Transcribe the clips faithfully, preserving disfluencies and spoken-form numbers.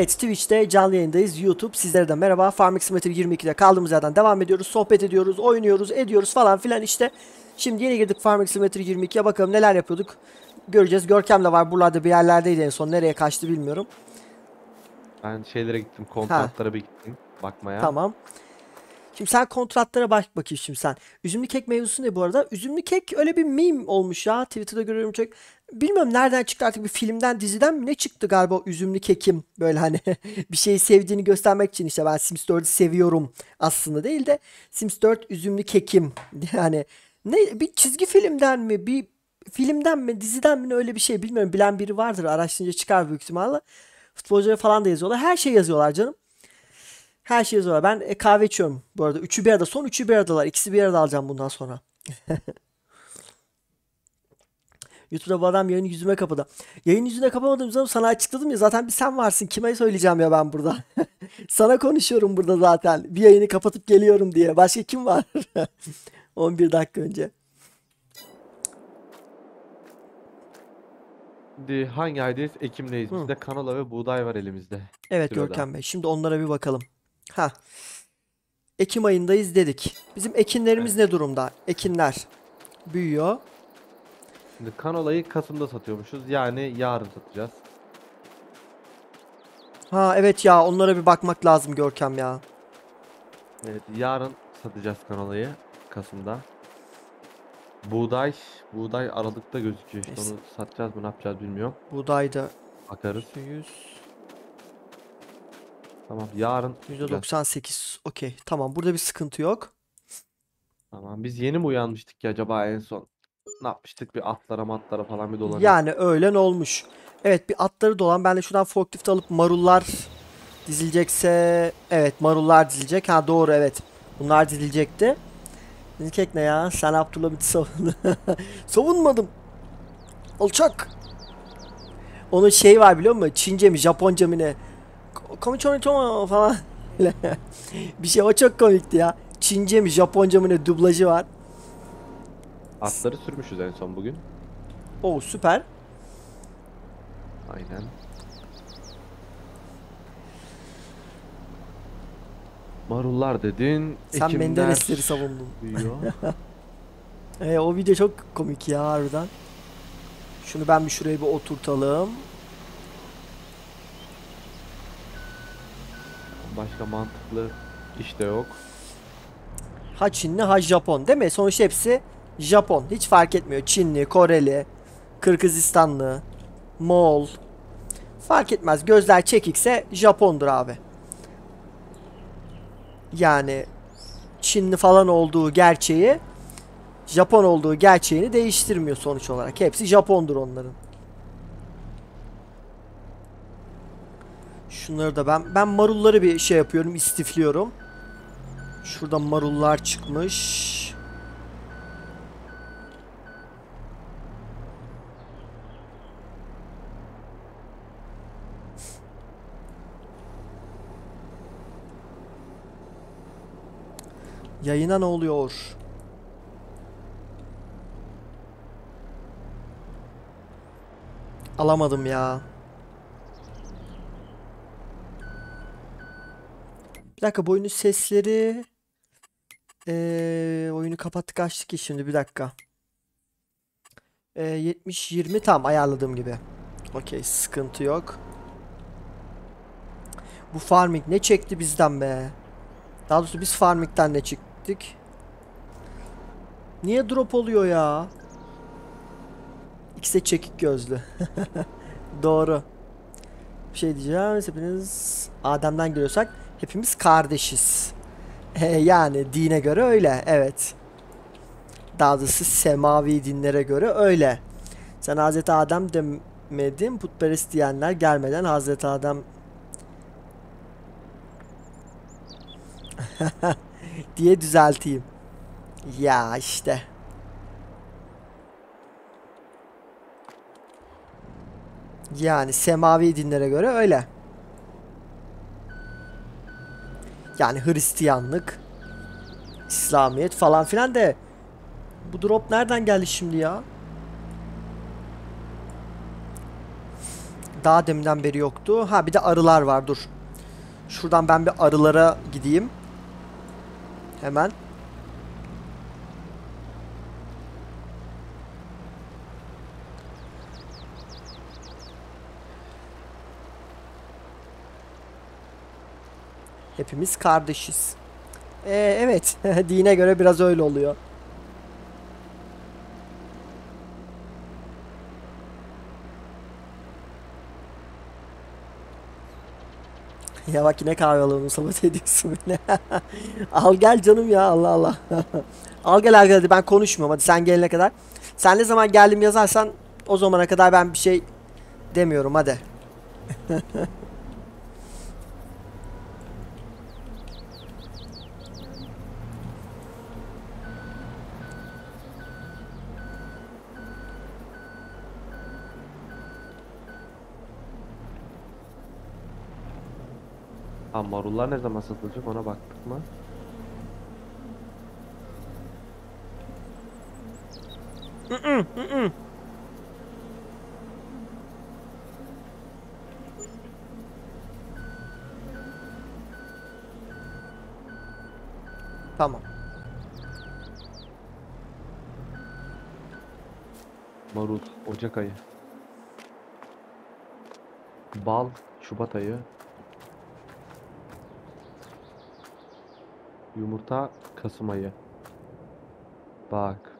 Evet, Twitch'te canlı yayındayız. YouTube sizlere de merhaba. Farming Simulator yirmi iki'de kaldığımız yerden devam ediyoruz. Sohbet ediyoruz, oynuyoruz, ediyoruz falan filan işte. Şimdi yeni girdik Farming Simulator yirmi iki'ye. Bakalım neler yapıyorduk. Göreceğiz. Görkem de var. Buralarda bir yerlerdeydi en son. Nereye kaçtı bilmiyorum. Ben şeylere gittim. Kontratlara bir gittim. Bakmaya. Tamam. Şimdi sen kontratlara bak bakayım şimdi sen. Üzümlü kek mevzusu ne bu arada? Üzümlü kek öyle bir meme olmuş ya. Twitter'da görüyorum çok. Bilmiyorum nereden çıktı artık, bir filmden diziden mi ne çıktı galiba üzümlü kekim. Böyle hani bir şeyi sevdiğini göstermek için işte ben Sims dört'ü seviyorum aslında değil de Sims dört üzümlü kekim. Yani ne, bir çizgi filmden mi, bir filmden mi, diziden mi, öyle bir şey bilmiyorum. Bilen biri vardır, araştırınca çıkar büyük ihtimalle. Futbolcuları falan da yazıyorlar. Her şey yazıyorlar canım. Her şey zor. Ben e, kahve içiyorum bu arada. Üçü bir arada. Son üçü bir aradalar. İkisi bir arada alacağım bundan sonra. YouTube'da bu adam yayını yüzüme kapadı. Yayın yüzüne kapamadığım zaman sana açıkladım ya. Zaten bir sen varsın. Kime söyleyeceğim ya ben burada. Sana konuşuyorum burada zaten. Bir yayını kapatıp geliyorum diye. Başka kim var? on bir dakika önce. Şimdi hangi aydayız? Ekim'deyiz. Bizde kanola ve buğday var elimizde. Evet Görkem Bey. Şimdi onlara bir bakalım. Ha. Ekim ayındayız dedik. Bizim ekinlerimiz evet. Ne durumda? Ekinler büyüyor. Şimdi kanolayı Kasım'da satıyormuşuz. Yani yarın satacağız. Ha evet ya, onlara bir bakmak lazım Görkem ya. Evet, yarın satacağız kanolayı Kasım'da. Buğday, buğday aralıkta gözüküyor. İşte onu satacağız mı ne yapacağız bilmiyorum. Buğday da bakarız. yüz. Tamam, yarın yüzde doksan sekiz. Okey. Tamam, burada bir sıkıntı yok. Tamam, biz yeni mi uyanmıştık ya acaba en son? Ne yapmıştık? Bir atlara matlara falan bir dolanıyor. Yani öğlen olmuş. Evet, bir atları dolan. Ben de şuradan forklift alıp marullar dizilecekse. Evet, marullar dizilecek. Ha doğru, evet. Bunlar dizilecekti. Kek ne ya? Sen Abdullah bitti savundun. Savunmadım. Alçak. Onun şey var biliyor musun? Çince mi, Japonca mı ne? Komiçoniçoma falan. Bir şey, o çok komikti ya. Çince mi, Japonca mı ne dublajı var. Atları sürmüşüz en son bugün. Oo süper. Aynen. Marullar dedin. Sen Ekimler... Menderesleri savundun. e, o video çok komik ya harbiden. Şunu ben bir şuraya bir oturtalım. Başka mantıklı iş de yok. Ha Çinli ha Japon değil mi? Sonuçta hepsi Japon. Hiç fark etmiyor. Çinli, Koreli, Kırgızistanlı, Moğol. Fark etmez. Gözler çekikse Japondur abi. Yani Çinli falan olduğu gerçeği, Japon olduğu gerçeğini değiştirmiyor sonuç olarak. Hepsi Japondur onların. Şunları da ben ben marulları bir şey yapıyorum, istifliyorum. Şurada marullar çıkmış. Yayına ne oluyor? Alamadım ya. Bir dakika, bu oyunun sesleri ee, oyunu kapattık açtık ki şimdi bir dakika. E, yetmiş yirmi tam ayarladığım gibi. Okey, sıkıntı yok. Bu farming ne çekti bizden be? Daha doğrusu biz farming'den ne çıktı? Niye drop oluyor ya? İkisi çekik gözlü. Doğru. Bir şey diyeceğim. Hepiniz Adem'den görüyorsak hepimiz kardeşiz. E, yani dine göre öyle. Evet. Daha doğrusu semavi dinlere göre öyle. Sen Hazreti Adem demedin. Putperest diyenler gelmeden Hazreti Adem diye düzelteyim. Ya işte. Yani semavi dinlere göre öyle. Yani Hristiyanlık, İslamiyet falan filan de bu drop nereden geldi şimdi ya? Daha deminden beri yoktu. Ha bir de arılar var, dur. Şuradan ben bir arılara gideyim. Hemen. Hepimiz kardeşiz. Ee, evet. Dine göre biraz öyle oluyor. Ya bak yine kahvaltımı sabah ediyorsun beni. Al gel canım ya, Allah Allah. Al gel arkadaş, hadi ben konuşmuyorum, hadi sen gelene kadar. Sen ne zaman geldim yazarsan o zamana kadar ben bir şey demiyorum, hadi. Ha, marullar ne zaman satılacak ona baktık mı? Mm mm mm. Tamam. Marul Ocak ayı. Bal Şubat ayı. Yumurta Kasım ayı. Bak.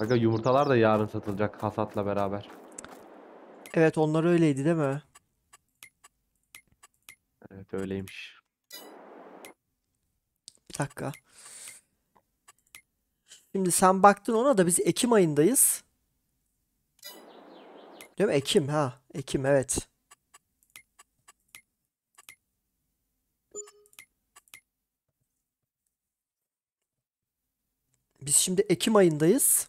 Bak yumurtalar da yarın satılacak hasatla beraber. Evet onlar öyleydi değil mi? Evet öyleymiş. Bir dakika. Şimdi sen baktın ona da biz Ekim ayındayız. Değil mi? Ekim ha. Ekim evet. Biz şimdi Ekim ayındayız.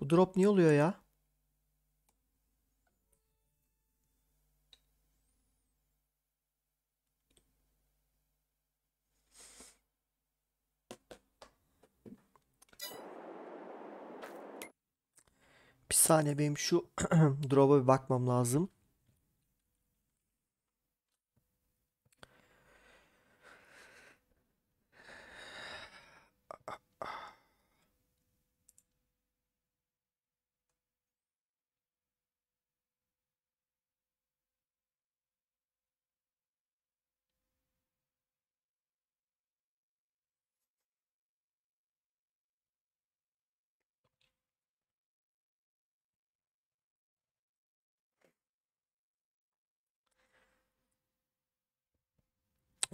Bu drop niye oluyor ya? Bir saniye benim şu drop'a bir bakmam lazım.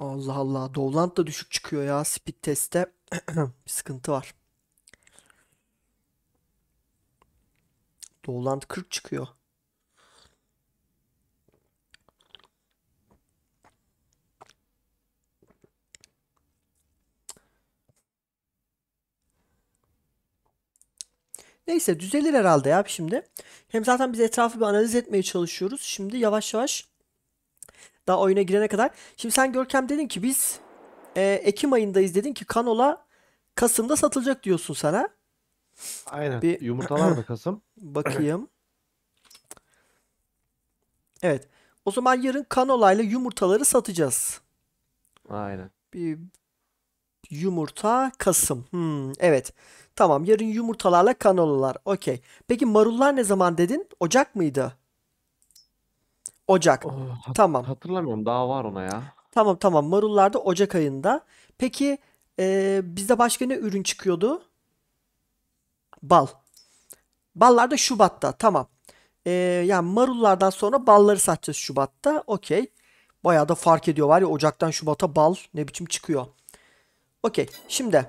Allah Allah. Dovlant da düşük çıkıyor ya. Speed testte bir sıkıntı var. Dovlant kırk çıkıyor. Neyse düzelir herhalde ya şimdi. Hem zaten biz etrafı bir analiz etmeye çalışıyoruz. Şimdi yavaş yavaş daha oyuna girene kadar. Şimdi sen Görkem dedin ki biz e, Ekim ayındayız dedin ki kanola Kasım'da satılacak diyorsun sana. Aynen. Bir... Yumurtalar da Kasım. Bakayım. Evet. O zaman yarın kanolayla yumurtaları satacağız. Aynen. Bir yumurta Kasım. Hmm, evet. Tamam. Yarın yumurtalarla kanolalar. Okey. Peki marullar ne zaman dedin? Ocak mıydı? Ocak. Oh, hat tamam. Hatırlamıyorum. Daha var ona ya. Tamam tamam. Marullarda Ocak ayında. Peki e, bizde başka ne ürün çıkıyordu? Bal. Ballar da Şubat'ta. Tamam. E, yani marullardan sonra balları satacağız Şubat'ta. Okey. Bayağı da fark ediyor var ya. Ocaktan Şubat'a bal ne biçim çıkıyor. Okey. Şimdi.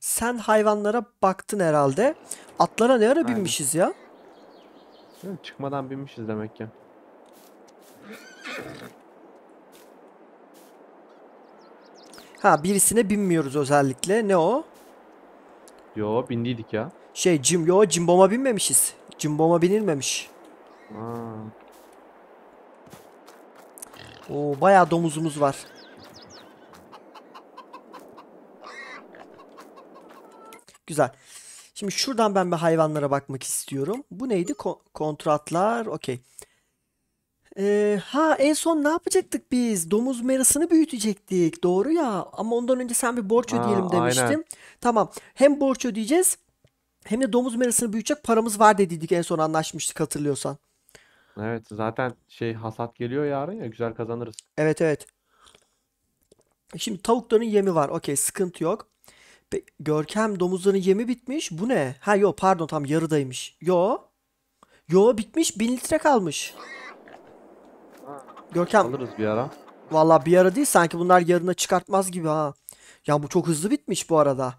Sen hayvanlara baktın herhalde. Atlara ne ara binmişiz ya? Çıkmadan binmişiz demek ki. Ha, birisine binmiyoruz özellikle. Ne o? Yo, bindiydik ya. Şey Jim, yo Jimbom'a binmemişiz. Jimbom'a binilmemiş. Aa. Oo, bayağı domuzumuz var. Güzel. Şimdi şuradan ben bir hayvanlara bakmak istiyorum. Bu neydi? Ko kontratlar. Okey. Ee, ha en son ne yapacaktık biz? Domuz merasını büyütecektik. Doğru ya. Ama ondan önce sen bir borç ödeyelim Aa, demiştim. Aynen. Tamam. Hem borç ödeyeceğiz hem de domuz merasını büyütecek paramız var dediydik, en son anlaşmıştık hatırlıyorsan. Evet. Zaten şey hasat geliyor yarın ya. Güzel kazanırız. Evet evet. Şimdi tavukların yemi var. Okey. Sıkıntı yok. Görkem, domuzların yemi bitmiş. Bu ne? Ha yo pardon, tam yarıdaymış. Yo. Yo bitmiş. Bin litre kalmış. Görkem. Alırız bir ara. Valla bir ara değil. Sanki bunlar yarına çıkartmaz gibi ha. Ya bu çok hızlı bitmiş bu arada.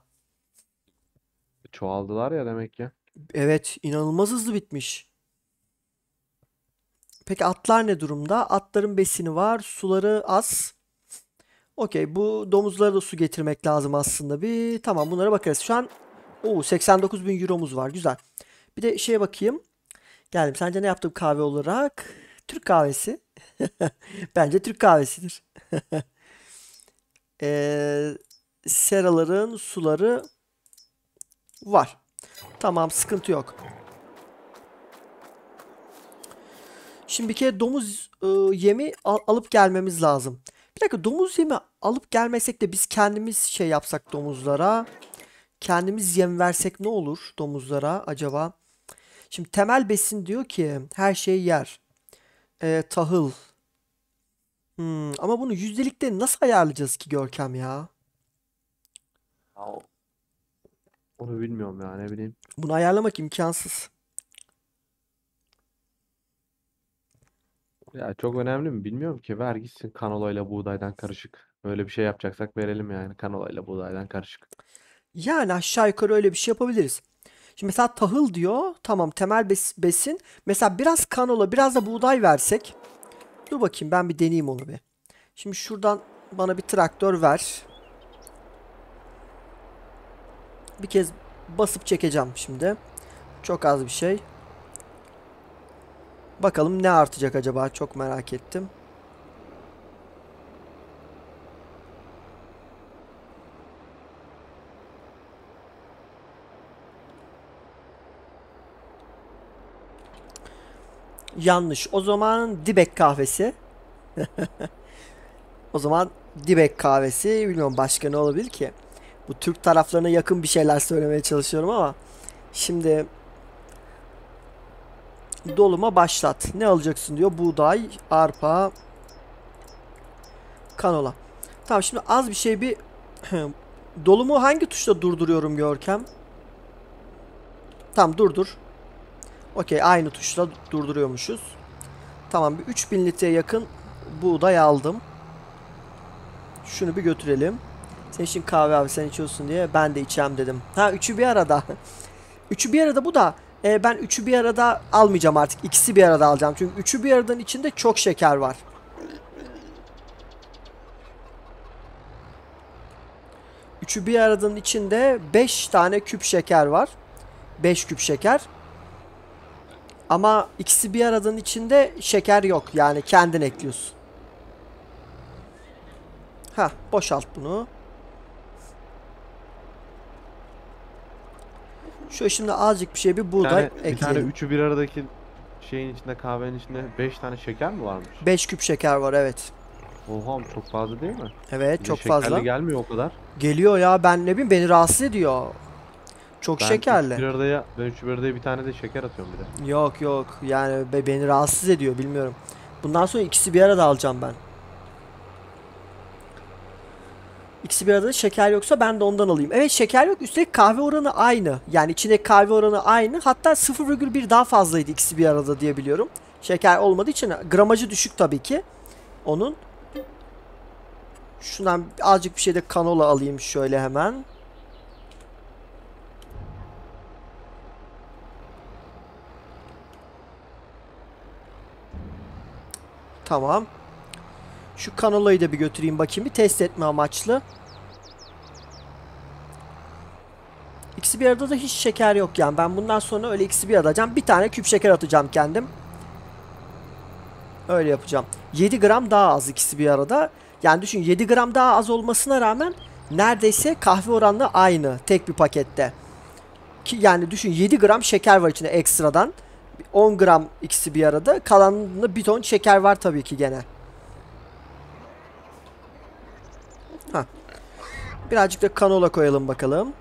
Çoğaldılar ya demek ki. Evet. inanılmaz hızlı bitmiş. Peki atlar ne durumda? Atların besini var. Suları az. Okey, bu domuzlara da su getirmek lazım aslında bir. Tamam, bunlara bakarız. Şu an o seksen dokuz bin euromuz var. Güzel. Bir de şeye bakayım. Geldim. Sence ne yaptım kahve olarak? Türk kahvesi. Bence Türk kahvesidir. ee, seraların suları var. Tamam, sıkıntı yok. Şimdi bir kere domuz e, yemi al alıp gelmemiz lazım. Bir dakika, domuz yemi alıp gelmesek de biz kendimiz şey yapsak domuzlara. Kendimiz yem versek ne olur domuzlara acaba? Şimdi temel besin diyor ki her şeyi yer. Ee, tahıl. Hmm, ama bunu yüzdelikte nasıl ayarlayacağız ki Görkem ya? Onu bilmiyorum ya, ne bileyim. Bunu ayarlamak imkansız. Ya çok önemli mi bilmiyorum ki, ver gitsin kanolayla buğdaydan karışık. Öyle bir şey yapacaksak verelim yani, kanolayla buğdaydan karışık. Yani aşağı yukarı öyle bir şey yapabiliriz. Şimdi mesela tahıl diyor, tamam temel bes besin. Mesela biraz kanola, biraz da buğday versek. Dur bakayım ben bir deneyeyim onu bir. Şimdi şuradan bana bir traktör ver. Bir kez basıp çekeceğim şimdi. Çok az bir şey. Bakalım ne artacak acaba? Çok merak ettim. Yanlış. O zaman dibek kahvesi. O zaman dibek kahvesi. Bilmiyorum başka ne olabilir ki? Bu Türk taraflarına yakın bir şeyler söylemeye çalışıyorum ama. Şimdi... Doluma başlat. Ne alacaksın diyor. Buğday, arpa, kanola. Tamam, şimdi az bir şey bir dolumu hangi tuşla durduruyorum Görkem? Tamam, durdur. Okey, aynı tuşla durduruyormuşuz. Tamam, bir üç bin litreye yakın buğday aldım. Şunu bir götürelim. Sen için kahve abi, sen içiyorsun diye ben de içeyim dedim. Ha, üçü bir arada. Üçü bir arada bu da. Ee, ben üçü bir arada almayacağım artık. İkisi bir arada alacağım. Çünkü üçü bir aradan içinde çok şeker var. Üçü bir aradan içinde beş tane küp şeker var. beş küp şeker. Ama ikisi bir aradan içinde şeker yok. Yani kendin ekliyorsun. Hah, boşalt bunu. Şöyle şimdi azıcık bir şey bir buğday yani, ekleyelim. Bir tane üçü bir aradaki şeyin içinde, kahvenin içinde beş tane şeker mi varmış? beş küp şeker var, evet. Oha, çok fazla değil mi? Evet, bir çok fazla. Şekerli gelmiyor o kadar. Geliyor ya, ben ne bileyim, beni rahatsız ediyor. Çok ben şekerli. Bir aradaya, ben üçü bir aradaya bir tane de şeker atıyorum bir de. Yok yok yani beni rahatsız ediyor, bilmiyorum. Bundan sonra ikisi bir arada alacağım ben. İkisi bir arada şeker yoksa ben de ondan alayım. Evet, şeker yok. Üstelik kahve oranı aynı. Yani içine kahve oranı aynı. Hatta sıfır virgül bir daha fazlaydı ikisi bir arada diye biliyorum. Şeker olmadığı için gramajı düşük tabii ki. Onun. Şundan azıcık bir şey de kanola alayım şöyle hemen. Tamam. Şu kanalayı da bir götüreyim bakayım. Bir test etme amaçlı. İkisi bir arada da hiç şeker yok yani. Ben bundan sonra öyle ikisi bir arada atacağım. Bir tane küp şeker atacağım kendim. Öyle yapacağım. yedi gram daha az ikisi bir arada. Yani düşün, yedi gram daha az olmasına rağmen neredeyse kahve oranı aynı tek bir pakette. Ki yani düşün, yedi gram şeker var içinde ekstradan. on gram ikisi bir arada. Kalanında bir ton şeker var tabii ki gene. Heh. Birazcık da kanola koyalım bakalım.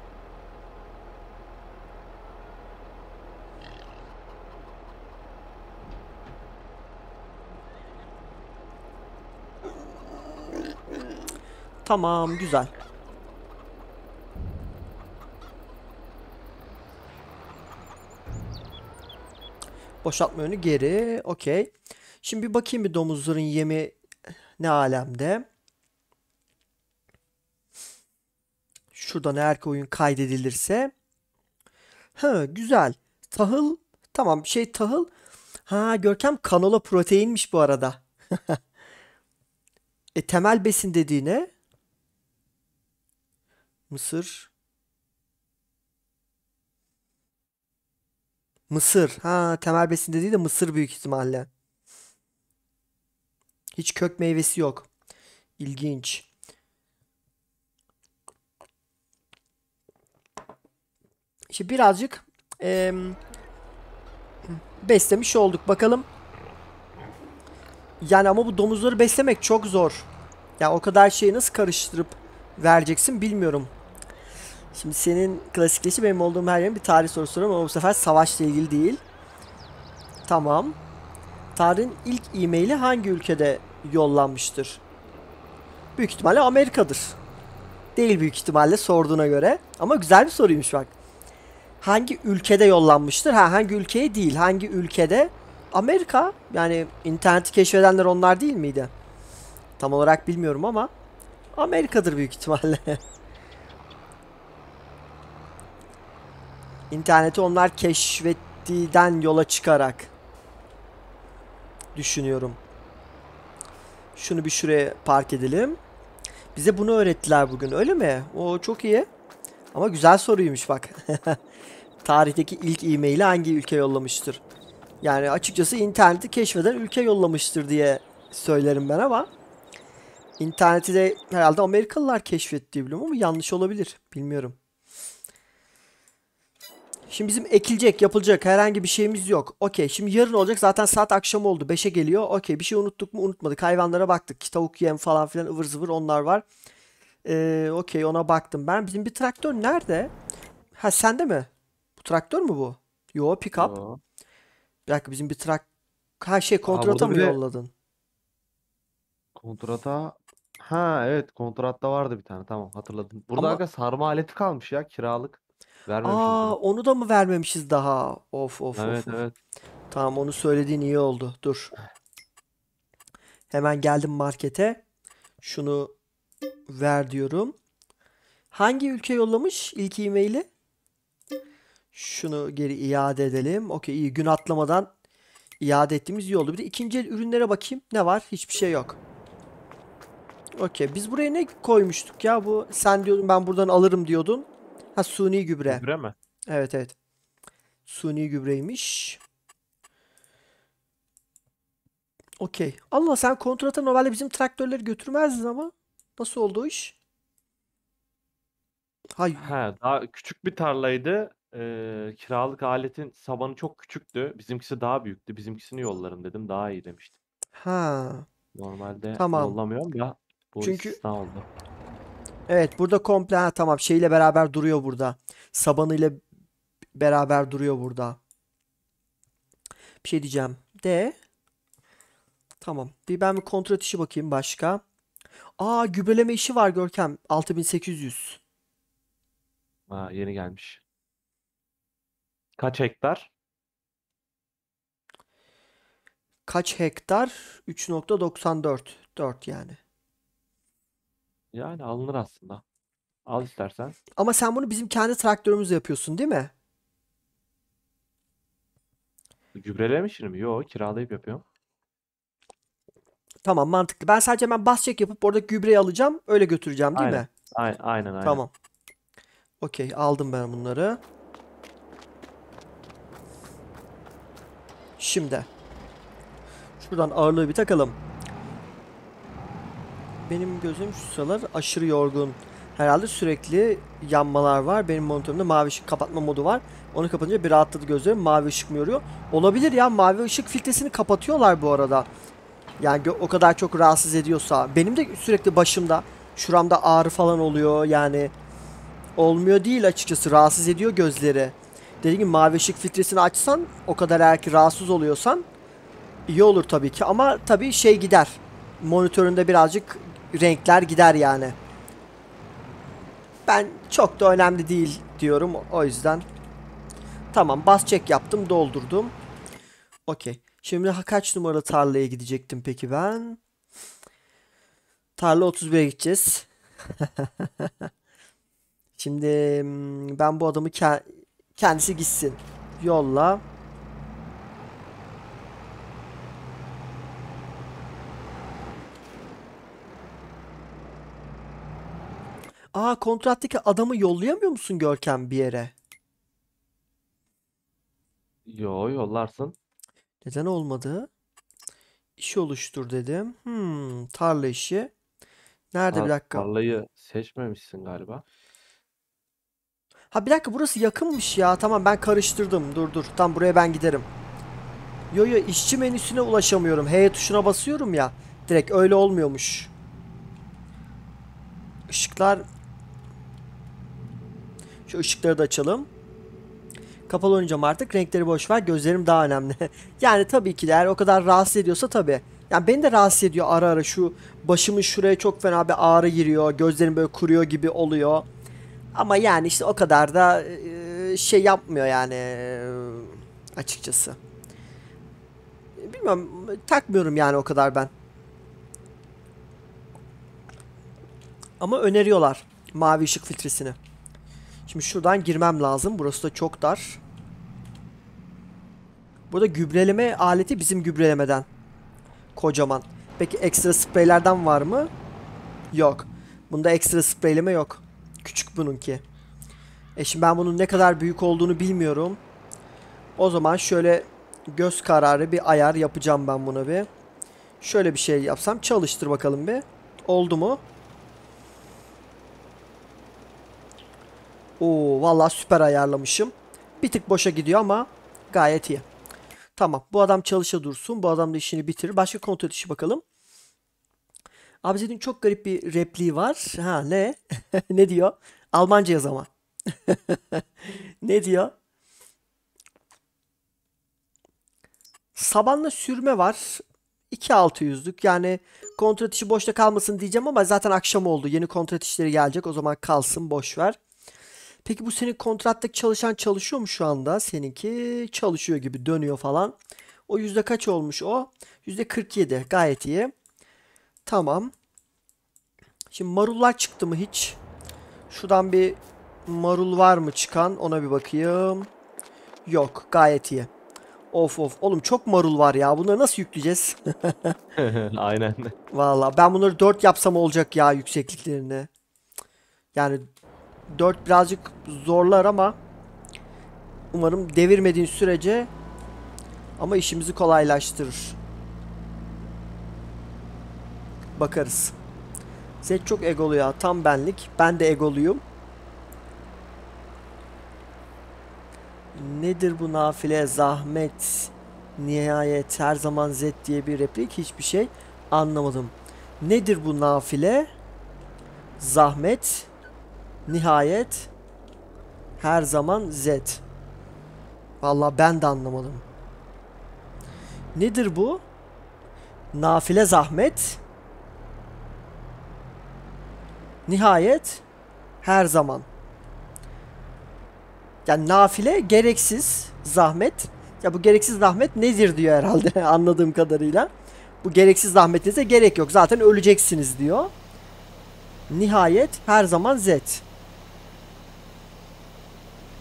Tamam, güzel. Boşaltma yönü geri. Okey. Şimdi bir bakayım bir domuzların yemi ne alemde. Şuradan eğer ki oyun kaydedilirse. Ha, güzel. Tahıl. Tamam, şey tahıl. Ha Görkem, kanola proteinmiş bu arada. E, temel besin dediğine. Mısır. Mısır. Ha, temel besin dediği de mısır büyük ihtimalle. Hiç kök meyvesi yok. İlginç. Şimdi birazcık e, beslemiş olduk. Bakalım. Yani ama bu domuzları beslemek çok zor. Yani o kadar şeyi nasıl karıştırıp vereceksin bilmiyorum. Şimdi senin klasikleşi benim olduğum her yerin bir tarih sorusu soruyorum ama bu sefer savaşla ilgili değil. Tamam. Tarihin ilk e-maili hangi ülkede yollanmıştır? Büyük ihtimalle Amerika'dır. Değil büyük ihtimalle sorduğuna göre. Ama güzel bir soruymuş bak. Hangi ülkede yollanmıştır? Ha, hangi ülkeye değil. Hangi ülkede? Amerika. Yani interneti keşfedenler onlar değil miydi? Tam olarak bilmiyorum ama Amerika'dır büyük ihtimalle. İnterneti onlar keşfettiğinden yola çıkarak düşünüyorum. Şunu bir şuraya park edelim. Bize bunu öğrettiler bugün, öyle mi? O çok iyi. Ama güzel soruymuş bak. Tarihteki ilk e-maili hangi ülke yollamıştır? Yani açıkçası interneti keşfeden ülke yollamıştır diye söylerim ben ama interneti de herhalde Amerikalılar keşfetti biliyorum ama yanlış olabilir. Bilmiyorum. Şimdi bizim ekilecek, yapılacak herhangi bir şeyimiz yok. Okey. Şimdi yarın olacak. Zaten saat akşam oldu. beşe geliyor. Okey. Bir şey unuttuk mu? Unutmadık. Hayvanlara baktık. Tavuk yem falan filan ıvır zıvır onlar var. Ee, Okey. Ona baktım ben. Bizim bir traktör nerede? Ha, sende mi? Bu traktör mü bu? Yo, pick-up. Bir dakika, bizim bir trak... Ha şey, kontrata mı yolladın? Kontrata... Ha evet, kontratta vardı bir tane. Tamam, hatırladım. Burada Ama... sarma aleti kalmış ya, kiralık. Vermemişiz. Aa, bunu. Onu da mı vermemişiz daha? Of of evet, of. Evet. Tamam, onu söylediğin iyi oldu. Dur. Hemen geldim markete. Şunu ver diyorum. Hangi ülke yollamış ilk e-maili? Şunu geri iade edelim. Okey, iyi. Gün atlamadan iade ettiğimiz iyi oldu. Bir de ikinci el ürünlere bakayım. Ne var? Hiçbir şey yok. Okey. Biz buraya ne koymuştuk ya? Bu sen diyordun, ben buradan alırım diyordun. Ha, suni gübre. Gübre mi? Evet evet. Suni gübreymiş. Okey. Allah, sen kontrata normalde bizim traktörleri götürmezdin ama. Nasıl oldu o iş? Hayır. He, daha küçük bir tarlaydı. Ee, kiralık aletin sabanı çok küçüktü. Bizimkisi daha büyüktü. Bizimkisini yollarım dedim. Daha iyi demiştim. Ha. Normalde tamam. Yollamıyorum ya. Çünkü oldu. Evet, burada komple ha, tamam, şeyle beraber duruyor burada. Sabanıyla beraber duruyor burada. Bir şey diyeceğim. De. Tamam. Bir ben bir kontrat işi bakayım başka. Aa, gübreleme işi var Görkem. altı bin sekiz yüz. Ha, yeni gelmiş. Kaç hektar? Kaç hektar? üç nokta doksan dört. dört yani. Yani alınır aslında. Al istersen. Ama sen bunu bizim kendi traktörümüzle yapıyorsun değil mi? Gübrelemişsin mi? Yok, kiralayıp yapıyorum. Tamam, mantıklı. Ben sadece hemen bas çek yapıp orada gübreyi alacağım. Öyle götüreceğim değil aynen. mi? Aynen aynen. aynen. Tamam. Okey, aldım ben bunları. Şimdi. Şuradan ağırlığı bir takalım. Benim gözüm şu sıralar aşırı yorgun. Herhalde sürekli yanmalar var. Benim monitörümde mavi ışık kapatma modu var. Onu kapatınca bir rahatladı gözlerim. Mavi ışık mı yoruyor? Olabilir ya. Mavi ışık filtresini kapatıyorlar bu arada. Yani o kadar çok rahatsız ediyorsa. Benim de sürekli başımda, şuramda ağrı falan oluyor. Yani olmuyor değil açıkçası. Rahatsız ediyor gözleri. Dediğim gibi mavi ışık filtresini açsan, o kadar eğer ki rahatsız oluyorsan iyi olur tabii ki. Ama tabii şey gider. Monitöründe birazcık renkler gider yani. Ben çok da önemli değil diyorum o yüzden. Tamam, bas çek yaptım, doldurdum. Okey. Şimdi kaç numaralı tarlaya gidecektim peki ben? Tarla otuz bire gideceğiz. Şimdi ben bu adamı ke kendisi gitsin. Yolla. Aa, kontrattaki adamı yollayamıyor musun Görkem bir yere? Yo, yollarsın. Neden olmadı? İş oluştur dedim. Hmm, tarla işi. Nerede Tar bir dakika? Tarlayı seçmemişsin galiba. Ha bir dakika, burası yakınmış ya. Tamam, ben karıştırdım. Dur dur. Tam buraya ben giderim. Yo yo, işçi menüsüne ulaşamıyorum. H tuşuna basıyorum ya. Direkt öyle olmuyormuş. Işıklar... Şu ışıkları da açalım. Kapalı oynayacağım artık. Renkleri boş ver. Gözlerim daha önemli. Yani tabii ki de eğer o kadar rahatsız ediyorsa tabii. Yani beni de rahatsız ediyor ara ara. Şu başımın şuraya çok fena bir ağrı giriyor. Gözlerim böyle kuruyor gibi oluyor. Ama yani işte o kadar da şey yapmıyor yani açıkçası. Bilmiyorum. Takmıyorum yani o kadar ben. Ama öneriyorlar mavi ışık filtresini. Şimdi şuradan girmem lazım. Burası da çok dar. Burada gübreleme aleti bizim gübrelemeden. Kocaman. Peki ekstra spreylerden var mı? Yok. Bunda ekstra spreyleme yok. Küçük bununki. E şimdi ben bunun ne kadar büyük olduğunu bilmiyorum. O zaman şöyle göz kararı bir ayar yapacağım ben buna bir. Şöyle bir şey yapsam, çalıştır bakalım bir. Oldu mu? Oo, vallahi süper ayarlamışım. Bir tık boşa gidiyor ama gayet iyi. Tamam, bu adam çalışa dursun. Bu adam da işini bitirir. Başka kontrol işi bakalım. Abi Zed'in çok garip bir repliği var. Ha ne? Ne diyor? Almanca yaz ama. Ne diyor? Sabanla sürme var. iki altı yüzlük. Yani kontrat işi boşta kalmasın diyeceğim ama zaten akşam oldu. Yeni kontrat işleri gelecek. O zaman kalsın, boş ver. Peki bu senin kontrattaki çalışan çalışıyor mu şu anda? Seninki çalışıyor gibi, dönüyor falan. O yüzde kaç olmuş o? Yüzde kırk yedi. Gayet iyi. Tamam. Şimdi marullar çıktı mı hiç? Şuradan bir marul var mı çıkan? Ona bir bakayım. Yok. Gayet iyi. Of of. Oğlum çok marul var ya. Bunları nasıl yükleyeceğiz? Aynen. Valla ben bunları dört yapsam olacak ya, yüksekliklerini. Yani... dört birazcık zorlar ama umarım devirmediğin sürece ama işimizi kolaylaştırır. Bakarız. Zed çok egolu ya. Tam benlik. Ben de egoluyum. Nedir bu nafile zahmet? Nihayet her zaman Zed diye bir replik. Hiçbir şey anlamadım. Nedir bu nafile? Zahmet. Nihayet her zaman Zed. Vallahi ben de anlamadım. Nedir bu? Nafile zahmet. Nihayet her zaman. Yani nafile gereksiz zahmet. Ya bu gereksiz zahmet nedir diyor herhalde anladığım kadarıyla. Bu gereksiz zahmetinize gerek yok. Zaten öleceksiniz diyor. Nihayet her zaman Zed.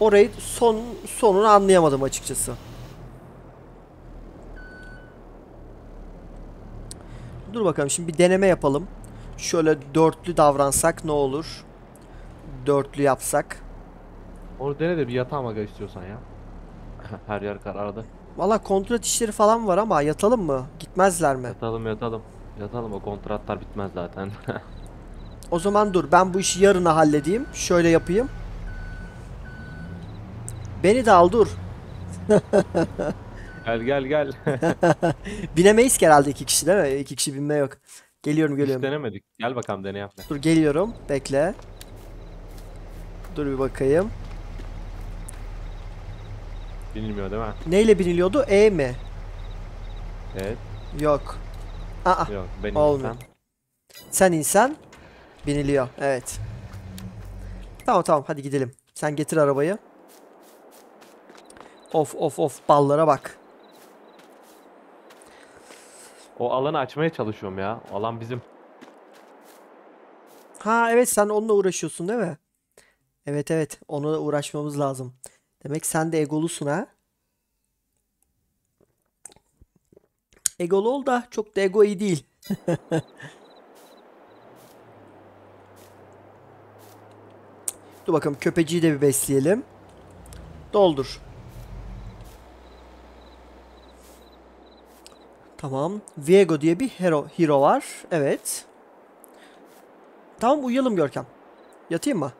Orayı son sonunu anlayamadım açıkçası. Dur bakalım, şimdi bir deneme yapalım. Şöyle dörtlü davransak ne olur? Dörtlü yapsak. Onu dene de bir yatağa maga istiyorsan ya. Her yer karardı. Valla kontrat işleri falan var ama yatalım mı? Gitmezler mi? Yatalım yatalım. Yatalım, o kontratlar bitmez zaten. O zaman dur, ben bu işi yarına halledeyim. Şöyle yapayım. Beni de al, dur. Gel gel gel. Binemeyiz herhalde iki kişi değil mi? İki kişi binme yok. Geliyorum geliyorum. Hiç denemedik. Gel bakalım, dene yapma. Dur geliyorum, bekle. Dur bir bakayım. Binilmiyor değil mi? Neyle biniliyordu? E mi? Evet. Yok. Aa. Yok, ben olmuyor. İnsan. Sen insan biniliyor. Evet. Tamam tamam, hadi gidelim. Sen getir arabayı. Of of of, ballara bak. O alanı açmaya çalışıyorum ya. O alan bizim. Ha evet, sen onunla uğraşıyorsun değil mi? Evet evet, onunla uğraşmamız lazım. Demek sen de egolusun ha? Egolu ol da çok da ego iyi değil. Dur bakalım, köpeciyi de bir besleyelim. Doldur. Tamam. Viego diye bir hero, hero var. Evet. Tamam, uyuyalım Görkem. Yatayım mı?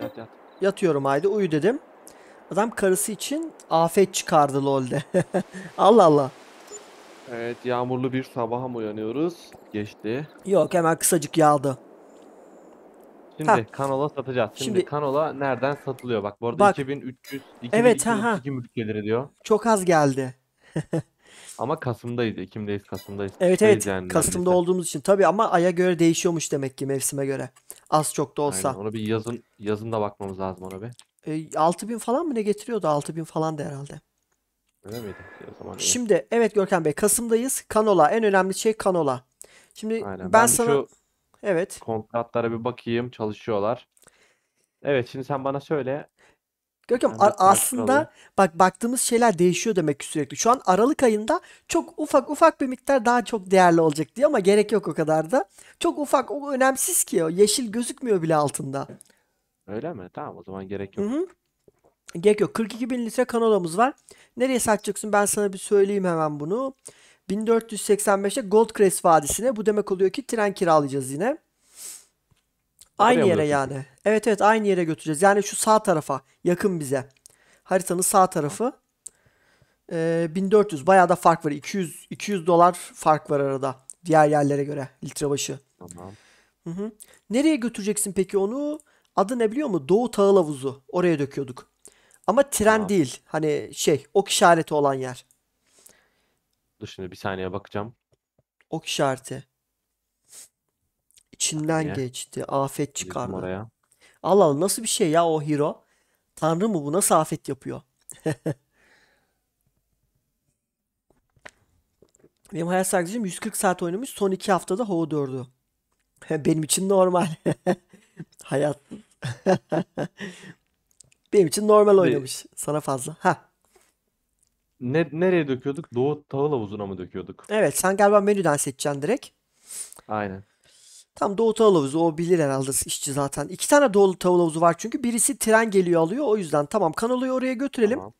Yat yat. Yatıyorum, haydi uyu dedim. Adam karısı için afet çıkardı LoL'de. Allah Allah. Evet, yağmurlu bir sabaha mı uyanıyoruz? Geçti. Yok, hemen kısacık yağdı. Şimdi ha. Kanola satacağız. Şimdi, Şimdi kanola nereden satılıyor? Bak bu arada bak, iki bin üç yüz, evet, iki bin iki yüz iki mülkeleri diyor. Çok az geldi. Ama Kasım'dayız, Ekim'deyiz, Kasım'dayız. Evet evet, yani Kasım'da neredeyse olduğumuz için tabii, ama aya göre değişiyormuş demek ki, mevsime göre. Az çok da olsa. Aynen, ona bir yazın, yazın da bakmamız lazım ona bir. E, altı bin falan mı ne getiriyordu? altı bin falan da herhalde. Öyle miydi? O zaman şimdi iyi. Evet Görkem Bey, Kasım'dayız. Kanola, en önemli şey kanola. Şimdi aynen, ben, ben sana... Şu evet. Kontratlara bir bakayım, çalışıyorlar. Evet, şimdi sen bana söyle. Görkem, aslında bak, baktığımız şeyler değişiyor demek ki sürekli. Şu an Aralık ayında çok ufak ufak bir miktar daha çok değerli olacak diye, ama gerek yok o kadar da. Çok ufak, o önemsiz ki, o yeşil gözükmüyor bile altında. Öyle mi? Tamam, o zaman gerek yok. Hı -hı. Gerek yok. kırk iki bin litre kanolamız var. Nereye satacaksın? Ben sana bir söyleyeyim hemen bunu. bin dört yüz seksen beş'te Goldcrest Vadisi'ne. Bu demek oluyor ki tren kiralayacağız yine. Aynı oraya yere yani. Evet evet, aynı yere götüreceğiz. Yani şu sağ tarafa, yakın bize. Haritanın sağ tarafı. Ee, bin dört yüz, bayağı da fark var. iki yüz iki yüz dolar fark var arada. Diğer yerlere göre litre başı. Tamam. Hı -hı. Nereye götüreceksin peki onu? Adı ne biliyor musun? Doğu Tağılavuzu. Oraya döküyorduk. Ama tren tamam değil. Hani şey, ok işareti olan yer. Dur şimdi bir saniye bakacağım. Ok işareti. İçinden saniye geçti. Afet çıkardı. Allah Allah, nasıl bir şey ya o hero? Tanrı mı bu? Nasıl afet yapıyor? Benim hayat arkadaşım yüz kırk saat oynamış. Son iki haftada H O dört'ü. Benim için normal. Hayat. Benim için normal oynamış. Sana fazla. Ha. Ne, nereye döküyorduk? Doğu Tağılavuzu'na mı döküyorduk? Evet, sen galiba menüden seçeceksin direkt. Aynen. Tam Doğu Tağılavuzu, o bilir herhalde işçi zaten. İki tane Doğu Tağılavuzu var çünkü. Birisi tren geliyor alıyor, o yüzden. Tamam, kanolayı oraya götürelim. Tamam.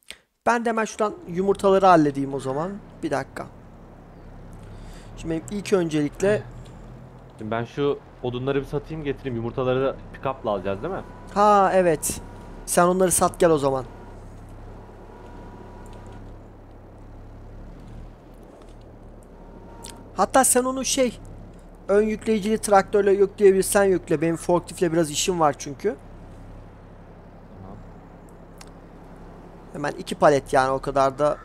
Ben de hemen şuradan yumurtaları halledeyim o zaman. Bir dakika. Şimdi ilk öncelikle... Şimdi ben şu odunları bir satayım, getireyim. Yumurtaları da pikapla alacağız değil mi? Ha evet. Sen onları sat gel o zaman. Hatta sen onu şey... Ön yükleyicili traktörle yükleyebilirsen yükle. Benim forkliftle biraz işim var çünkü. Tamam. Hemen iki palet, yani o kadar da.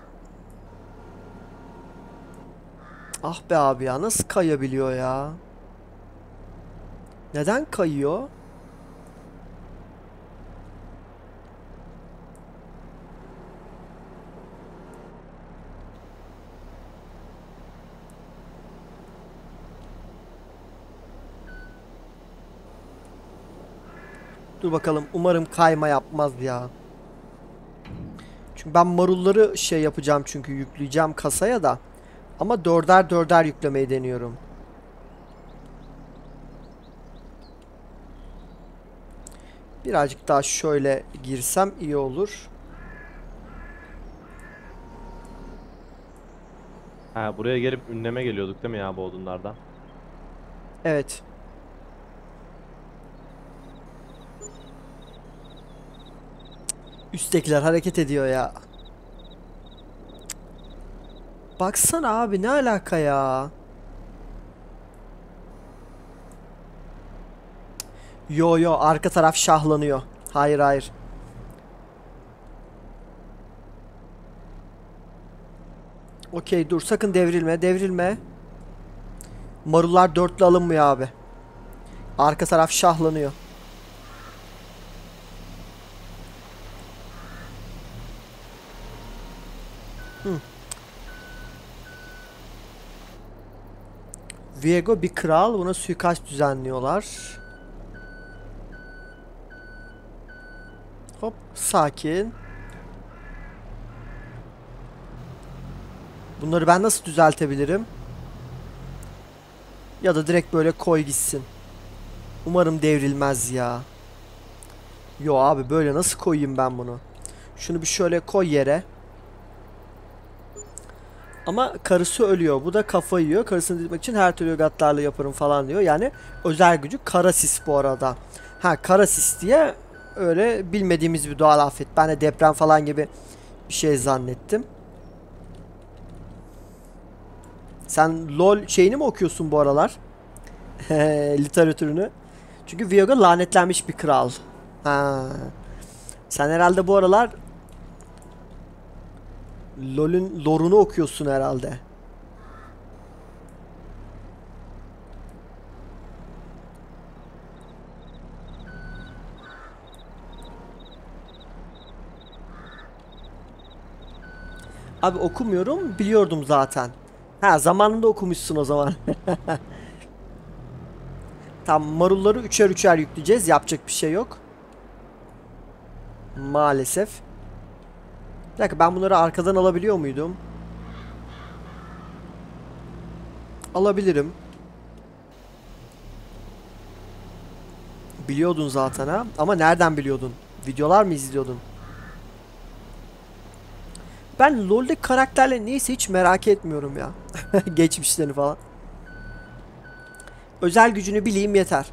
Ah be abi ya, nasıl kayabiliyor ya? Neden kayıyor? Dur bakalım, umarım kayma yapmaz ya. Çünkü ben marulları şey yapacağım, çünkü yükleyeceğim kasaya da. Ama dörder dörder yüklemeyi deniyorum. Birazcık daha şöyle girsem iyi olur. Ha, buraya gelip ünleme geliyorduk değil mi ya bu odunlardan? Evet. Üsttekiler hareket ediyor ya. Baksana abi, ne alaka ya? Yo yo, arka taraf şahlanıyor. Hayır hayır. Okey, dur sakın devrilme devrilme. Marullar dörtlü alınmıyor abi. Arka taraf şahlanıyor. Hı. Viego bir kral, buna suikast düzenliyorlar. Hop, sakin. Bunları ben nasıl düzeltebilirim? Ya da direkt böyle koy gitsin. Umarım devrilmez ya. Yo abi, böyle nasıl koyayım ben bunu? Şunu bir şöyle koy yere. Ama karısı ölüyor. Bu da kafayı yiyor. Karısını diriltmek için her türlü gatlarla yaparım falan diyor. Yani özel gücü Karasis bu arada. Ha, Karasis diye öyle bilmediğimiz bir doğal afet. Ben de deprem falan gibi bir şey zannettim. Sen LOL şeyini mi okuyorsun bu aralar? Literatürünü. Çünkü Viego lanetlenmiş bir kral. Ha. Sen herhalde bu aralar LOL'ün lore'unu okuyorsun herhalde. Abi okumuyorum, biliyordum zaten. Ha, zamanında okumuşsun o zaman. Tam marulları üçer üçer yükleyeceğiz. Yapacak bir şey yok. Maalesef. Bir dakika, ben bunları arkadan alabiliyor muydum? Alabilirim. Biliyordun zaten ha. Ama nereden biliyordun? Videolar mı izliyordun? Ben LoL'deki karakterleri neyse hiç merak etmiyorum ya. Geçmişlerini falan. Özel gücünü bileyim yeter.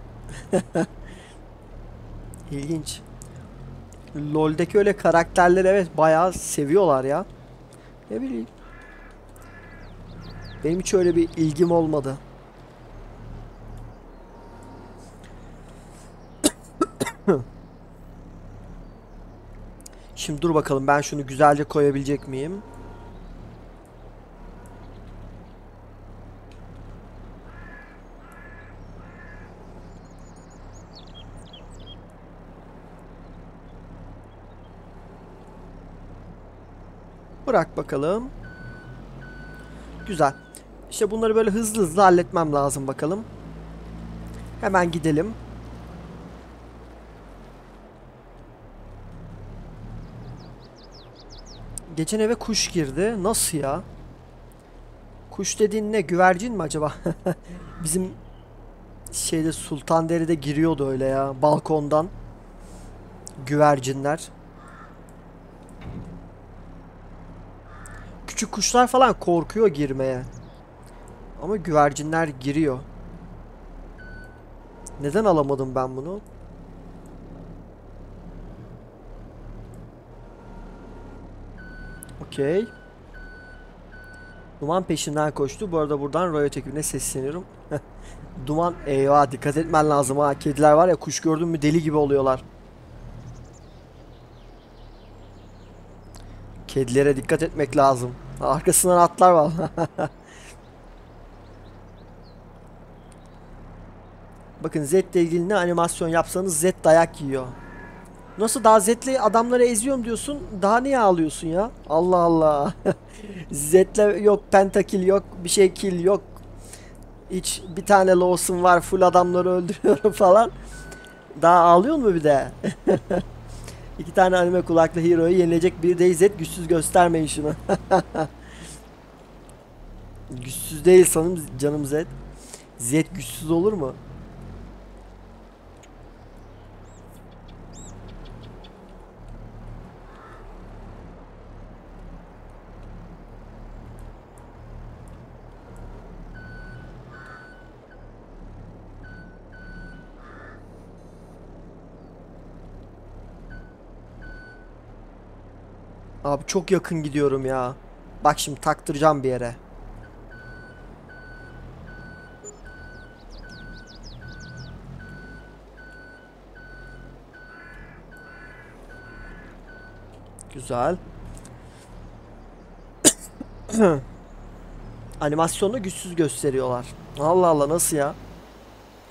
İlginç. LoL'deki öyle karakterleri evet bayağı seviyorlar ya. Ne bileyim. Benim hiç öyle bir ilgim olmadı. Şimdi dur bakalım, ben şunu güzelce koyabilecek miyim? Bırak bakalım. Güzel. İşte bunları böyle hızlı hızlı halletmem lazım bakalım. Hemen gidelim. Geçen eve kuş girdi. Nasıl ya? Kuş dediğin ne? Güvercin mi acaba? Bizim şeyde, Sultanderi'de giriyordu öyle ya. Balkondan. Güvercinler. Küçük kuşlar falan korkuyor girmeye. Ama güvercinler giriyor. Neden alamadım ben bunu? Okey. Duman peşinden koştu. Bu arada buradan Riot ekibine sesleniyorum. Duman, eyvah, dikkat etmen lazım ha. Kediler var ya, kuş gördün mü deli gibi oluyorlar. Kedilere dikkat etmek lazım. Arkasından atlar var. Bakın, Zed'le ilgili ne animasyon yapsanız Zed dayak yiyor. Nasıl, daha Zed'le adamları eziyorum diyorsun, daha niye ağlıyorsun ya? Allah Allah. Zed'le yok pentakil, yok bir şey kill, yok hiç bir tane laws'um var, full adamları öldürüyorum falan. Daha ağlıyor mu bir de? İki tane anime kulaklı hero'yu yenilecek bir de Zed, güçsüz göstermeyin şunu. Güçsüz değil sanırım canım Zed. Zed güçsüz olur mu? Abi çok yakın gidiyorum ya. Bak şimdi taktıracağım bir yere. Güzel. Animasyonu güçsüz gösteriyorlar. Allah Allah, nasıl ya?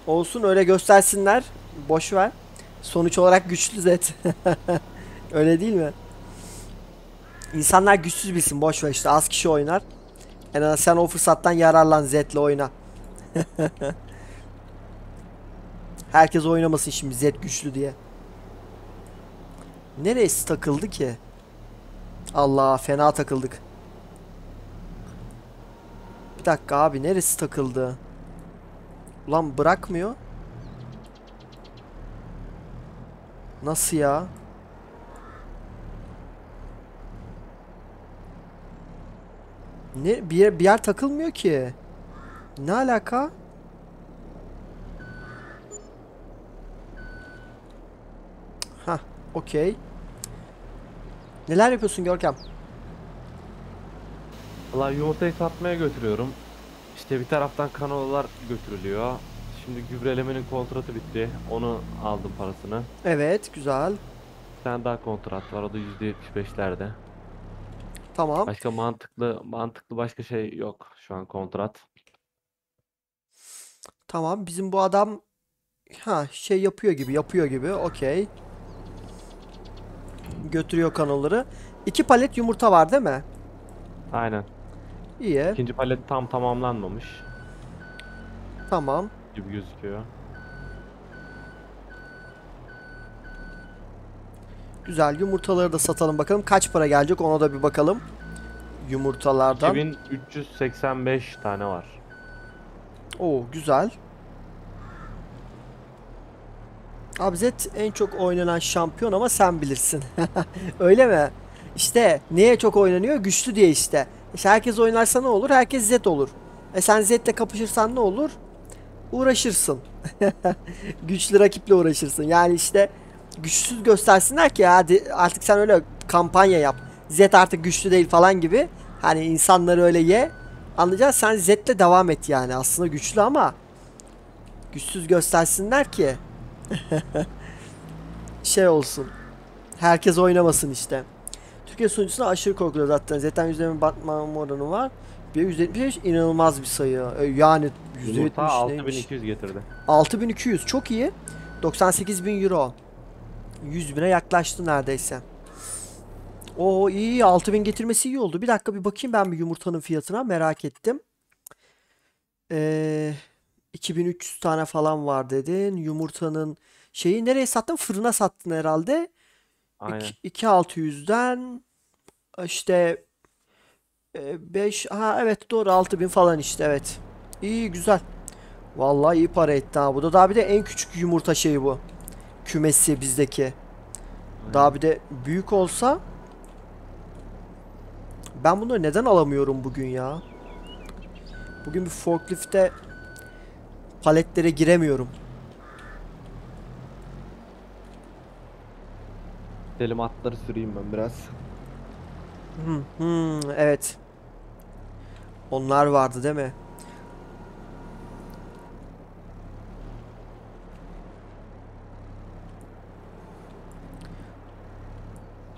Olsun, öyle göstersinler. Boş ver. Sonuç olarak güçlü Zed. Öyle değil mi? İnsanlar güçsüz bilsin, boş ver işte, az kişi oynar. En azından sen o fırsattan yararlan, Zed'le oyna. Herkes oynamasın şimdi Zed güçlü diye. Neresi takıldı ki? Allah, fena takıldık. Bir dakika abi, neresi takıldı? Ulan bırakmıyor. Nasıl ya? Ne, bir yer, bir yer takılmıyor ki. Ne alaka? Ha, okey. Neler yapıyorsun Görkem? Vallahi yumurtayı satmaya götürüyorum. İşte bir taraftan kanallar götürülüyor. Şimdi gübrelemenin kontratı bitti. Onu aldım parasını. Evet, güzel. Bir tane daha kontrat var. O da yüzde yetmiş beşlerde. Tamam. Başka mantıklı mantıklı başka şey yok şu an kontrat. Tamam, bizim bu adam ha şey yapıyor gibi yapıyor gibi okey. Götürüyor kanalları. İki palet yumurta var değil mi? Aynen. İyi. İkinci palet tam tamamlanmamış. Tamam. Gibi gözüküyor. Güzel, yumurtaları da satalım bakalım. Kaç para gelecek ona da bir bakalım. Yumurtalardan iki bin üç yüz seksen beş tane var. Oo, güzel. Abi Zed en çok oynanan şampiyon ama sen bilirsin. Öyle mi? İşte neye çok oynanıyor? Güçlü diye işte. İşte herkes oynarsa ne olur? Herkes Zed olur. E sen Zed'le kapışırsan ne olur? Uğraşırsın. Güçlü rakiple uğraşırsın. Yani işte güçsüz göstersinler ki hadi artık sen öyle kampanya yap. Zed artık güçlü değil falan gibi. Hani insanları öyle ye. Anlayacaksın, sen Zed'le devam et yani. Aslında güçlü ama güçsüz göstersinler ki şey olsun. Herkes oynamasın işte. Türkiye sunucusuna aşırı korkuyor zaten. Zaten yüzde yirmi batma oranı var. Bir yüzde yetmiş beş inanılmaz bir sayı. Yani yüzde yetmiş beş altı bin iki yüz getirdi. altı bin iki yüz çok iyi. doksan sekiz bin euro. yüz bine yaklaştı neredeyse. Oo, iyi, altı bin getirmesi iyi oldu. Bir dakika bir bakayım ben bir yumurtanın fiyatına, merak ettim. Ee, iki bin üç yüz tane falan var dedin. Yumurtanın şeyi nereye sattın? Fırına sattın herhalde. iki bin altı yüzden işte beş, ha evet doğru, altı bin falan işte, evet. İyi, güzel. Vallahi iyi para etti ha. Bu da daha bir de en küçük yumurta şeyi bu. Kümesi bizdeki. Aynen. Daha bir de büyük olsa ben bunu neden alamıyorum bugün ya? Bugün bir forklift'te paletlere giremiyorum. Gidelim, atları süreyim ben biraz. Hmm, hmm, evet. Onlar vardı değil mi?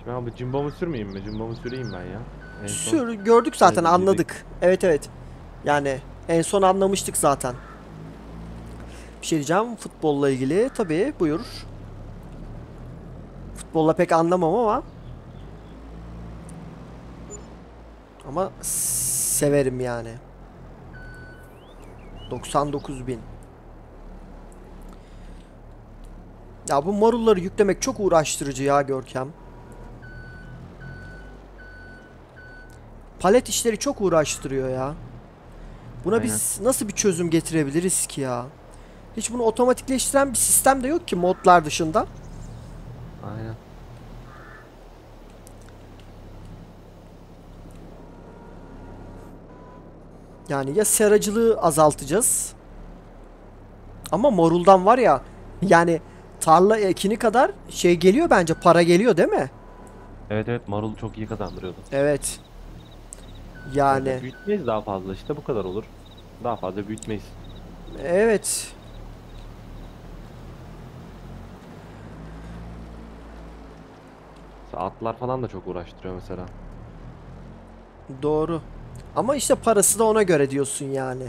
Abi cimbamı sürmeyeyim mi? Cimbamı süreyim ben ya. En Sür, son... gördük zaten, evet, anladık. Dedik. Evet evet. Yani en son anlamıştık zaten. Bir şey diyeceğim futbolla ilgili. Tabii, buyur. Futbolla pek anlamam ama. Ama severim yani. doksan dokuz bin. Ya bu marulları yüklemek çok uğraştırıcı ya Görkem. Palet işleri çok uğraştırıyor ya. Buna Aynen. biz nasıl bir çözüm getirebiliriz ki ya? Hiç bunu otomatikleştiren bir sistem de yok ki modlar dışında. Aynen. Yani ya seracılığı azaltacağız. Ama maruldan var ya, yani tarla ekini kadar şey geliyor bence, para geliyor değil mi? Evet evet, marul çok iyi kazandırıyordu. Evet. Yani. yani büyütmeyiz daha fazla, işte bu kadar olur. Daha fazla büyütmeyiz. Evet. Atlar falan da çok uğraştırıyor mesela. Doğru. Ama işte parası da ona göre diyorsun yani.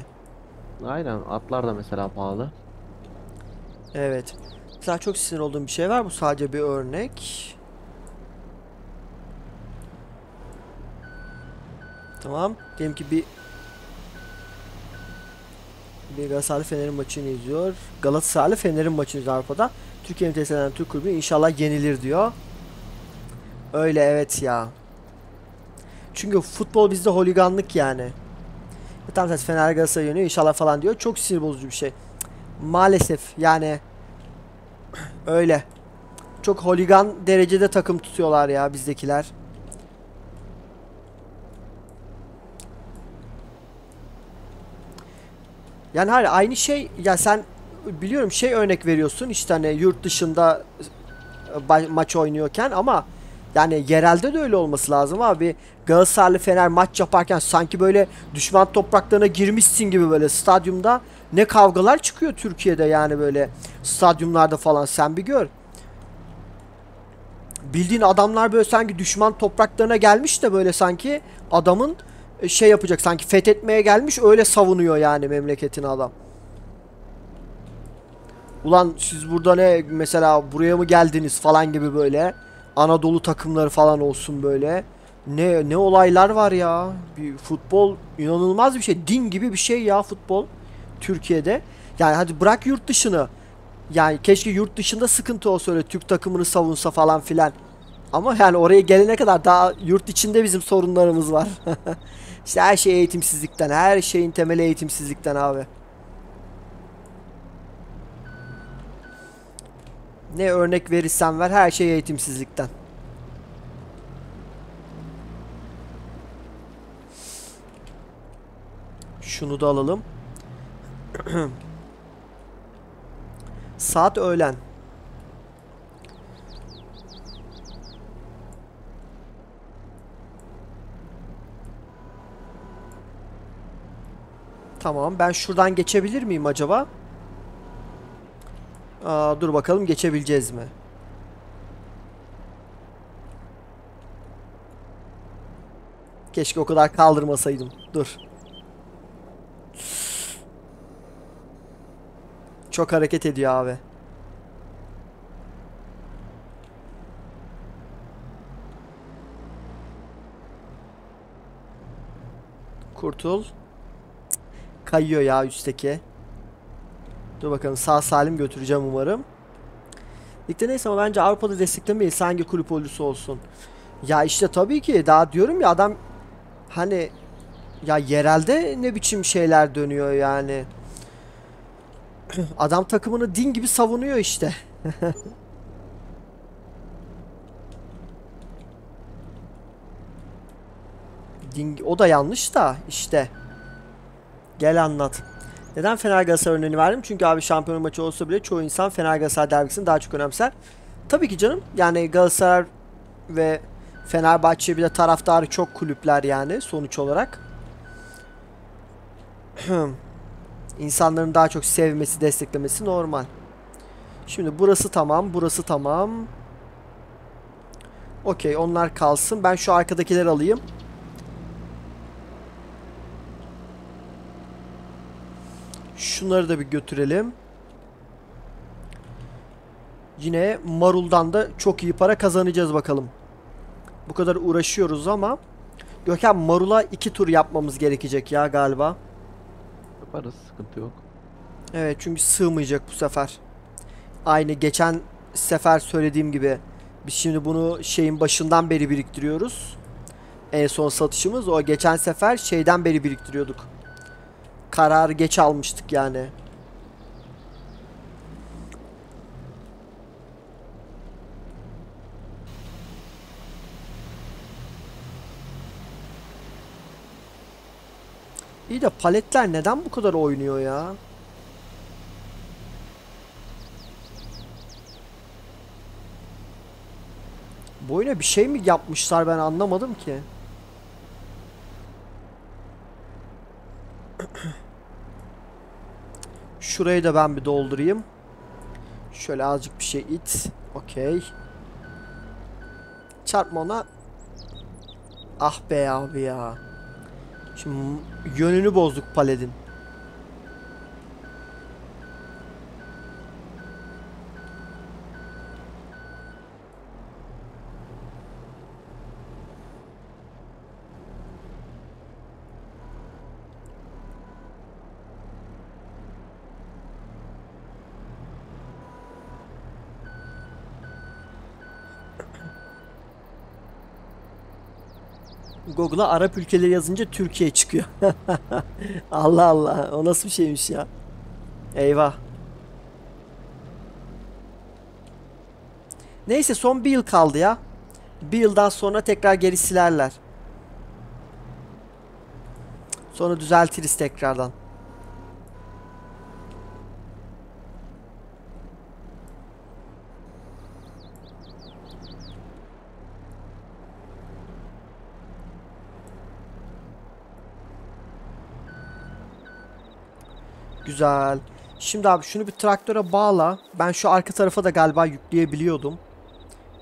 Aynen, atlar da mesela pahalı. Evet. Mesela çok sinir olduğum bir şey var. Bu sadece bir örnek. Tamam. Diyelim ki bir bir Galatasaray Fener'in maçını izliyor. Galatasaray Fener'in maçını izliyor Avrupa'da. Türkiye'nin temsil eden Türk kulübü inşallah yenilir diyor. Öyle evet ya. Çünkü futbol bizde holiganlık yani. E tamam, Fener Galatasaray yönüyor inşallah falan diyor. Çok sinir bozucu bir şey. Maalesef yani öyle. Çok holigan derecede takım tutuyorlar ya bizdekiler. Yani hala aynı şey ya, sen biliyorum şey örnek veriyorsun işte hani yurt dışında maç oynuyorken, ama yani yerelde de öyle olması lazım abi. Galatasaraylı Fener maç yaparken sanki böyle düşman topraklarına girmişsin gibi böyle stadyumda ne kavgalar çıkıyor Türkiye'de yani, böyle stadyumlarda falan sen bir gör. Bildiğin adamlar böyle sanki düşman topraklarına gelmiş de böyle sanki adamın şey yapacak, sanki fethetmeye gelmiş öyle savunuyor yani memleketini adam. Ulan siz burada ne mesela, buraya mı geldiniz falan gibi böyle. Anadolu takımları falan olsun böyle. Ne ne olaylar var ya. Bir futbol inanılmaz bir şey. Din gibi bir şey ya futbol Türkiye'de. Yani hadi bırak yurt dışını. Yani keşke yurt dışında sıkıntı olsa, öyle Türk takımını savunsa falan filan. Ama yani oraya gelene kadar daha yurt içinde bizim sorunlarımız var. İşte her şey eğitimsizlikten, her şeyin temeli eğitimsizlikten abi. Ne örnek verirsen ver, her şey eğitimsizlikten. Şunu da alalım. Saat öğlen. Tamam, ben şuradan geçebilir miyim acaba? Aa, dur bakalım geçebileceğiz mi? Keşke o kadar kaldırmasaydım. Dur. Çok hareket ediyor abi. Kurtul. Kayıyor ya üstteki. Dur bakalım, sağ salim götüreceğim umarım. Ligde neyse, ama bence Avrupa'da desteklemeyiz hangi kulüp olursa olsun. Ya işte tabii ki, daha diyorum ya adam hani ya yerelde ne biçim şeyler dönüyor yani. Adam takımını din gibi savunuyor işte. Din, o da yanlış da işte. Gel anlat. Neden Fener Galatasaray örneğini verdim? Çünkü abi şampiyon maçı olsa bile çoğu insan Fener Galatasaray derbisini daha çok önemser. Tabii ki canım. Yani Galatasaray ve Fenerbahçe bile taraftarı çok kulüpler yani sonuç olarak. İnsanların daha çok sevmesi, desteklemesi normal. Şimdi burası tamam, burası tamam. Okey, onlar kalsın. Ben şu arkadakileri alayım. Şunları da bir götürelim. Yine maruldan da çok iyi para kazanacağız bakalım. Bu kadar uğraşıyoruz ama Gökhan, marula iki tur yapmamız gerekecek ya galiba. Yaparız, sıkıntı yok. Evet, çünkü sığmayacak bu sefer. Aynı geçen sefer söylediğim gibi biz şimdi bunu şeyin başından beri biriktiriyoruz. En son satışımız o, geçen sefer şeyden beri biriktiriyorduk. kararı geç almıştık yani. İyi de paletler neden bu kadar oynuyor ya? Bu oyuna bir şey mi yapmışlar, ben anlamadım ki. Şurayı da ben bir doldurayım. Şöyle azıcık bir şey it. Okey. Çarpma ona. Ah be abi ya. Şimdi yönünü bozduk paledin. Google'a Arap ülkeleri yazınca Türkiye çıkıyor. Allah Allah, o nasıl bir şeymiş ya. Eyvah. Neyse, son bir yıl kaldı ya. Bir yıldan sonra tekrar geri silerler. Sonra düzeltiriz tekrardan. Güzel. Şimdi abi şunu bir traktöre bağla. Ben şu arka tarafa da galiba yükleyebiliyordum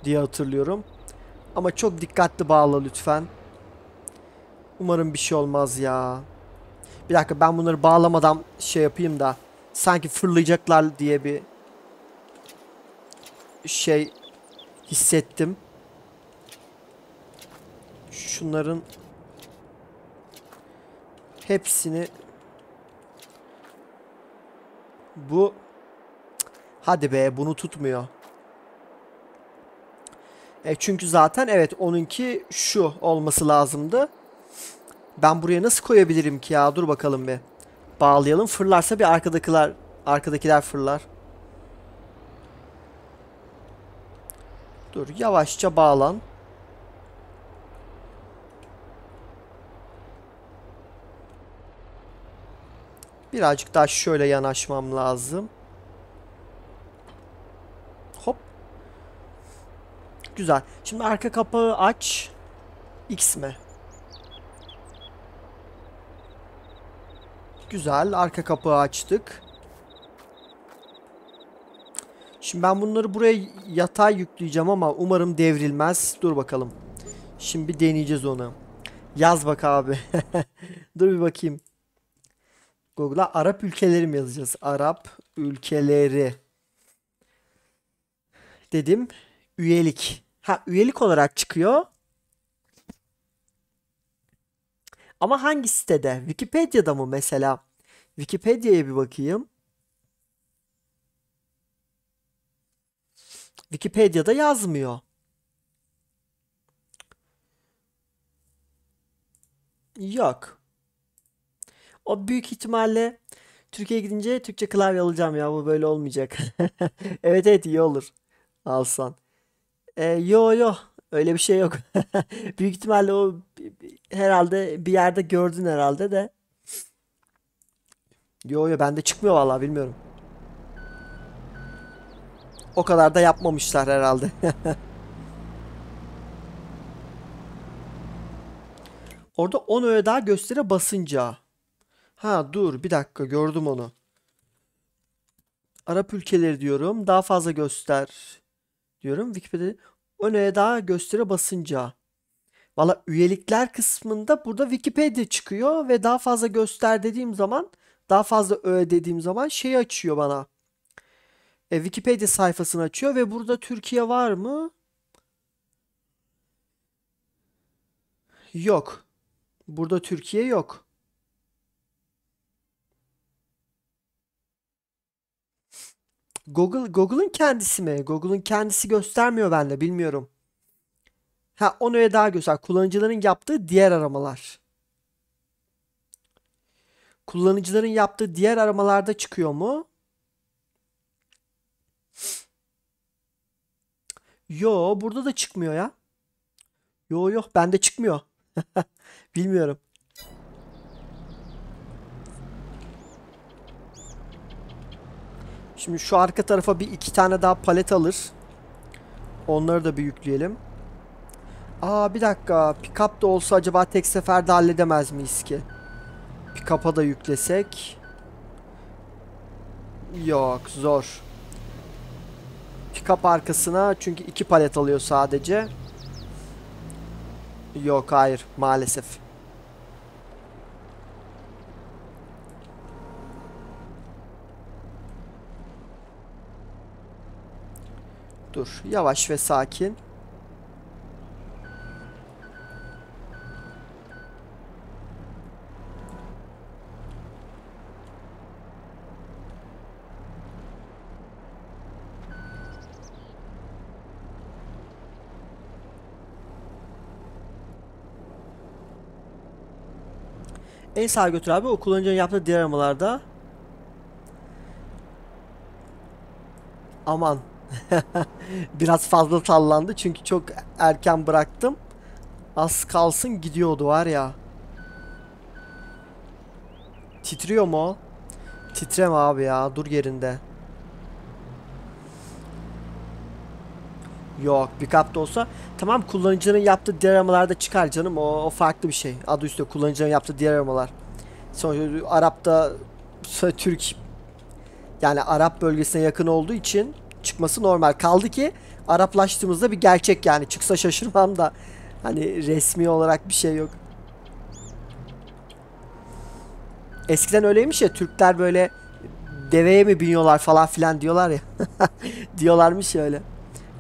diye hatırlıyorum. Ama çok dikkatli bağla lütfen. Umarım bir şey olmaz ya. Bir dakika, ben bunları bağlamadan şey yapayım da. Sanki fırlayacaklar diye bir şey hissettim. Şunların hepsini... Bu, hadi be, bunu tutmuyor. E çünkü zaten evet, onunki şu olması lazımdı. Ben buraya nasıl koyabilirim ki ya? Dur bakalım bir. Bağlayalım. Fırlarsa bir arkadakiler, arkadakiler fırlar. Dur, yavaşça bağlan. Birazcık daha şöyle yanaşmam lazım. Hop. Güzel. Şimdi arka kapağı aç. X mi? Güzel. Arka kapağı açtık. Şimdi ben bunları buraya yatay yükleyeceğim ama umarım devrilmez. Dur bakalım. Şimdi bir deneyeceğiz onu. Yaz bak abi. Dur bir bakayım. Google'a Arap ülkeleri mi yazacağız? Arap ülkeleri dedim. Üyelik. Ha, üyelik olarak çıkıyor. Ama hangi sitede? Wikipedia'da mı mesela? Wikipedia'ya bir bakayım. Wikipedia'da yazmıyor. Yok. O büyük ihtimalle Türkiye'ye gidince Türkçe klavye alacağım ya. Bu böyle olmayacak. Evet evet, iyi olur. Alsan. Ee, yo yo. Öyle bir şey yok. Büyük ihtimalle o herhalde bir yerde gördün herhalde de. Yo yo, bende çıkmıyor vallahi, bilmiyorum. O kadar da yapmamışlar herhalde. Orada on öğe daha göstere basınca. Ha dur bir dakika, gördüm onu. Arap ülkeleri diyorum. Daha fazla göster diyorum. Wikipedia öne daha göstere basınca. Valla üyelikler kısmında burada Wikipedia çıkıyor ve daha fazla göster dediğim zaman, daha fazla öğe dediğim zaman şeyi açıyor bana. E, Wikipedia sayfasını açıyor ve burada Türkiye var mı? Yok. Burada Türkiye yok. Google, Google'ın kendisi mi? Google'ın kendisi göstermiyor bende, bilmiyorum. Ha, onu daha göster. Kullanıcıların yaptığı diğer aramalar. kullanıcıların yaptığı diğer aramalarda çıkıyor mu? Yo, burada da çıkmıyor ya. Yo yok, bende çıkmıyor. Bilmiyorum. Şimdi şu arka tarafa bir iki tane daha palet alır. Onları da bir yükleyelim. Aa bir dakika. Pick-up da olsa acaba tek seferde halledemez miyiz ki? Pick-up'a da yüklesek. Yok, zor. Pick-up arkasına çünkü iki palet alıyor sadece. Yok, hayır maalesef. Dur, yavaş ve sakin. En sağa götür abi. O kullanıcının yaptığı diğer aramalarda. Aman. Biraz fazla sallandı çünkü çok erken bıraktım. Az kalsın gidiyordu var ya. Titriyor mu o? Titreme abi ya. Dur yerinde. Yok, pick-up da olsa tamam, kullanıcının yaptığı diğer aramalarda çıkar canım, o, o farklı bir şey, adı üstünde kullanıcının yaptığı diğer aramalar. Sonuçta Arap'ta Türk, yani Arap bölgesine yakın olduğu için çıkması normal, kaldı ki Araplaştığımızda bir gerçek, yani çıksa şaşırmam da hani resmi olarak bir şey yok. Eskiden öyleymiş ya, Türkler böyle deveye mi biniyorlar falan filan diyorlar ya. Diyorlarmış ya öyle.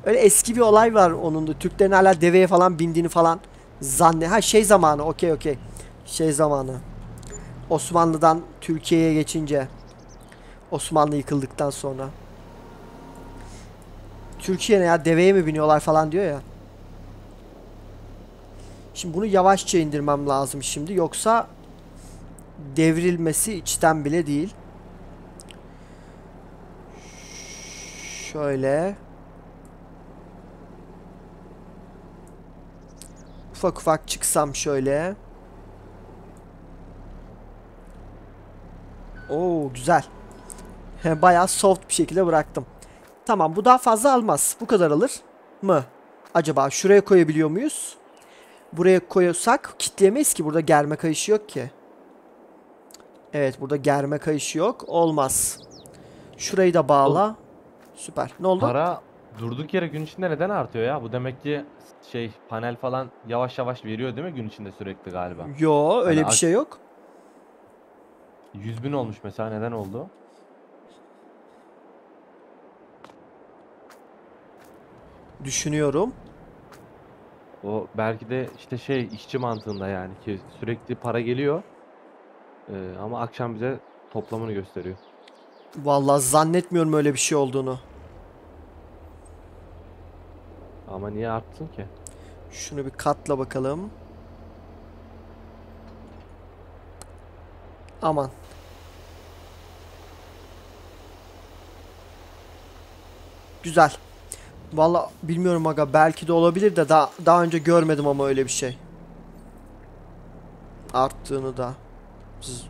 Öyle eski bir olay var onun da. Türklerin hala deveye falan bindiğini falan zanne. Ha şey zamanı, okey okey. Şey zamanı. Osmanlı'dan Türkiye'ye geçince. Osmanlı yıkıldıktan sonra. Türkiye ne ya, deveye mi biniyorlar falan diyor ya. Şimdi bunu yavaşça indirmem lazım şimdi. Yoksa devrilmesi içten bile değil. Şöyle... Ufak ufak çıksam şöyle. Oo güzel. Bayağı soft bir şekilde bıraktım. Tamam, bu daha fazla almaz. Bu kadar alır mı? Acaba şuraya koyabiliyor muyuz? Buraya koyuyorsak kitleyemeyiz ki. Burada germe kayışı yok ki. Evet, burada germe kayışı yok. Olmaz. Şurayı da bağla. Süper. Ne oldu? Para durduk yere gün içinde neden artıyor ya? Bu demek ki şey, panel falan yavaş yavaş veriyor değil mi gün içinde sürekli galiba? Yo öyle yani bir şey yok. yüz bin olmuş mesela, neden oldu? Düşünüyorum. O belki de işte şey, işçi mantığında yani ki sürekli para geliyor. Ee, ama akşam bize toplamını gösteriyor. Vallahi zannetmiyorum öyle bir şey olduğunu. Ama niye arttın ki? Şunu bir katla bakalım. Aman. Güzel. Vallahi bilmiyorum aga, belki de olabilir de daha, daha önce görmedim ama öyle bir şey. Arttığını da. Siz...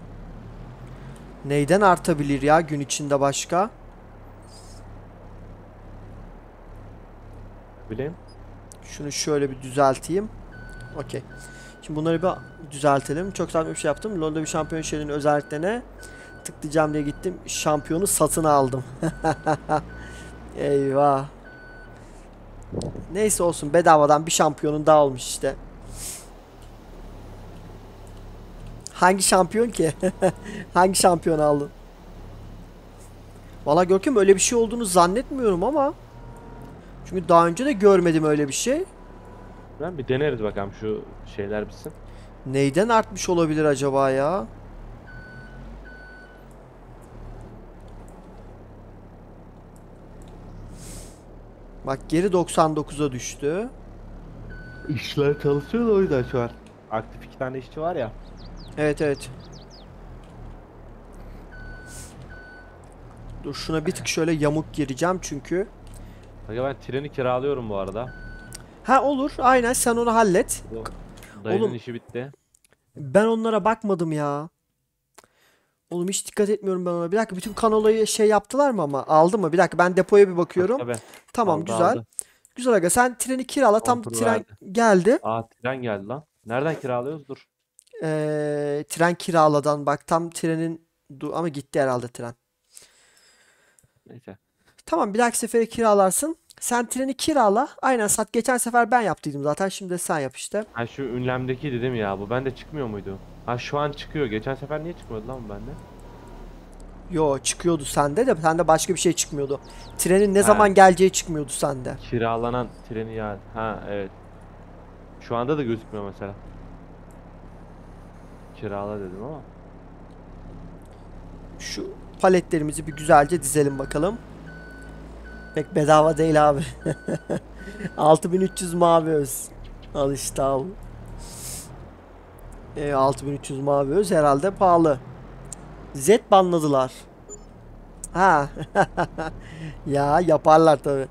Neyden artabilir ya gün içinde başka? Bileyim. Şunu şöyle bir düzelteyim. Okey. Şimdi bunları bir düzeltelim. Çok saçma bir şey yaptım. Lol'da bir şampiyon şehrinin özelliklerine tıklayacağım diye gittim. Şampiyonu satın aldım. Eyvah. Neyse olsun, bedavadan bir şampiyonun daha olmuş işte. Hangi şampiyon ki? Hangi şampiyon aldın? Valla Görkem öyle bir şey olduğunu zannetmiyorum ama. Çünkü daha önce de görmedim öyle bir şey. Ben bir deneriz bakalım şu şeyler bitsin. Neyden artmış olabilir acaba ya? Bak geri doksan dokuza düştü. İşler çalışıyor da o yüzden şu an. Aktif iki tane işçi var ya. Evet evet. Dur şuna bir tık şöyle yamuk gireceğim çünkü. Aga ben treni kiralıyorum bu arada. Ha olur, aynen sen onu hallet. Dayının oğlum, işi bitti. Ben onlara bakmadım ya. Oğlum hiç dikkat etmiyorum ben ona. Bir dakika bütün kanolayı şey yaptılar mı ama? Aldı mı? Bir dakika ben depoya bir bakıyorum. Tabii. Tamam aldı, güzel. Aldı. Güzel aga sen treni kirala. Tam kontrol tren verdi. Geldi. Aa tren geldi lan. Nereden kiralıyoruz? Dur. Ee, tren kiraladan bak tam trenin ama gitti herhalde tren. Neyse. Tamam bir dahaki sefere kiralarsın. Sen treni kirala. Aynen sat. Geçen sefer ben yaptıydım zaten. Şimdi de sen yap işte. Ha şu ünlemdeki dedim ya bu. Bende çıkmıyor muydu? Ha şu an çıkıyor. Geçen sefer niye çıkmıyordu lan bende? Yo çıkıyordu sende de. Sende başka bir şey çıkmıyordu. Trenin ne ha. zaman geleceği çıkmıyordu sende. Kiralanan treni yani. Ha evet. Şu anda da gözükmüyor mesela. Kirala dedim ama. Şu paletlerimizi bir güzelce dizelim bakalım. Pek bedava değil abi. altı bin üç yüz mavi öz. Al işte al. E, altı bin üç yüz mavi öz herhalde pahalı. Zed banladılar. Ha. Ya yaparlar tabi.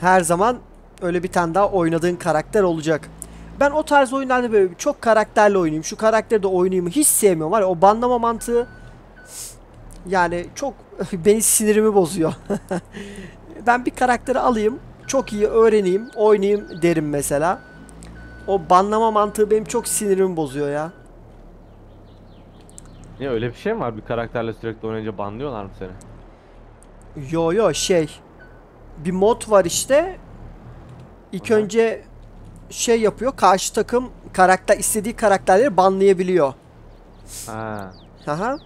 Her zaman öyle bir tane daha oynadığın karakter olacak. Ben o tarz oyunlarda böyle çok karakterle oynayayım. Şu karakteri de oynayayım. Hiç sevmiyorum. Var ya, o banlama mantığı yani çok beni sinirimi bozuyor. Ben bir karakteri alayım, çok iyi öğreneyim, oynayayım derim mesela. O banlama mantığı benim çok sinirimi bozuyor ya. Niye öyle bir şey mi var? Bir karakterle sürekli oynayınca banlıyorlar mı seni? Yo yo şey. Bir mod var işte. İlk aha. önce şey yapıyor. Karşı takım karakter istediği karakterleri banlayabiliyor. Ha. Aha.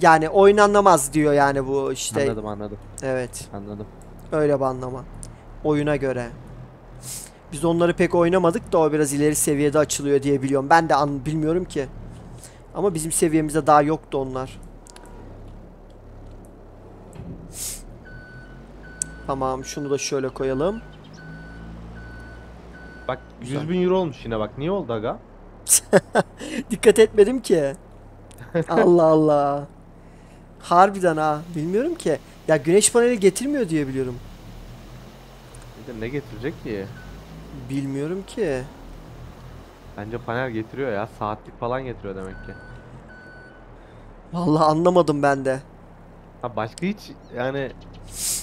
Yani oynanamaz diyor yani bu işte. Anladım anladım. Evet. Anladım. Öyle banlama. Oyuna göre. Biz onları pek oynamadık da o biraz ileri seviyede açılıyor diye biliyorum. Ben de an bilmiyorum ki. Ama bizim seviyemizde daha yoktu onlar. Tamam şunu da şöyle koyalım. Bak yüz bin euro olmuş yine bak. Niye oldu aga? Dikkat etmedim ki. Allah Allah. Harbiden ha. Bilmiyorum ki. Ya güneş paneli getirmiyor diye biliyorum. Ne getirecek ki? Bilmiyorum ki. Bence panel getiriyor ya. Saatlik falan getiriyor demek ki. Vallahi anlamadım ben de. Ha başka hiç yani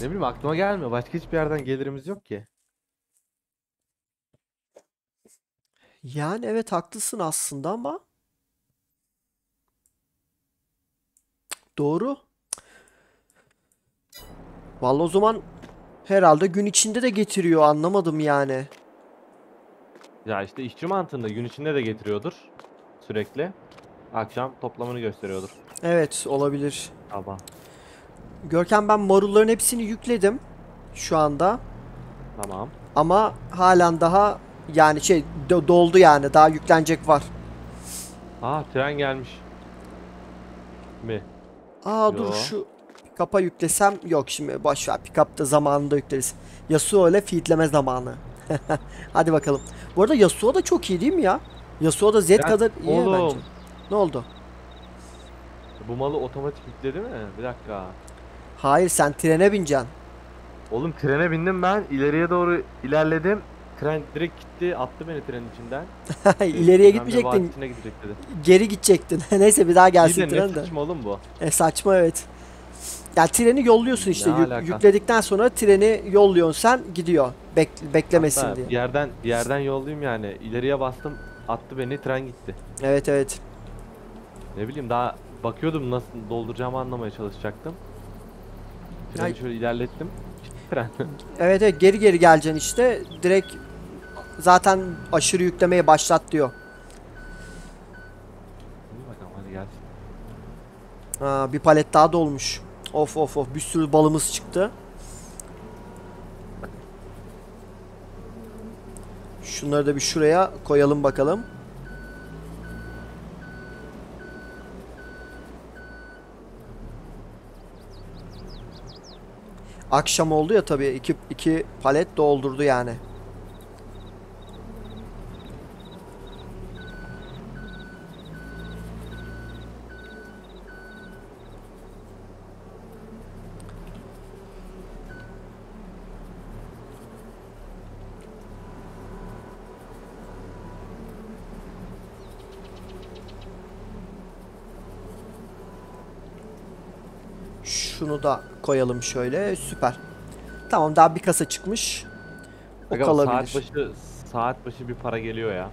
ne bileyim aklıma gelmiyor. Başka hiçbir yerden gelirimiz yok ki. Yani evet haklısın aslında ama. Doğru. Vallahi o zaman herhalde gün içinde de getiriyor. Anlamadım yani. Ya işte işçi mantığında gün içinde de getiriyordur. Sürekli. Akşam toplamını gösteriyordur. Evet olabilir. Ama. Görkem ben marulların hepsini yükledim. Şu anda. Tamam. Ama halen daha yani şey doldu yani. Daha yüklenecek var. Aa tren gelmiş. Mi? Aa yo. Dur şu pick-up'a yüklesem yok şimdi boşver pick-up'ta zamanında yükleriz. Yasuo ile feedleme zamanı. Hadi bakalım. Bu arada Yasuo da çok iyi değil mi ya? Yasuo da Zed ben, kadar iyi oğlum. Bence. Ne oldu? Bu malı otomatik yükledi mi? Bir dakika. Hayır sen trene bineceksin. Oğlum trene bindim ben ileriye doğru ilerledim. Tren direkt gitti attı beni trenin içinden. İleriye gitmeyecektin. Geri gidecektin. Neyse bir daha gelsin tren de. Ne saçma oğlum bu. E saçma evet. Ya yani, treni yolluyorsun işte. Yük, yükledikten sonra treni yolluyorsun sen gidiyor. Bek, beklemesin hatta diye. Bir yerden, bir yerden yollayayım yani. İleriye bastım attı beni tren gitti. Evet evet. Ne bileyim daha bakıyordum nasıl dolduracağımı anlamaya çalışacaktım. Treni ay. Şöyle ilerlettim. Evet evet geri geri geleceksin işte. Direkt zaten aşırı yüklemeye başlat diyor. Aa, bir palet daha dolmuş. Of of of bir sürü balımız çıktı. Şunları da bir şuraya koyalım bakalım. Akşam oldu ya tabii iki, iki palet doldurdu yani. Şunu da koyalım şöyle. Süper. Tamam, daha bir kasa çıkmış. O aga, kalabilir. Saat başı, saat başı bir para geliyor ya.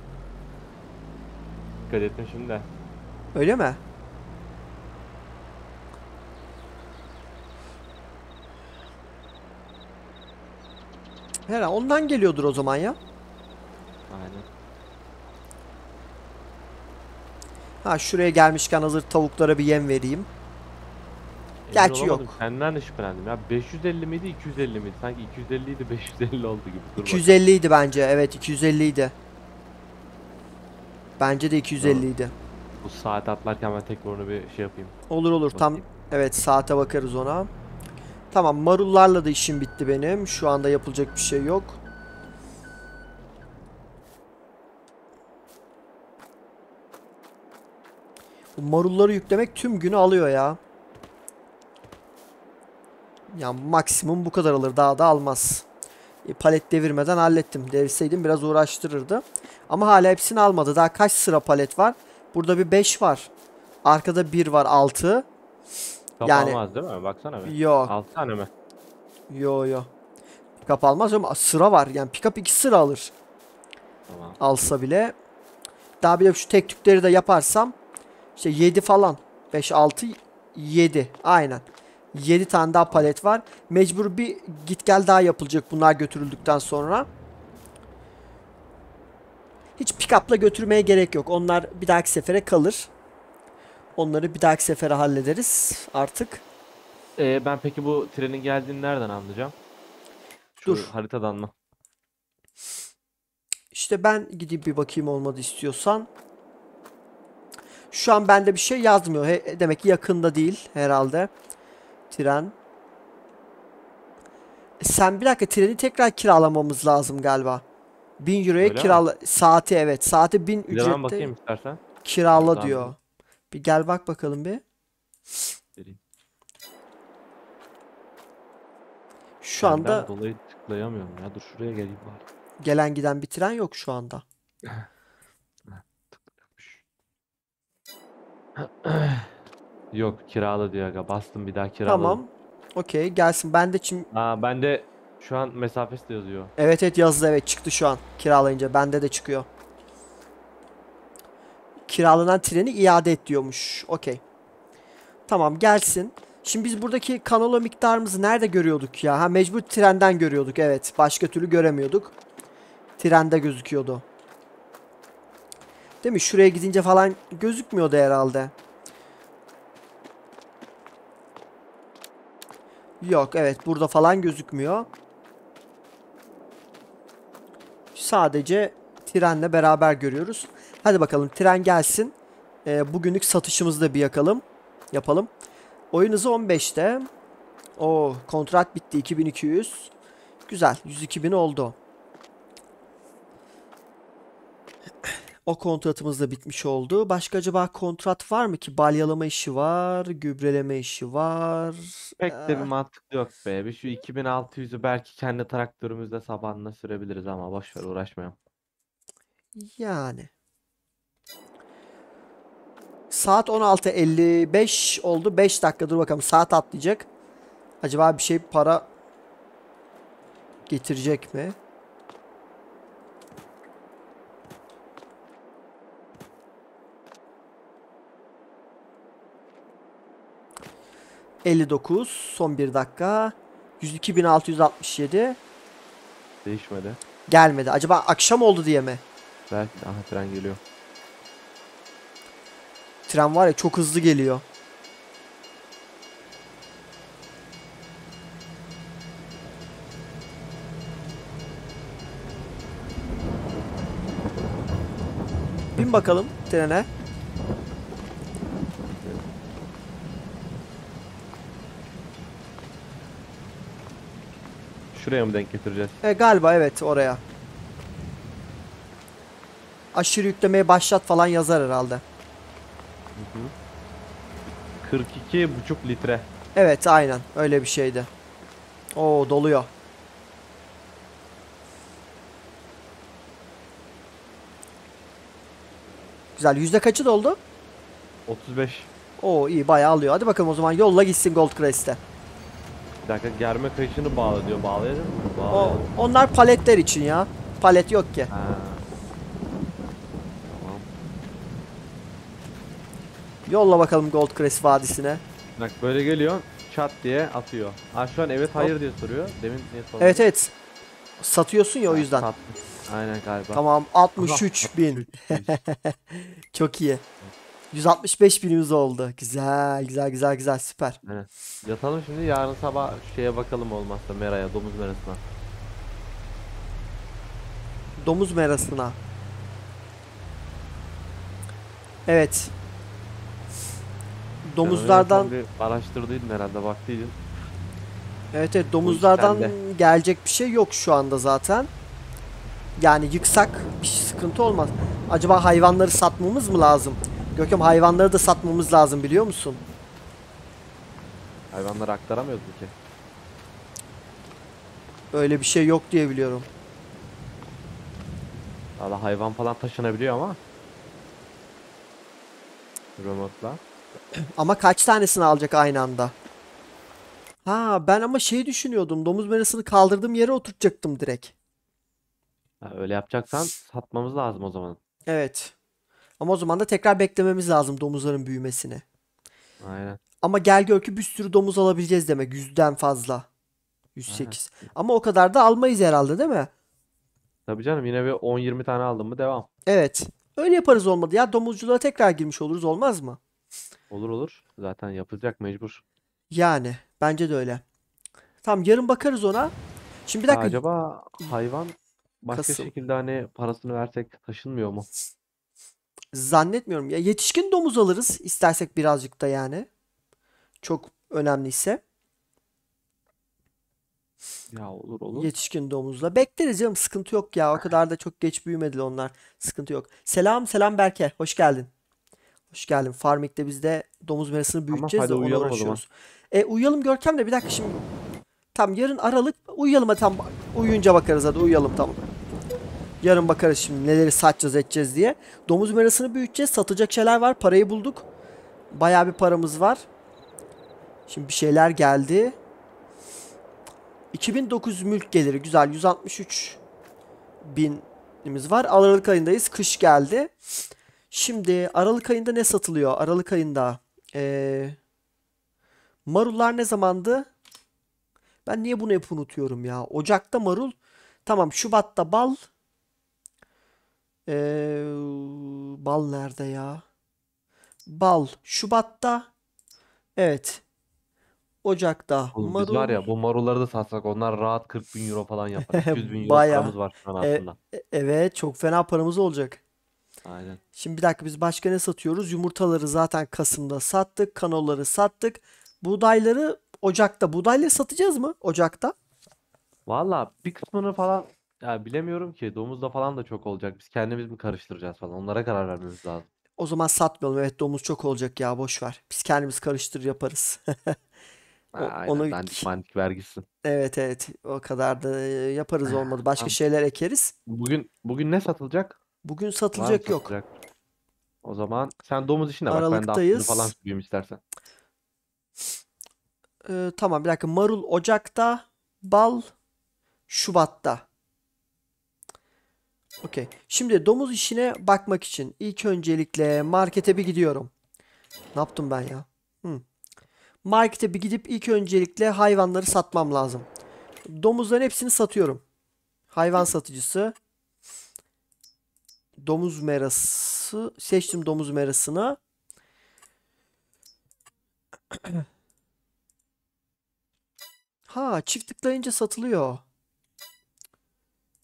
Dikkat ettim şimdi de. Öyle mi? Herhalde ondan geliyordur o zaman ya. Aynen. Ha, şuraya gelmişken hazır tavuklara bir yem vereyim. Emin Gerçi olamadım. Yok. Senden de şüphelendim ya. beş yüz elli miydi, iki yüz elli miydi? Sanki iki yüz elli idi, beş yüz elli oldu gibi. Dur iki yüz elli idi bence. Evet, iki yüz elli idi. Bence de iki yüz elli idi. Bu saat atlarken ben tekrar onu bir şey yapayım. Olur olur. Bakayım. Tam evet, saate bakarız ona. Tamam, marullarla da işim bitti benim. Şu anda yapılacak bir şey yok. Bu marulları yüklemek tüm günü alıyor ya. Ya maksimum bu kadar alır. Daha da almaz. E, palet devirmeden hallettim. Devirseydim biraz uğraştırırdı. Ama hala hepsini almadı. Daha kaç sıra palet var? Burada bir beş var. Arkada bir var. altı. Kapalmaz yani, değil mi? Baksana be. Yok. altı tane mi? Yok yok. Kapalmaz ama sıra var. Yani pick-up iki sıra alır. Tamam. Alsa bile. Daha bile şu tek tükleri de yaparsam işte yedi falan. beş, altı, yedi. Aynen. yedi tane daha palet var. Mecbur bir git gel daha yapılacak bunlar götürüldükten sonra. Hiç pick-up'la götürmeye gerek yok. Onlar bir dahaki sefere kalır. Onları bir dahaki sefere hallederiz artık. Ee, ben peki bu trenin geldiğini nereden anlayacağım? Şu Dur. Haritadan mı? İşte ben gideyim bir bakayım, olmadı istiyorsan. Şu an bende bir şey yazmıyor. He, demek ki yakında değil herhalde. Tren. Sen bir dakika, treni tekrar kiralamamız lazım galiba. bin euroya kirala... Mi? Saati, evet. Saati bin ücrette kirala Oradan diyor. Mı? Bir gel bak bakalım bir. Vereyim. Şu ben anda... Ben dolayı tıklayamıyorum ya. Dur şuraya geleyim bari. Gelen giden bir tren yok şu anda. Yok, kiralı diyor aga. Bastım, bir daha kiraladım. Tamam. Okey, gelsin. Ben de şimdi... Aa, ben de şu an mesafesi de yazıyor. Evet evet, yazdı, evet çıktı şu an. Kiralayınca bende de çıkıyor. Kiralanan treni iade et diyormuş. Okey. Tamam, gelsin. Şimdi biz buradaki kanola miktarımızı nerede görüyorduk ya? Ha, mecbur trenden görüyorduk, evet. Başka türlü göremiyorduk. Trende gözüküyordu. Değil mi? Şuraya gidince falan gözükmüyordu herhalde. Yok, evet, burada falan gözükmüyor. Sadece trenle beraber görüyoruz. Hadi bakalım, tren gelsin. Ee, bugünlük satışımızı da bir yakalım. Yapalım. Oyunuzu on beşte. Oo, kontrat bitti. iki bin iki yüz. Güzel. yüz iki bin oldu. O kontratımız da bitmiş oldu. Başka acaba kontrat var mı ki? Balyalama işi var. Gübreleme işi var. Pek ee... de bir mantık yok be. Bir şu iki bin altı yüzü belki kendi traktörümüzle sabanla sürebiliriz ama boşver, uğraşmayalım. Yani. Saat on altı elli beş oldu. beş dakikadır bakalım. Saat atlayacak. Acaba bir şey para getirecek mi? elli dokuz. Son bir dakika. yüz iki bin altı yüz altmış yedi. Değişmedi. Gelmedi. Acaba akşam oldu diye mi? Belki. Aha, tren geliyor. Tren var ya, çok hızlı geliyor. Bin bakalım trene. Şuraya mı denk getireceğiz? E, galiba evet, oraya. Aşırı yüklemeye başlat falan yazar herhalde. kırk iki buçuk litre. Evet, aynen öyle bir şeydi. Oo, doluyor. Güzel. Yüzde kaçı doldu? otuz beş. Oo, iyi, bayağı alıyor. Hadi bakalım o zaman, yolla gitsin Gold Crest'e. Bir dakika, germe kayışını bağla diyor. Bağlayalım mı? O, onlar paletler için ya. Palet yok ki. Ha. Tamam. Yolla bakalım Gold Crest Vadisi'ne. Bak böyle geliyor. Çat diye atıyor. Ha, şu an evet hayır Hop. diye soruyor. Demin niye soruyor? Evet evet. Satıyorsun ya, ha, o yüzden. Sat. Aynen galiba. Tamam, altmış üç bin. Çok iyi. yüz altmış beş binimiz oldu. Güzel güzel güzel güzel, süper. Evet. Yatalım şimdi, yarın sabah şeye bakalım, olmazsa meraya, domuz merasına. Domuz merasına. Evet. Domuzlardan yani araştırdıydın herhalde, baktıydın. Evet evet, domuzlardan gelecek bir şey yok şu anda zaten. Yani yıksak bir sıkıntı olmaz. Acaba hayvanları satmamız mı lazım? Gökhan, hayvanları da satmamız lazım, biliyor musun? Hayvanları aktaramıyoruz ki. Öyle bir şey yok diye biliyorum. Valla hayvan falan taşınabiliyor ama. Remote'la. Ama kaç tanesini alacak aynı anda? Ha, ben ama şey düşünüyordum. Domuz merasını kaldırdığım yere oturtacaktım direkt. Ha, öyle yapacaksan satmamız lazım o zaman. Evet. Ama o zaman da tekrar beklememiz lazım domuzların büyümesini. Aynen. Ama gel gör ki bir sürü domuz alabileceğiz demek. Yüzden fazla. yüz sekiz. Aynen. Ama o kadar da almayız herhalde, değil mi? Tabii canım, yine bir on yirmi tane aldım mı devam. Evet. Öyle yaparız, olmadı ya. Domuzculuğa tekrar girmiş oluruz, olmaz mı? Olur olur. Zaten yapılacak, mecbur. Yani bence de öyle. Tamam, yarın bakarız ona. Şimdi bir dakika. Acaba hayvan başka Kasım. şekilde hani parasını versek taşınmıyor mu? Zannetmiyorum. Ya yetişkin domuz alırız istersek birazcık da, yani. Çok önemliyse. Ya olur olur. Yetişkin domuzla bekleriz canım, sıkıntı yok ya. O kadar da çok geç büyümedi onlar. Sıkıntı yok. Selam selam Berke. Hoş geldin. Hoş geldin. Farming'de biz de domuz merasını büyüteceğiz de ona uğraşıyoruz. E, uyuyalım Görkem de bir dakika şimdi. Tam yarın Aralık, uyuyalım, tam uyuyunca bakarız, hadi uyuyalım tamam. Yarın bakarız şimdi neleri satacağız edeceğiz diye. Domuz merasını büyüteceğiz. Satacak şeyler var. Parayı bulduk. Bayağı bir paramız var. Şimdi bir şeyler geldi. iki bin dokuz yüz mülk geliri. Güzel. yüz altmış üç binimiz var. Aralık ayındayız. Kış geldi. Şimdi Aralık ayında ne satılıyor? Aralık ayında. Ee, marullar ne zamandı? Ben niye bunu hep unutuyorum ya? Ocak'ta marul. Tamam. Şubat'ta bal. Ee, bal nerede ya? Bal Şubat'ta. Evet. Ocak'ta. Oğlum, marul. Biz var ya, bu marulları da satsak onlar rahat kırk bin euro falan yapar. iki yüz bin euro paramız var şu an aslında. E, evet, çok fena paramız olacak. Aynen. Şimdi bir dakika, biz başka ne satıyoruz? Yumurtaları zaten Kasım'da sattık. Kanolları sattık. Buğdayları Ocak'ta. Buğdayları satacağız mı Ocak'ta? Valla bir kısmını falan... Ya bilemiyorum ki, domuzda falan da çok olacak. Biz kendimiz mi karıştıracağız falan, onlara karar vermemiz lazım. O zaman satmayalım, evet, domuz çok olacak ya, boş ver. Biz kendimiz karıştır yaparız. o, ha, aynen, onu... dandik mandik vergisi. Evet evet, o kadar da yaparız, olmadı. Başka şeyler ekeriz. Bugün bugün ne satılacak? Bugün satılacak yok. Satılacak. O zaman sen domuz işine bak, ben de aklını falan sürüyüm istersen. Ee, tamam bir dakika, marul Ocak'ta, bal Şubat'ta. Okey. Şimdi domuz işine bakmak için ilk öncelikle markete bir gidiyorum. Ne yaptım ben ya? Hmm. Markete bir gidip ilk öncelikle hayvanları satmam lazım. Domuzların hepsini satıyorum. Hayvan satıcısı. Domuz merası. Seçtim domuz merasını. Ha, çift tıklayınca satılıyor.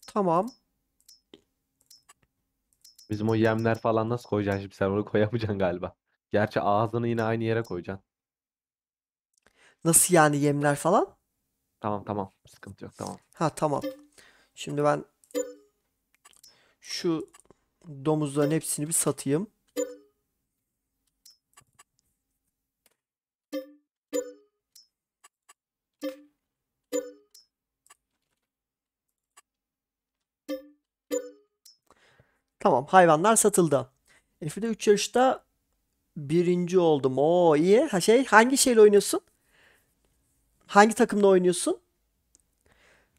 Tamam. Bizim o yemler falan nasıl koyacaksın şimdi, sen onu koyamayacaksın galiba. Gerçi ağzını yine aynı yere koyacaksın. Nasıl yani, yemler falan? Tamam tamam, sıkıntı yok, tamam. Ha tamam. Şimdi ben şu domuzların hepsini bir satayım. Tamam, hayvanlar satıldı. F B'de üç yarışta birinci oldum. Oo iyi. Ha şey, hangi şeyle oynuyorsun? Hangi takımda oynuyorsun?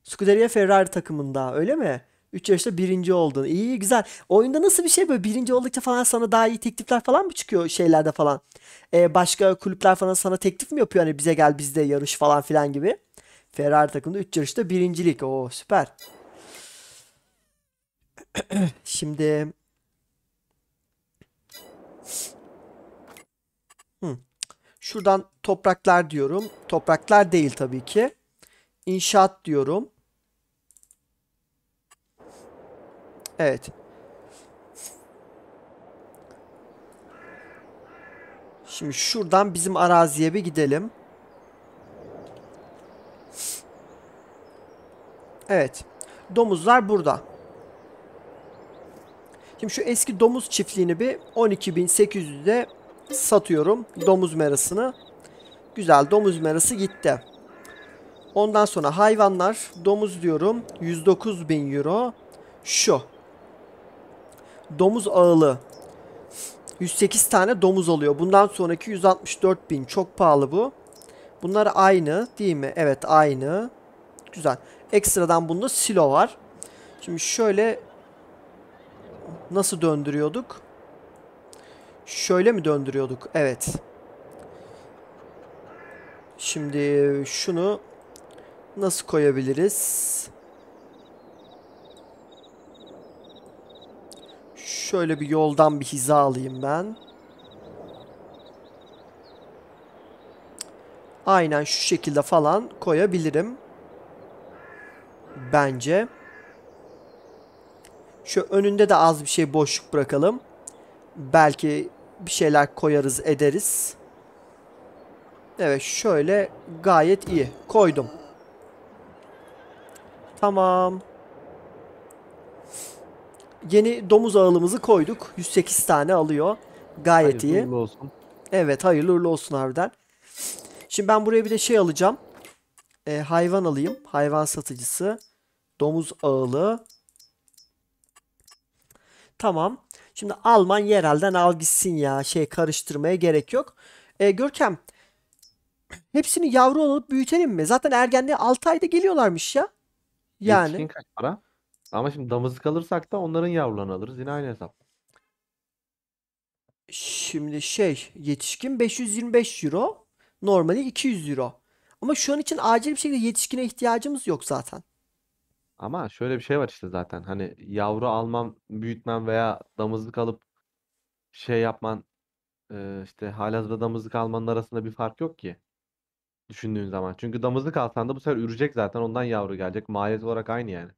Scuderia Ferrari takımında, öyle mi? üç yaşta birinci oldun. İyi, güzel. Oyunda nasıl bir şey böyle? Birinci oldukça falan sana daha iyi teklifler falan mı çıkıyor şeylerde falan? Ee, başka kulüpler falan sana teklif mi yapıyor? Hani bize gel, bizde yarış falan filan gibi. Ferrari takımında üç yarışta birincilik. Oo, süper. Şimdi... Hmm. Şuradan topraklar diyorum. Topraklar değil tabii ki. İnşaat diyorum. Evet. Şimdi şuradan bizim araziye bir gidelim. Evet. Domuzlar burada. Şimdi şu eski domuz çiftliğini bir on iki bin sekiz yüz'de satıyorum. Domuz merasını. Güzel, domuz merası gitti. Ondan sonra hayvanlar, domuz diyorum, yüz dokuz bin euro. Şu domuz ağılı yüz sekiz tane domuz oluyor. Bundan sonraki yüz altmış dört bin, çok pahalı bu. Bunlar aynı değil mi? Evet, aynı. Güzel. Ekstradan bunda silo var. Şimdi şöyle nasıl döndürüyorduk? Şöyle mi döndürüyorduk? Evet. Şimdi şunu nasıl koyabiliriz? Şöyle bir yoldan bir hiza alayım ben. Aynen şu şekilde falan koyabilirim. Bence. Şu önünde de az bir şey boşluk bırakalım. Belki bir şeyler koyarız ederiz. Evet, şöyle gayet iyi. Koydum. Tamam. Yeni domuz ağılımızı koyduk. yüz sekiz tane alıyor. Gayet hayırlı iyi. Hayırlı olsun. Evet, hayırlı uğurlu olsun harbiden. Şimdi ben buraya bir de şey alacağım. Ee, hayvan alayım. Hayvan satıcısı. Domuz ağılı. Tamam. Şimdi Alman yerelden al gitsin ya. Şey karıştırmaya gerek yok. Ee, Görkem. Hepsini yavru alıp büyütelim mi? Zaten ergenliğe altı ayda geliyorlarmış ya. Yani. Yetişkin kaç para? Ama şimdi damızlık alırsak da onların yavrularını alırız. Yine aynı hesap. Şimdi şey, yetişkin beş yüz yirmi beş euro. Normali iki yüz euro. Ama şu an için acil bir şekilde yetişkine ihtiyacımız yok zaten. Ama şöyle bir şey var işte zaten. Hani yavru almam, büyütmem veya damızlık alıp şey yapman, işte halihazırda damızlık almanın arasında bir fark yok ki. Düşündüğün zaman. Çünkü damızlık alsan da bu sefer ürecek zaten. Ondan yavru gelecek. Maliyet olarak aynı yani.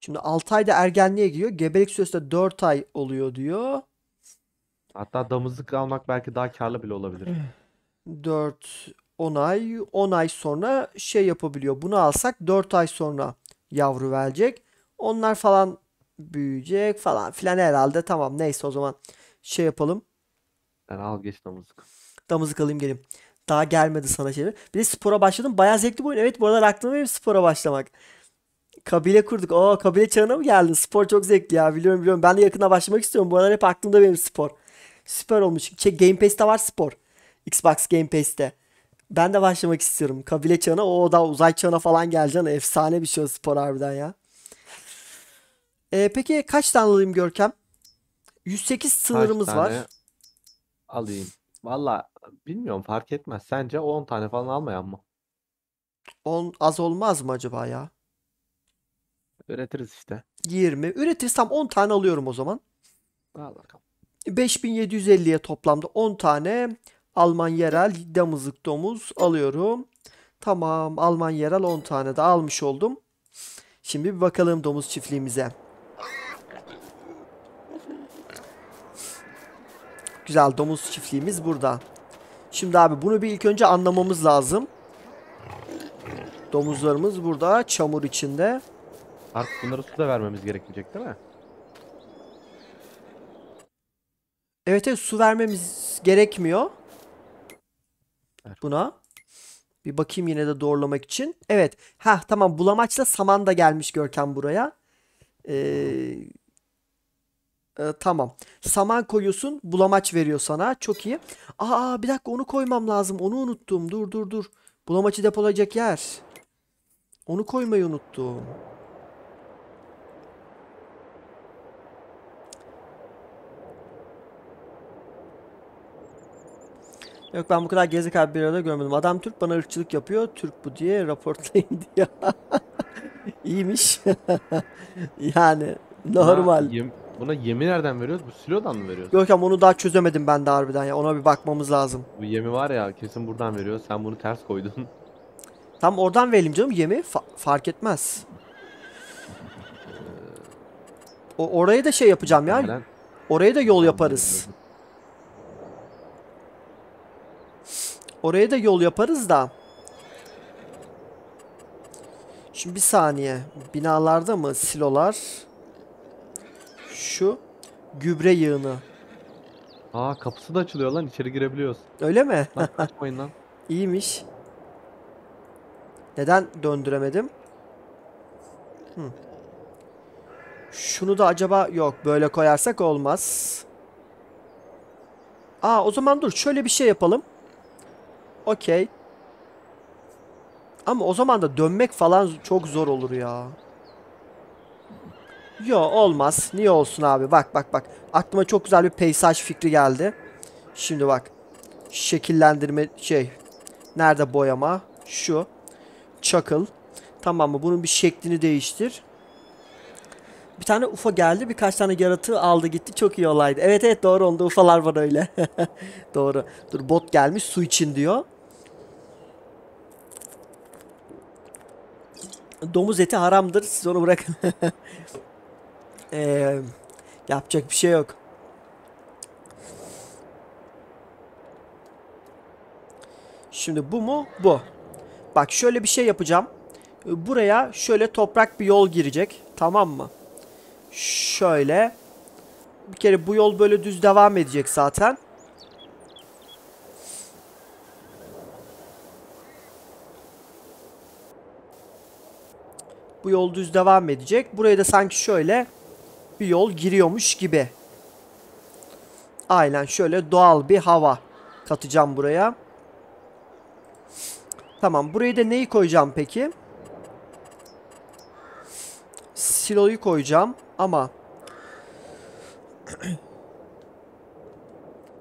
Şimdi altı ayda ergenliğe giriyor. Gebelik süresi de dört ay oluyor diyor. Hatta damızlık almak belki daha karlı bile olabilir. dört on ay. on ay sonra şey yapabiliyor. Bunu alsak dört ay sonra yavru verecek. Onlar falan büyüyecek falan filan herhalde. Tamam, neyse o zaman şey yapalım. Ben al geç damızlık. Damızlık alayım geleyim. Daha gelmedi sana şey. Bir de spora başladım. Bayağı zevkli bu oyun. Evet, bu aralar aklıma benim spora başlamak. Kabile kurduk. Oo, kabile çağına mı geldin? Spor çok zevkli ya. Biliyorum biliyorum. Ben de yakına başlamak istiyorum. Bu aralar hep aklımda benim spor. Süper olmuş. Şey, Game Pass'te var spor. Xbox Game Pass'te. Ben de başlamak istiyorum. Kabile çağına. Oo, daha uzay çağına falan geleceksin. Efsane bir şey o spor harbiden ya. Ee, peki kaç tane alayım Görkem? yüz sekiz sınırımız var. Alayım. Valla bilmiyorum, fark etmez. Sence on tane falan almayan mı? on az olmaz mı acaba ya? Üretiriz işte. yirmi. Üretirsem on tane alıyorum o zaman. Al bakalım. beş bin yedi yüz elli'ye toplamda on tane Alman yerel damızlık domuz alıyorum. Tamam, Alman yerel on tane de almış oldum. Şimdi bir bakalım domuz çiftliğimize. Güzel, domuz çiftliğimiz burada. Şimdi abi bunu bir ilk önce anlamamız lazım. Domuzlarımız burada çamur içinde. Artık bunlara su da vermemiz gerekecek değil mi? Evet, evet, su vermemiz gerekmiyor. Buna. Bir bakayım yine de doğrulamak için. Evet. Heh, tamam, bulamaçla saman da gelmiş Görkem buraya. Ee, Ee, tamam. Saman koyuyorsun. Bulamaç veriyor sana. Çok iyi. Aa bir dakika onu koymam lazım. Onu unuttum. Dur dur dur. Bulamaçı depolayacak yer. Onu koymayı unuttum. Yok ben bu kadar gezdik abi bir arada görmedim. Adam Türk bana ırkçılık yapıyor. Türk bu diye raportlayın diye. İyiymiş. Yani normal. Yem, buna yemi nereden veriyoruz? Bu silodan mı veriyoruz? Yok ama onu daha çözemedim ben de harbiden ya. Ona bir bakmamız lazım. Bu yemi var ya kesin buradan veriyor. Sen bunu ters koydun. Tam oradan verelim canım yemi. Fa fark etmez. O, oraya da şey yapacağım ya. Yani. Oraya da yol yaparız. Oraya da yol yaparız da. Şimdi bir saniye. Binalarda mı silolar? Şu gübre yığını. Aa kapısı da açılıyor lan. İçeri girebiliyoruz. Öyle mi? Lan kaçmayın lan. İyiymiş. Neden döndüremedim? Hı. Şunu da acaba yok. Böyle koyarsak olmaz. Aa o zaman dur. Şöyle bir şey yapalım. Okey. Ama o zaman da dönmek falan çok zor olur ya. Yo olmaz. Niye olsun abi? Bak bak bak. Aklıma çok güzel bir peysaj fikri geldi. Şimdi bak. Şekillendirme şey. Nerede boyama? Şu. Çakıl. Tamam mı? Bunun bir şeklini değiştir. Bir tane U F O geldi. Birkaç tane yaratığı aldı gitti. Çok iyi olaydı. Evet evet doğru onda U F O'lar var öyle. Doğru. Dur bot gelmiş su için diyor. Domuz eti haramdır. Siz onu bırakın. ee, yapacak bir şey yok. Şimdi bu mu? Bu. Bak şöyle bir şey yapacağım. Buraya şöyle toprak bir yol girecek. Tamam mı? Şöyle. Bir kere bu yol böyle düz devam edecek zaten. Bu yol düz devam edecek. Buraya da sanki şöyle bir yol giriyormuş gibi. Aynen şöyle doğal bir hava katacağım buraya. Tamam. Buraya da neyi koyacağım peki? Siloyu koyacağım ama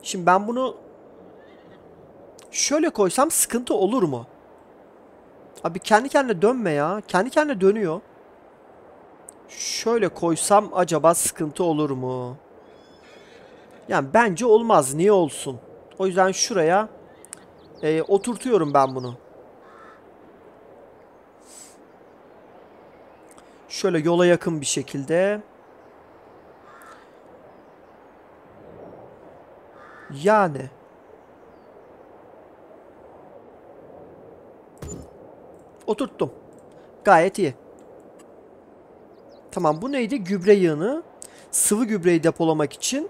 şimdi ben bunu şöyle koysam sıkıntı olur mu? Abi kendi kendine dönme ya. Kendi kendine dönüyor. Şöyle koysam acaba sıkıntı olur mu? Yani bence olmaz. Niye olsun? O yüzden şuraya e, oturtuyorum ben bunu. Şöyle yola yakın bir şekilde. Yani. Oturttum. Gayet iyi. Tamam bu neydi? Gübre yığını. Sıvı gübreyi depolamak için.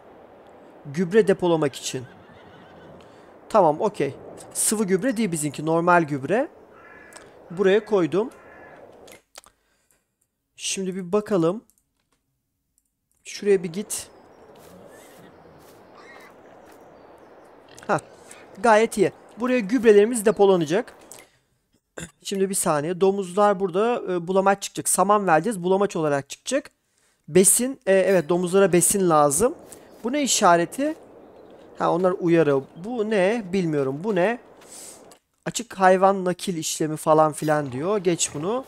Gübre depolamak için. Tamam okey. Sıvı gübre değil bizimki. Normal gübre. Buraya koydum. Şimdi bir bakalım. Şuraya bir git. Ha, gayet iyi. Buraya gübrelerimiz depolanacak. Şimdi bir saniye. Domuzlar burada e, bulamaç çıkacak. Saman vereceğiz. Bulamaç olarak çıkacak. Besin. E, evet domuzlara besin lazım. Bu ne işareti? Ha onlar uyarı. Bu ne? Bilmiyorum. Bu ne? Açık hayvan nakil işlemi falan filan diyor. Geç bunu.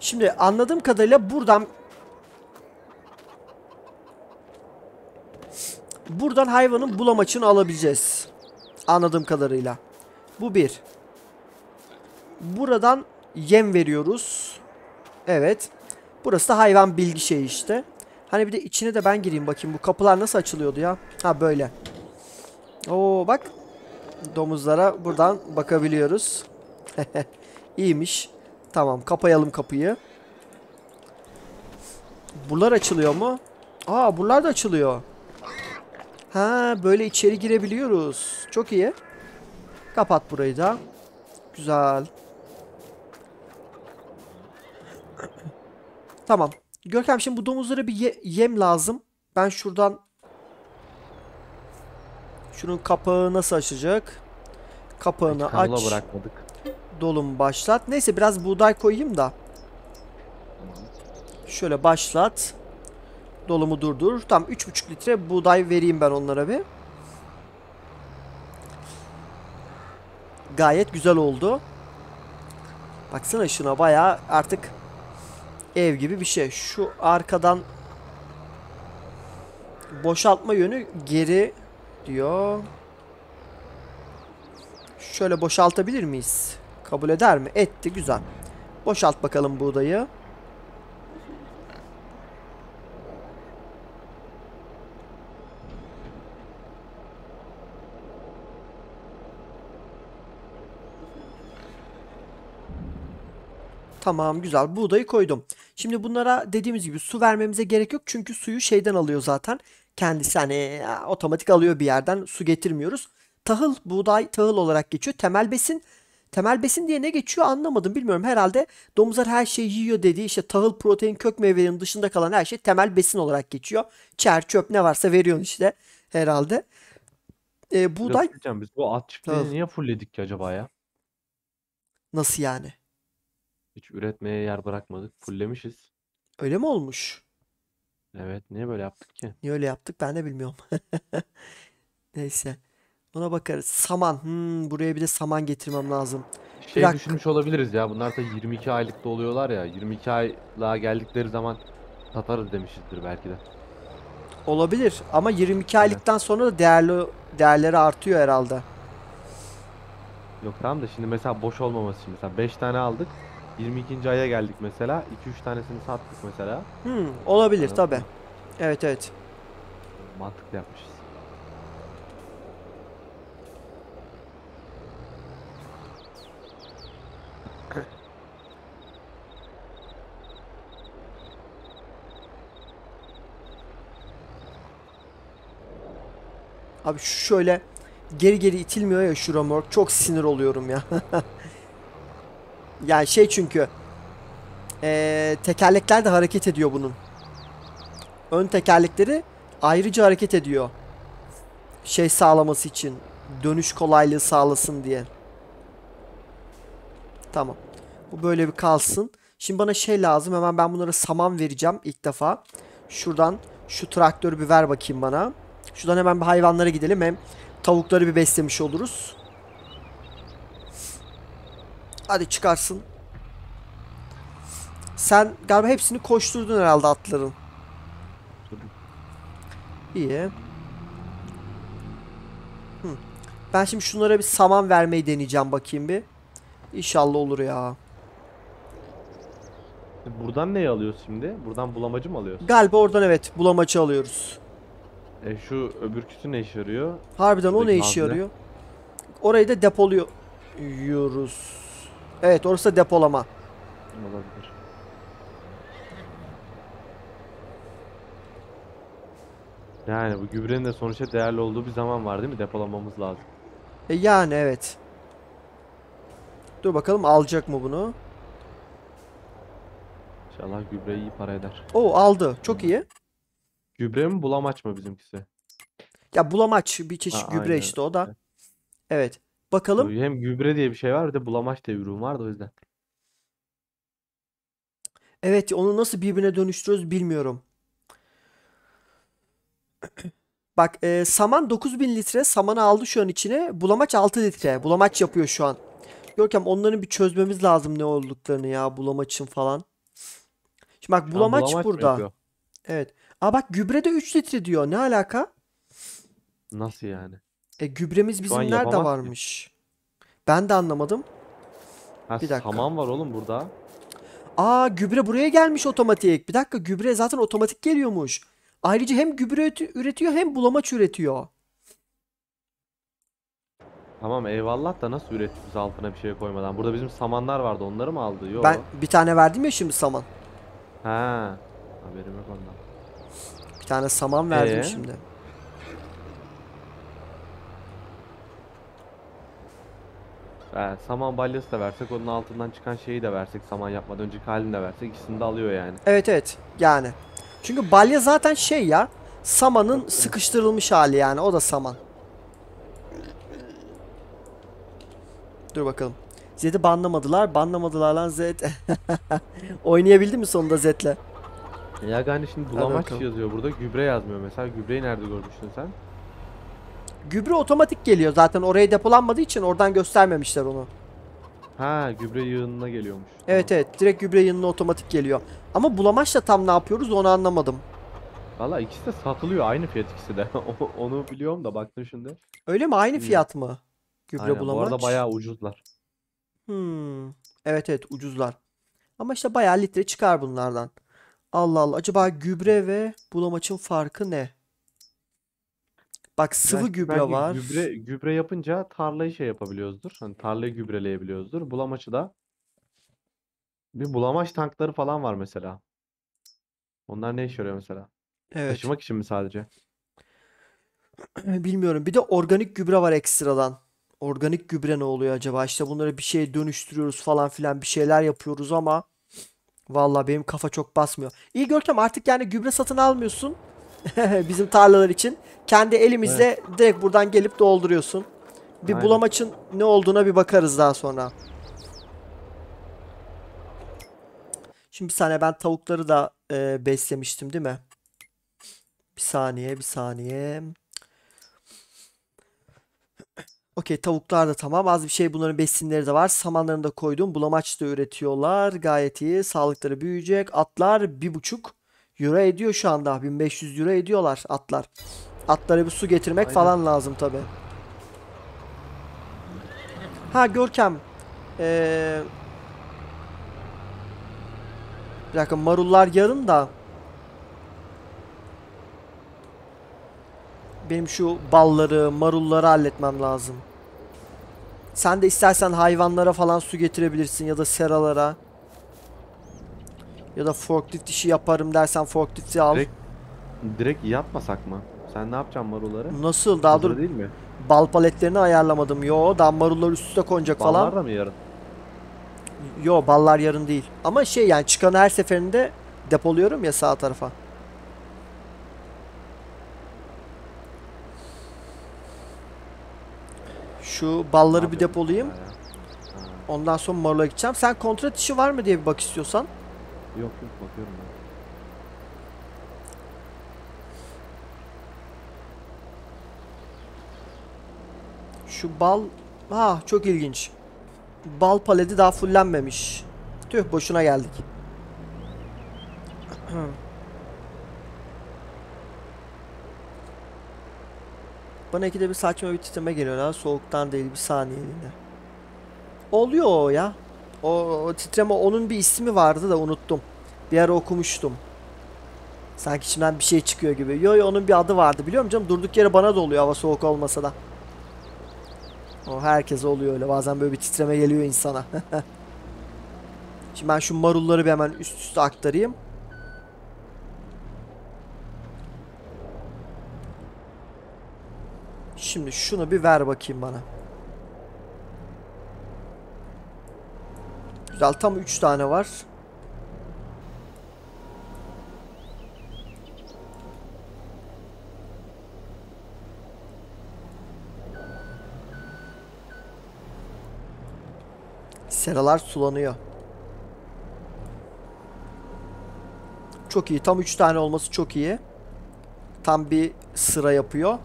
Şimdi anladığım kadarıyla buradan buradan hayvanın bulamaçını alabileceğiz. Anladığım kadarıyla. Bu bir. Buradan yem veriyoruz. Evet. Burası da hayvan bilgi şeyi işte. Hani bir de içine de ben gireyim bakayım. Bu kapılar nasıl açılıyordu ya? Ha böyle. Oo bak. Domuzlara buradan bakabiliyoruz. İyiymiş. Tamam kapayalım kapıyı. Buralar açılıyor mu? Aa buralar da açılıyor. Ha böyle içeri girebiliyoruz. Çok iyi. Kapat burayı da. Güzel. Tamam. Görkem şimdi bu domuzlara bir ye yem lazım. Ben şuradan şunun kapağı nasıl açacak? Kapağını aç. Bırakmadık. Dolum başlat. Neyse biraz buğday koyayım da. Şöyle başlat. Dolumu durdur. Tam üç buçuk litre buğday vereyim ben onlara bir. Gayet güzel oldu. Baksana şuna, bayağı artık ev gibi bir şey. Şu arkadan boşaltma yönü geri diyor. Şöyle boşaltabilir miyiz? Kabul eder mi? Etti, güzel. Boşalt bakalım buğdayı. Tamam, güzel. Buğdayı koydum. Şimdi bunlara dediğimiz gibi su vermemize gerek yok. Çünkü suyu şeyden alıyor zaten. Kendisi hani otomatik alıyor bir yerden. Su getirmiyoruz. Tahıl, buğday tahıl olarak geçiyor. Temel besin. Temel besin diye ne geçiyor anlamadım. Bilmiyorum, herhalde domuzlar her şeyi yiyor dediği işte tahıl, protein, kök meyvelerin dışında kalan her şey temel besin olarak geçiyor. Çer, çöp ne varsa veriyorsun işte herhalde. Ee, buğday... Biz bu at çiftliğini niye fulledik ki acaba ya? Nasıl yani? Hiç üretmeye yer bırakmadık. Fullemişiz. Öyle mi olmuş? Evet. Niye böyle yaptık ki? Niye öyle yaptık ben de bilmiyorum. Neyse. Buna bakarız. Saman. Hmm, buraya bir de saman getirmem lazım. Şey Bırak. düşünmüş olabiliriz ya. Bunlar da yirmi iki aylıkta oluyorlar ya. yirmi iki aylığa geldikleri zaman satarız demişizdir belki de. Olabilir. Ama yirmi iki evet. aylıktan sonra da değerli, değerleri artıyor herhalde. Yok tamam da şimdi mesela boş olmaması için. Mesela beş tane aldık. yirmi ikinci aya geldik mesela. iki üç tanesini sattık mesela. Hmm, olabilir yani, tabi. Evet evet. Mantıklı yapmışız. Abi şöyle geri geri itilmiyor ya şu remork. Çok sinir oluyorum ya. Yani şey çünkü ee, tekerlekler de hareket ediyor bunun. Ön tekerlekleri ayrıca hareket ediyor. Şey sağlaması için. Dönüş kolaylığı sağlasın diye. Tamam. Bu böyle bir kalsın. Şimdi bana şey lazım. Hemen ben bunlara saman vereceğim ilk defa. Şuradan şu traktörü bir ver bakayım bana. Şuradan hemen bir hayvanlara gidelim. Hem tavukları bir beslemiş oluruz. Hadi çıkarsın. Sen galiba hepsini koşturdun herhalde atların. İyi. Hı. Ben şimdi şunlara bir saman vermeyi deneyeceğim bakayım bir. İnşallah olur ya. Buradan neyi alıyoruz şimdi? Buradan bulamacı mı alıyoruz? Galiba oradan evet bulamacı alıyoruz. E şu öbürküsü ne işe yarıyor? Harbiden Şuradaki o ne işe yarıyor? Orayı da depoluyoruz. Evet, orası da depolama. Olabilir. Yani bu gübrenin de sonuçta değerli olduğu bir zaman var değil mi? Depolamamız lazım. E yani evet. Dur bakalım alacak mı bunu? İnşallah gübre iyi para eder. Oo, aldı. Çok iyi. Gübre mi bulamaç mı bizimkisi? Ya bulamaç bir çeşit ha, gübre aynen. işte o da. Evet. Bakalım. Hem gübre diye bir şey var, bir de bulamaç diye bir ürün vardı o yüzden. Evet, onu nasıl birbirine dönüştürüyoruz bilmiyorum. Bak e, saman dokuz bin litre samanı aldı şu an içine. Bulamaç altı litre. Bulamaç yapıyor şu an. Görkem onların bir çözmemiz lazım ne olduklarını ya bulamaçın falan. Şimdi bak bulamaç, bulamaç burada. Evet. Aa bak gübre de üç litre diyor. Ne alaka? Nasıl yani? E gübremiz bizim nerede varmış? Ki. Ben de anlamadım. Ha, bir dakika. Saman var oğlum burada. Aa gübre buraya gelmiş otomatik. Bir dakika gübre zaten otomatik geliyormuş. Ayrıca hem gübre üretiyor hem bulamaç üretiyor. Tamam eyvallah da nasıl üretiyoruz altına bir şey koymadan? Burada bizim samanlar vardı, onları mı aldı? Yo. Ben bir tane verdim ya şimdi saman. Ha, haberim yok ondan. Bir tane saman verdim ee? şimdi. Yani saman balyası da versek, onun altından çıkan şeyi de versek, saman yapmadan önceki halini de versek, ikisini de alıyor yani. Evet evet yani. Çünkü balya zaten şey ya, samanın sıkıştırılmış hali yani, o da saman. Dur bakalım. Zed'i banlamadılar, banlamadılar lan Zed. Oynayabildin mi sonunda Zed'le? Ya yani şimdi bulamaç yazıyor burada, gübre yazmıyor mesela. Gübreyi nerede görmüştün sen? Gübre otomatik geliyor zaten, oraya depolanmadığı için oradan göstermemişler onu. Ha, gübre yığınına geliyormuş. Evet tamam. Evet, direkt gübre yığınına otomatik geliyor. Ama bulamaçla tam ne yapıyoruz onu anlamadım. Valla ikisi de satılıyor, aynı fiyat ikisi de. Onu biliyorum da baktım şimdi. Öyle mi, aynı fiyat mı? Gübre aynen, bulamaç. Bu arada bayağı ucuzlar. Hmm. Evet evet ucuzlar. Ama işte bayağı litre çıkar bunlardan. Allah Allah, acaba gübre ve bulamaçın farkı ne? Bak sıvı yani, gübre var. Gübre, gübre yapınca tarlayı şey yapabiliyoruzdur. Hani tarlayı gübreleyebiliyoruzdur. Bulamaçı da bir bulamaç tankları falan var mesela. Onlar ne işe yarıyor mesela? Evet. Taşımak için mi sadece? Bilmiyorum. Bir de organik gübre var ekstradan. Organik gübre ne oluyor acaba? İşte bunları bir şeye dönüştürüyoruz falan filan, bir şeyler yapıyoruz ama vallahi benim kafa çok basmıyor. İyi Görkem, artık yani gübre satın almıyorsun. Bizim tarlalar için. Kendi elimizle evet, direkt buradan gelip dolduruyorsun. Bir aynen, bulamaçın ne olduğuna bir bakarız daha sonra. Şimdi bir saniye, ben tavukları da e, beslemiştim değil mi? Bir saniye bir saniye. Okey, tavuklar da tamam, az bir şey, bunların besinleri de var. Samanlarını da koydum. Bulamaç da üretiyorlar. Gayet iyi. Sağlıkları büyüyecek. Atlar bir buçuk euro ediyor şu anda. bin beş yüz euro ediyorlar atlar. Atlara bir su getirmek aynen, falan lazım tabi. Ha Görkem. Ee... Bir dakika, marullar yarın da. Benim şu balları, marulları halletmem lazım. Sen de istersen hayvanlara falan su getirebilirsin ya da seralara. Ya da forklift işi yaparım dersen forklifti al. Direkt, direkt yapmasak mı? Sen ne yapacaksın marulları? Nasıl? Daha dur. Değil mi? Bal paletlerini ayarlamadım. Yo, daha marullar üstüne konacak ballar falan. Ballar da mı yarın? Yo, ballar yarın değil. Ama şey yani, çıkanı her seferinde depoluyorum ya sağ tarafa. Şu balları abi, bir depolayayım. Ha, ha. Ondan sonra marula gideceğim. Sen kontrat işi var mı diye bir bak istiyorsan. Yok yok, bakıyorum ben. Şu bal... Ha çok ilginç. Bal paleti daha fullenmemiş. Tüh, boşuna geldik. Bana ikide bir saçma bir titreme geliyor ha. Soğuktan değil, bir saniyeliğine. Oluyor o ya. O, o titreme, onun bir ismi vardı da unuttum. Bir ara okumuştum. Sanki içimden bir şey çıkıyor gibi. Yo yo, onun bir adı vardı biliyorum canım. Durduk yere bana da oluyor hava soğuk olmasa da. O herkese oluyor öyle. Bazen böyle bir titreme geliyor insana. Şimdi ben şu marulları bir hemen üst üste aktarayım. Şimdi şunu bir ver bakayım bana. Güzel, tam üç tane var. Seralar sulanıyor. Çok iyi, tam üç tane olması çok iyi. Tam bir sıra yapıyor.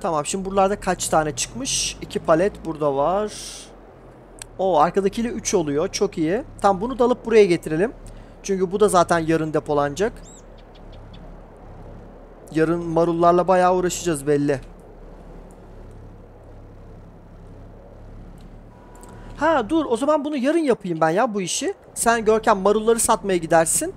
Tamam, şimdi buralarda kaç tane çıkmış? iki palet burada var. O arkadakiyle üç oluyor. Çok iyi. Tam bunu da alıp buraya getirelim. Çünkü bu da zaten yarın depolanacak. Yarın marullarla bayağı uğraşacağız belli. Ha dur, o zaman bunu yarın yapayım ben ya bu işi. Sen Görkem marulları satmaya gidersin.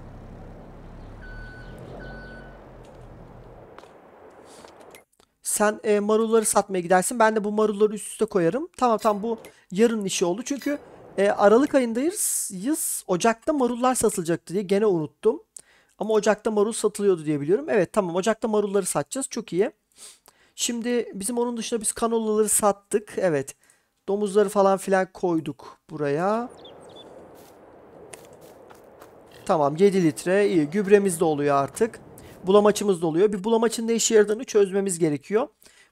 sen e, marulları satmaya gidersin. Ben de bu marulları üst üste koyarım. Tamam tamam, bu yarının işi oldu. Çünkü e, Aralık ayındayız. Yız, Ocak'ta marullar satılacaktı diye gene unuttum. Ama Ocak'ta marul satılıyordu diye biliyorum. Evet tamam, Ocak'ta marulları satacağız. Çok iyi. Şimdi bizim onun dışında biz kanolaları sattık. Evet. Domuzları falan filan koyduk buraya. Tamam, yedi litre. İyi. Gübremiz de oluyor artık. Bulamaçımız da oluyor. Bir bulamaçın ne işe yaradığını çözmemiz gerekiyor.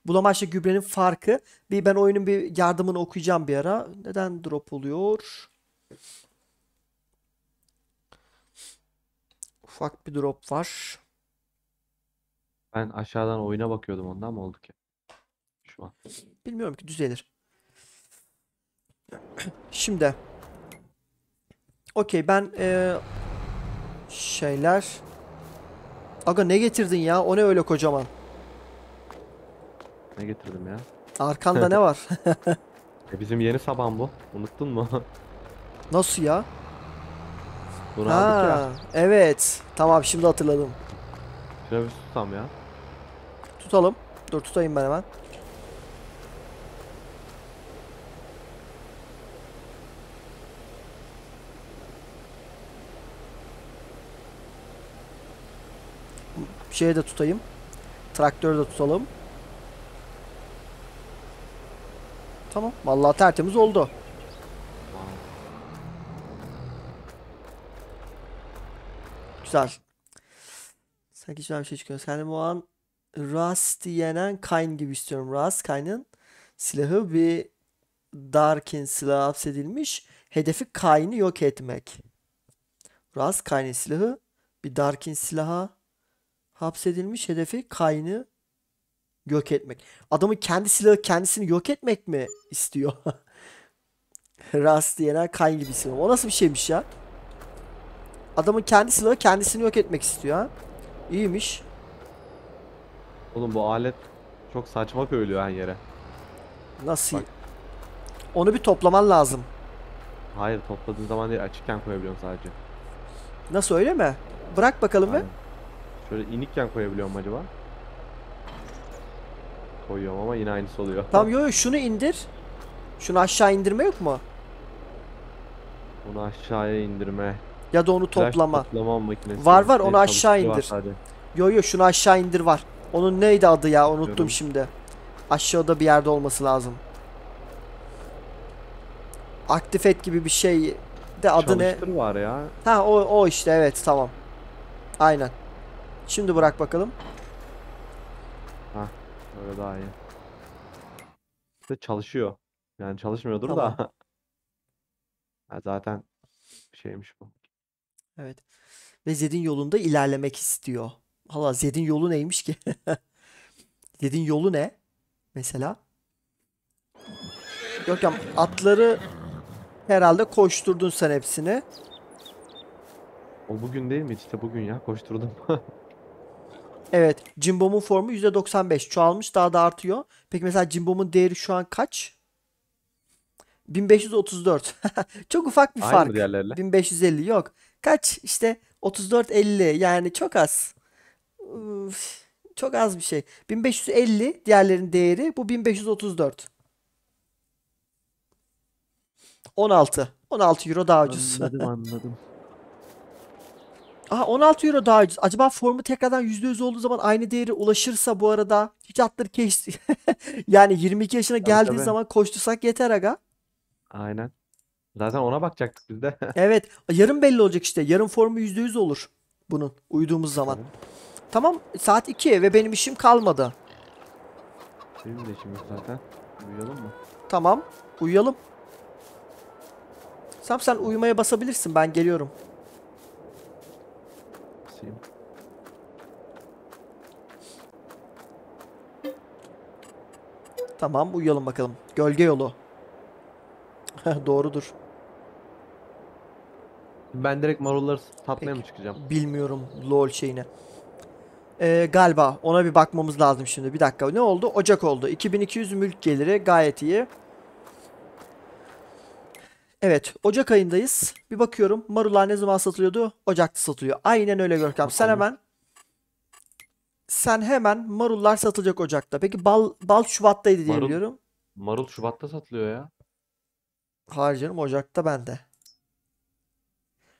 Bulamaçla gübrenin farkı. Bir ben oyunun bir yardımını okuyacağım bir ara. Neden drop oluyor? Ufak bir drop var. Ben aşağıdan oyuna bakıyordum, ondan mı oldu ki? Şu an. Bilmiyorum ki, düzelir. Şimdi. Okey, ben ee, şeyler... Aga ne getirdin ya? O ne öyle kocaman? Ne getirdim ya? Arkanda ne var? E bizim yeni saban bu. Unuttun mu? Nasıl ya? Bunu aldık ya. Evet. Tamam, şimdi hatırladım. Şuna bir tutam ya. Tutalım. Dur tutayım ben hemen. Şeye de tutayım. Traktörü de tutalım. Tamam. Vallahi tertemiz oldu. Güzel. Sanki güzel bir şey çıkıyor. Kendimi o an Rhaast yenen Kayn gibi istiyorum. Rhaast, Kayn'ın silahı bir Darkin silahı hapsedilmiş. Hedefi Kayn'ı yok etmek. Rhaast, Kayn'ın silahı bir Darkin silahı hapsedilmiş, hedefi Kayn'ı yok etmek. Adamın kendi silahı kendisini yok etmek mi istiyor? Rhaast yenen Kayn gibi silah. O nasıl bir şeymiş ya? Adamın kendi silahı kendisini yok etmek istiyor ha. İyiymiş. Oğlum bu alet çok saçma köylüyor her yere. Nasıl? Bak. Onu bir toplaman lazım. Hayır, topladığın zaman değil, açıkken koyabiliyorum sadece. Nasıl, öyle mi? Bırak bakalım be. Şöyle inikken koyabiliyorum acaba? Koyuyorum ama yine aynısı oluyor. Tamam, yo, yo şunu indir. Şunu aşağı indirme yok mu? Bunu aşağıya indirme. Ya da onu toplama. Var var, onu aşağı indir. Yo yo şunu aşağı indir var. Onun neydi adı ya, unuttum Diyorum. Şimdi. Aşağıda bir yerde olması lazım. Aktif et gibi bir şey de adı Çalıştır ne? Var ya. Ha o, o işte, evet tamam. Aynen. Şimdi bırak bakalım. Ha, böyle daha iyi. İşte çalışıyor. Yani çalışmıyordur tamam. da. Ha, zaten şeymiş bu. Evet. Ve Zed'in yolunda ilerlemek istiyor. Hala Zed'in yolu neymiş ki? Zed'in yolu ne? Mesela. Yok ya, atları herhalde koşturdun sen hepsini. O bugün değil mi? İşte bugün ya, koşturdum. Evet. Cimbom'un formu yüzde doksan beş. Çoğalmış, daha da artıyor. Peki mesela Cimbom'un değeri şu an kaç? bin beş yüz otuz dört. Çok ufak bir Aynı fark. bin beş yüz elli yok. Kaç? İşte otuz dört elli, yani çok az. Uf, çok az bir şey. bin beş yüz elli diğerlerin değeri, bu bin beş yüz otuz dört. on altı. on altı euro daha ucuz. Anladım anladım. Aha, on altı euro daha ucuz. Acaba formu tekrardan yüzde yüz olduğu zaman aynı değeri ulaşırsa bu arada hiç atları keşti. Yani yirmi iki yaşına tabii, geldiği tabii. zaman koştursak yeter aga. Aynen. Zaten ona bakacaktık biz de. Evet. Yarın belli olacak işte. Yarın formu yüzde yüz olur bunun. Uyuduğumuz zaman. Evet. Tamam. Saat iki ve benim işim kalmadı. Benim de işim yok zaten. Uyuyalım mı? Tamam. Uyuyalım. Sam, sen uyumaya basabilirsin. Ben geliyorum. Basayım. Tamam. Uyuyalım bakalım. Gölge yolu. Doğrudur. Ben direkt marulları satmaya mı çıkacağım? Bilmiyorum lol şeyine. Ee, galiba ona bir bakmamız lazım şimdi. Bir dakika, ne oldu? Ocak oldu. iki bin iki yüz mülk geliri, gayet iyi. Evet, Ocak ayındayız. Bir bakıyorum marullar ne zaman satılıyordu? Ocak'ta satılıyor. Aynen öyle Görkem. Sen hemen sen hemen marullar satılacak Ocak'ta. Peki bal, bal Şubat'taydı diye marul, biliyorum. Marul Şubat'ta satılıyor ya. Hayır canım, Ocak'ta bende.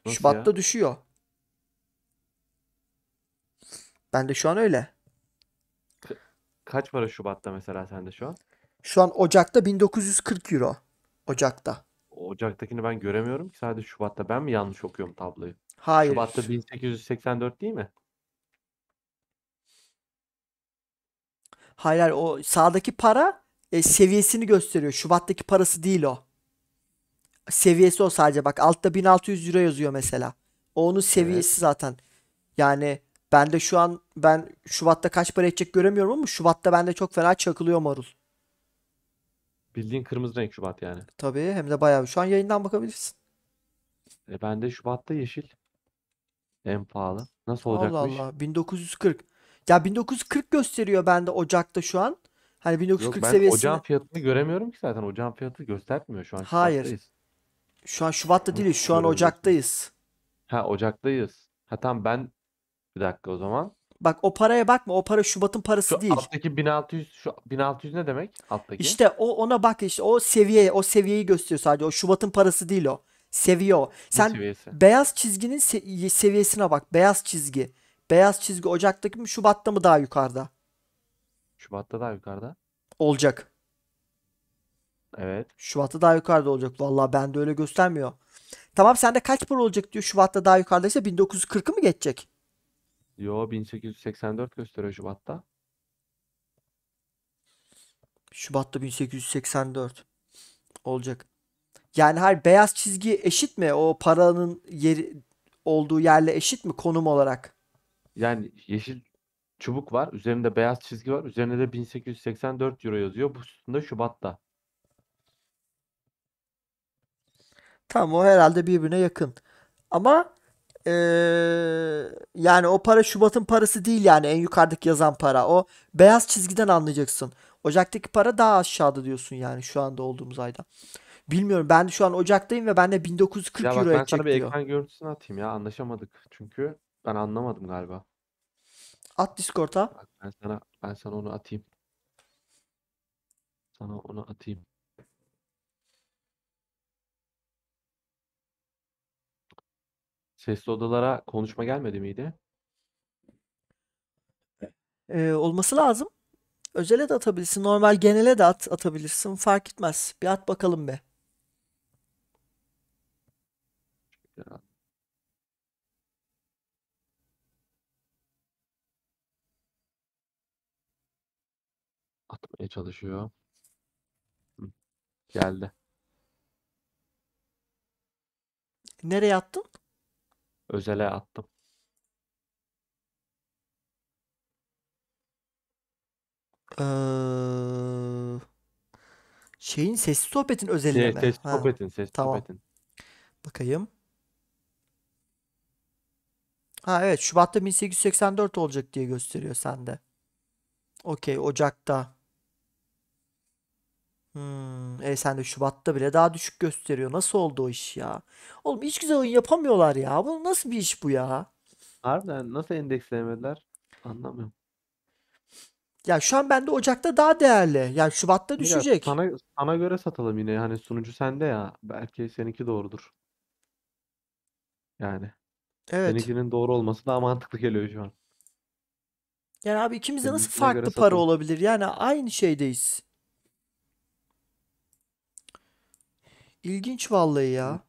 Nasıl Şubat'ta ya? Düşüyor. Bende şu an öyle. Ka kaç para Şubat'ta mesela sende şu an? Şu an Ocak'ta bin dokuz yüz kırk euro. Ocak'ta. Ocak'takini ben göremiyorum ki, sadece Şubat'ta. Ben mi yanlış okuyorum tabloyu? Hayır. Şubat'ta bin sekiz yüz seksen dört değil mi? Hayır, hayır, o sağdaki para e, seviyesini gösteriyor. Şubat'taki parası değil o. Seviyesi o sadece, bak altta bin altı yüz euro yazıyor mesela. O onun seviyesi, evet. Zaten. Yani ben de şu an ben Şubat'ta kaç para edecek göremiyorum ama Şubat'ta bende çok fena çakılıyor marul. Bildiğin kırmızı renk Şubat yani. Tabii, hem de bayağı. Şu an yayından bakabilirsin. E ben de Şubat'ta yeşil. En pahalı. Nasıl olacakmış? Allah Allah, bin dokuz yüz kırk. Ya bin dokuz yüz kırk gösteriyor bende Ocak'ta şu an. Hani bin dokuz yüz kırk seviyesi. Ben ocağın fiyatını göremiyorum ki zaten. Ocağın fiyatı göstermiyor şu an. Hayır. Şubat'tayız. Şu an Şubat'ta değiliz. Şu an Ocak'tayız. Ha, Ocak'tayız. Ha tamam, ben bir dakika o zaman. Bak o paraya bakma. O para Şubat'ın parası şu değil. Alttaki bin altı yüz, şu bin altı yüz ne demek? Alttaki. İşte o, ona bak işte, o seviye, o seviyeyi gösteriyor sadece. O Şubat'ın parası değil o. Seviye o. Sen seviyesi? Beyaz çizginin se seviyesine bak. Beyaz çizgi. Beyaz çizgi Ocak'taki mi, Şubat'ta mı daha yukarıda? Şubat'ta daha yukarıda. Olacak. Evet. Şubat'ta daha yukarıda olacak. Vallahi bende öyle göstermiyor. Tamam, sende kaç para olacak diyor. Şubat'ta daha yukarıdaysa bin dokuz yüz kırk'ı mı geçecek? Yo, bin sekiz yüz seksen dört gösteriyor Şubat'ta. Şubat'ta bin sekiz yüz seksen dört olacak. Yani her beyaz çizgi eşit mi? O paranın yeri olduğu yerle eşit mi konum olarak? Yani yeşil çubuk var. Üzerinde beyaz çizgi var. Üzerinde de bin sekiz yüz seksen dört euro yazıyor. Bu üstünde Şubat'ta. Tamam, o herhalde birbirine yakın. Ama ee, yani o para Şubat'ın parası değil yani, en yukarıdaki yazan para. O beyaz çizgiden anlayacaksın. Ocak'taki para daha aşağıda diyorsun yani, şu anda olduğumuz ayda. Bilmiyorum, ben şu an Ocak'tayım ve ben de bin dokuz yüz kırk ya bak, euro edecek diyor. Ben sana bir diyor. Ekran görüntüsünü atayım ya, anlaşamadık. Çünkü ben anlamadım galiba. At Discord'a. Bak, ben sana ben sana onu atayım. Sana onu atayım. Sesli odalara konuşma gelmedi miydi? Ee, olması lazım. Özele de atabilirsin. Normal genele de at atabilirsin. Fark etmez. Bir at bakalım be. Ya. Atmaya çalışıyor. Hı. Geldi. Nereye attın? Özele attım. Ee, şeyin sesli sohbetin özelliği mi? Sesli sohbetin, sesli tamam. sohbetin. Bakayım. Ha evet, Şubat'ta bin sekiz yüz seksen dört olacak diye gösteriyor sende. Okey, Ocak'ta. Hmm, e sen de Şubat'ta bile daha düşük gösteriyor. Nasıl oldu o iş ya? Oğlum hiç güzel oyun yapamıyorlar ya. Bu nasıl bir iş bu ya? Harbiden nasıl endekslemediler? Anlamıyorum. Ya şu an bende Ocak'ta daha değerli. Yani Şubat'ta düşecek. Ya, sana, sana göre satalım yine. Hani sunucu sende ya. Belki seninki doğrudur. Yani. Evet. Seninkinin doğru olması daha mantıklı geliyor şu an. Yani abi ikimiz de nasıl farklı para olabilir? Yani aynı şeydeyiz. İlginç vallahi ya.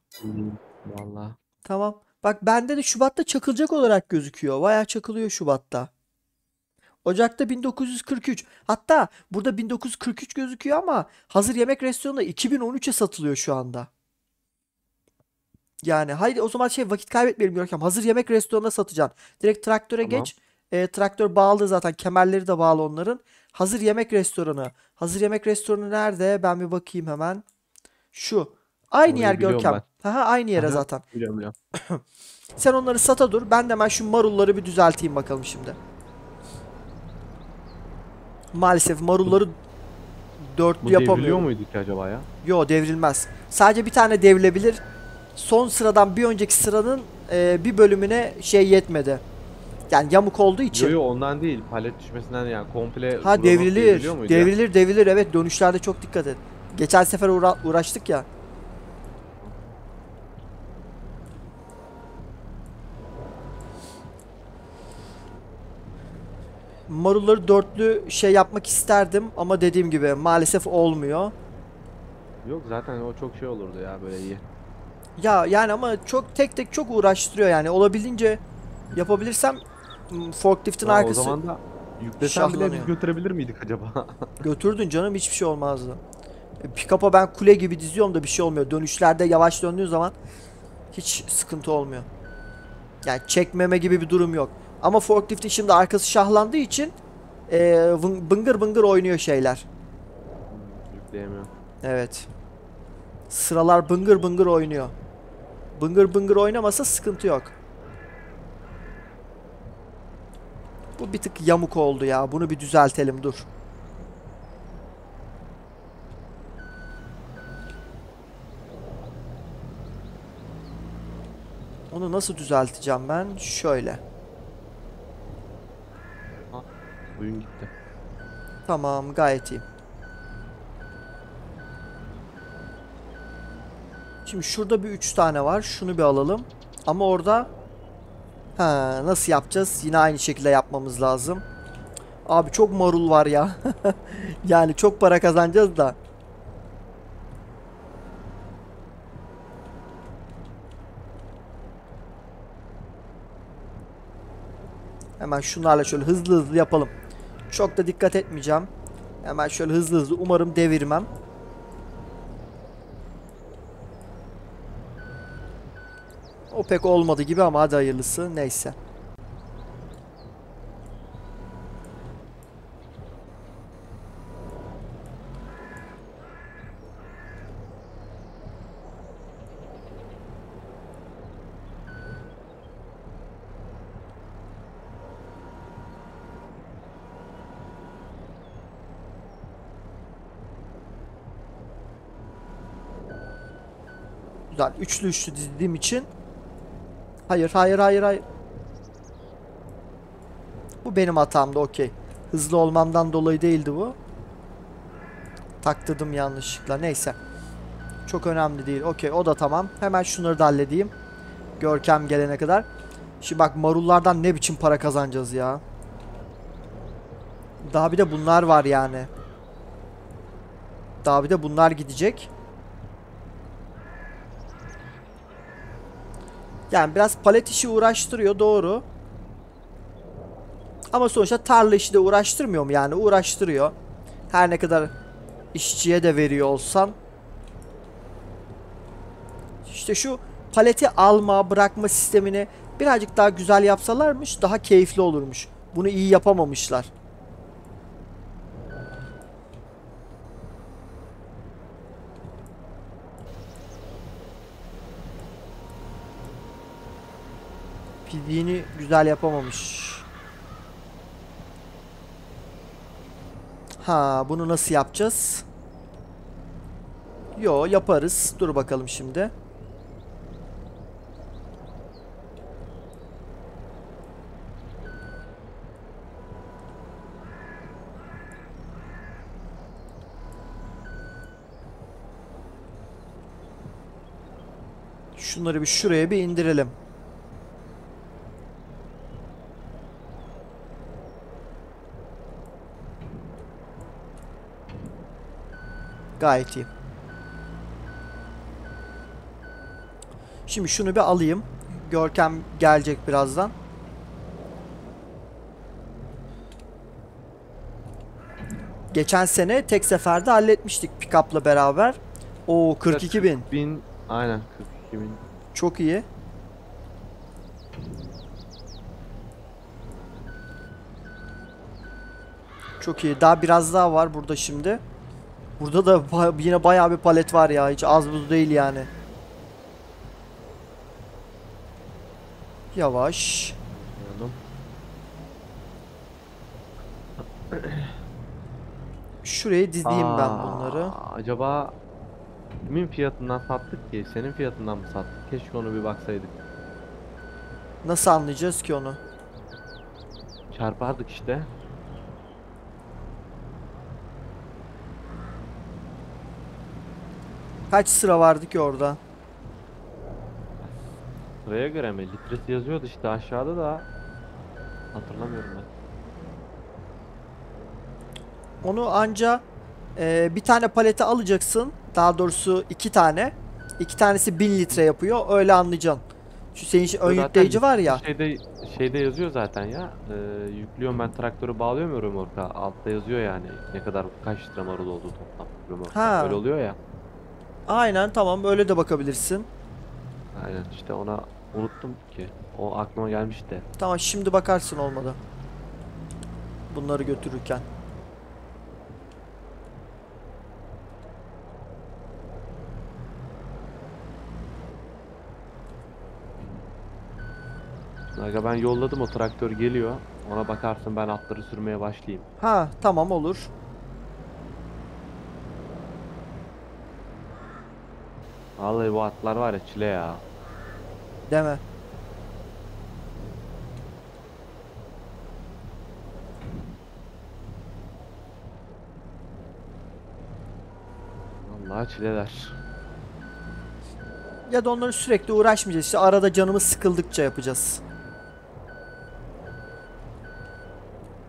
Vallahi. Tamam. Bak bende de Şubat'ta çakılacak olarak gözüküyor. Bayağı çakılıyor Şubat'ta. Ocak'ta bin dokuz yüz kırk üç. Hatta burada bin dokuz yüz kırk üç gözüküyor ama hazır yemek restoranında iki bin on üç'e satılıyor şu anda. Yani haydi o zaman şey, vakit kaybetmeyelim Görkem. Hazır yemek restoranına satacaksın. Direkt traktöre tamam. geç. E, traktör bağlı zaten. Kemerleri de bağlı onların. Hazır yemek restoranı. Hazır yemek restoranı nerede? Ben bir bakayım hemen. Şu. Aynı Orayı yer Görkem. Aha, aynı yere Aha, zaten. Biliyorum, biliyorum. Sen onları sata dur. Ben de hemen şu marulları bir düzelteyim bakalım şimdi. Maalesef marulları dörtlü yapamıyorum. Bu devriliyor muydu ki acaba ya? Yo, devrilmez. Sadece bir tane devrilebilir. Son sıradan bir önceki sıranın e, bir bölümüne şey yetmedi. Yani yamuk olduğu için. Yok yok, ondan değil, palet düşmesinden yani, komple. Ha devrilir, devrilir ya? devrilir evet, dönüşlerde çok dikkat et. Geçen sefer uğra uğraştık ya. Marulları dörtlü şey yapmak isterdim ama dediğim gibi maalesef olmuyor. Yok zaten o çok şey olurdu ya böyle iyi. Ya yani ama çok tek tek çok uğraştırıyor yani, olabildiğince yapabilirsem forkliftin ya arkası. O zaman da yüklesem bile biz götürebilir miydik acaba? Götürdün canım, hiçbir şey olmazdı. E, Pick-up'a ben kule gibi diziyorum da bir şey olmuyor. Dönüşlerde yavaş döndüğün zaman hiç sıkıntı olmuyor. Yani çekmeme gibi bir durum yok. Ama forkliftin şimdi arkası şahlandığı için e, bıngır bıngır oynuyor şeyler. Yükleyemiyor. Evet. Sıralar bıngır bıngır oynuyor. Bıngır bıngır oynamasa sıkıntı yok. Bu bir tık yamuk oldu ya. Bunu bir düzeltelim, dur. Onu nasıl düzelteceğim ben? Şöyle. Ha, oyun gitti. Tamam, gayet iyi. Şimdi şurada bir üç tane var. Şunu bir alalım. Ama orada... Ha, nasıl yapacağız? Yine aynı şekilde yapmamız lazım. Abi çok marul var ya. Yani çok para kazanacağız da. Hemen şunlarla şöyle hızlı hızlı yapalım. Çok da dikkat etmeyeceğim. Hemen şöyle hızlı hızlı. Umarım devirmem. O pek olmadı gibi ama hadi hayırlısı. Neyse. Güzel. Üçlü üçlü dizdiğim için. Hayır, hayır, hayır, hayır. Bu benim hatamdı, okey. Hızlı olmamdan dolayı değildi bu. Taktırdım yanlışlıkla, neyse. Çok önemli değil, okey, o da tamam. Hemen şunları da halledeyim. Görkem gelene kadar. Şimdi bak, marullardan ne biçim para kazanacağız ya. Daha bir de bunlar var yani. Daha bir de bunlar gidecek. Yani biraz palet işi uğraştırıyor, doğru. Ama sonuçta tarla işi de uğraştırmıyor mu? Yani uğraştırıyor. Her ne kadar işçiye de veriyor olsan. İşte şu paleti alma, bırakma sistemini birazcık daha güzel yapsalarmış daha keyifli olurmuş. Bunu iyi yapamamışlar. Fiziğini güzel yapamamış. Ha, bunu nasıl yapacağız? Yo, yaparız. Dur bakalım şimdi. Şunları bir şuraya bir indirelim. Gayet iyi. Şimdi şunu bir alayım. Görkem gelecek birazdan. Geçen sene tek seferde halletmiştik pick-up'la beraber. Oo, kırk iki bin. Aynen, kırk iki bin. Çok iyi. Çok iyi. Daha biraz daha var burada şimdi. Burada da yine bayağı bir palet var ya. Hiç az buz değil yani. Yavaş. Şuraya dizeyim Aa, ben bunları. Acaba kimin fiyatından sattık ki? Senin fiyatından mı sattık? Keşke onu bir baksaydık. Nasıl anlayacağız ki onu? çarpardık işte. Kaç sıra vardı ki orada? Sıraya göre mi? Litresi yazıyordu işte aşağıda da. Hatırlamıyorum ben. Onu anca e, bir tane palete alacaksın. Daha doğrusu iki tane. İki tanesi bin litre yapıyor. Öyle anlayacaksın. Şu senin şu ön yükleyici var ya. Şeyde, şeyde yazıyor zaten ya. E, yüklüyorum ben, traktörü bağlıyorum römorka. Altta yazıyor yani. Ne kadar, kaç litre marul olduğu toplam römorka. Ha. Öyle oluyor ya. Aynen, tamam, öyle de bakabilirsin. Aynen işte, ona unuttum ki. O aklıma gelmişti. Tamam, şimdi bakarsın olmadı. Bunları götürürken. Aga ben yolladım, o traktör geliyor. Ona bakarsın, ben atları sürmeye başlayayım. Ha tamam, olur. Vallahi bu atlar var ya, çile ya. Deme. Vallahi çileler. Ya da onları sürekli uğraşmayacağız. İşte arada canımız sıkıldıkça yapacağız.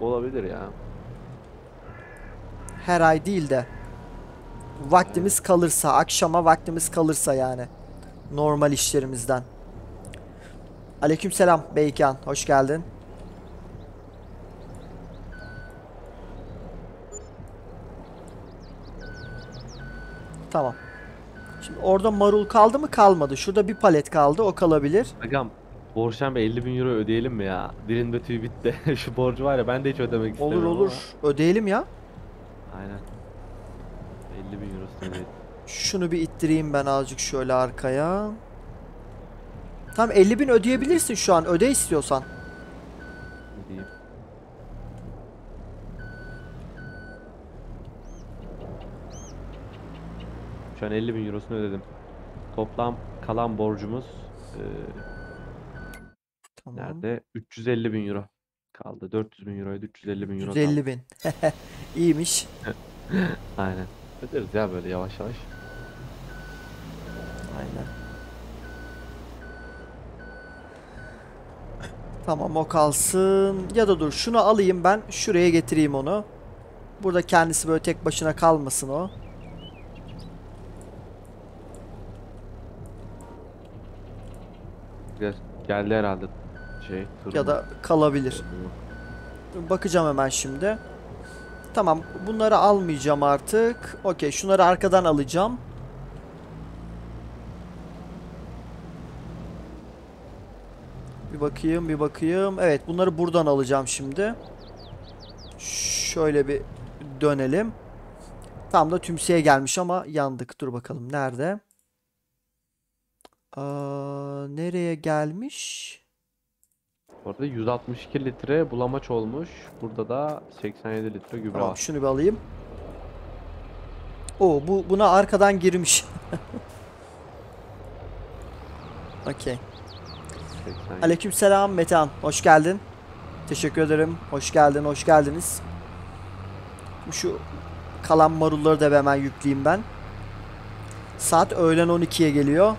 Olabilir ya. Her ay değil de. Vaktimiz evet. kalırsa, akşama vaktimiz kalırsa yani. Normal işlerimizden. Aleykümselam Beykan, hoş geldin. Tamam. Şimdi orada marul kaldı mı? Kalmadı. Şurada bir palet kaldı, o kalabilir. Agam, Borçan Bey elli bin euro ödeyelim mi ya? Dilimde tüy bitti. Şu borcu var ya, ben de hiç ödemek istemiyorum. Olur olur, ama ödeyelim ya. Aynen. elli bin euro. Şunu bir ittireyim ben azıcık şöyle arkaya. Tamam, elli bin ödeyebilirsin şu an, öde istiyorsan. Ödeyeyim. Şu an elli bin eurosunu ödedim. Toplam kalan borcumuz e, tamam. Nerede? üç yüz elli bin euro kaldı. dört yüz bin euroydu, üç yüz elli bin euro kaldı. üç yüz elli bin. İyiymiş. Aynen. Öderiz ya böyle yavaş yavaş. Aynen. Tamam, o kalsın. Ya da dur, şunu alayım ben, şuraya getireyim onu. Burada kendisi böyle tek başına kalmasın o. Geldi herhalde şey. Turun. Ya da kalabilir. Bakacağım hemen şimdi. Tamam, bunları almayacağım artık. Okey, şunları arkadan alacağım. Bir bakayım, bir bakayım. Evet, bunları buradan alacağım şimdi. Şöyle bir dönelim. Tam da tümseye gelmiş ama yandık. Dur bakalım nerede? Aa, nereye gelmiş? Orada yüz altmış iki litre bulamaç olmuş. Burada da seksen yedi litre gübre. Tamam, şunu bir alayım. Oo, bu buna arkadan girmiş. Okey. Aleykümselam Metehan, hoş geldin. Teşekkür ederim. Hoş geldin, hoş geldiniz. Şu kalan marulları da hemen yükleyeyim ben. Saat öğlen on ikiye geliyor.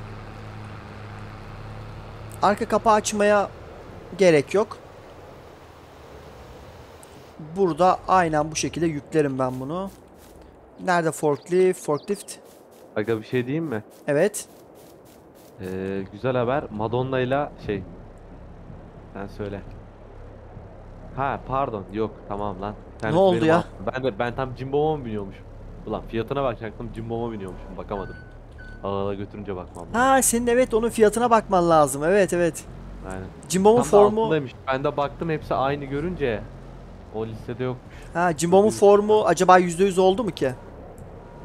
Arka kapağı açmaya gerek yok. Burada aynen bu şekilde yüklerim ben bunu. Nerede forklift? Forklift. Aga bir şey diyeyim mi? Evet. Ee, güzel haber. Madonna ile şey. Sen söyle. Ha pardon. Yok tamam lan. Ne oldu ya? Altında. Ben de ben tam Jimbo'ma mı biniyormuşum? Ulan fiyatına bakacaktım, Jimbo'ma biniyormuşum. Bakamadım. Ağla götürünce bakmam lazım. Ha senin evet onun fiyatına bakman lazım. Evet evet. Aynen. Jimbo'mun formu. Ben de baktım, hepsi aynı görünce o listede yokmuş. Ha Jimbo'mun formu acaba yüzde yüz oldu mu ki?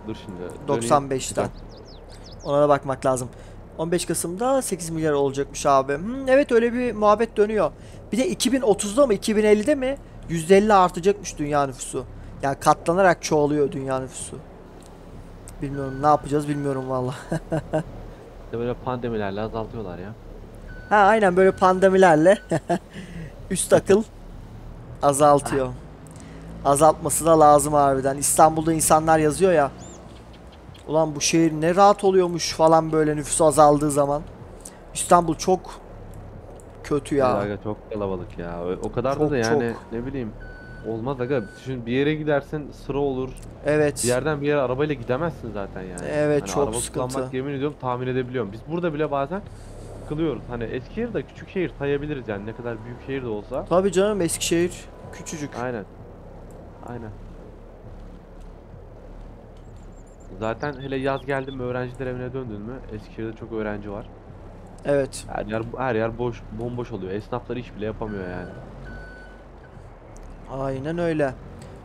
Dur şimdi. doksan beşten. Ona da bakmak lazım. on beş Kasım'da sekiz milyar olacakmış abi. Hmm, evet öyle bir muhabbet dönüyor. Bir de iki bin otuzda mı iki bin ellide mi yüzde elli artacakmış dünya nüfusu. Yani katlanarak çoğalıyor dünya nüfusu. Bilmiyorum ne yapacağız, bilmiyorum vallahi. İşte böyle pandemilerle azaltıyorlar ya. Ha aynen böyle pandemilerle. Üst akıl Azaltıyor. Ah. Azaltması da lazım harbiden. İstanbul'da insanlar yazıyor ya. Ulan bu şehir ne rahat oluyormuş falan böyle nüfusu azaldığı zaman. İstanbul çok kötü ya. Aga, çok kalabalık ya. O kadar çok, da, da yani çok. Ne bileyim. Olmaz aga. Şimdi bir yere gidersen sıra olur. Evet. Bir yerden bir yere arabayla gidemezsin zaten yani. Evet hani çok sıkıntı. Kullanmak, yemin ediyorum tahmin edebiliyorum. Biz burada bile bazen sıkılıyoruz. Hani Eskişehir de küçük şehir sayabiliriz yani ne kadar büyük şehir de olsa. Tabii canım Eskişehir küçücük. Aynen. Aynen. Zaten hele yaz geldim mi öğrenciler evine döndün mü Eskişehir'de çok öğrenci var. Evet. Her yer, her yer boş, bomboş oluyor. Esnaflar iş bile yapamıyor yani. Aynen öyle.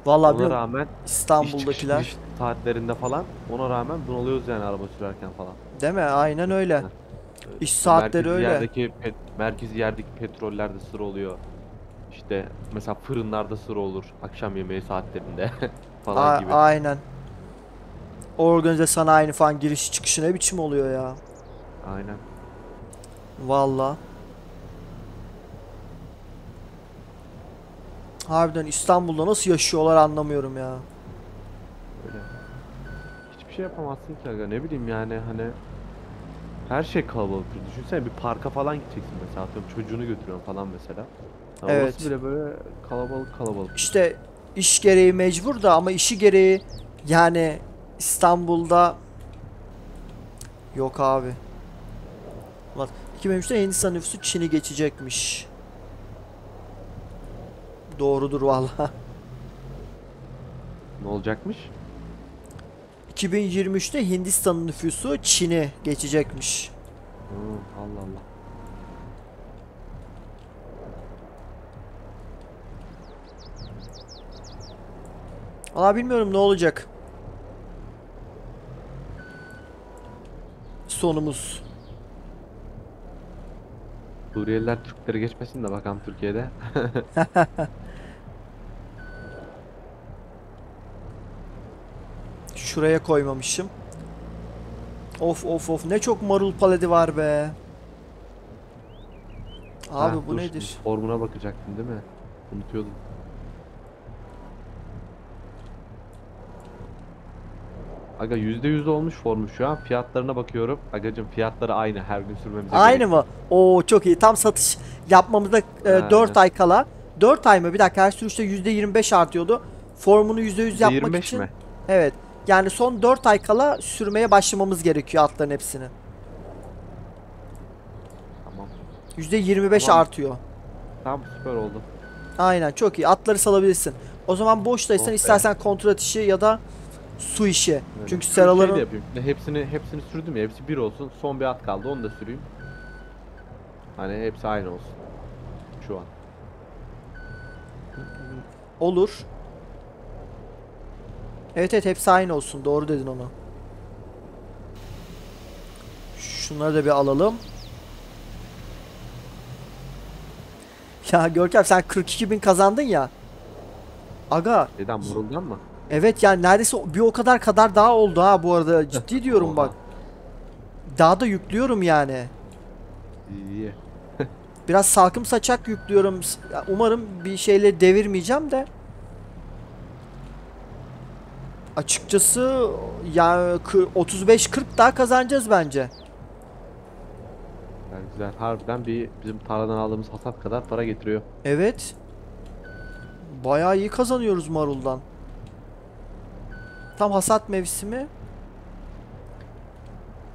Vallahi ona rağmen İstanbul'dakiler iş saatlerinde falan ona rağmen bunalıyoruz yani araba sürerken falan. Değil mi? Aynen öyle. Yani. İş saatleri merkezi öyle. Yerdeki pet, merkezi yerdeki petrollerde sıra oluyor. İşte mesela fırınlarda sıra olur akşam yemeği saatlerinde falan A gibi. Aynen. Organize sanayinin falan giriş çıkışı ne biçim oluyor ya. Aynen. Vallahi. Harbiden İstanbul'da nasıl yaşıyorlar anlamıyorum ya. Öyle. Hiçbir şey yapamazsın ki aga ne bileyim yani hani her şey kalabalık. Düşünsene bir parka falan gideceksin mesela atıyorum çocuğunu götürüyorum falan mesela. Yani evet. Orası bile böyle kalabalık kalabalık. İşte iş gereği mecbur da ama işi gereği yani İstanbul'da yok abi. Bak iki bin üçte Hindistan nüfusu Çin'i geçecekmiş. Doğrudur valla. Ne olacakmış? iki bin yirmi üçte Hindistan'ın nüfusu Çin'i geçecekmiş. Hı, Allah Allah. Valla bilmiyorum ne olacak. Sonumuz. Suriyeliler Türkleri geçmesin de bakalım Türkiye'de. Şuraya koymamışım. Of of of ne çok marul paleti var be. Abi ha, bu dur, nedir? Formuna bakacaktın değil mi? Unutuyordum. Aga yüzde yüz olmuş formu şu an. Fiyatlarına bakıyorum. Agacım fiyatları aynı her gün sürmemize aynı gerek. Mı? Oo çok iyi. Tam satış yapmamıza e, dört ay kala. dört ay mı? Bir dakika her sürüşte yüzde yirmi beş artıyordu. Formunu yüzde yüz yapmak için. Mi? Evet. Yani son dört ay kala sürmeye başlamamız gerekiyor atların hepsini. Tamam. yüzde yirmi beş tamam. Artıyor. Tamam süper oldu. Aynen çok iyi. Atları salabilirsin. O zaman boştaysan oh, istersen evet. Kontrat işi ya da su işi. Evet. Çünkü seraların şey hepsini hepsini sürdüm ya. Hepsi bir olsun. Son bir at kaldı. Onu da süreyim. Hani hepsi aynı olsun. Şu an. Olur. Evet evet hepsi aynı olsun. Doğru dedin onu. Şunları da bir alalım. Ya Görkem sen kırk iki bin kazandın ya. Aga. Neden muruldan mı? Evet yani neredeyse bir o kadar kadar daha oldu ha bu arada ciddi diyorum bak. Daha da yüklüyorum yani. İyi. Biraz salkım saçak yüklüyorum. Umarım bir şeyle devirmeyeceğim de. Açıkçası yani otuz beş kırk daha kazanacağız bence. Yani güzel harbiden bir bizim tarladan aldığımız hasat kadar para getiriyor. Evet. Bayağı iyi kazanıyoruz maruldan. Tam hasat mevsimi.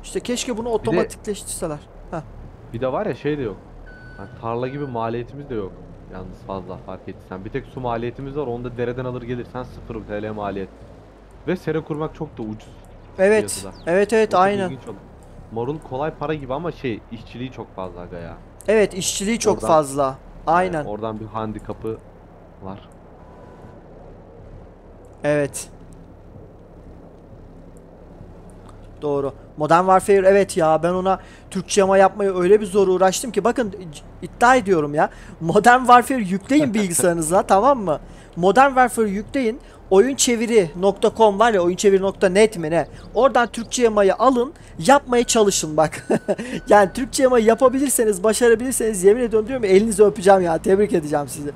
İşte keşke bunu otomatikleştirseler. Bir de, bir de var ya şey de yok. Yani tarla gibi maliyetimiz de yok. Yalnız fazla fark etsen. Bir tek su maliyetimiz var. Onu da dereden alır gelirsen sıfır TL maliyet. Ve sera kurmak çok da ucuz. Evet. Fiyasıda. Evet evet o aynen. Marul kolay para gibi ama şey işçiliği çok fazla aga ya. Evet işçiliği çok oradan, fazla. Aynen. Yani oradan bir handikapı var. Evet. Doğru. Modern Warfare evet ya ben ona Türkçe ama yapmayı öyle bir zor uğraştım ki bakın iddia ediyorum ya. Modern Warfare yükleyin bilgisayarınıza tamam mı? Modern Warfare yükleyin. oyunçeviri nokta com var ya oyunçeviri nokta net mi ne? Oradan Türkçe yamayı alın, yapmaya çalışın bak. Yani Türkçe yamayı yapabilirseniz, başarabilirseniz yemin ediyorum diyorum elinizi öpeceğim ya. Tebrik edeceğim sizi.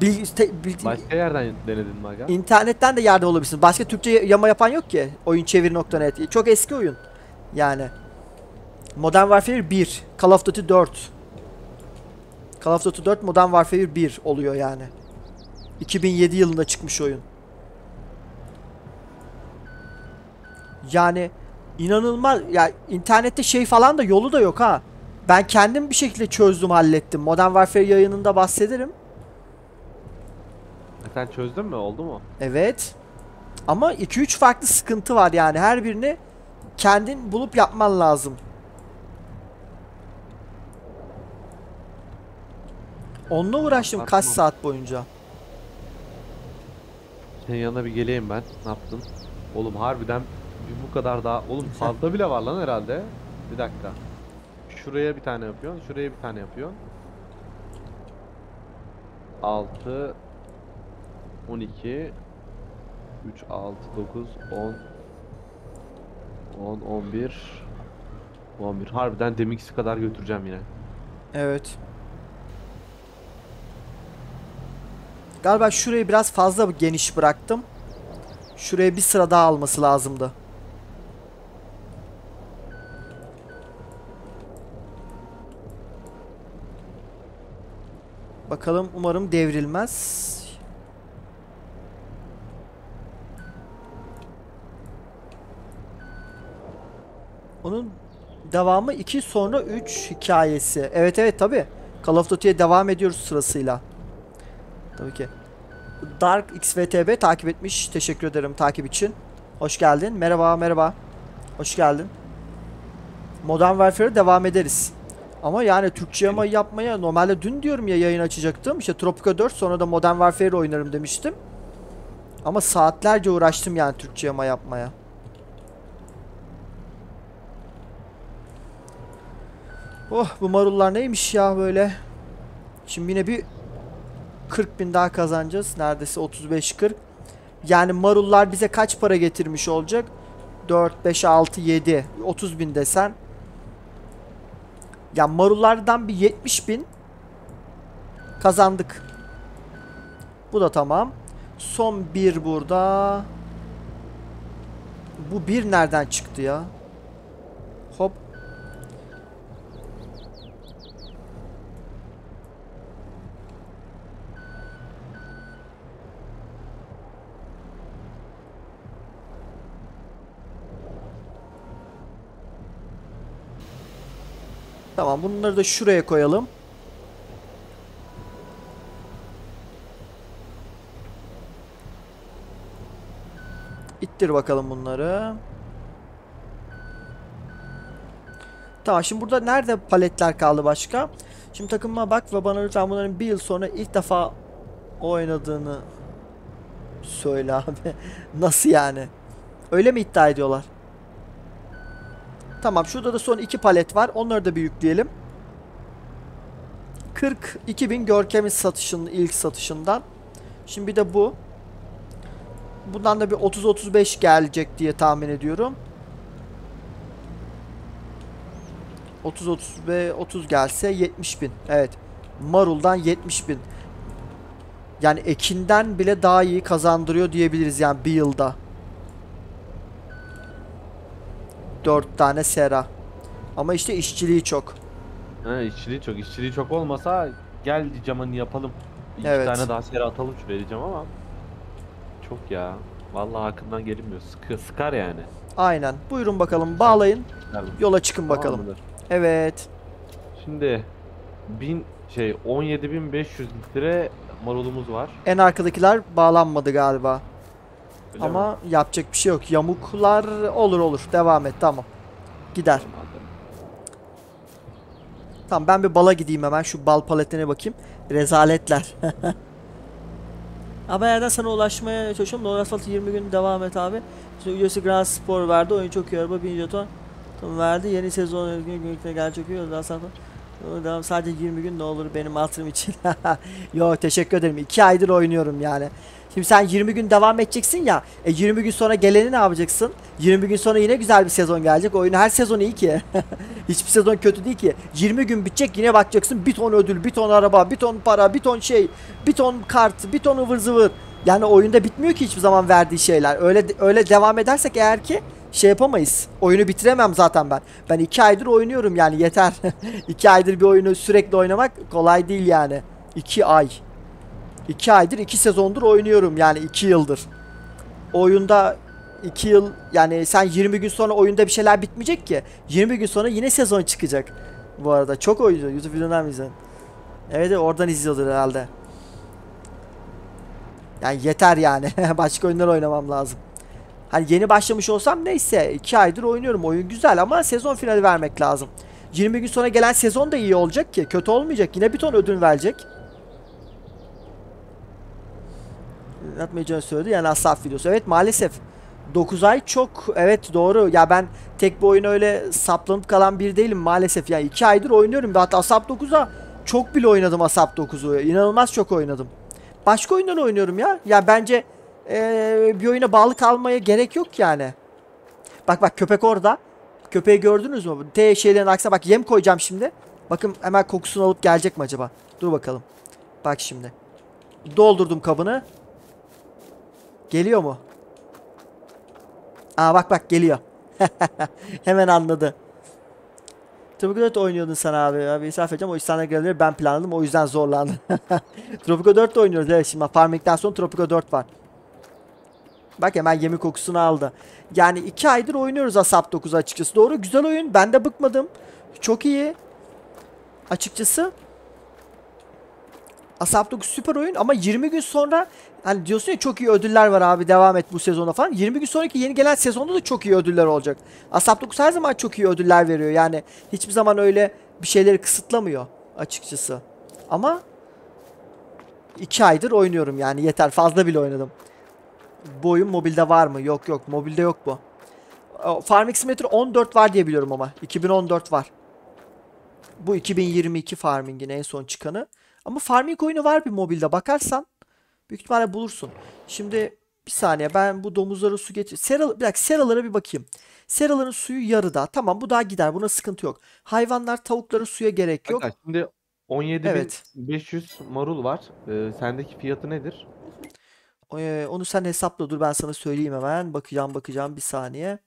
Bil, te, bil, Başka yerden denedin mi aga? İnternetten de yardım olabilirsin. Başka Türkçe yama yapan yok ki. Oyunçeviri nokta net. Çok eski oyun. Yani. Modern Warfare bir. Call of Duty dört. Call of Duty dört Modern Warfare bir oluyor yani. iki bin yedi yılında çıkmış oyun. Yani inanılmaz. Ya internette şey falan da yolu da yok ha. Ben kendim bir şekilde çözdüm, hallettim. Modern Warfare yayınında bahsederim. Sen çözdün mü? Oldu mu? Evet. Ama iki üç farklı sıkıntı var yani. Her birini kendin bulup yapman lazım. Onunla uğraştım kaç saat boyunca. Senin yanına bir geleyim ben. Ne yaptın? Oğlum harbiden bu kadar daha... Oğlum fazla bile var lan herhalde. Bir dakika. Şuraya bir tane yapıyorsun. Şuraya bir tane yapıyorsun. altı on iki üç altı dokuz on on on bir on bir. Harbiden demiksi kadar götüreceğim yine. Evet. Galiba şurayı biraz fazla geniş bıraktım. Şuraya bir sıra daha alması lazımdı. Bakalım, umarım devrilmez. Onun devamı iki sonra üç hikayesi. Evet evet tabi. Call of Duty'ye devam ediyoruz sırasıyla. Tabii ki. Dark X V T B takip etmiş. Teşekkür ederim takip için. Hoş geldin. Merhaba merhaba. Hoş geldin. Modern Warfare'a devam ederiz. Ama yani Türkçe yama yapmaya normalde dün diyorum ya yayın açacaktım. İşte Tropico dört sonra da Modern Warfare oynarım demiştim. Ama saatlerce uğraştım yani Türkçe yama yapmaya. Oh, bu marullar neymiş ya böyle. Şimdi yine bir kırk bin daha kazanacağız. Neredeyse otuz beş kırk. Yani marullar bize kaç para getirmiş olacak? dört beş altı yedi. otuz bin desen. Ya marullardan bir yetmiş bin kazandık. Bu da tamam. Son bir burada. Bu bir nereden çıktı ya? Hop. Tamam, bunları da şuraya koyalım. İttir bakalım bunları. Tamam, şimdi burada nerede paletler kaldı başka? Şimdi takımıma bak ve bana lütfen bunların bir yıl sonra ilk defa oynadığını söyle abi. Nasıl yani? Öyle mi iddia ediyorlar? Tamam, şurada da son iki palet var. Onları da bir yükleyelim. kırk iki bin görkemi satışının ilk satışından. Şimdi bir de bu. Bundan da bir otuz otuz beş gelecek diye tahmin ediyorum. otuz otuz ve otuz gelse yetmiş bin. Evet. Marul'dan yetmiş bin. Yani ekinden bile daha iyi kazandırıyor diyebiliriz yani bir yılda. dört tane sera. Ama işte işçiliği çok. He, işçiliği çok. İşçiliği çok olmasa gel diyeceğim hani yapalım. İki evet. tane daha sera atalım şu vereceğim ama çok ya. Vallahi hakkından gelinmiyor. Sıkı, sıkar yani. Aynen. Buyurun bakalım. Bağlayın. Yola çıkın bakalım. Tamamdır. Evet. Şimdi bin şey on yedi bin beş yüz litre marulumuz var. En arkadakiler bağlanmadı galiba. Öyle ama mi? Yapacak bir şey yok. Yamuklar olur olur. Devam et. Tamam. Gider. Tamam, ben bir bala gideyim hemen. Şu bal paletine bakayım. Rezaletler. Ama yerden sana ulaşmaya çalışıyorum. Doğru asfalt yirmi gün devam et abi. Şimdi ücretsiz Grand Spor verdi. Oyun çok iyi araba. bin jeton verdi. Yeni sezon günlükte gelecek. Daha Tamam, sadece yirmi gün ne olur benim hatırım için. Yo, teşekkür ederim. iki aydır oynuyorum yani. Şimdi sen yirmi gün devam edeceksin ya. E yirmi gün sonra geleni ne yapacaksın? yirmi gün sonra yine güzel bir sezon gelecek. Oyun her sezon iyi ki. Hiçbir sezon kötü değil ki. yirmi gün bitecek, yine bakacaksın. Bir ton ödül, bir ton araba, bir ton para, bir ton şey, bir ton kart, bir ton ıvır zıvır. Yani oyunda bitmiyor ki hiçbir zaman verdiği şeyler. Öyle öyle devam edersek eğer ki şey yapamayız. Oyunu bitiremem zaten ben. Ben iki aydır oynuyorum yani, yeter. iki aydır bir oyunu sürekli oynamak kolay değil yani. iki ay. iki aydır, iki sezondur oynuyorum yani, iki yıldır. Oyunda iki yıl yani, sen yirmi gün sonra oyunda bir şeyler bitmeyecek ki. yirmi gün sonra yine sezon çıkacak. Bu arada çok oynuyor. YouTube videodan mı izledin? Evet, oradan izliyordur herhalde. Yani yeter yani. Başka oyunlar oynamam lazım. Hani yeni başlamış olsam neyse, iki aydır oynuyorum. Oyun güzel ama sezon finali vermek lazım. yirmi gün sonra gelen sezon da iyi olacak ki. Kötü olmayacak. Yine bir ton ödül verecek. Atmayacağını söyledi yani, Asaf videosu. Evet maalesef. dokuz ay çok. Evet doğru. Ya ben tek bir oyuna öyle saplanıp kalan biri değilim maalesef. Yani iki aydır oynuyorum. Hatta Asap dokuza çok bile oynadım, Asap dokuzu. İnanılmaz çok oynadım. Başka oyundan oynuyorum ya. Ya bence ee, bir oyuna bağlı kalmaya gerek yok yani. Bak bak, köpek orada. Köpeği gördünüz mü? T şeylerin aksine bak, yem koyacağım şimdi. Bakın hemen kokusunu alıp gelecek mi acaba? Dur bakalım. Bak şimdi. Doldurdum kabını. Geliyor mu? Aa bak bak, geliyor. Hemen anladı. Tropico dört oynuyordun sen abi. Abi israf edeceğim. O işlerine gelirleri ben planladım. O yüzden zorlandım. Tropico dört oynuyoruz. Evet şimdi Farming'den sonra Tropico dört var. Bak hemen yemi kokusunu aldı. Yani iki aydır oynuyoruz Asap dokuzu açıkçası. Doğru, güzel oyun. Ben de bıkmadım. Çok iyi. Açıkçası. Asap dokuz süper oyun ama yirmi gün sonra hani diyorsun ya, çok iyi ödüller var abi, devam et bu sezona falan. yirmi gün sonraki yeni gelen sezonda da çok iyi ödüller olacak. Asap dokuz her zaman çok iyi ödüller veriyor yani, hiçbir zaman öyle bir şeyleri kısıtlamıyor açıkçası. Ama iki aydır oynuyorum yani, yeter, fazla bile oynadım. Bu oyun mobilde var mı? Yok yok, mobilde yok bu. Farming Simulator on dört var diye biliyorum ama iki bin on dört var. Bu iki bin yirmi iki Farming'in en son çıkanı. Ama Farming oyunu var bir mobilde, bakarsan büyük ihtimalle bulursun. Şimdi bir saniye, ben bu domuzlara su getir. Sera, bir dakika, seralara bir bakayım. Seraların suyu yarıda. Tamam, bu daha gider. Buna sıkıntı yok. Hayvanlar, tavuklara suya gerek yok. Hatta şimdi on yedi bin beş yüz evet. Marul var. Ee, sendeki fiyatı nedir? Ee, onu sen hesapla, dur ben sana söyleyeyim hemen. Bakacağım bakacağım bir saniye.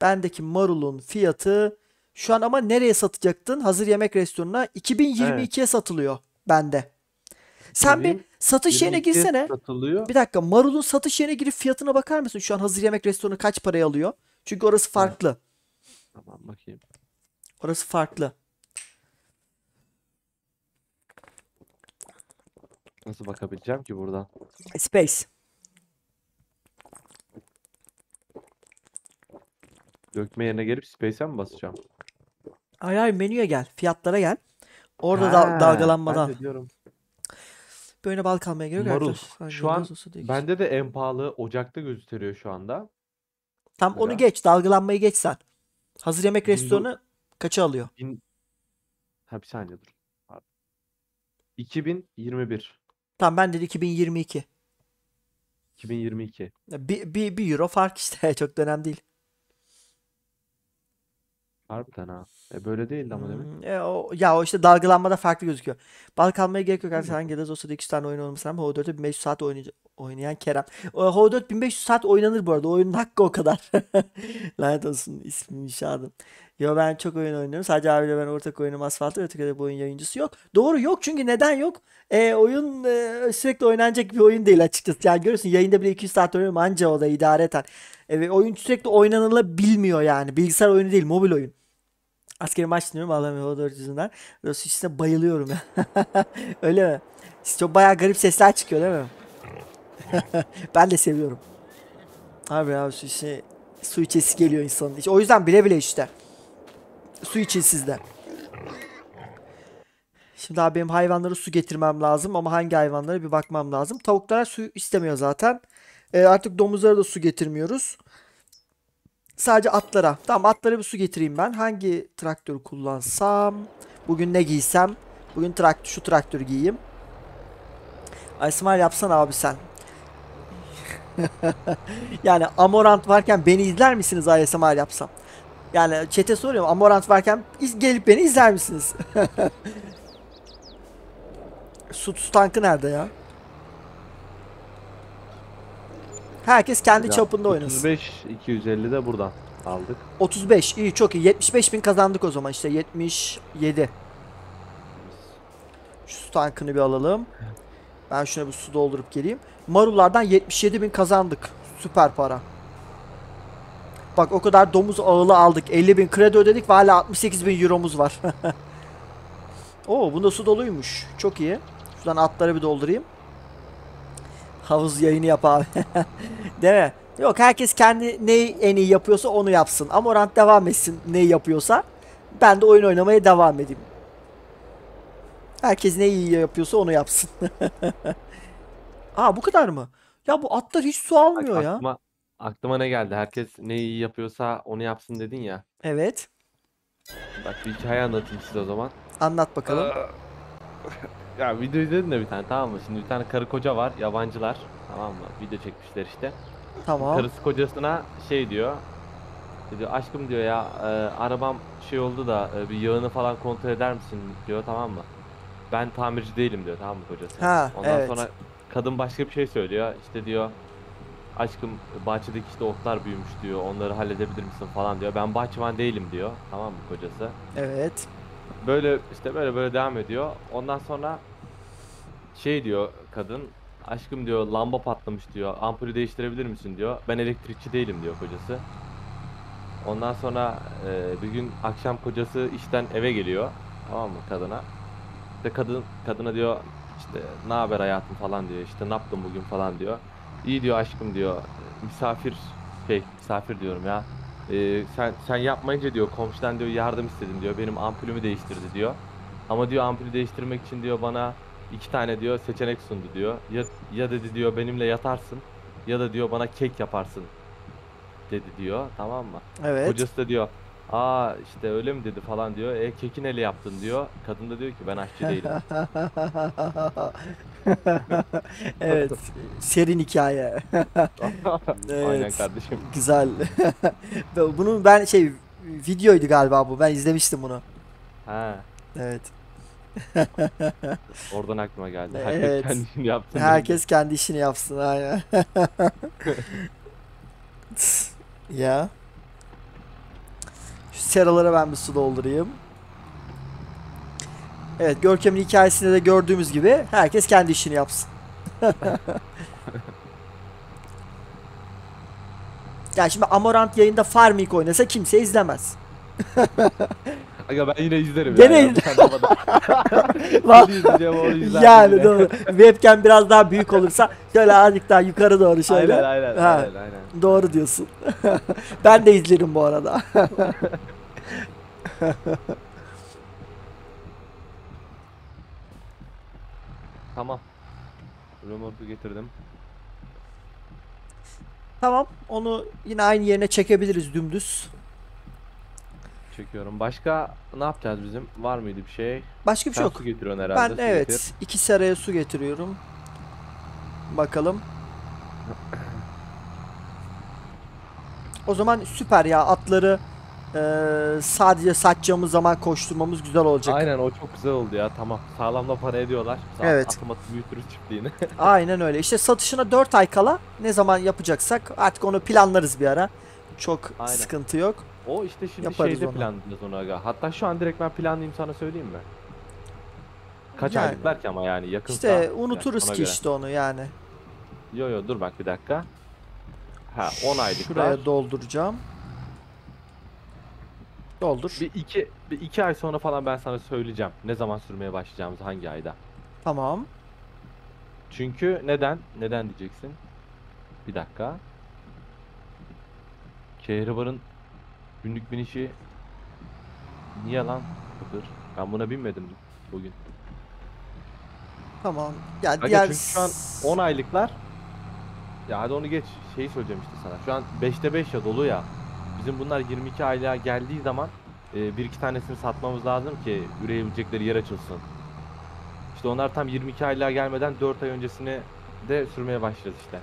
Bendeki marulun fiyatı şu an, ama nereye satacaktın? Hazır yemek restoranına iki bin yirmi ikiye evet. Satılıyor. Bende. Sen bir satış yerine girsene. Satılıyor. Bir dakika, marulun satış yerine girip fiyatına bakar mısın? Şu an hazır yemek restoranı kaç paraya alıyor? Çünkü orası farklı. Evet. Tamam bakayım. Orası farklı. Nasıl bakabileceğim ki buradan? Space. Dökme yerine gelip space'e mi basacağım? Hayır hayır, menüye gel. Fiyatlara gel. Orada da dalgalanmadan. Böyle bal kalmaya gerek yok. Şu an bende de en pahalı Ocak'ta gösteriyor şu anda. Tam onu geç. Dalgalanmayı geç sen. Hazır yemek restoranı kaça alıyor? Bin... Ha bir saniye dur. Pardon. iki bin yirmi bir. Tamam, ben de iki bin yirmi iki. iki bin yirmi iki. Bir, bir, bir euro fark işte. Çok da önemli değil. Harbiden ha. E böyle değildi ama demek. Hmm, e o, ya o işte dalgalanmada farklı gözüküyor. Bal kalmaya gerek yok. Hangi Gelaz olsa da iki yüz tane oyun olmasam H O dörtte bin beş yüz saat oynayan Kerem. H O dört bin beş yüz saat oynanır bu arada. Oyunun hakkı o kadar. Lanet olsun, ismini inşaadım. Yo ben çok oyun oynuyorum. Sadece abiyle ben ortak oyunum Asfalt'ta ve Türkiye'de bu oyun yayıncısı yok. Doğru, yok, çünkü neden yok? E, oyun e, sürekli oynanacak bir oyun değil açıkçası. Yani görüyorsun, yayında bile iki yüz saat oynuyorum anca, o da idareten. E, oyun sürekli oynanılabilmiyor yani. Bilgisayar oyunu değil, mobil oyun. Askeri maç dinliyorum. Allah'ım o dört yüzünden. Switch'te bayılıyorum ya. Öyle mi? Çok bayağı garip sesler çıkıyor değil mi? Ben de seviyorum. Abi abi su, içi, su içesi geliyor insanın. O yüzden bile bile işte. Su için sizde. Şimdi abi benim hayvanlara su getirmem lazım. Ama hangi hayvanlara bir bakmam lazım. Tavuklara su istemiyor zaten. E, artık domuzlara da su getirmiyoruz. Sadece atlara. Tamam, atlara bir su getireyim ben. Hangi traktörü kullansam? Bugün ne giysem? Bugün trakt şu traktör giyeyim. Aysmar yapsan abi sen. Yani Amorant varken beni izler misiniz A S M R yapsam? Yani chat'e soruyorum, Amorant varken gelip beni izler misiniz? Su tankı nerede ya? Herkes kendi ya, çapında oynasın. otuz beş iki yüz elli de buradan aldık. otuz beş iyi, çok iyi. yetmiş beş bin kazandık o zaman, işte yetmiş yedi. Şu su tankını bir alalım. Ben şuna bir su doldurup geleyim. Marullardan yetmiş yedi bin kazandık. Süper para. Bak o kadar domuz ağılı aldık. elli bin kredi ödedik ve hala altmış sekiz bin euromuz var. Oo, bunda su doluymuş. Çok iyi. Şuradan atları bir doldurayım. Havuz yayını yap abi. Değil mi? Yok, herkes kendi neyi en iyi yapıyorsa onu yapsın. Amorant devam etsin neyi yapıyorsa. Ben de oyun oynamaya devam edeyim. Herkes ne iyi yapıyorsa onu yapsın. Aa, bu kadar mı? Ya bu atlar hiç su almıyor Ak ya. Aklıma, aklıma ne geldi? Herkes ne iyi yapıyorsa onu yapsın dedin ya. Evet. Bak bir hikaye anlatayım size o zaman. Anlat bakalım. Ee, ya video izledin de bir tane, tamam mı? Şimdi bir tane karı koca var, yabancılar. Tamam mı? Video çekmişler işte. Tamam. Karısı kocasına şey diyor. Diyor, aşkım diyor ya, e, arabam şey oldu da e, bir yağını falan kontrol eder misin diyor, tamam mı? Ben tamirci değilim diyor, tamam mı kocası? Ha, ondan evet. Sonra kadın başka bir şey söylüyor. İşte diyor aşkım bahçedeki işte otlar büyümüş diyor. Onları halledebilir misin falan diyor. Ben bahçıvan değilim diyor, tamam mı kocası? Evet. Böyle işte böyle böyle devam ediyor. Ondan sonra şey diyor kadın. Aşkım diyor lamba patlamış diyor. Ampulü değiştirebilir misin diyor. Ben elektrikçi değilim diyor kocası. Ondan sonra e, bir gün akşam kocası işten eve geliyor. Tamam mı kadına? İşte kadın kadına diyor işte ne haber hayatım falan diyor, işte ne yaptın bugün falan diyor. İyi diyor aşkım diyor, misafir şey misafir diyorum ya, ee, sen sen yapmayınca diyor komşudan diyor yardım istedim diyor, benim ampulümü değiştirdi diyor. Ama diyor ampulü değiştirmek için diyor bana iki tane diyor seçenek sundu diyor, ya, ya dedi diyor benimle yatarsın ya da diyor bana kek yaparsın dedi diyor, tamam mı? Evet. Kocası da diyor aa işte öyle mi dedi falan diyor. E kekin ele yaptın diyor. Kadın da diyor ki ben aşçı değilim. Evet. Serin hikaye. Evet. Aynen kardeşim. Güzel. Bunun ben şey videoydu galiba bu. Ben izlemiştim bunu. Ha. Evet. Oradan aklıma geldi. Herkes evet. kendi işini yapsın. Herkes kendi işini yapsın. Aynen. Ya. Seralara ben bir su doldurayım. Evet, Görkem'in hikayesinde de gördüğümüz gibi herkes kendi işini yapsın. Yani şimdi Amorant yayında Farming oynasa kimse izlemez. Aga ben yine izlerim. Gene yani. izlerim. Yani doğru. Webcam biraz daha büyük olursa şöyle azıcık daha yukarı doğru şöyle. Aynen aynen. Ha, aynen, aynen. Doğru diyorsun. Ben de izlerim bu arada. Tamam. Römorku getirdim. Tamam. Onu yine aynı yerine çekebiliriz dümdüz. Çekiyorum. Başka ne yapacağız bizim? Var mıydı bir şey? Başka bir şey yok. Su getiriyorsun herhalde. Ben su evet. Getir. İki seraya su getiriyorum. Bakalım. O zaman süper ya. Atları e, sadece satacağımız zaman koşturmamız güzel olacak. Aynen, o çok güzel oldu ya. Tamam. Sağlamla para ediyorlar. Sağ, evet. Atım atı büyütürüz çiftliğini. Aynen öyle. İşte satışına dört ay kala ne zaman yapacaksak artık onu planlarız bir ara. Çok aynen. Sıkıntı yok. O işte şimdi yaparız şeyde onu. Planlayacağız onu aga. Hatta şu an direkt ben planlayayım sana söyleyeyim mi? Kaç yani, aylıklar ki ama yani yakınsa. İşte unuturuz yani ki göre. işte onu yani. Yo yo dur bak bir dakika. Ha on aylıklar. Şuraya dolduracağım. Doldur. Bir iki, bir iki ay sonra falan ben sana söyleyeceğim. Ne zaman sürmeye başlayacağımız, hangi ayda. Tamam. Çünkü neden? Neden diyeceksin? Bir dakika. Kehribar'ın günlük binişi niye lan? Dur. Ben buna binmedim bugün. Tamam. Ya yani diğer... çünkü şu an on aylıklar. Ya hadi onu geç. Şeyi söyleyeceğim işte sana. Şu an beşte beş ya dolu ya. Bizim bunlar yirmi iki aylığa geldiği zaman e, bir iki tanesini satmamız lazım ki üreyebilecekleri yer açılsın. İşte onlar tam yirmi iki aylığa gelmeden dört ay öncesine de sürmeye başlayacağız işte.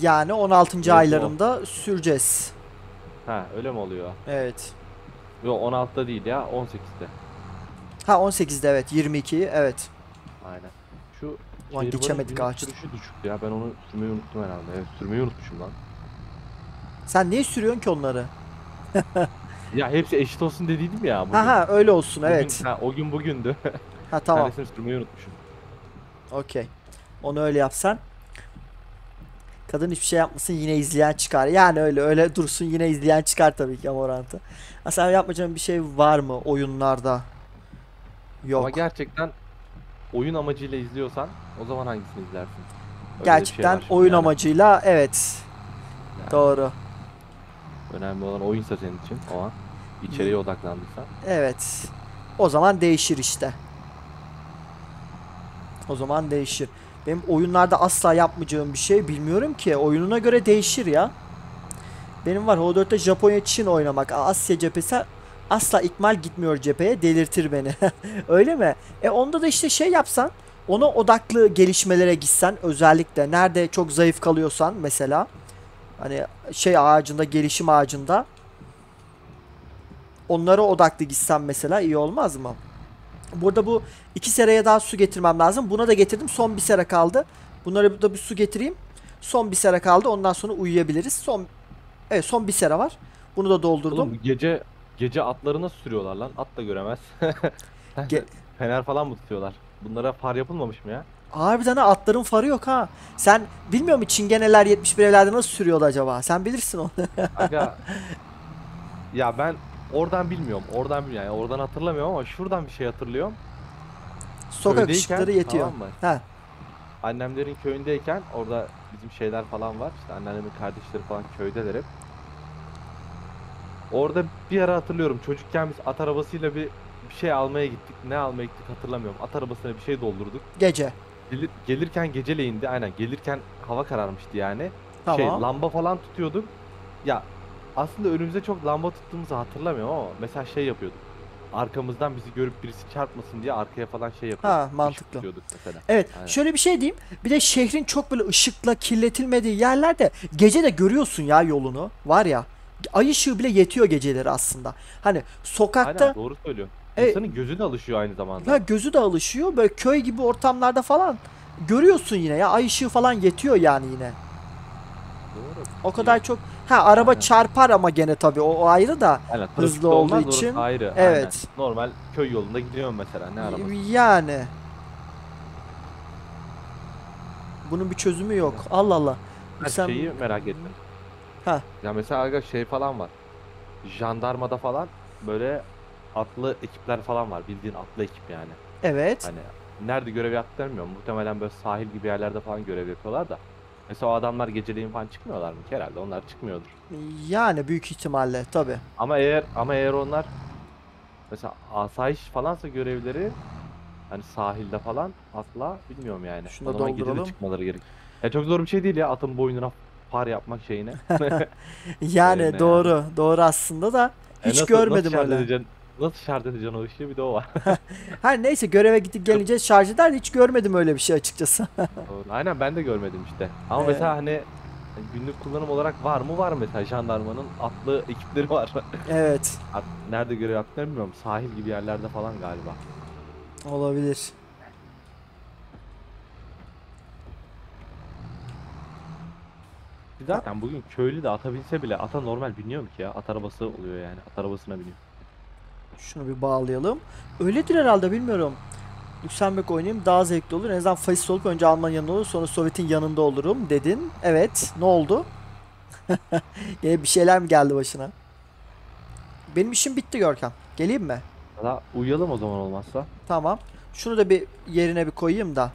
Yani on altıncı evet, aylarında o. süreceğiz. Ha, öyle mi oluyor? Evet. Yok, on altıda değil ya, on sekizde. Ha, on sekizde evet, yirmi iki evet. Aynen. Şu lan geçemedik ağaç. Sürüşü düşüktü ya, ben onu sürmeyi unuttum herhalde. Evet, sürmeyi unutmuşum lan. Sen niye sürüyorsun ki onları? Ya hepsi eşit olsun dediydim ya. Bugün. Ha ha, öyle olsun bugün, evet. Ha, o gün bugündü. Ha tamam. Tanesini sürmeyi unutmuşum. Okey. Onu öyle yapsan. Kadın hiçbir şey yapmasın, yine izleyen çıkar. Yani öyle öyle dursun, yine izleyen çıkar tabii ki Amorant'ı. Aslında yapmayacağım bir şey var mı oyunlarda? Yok. Ama gerçekten oyun amacıyla izliyorsan o zaman hangisini izlersin? Öyle gerçekten şey oyun yani. Amacıyla evet. Yani. Doğru. Önemli olan oyunsa senin için o an. İçeriye odaklandıysan. Evet. O zaman değişir işte. O zaman değişir. Benim oyunlarda asla yapmayacağım bir şey bilmiyorum ki. Oyununa göre değişir ya. Benim var H dörtte Japonya Çin oynamak. Asya cephesi asla ikmal gitmiyor cepheye. Delirtir beni. Öyle mi? E onda da işte şey yapsan. Ona odaklı gelişmelere gitsen. Özellikle nerede çok zayıf kalıyorsan mesela. Hani şey ağacında, gelişim ağacında. Onlara odaklı gitsen mesela iyi olmaz mı? Burada bu iki seraya daha su getirmem lazım. Buna da getirdim. Son bir sera kaldı. Bunlara da bir su getireyim. Son bir sera kaldı. Ondan sonra uyuyabiliriz. Son evet, son bir sera var. Bunu da doldurdum. Oğlum, gece gece atları nasıl sürüyorlar lan? At da göremez. Ge Fener falan mı tutuyorlar? Bunlara far yapılmamış mı ya? Harbiden ha, atların farı yok ha. Sen bilmiyor musun çingeneler yetmiş bir evlerde nasıl sürüyordu acaba? Sen bilirsin onu. Aga, ya ben oradan bilmiyorum. Oradan bilmiyorum. Yani oradan hatırlamıyorum ama şuradan bir şey hatırlıyorum. Sokak köydeyken, ışıkları yetiyor. Tamam mı? He. Annemlerin köyündeyken orada bizim şeyler falan var. İşte anneannemin kardeşleri falan köydeler hep. Orada bir ara hatırlıyorum. Çocukken biz at arabasıyla bir, bir şey almaya gittik. Ne almaya gittik hatırlamıyorum. At arabasına bir şey doldurduk. Gece. Gelir, gelirken geceleyindi. Aynen. Gelirken hava kararmıştı yani. Tamam. Şey, lamba falan tutuyorduk. Ya aslında önümüze çok lamba tuttuğumuzu hatırlamıyorum ama mesela şey yapıyorduk. Arkamızdan bizi görüp birisi çarpmasın diye arkaya falan şey yapıyorduk. Ha, mantıklı. Evet. Aynen. Şöyle bir şey diyeyim. Bir de şehrin çok böyle ışıkla kirletilmediği yerlerde gece de görüyorsun ya yolunu. Var ya. Ay ışığı bile yetiyor geceleri aslında. Hani sokakta. Aynen, doğru söylüyorsun. Evet. İnsanın gözü de alışıyor aynı zamanda. Ya gözü de alışıyor. Böyle köy gibi ortamlarda falan görüyorsun yine ya. Ay ışığı falan yetiyor yani yine. Doğru. O kadar ya. Çok. Ha, araba aynen. Çarpar ama gene tabii o, o ayrı da aynen, hızlı olduğu olmaz, için. Ayrı. Evet. Aynen. Normal köy yolunda gidiyorum mesela, ne arabası. Yani. Bunun bir çözümü yok. Evet. Allah Allah. Her mesela... şeyi merak ettim. Ha. Ya mesela aga şey falan var. Jandarmada falan böyle atlı ekipler falan var. Bildiğin atlı ekip yani. Evet. Hani nerede görev yaptıklarını bilmiyorum. Muhtemelen böyle sahil gibi yerlerde falan görev yapıyorlar da. Mesela o adamlar geceleyin falan çıkmıyorlar mı? Herhalde onlar çıkmıyordur. Yani büyük ihtimalle tabi. Ama eğer ama eğer onlar mesela asayiş falansa görevleri hani sahilde falan asla bilmiyorum yani. Şunu o zaman gece de çıkmaları gerek. Ya çok zor bir şey değil ya atın boynuna far yapmak şeyine. Yani şeyine doğru yani. Doğru aslında da hiç e nasıl, görmedim nasıl öyle. Nasıl şarj edeceksin o işi, bir de o var. Her neyse göreve gidip gelince şarj eder, hiç görmedim öyle bir şey açıkçası. Aynen, ben de görmedim işte. Ama evet. Mesela hani günlük kullanım olarak var mı? Var mesela jandarmanın atlı ekipleri var. Evet. At, nerede görev yaptılar bilmiyorum. Sahil gibi yerlerde falan galiba. Olabilir. Zaten bugün köylü de ata binse bile ata normal biniyor mu ki ya? At arabası oluyor yani. At arabasına biniyor. Şunu bir bağlayalım. Öyledir herhalde, bilmiyorum. Lüksemburg oynayayım daha zevkli olur. En azından faşist olup önce Almanya'nın olur, sonra Sovyet'in yanında olurum dedin. Evet. Ne oldu? Yine bir şeyler mi geldi başına? Benim işim bitti Görkem. Geleyim mi? Daha uyuyalım o zaman olmazsa. Tamam. Şunu da bir yerine bir koyayım da.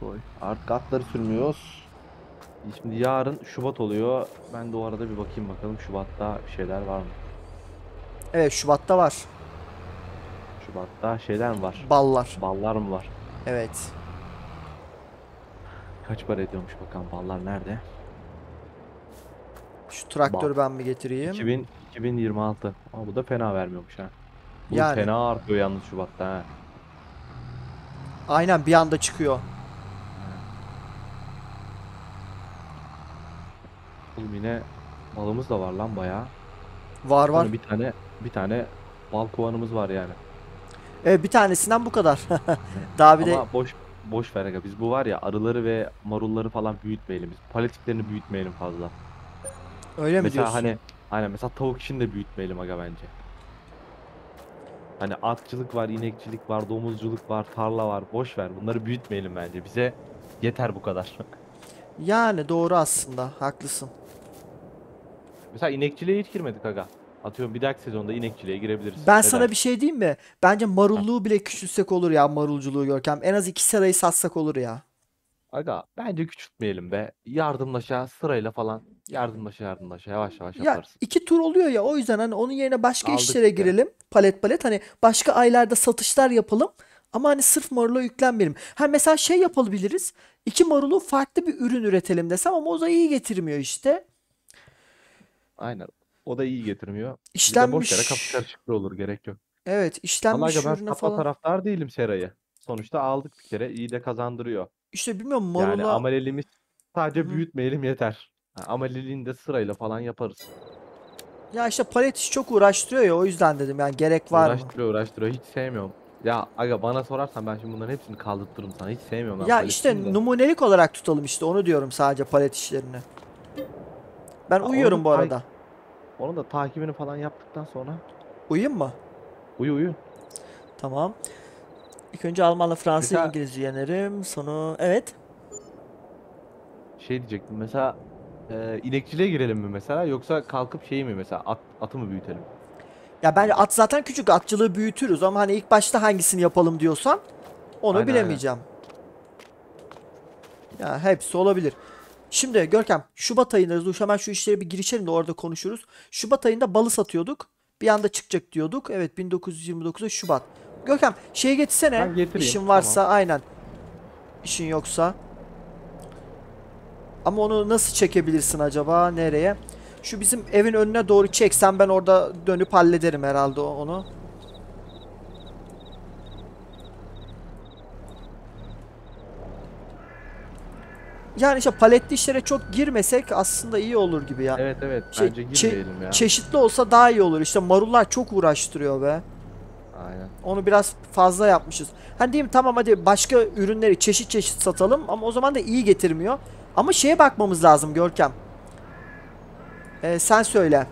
Koy. Artık atları sürmüyoruz. Şimdi yarın Şubat oluyor. Ben de o arada bir bakayım bakalım Şubat'ta bir şeyler var mı? Evet, Şubat'ta var. Şubat'ta şeyler mi var? Ballar. Ballar mı var? Evet. Kaç para ediyormuş bakalım, ballar nerede? Şu traktörü Bal. Ben mi getireyim? iki bin yirmi altı. Aa, bu da fena vermiyormuş ha. Bu yani, fena artıyor yalnız Şubat'ta ha. Aynen bir anda çıkıyor. Oğlum yine malımız da var lan bayağı. Var var. Yani bir tane bir tane bal kovanımız var yani. Evet, bir tanesinden bu kadar. Daha bir ama de boş boş ver aga. Biz bu var ya arıları ve marulları falan büyütmeyelim biz. Paletiklerini büyütmeyelim fazla. Öyle mi mesela diyorsun? Hani aynen mesela tavuk için de büyütmeyelim aga bence. Hani atçılık var, inekçilik var, domuzculuk var, tarla var. Boş ver. Bunları büyütmeyelim bence. Bize yeter bu kadar. Yani doğru aslında. Haklısın. Mesela inekçiliğe hiç girmedik aga. Atıyorum bir dahaki sezonda inekçiliğe girebiliriz. Ben Neden? sana bir şey diyeyim mi? Bence marulluğu bile küçültsek olur ya, marulculuğu Görkem. En az iki sırayı satsak olur ya. Aga bence küçültmeyelim be. Yardımlaşa sırayla falan. Yardımlaşa yardımlaşa yavaş yavaş ya yaparız. İki tur oluyor ya, o yüzden hani onun yerine başka Aldık işlere işte. girelim. Palet palet hani başka aylarda satışlar yapalım. Ama hani sırf marula yüklenmeyelim. Ha mesela şey yapabiliriz. İki marulu farklı bir ürün üretelim desem ama o da iyi getirmiyor işte. Aynen. O da iyi getirmiyor. İşlenmiş. Boş yere kapı karışıklı olur, gerek yok. Evet, işlenmiş ürüne ben falan. Ben taraftar değilim serayı. Sonuçta aldık bir kere, iyi de kazandırıyor. İşte bilmiyorum marula. Yani amelelimiz sadece Hı. büyütmeyelim yeter. Ameleliğini de sırayla falan yaparız. Ya işte palet iş çok uğraştırıyor ya, o yüzden dedim yani gerek var uğraştırıyor, mı? Uğraştırıyor uğraştırıyor hiç sevmiyorum. Ya aga bana sorarsan ben şimdi bunların hepsini kaldırtırım sana, hiç sevmiyorum. Ya ben işte de. numunelik olarak tutalım işte, onu diyorum sadece palet işlerini. Ben ya uyuyorum bu arada. Onun da takibini falan yaptıktan sonra. Uyuyayım mı? Uyu uyu. Tamam. İlk önce Almanla Fransız mesela... İngilizce yenerim. Sonu evet. Şey diyecektim mesela e, inekçiliğe girelim mi mesela, yoksa kalkıp şeyi mi mesela at, atı mı büyütelim? Ya bence at zaten küçük, atçılığı büyütürüz ama hani ilk başta hangisini yapalım diyorsan onu aynen, bilemeyeceğim. Aynen. Ya hepsi olabilir. Şimdi Görkem, Şubat ayında hemen şu işlere bir girişelim de orada konuşuruz. Şubat ayında balı satıyorduk. Bir anda çıkacak diyorduk. Evet, bin dokuz yüz yirmi dokuz'da Şubat. Görkem şeye geçsene. İşin varsa tamam. Aynen. İşin yoksa. Ama onu nasıl çekebilirsin acaba? Nereye? Şu bizim evin önüne doğru çeksen ben orada dönüp hallederim herhalde onu. Yani işte paletli işlere çok girmesek aslında iyi olur gibi ya. Evet evet şey, bence girmeyelim ya. Çeşitli olsa daha iyi olur. İşte marullar çok uğraştırıyor be. Aynen. Onu biraz fazla yapmışız. Hani diyeyim tamam hadi başka ürünleri çeşit çeşit satalım ama o zaman da iyi getirmiyor. Ama şeye bakmamız lazım Görkem. Ee, sen söyle.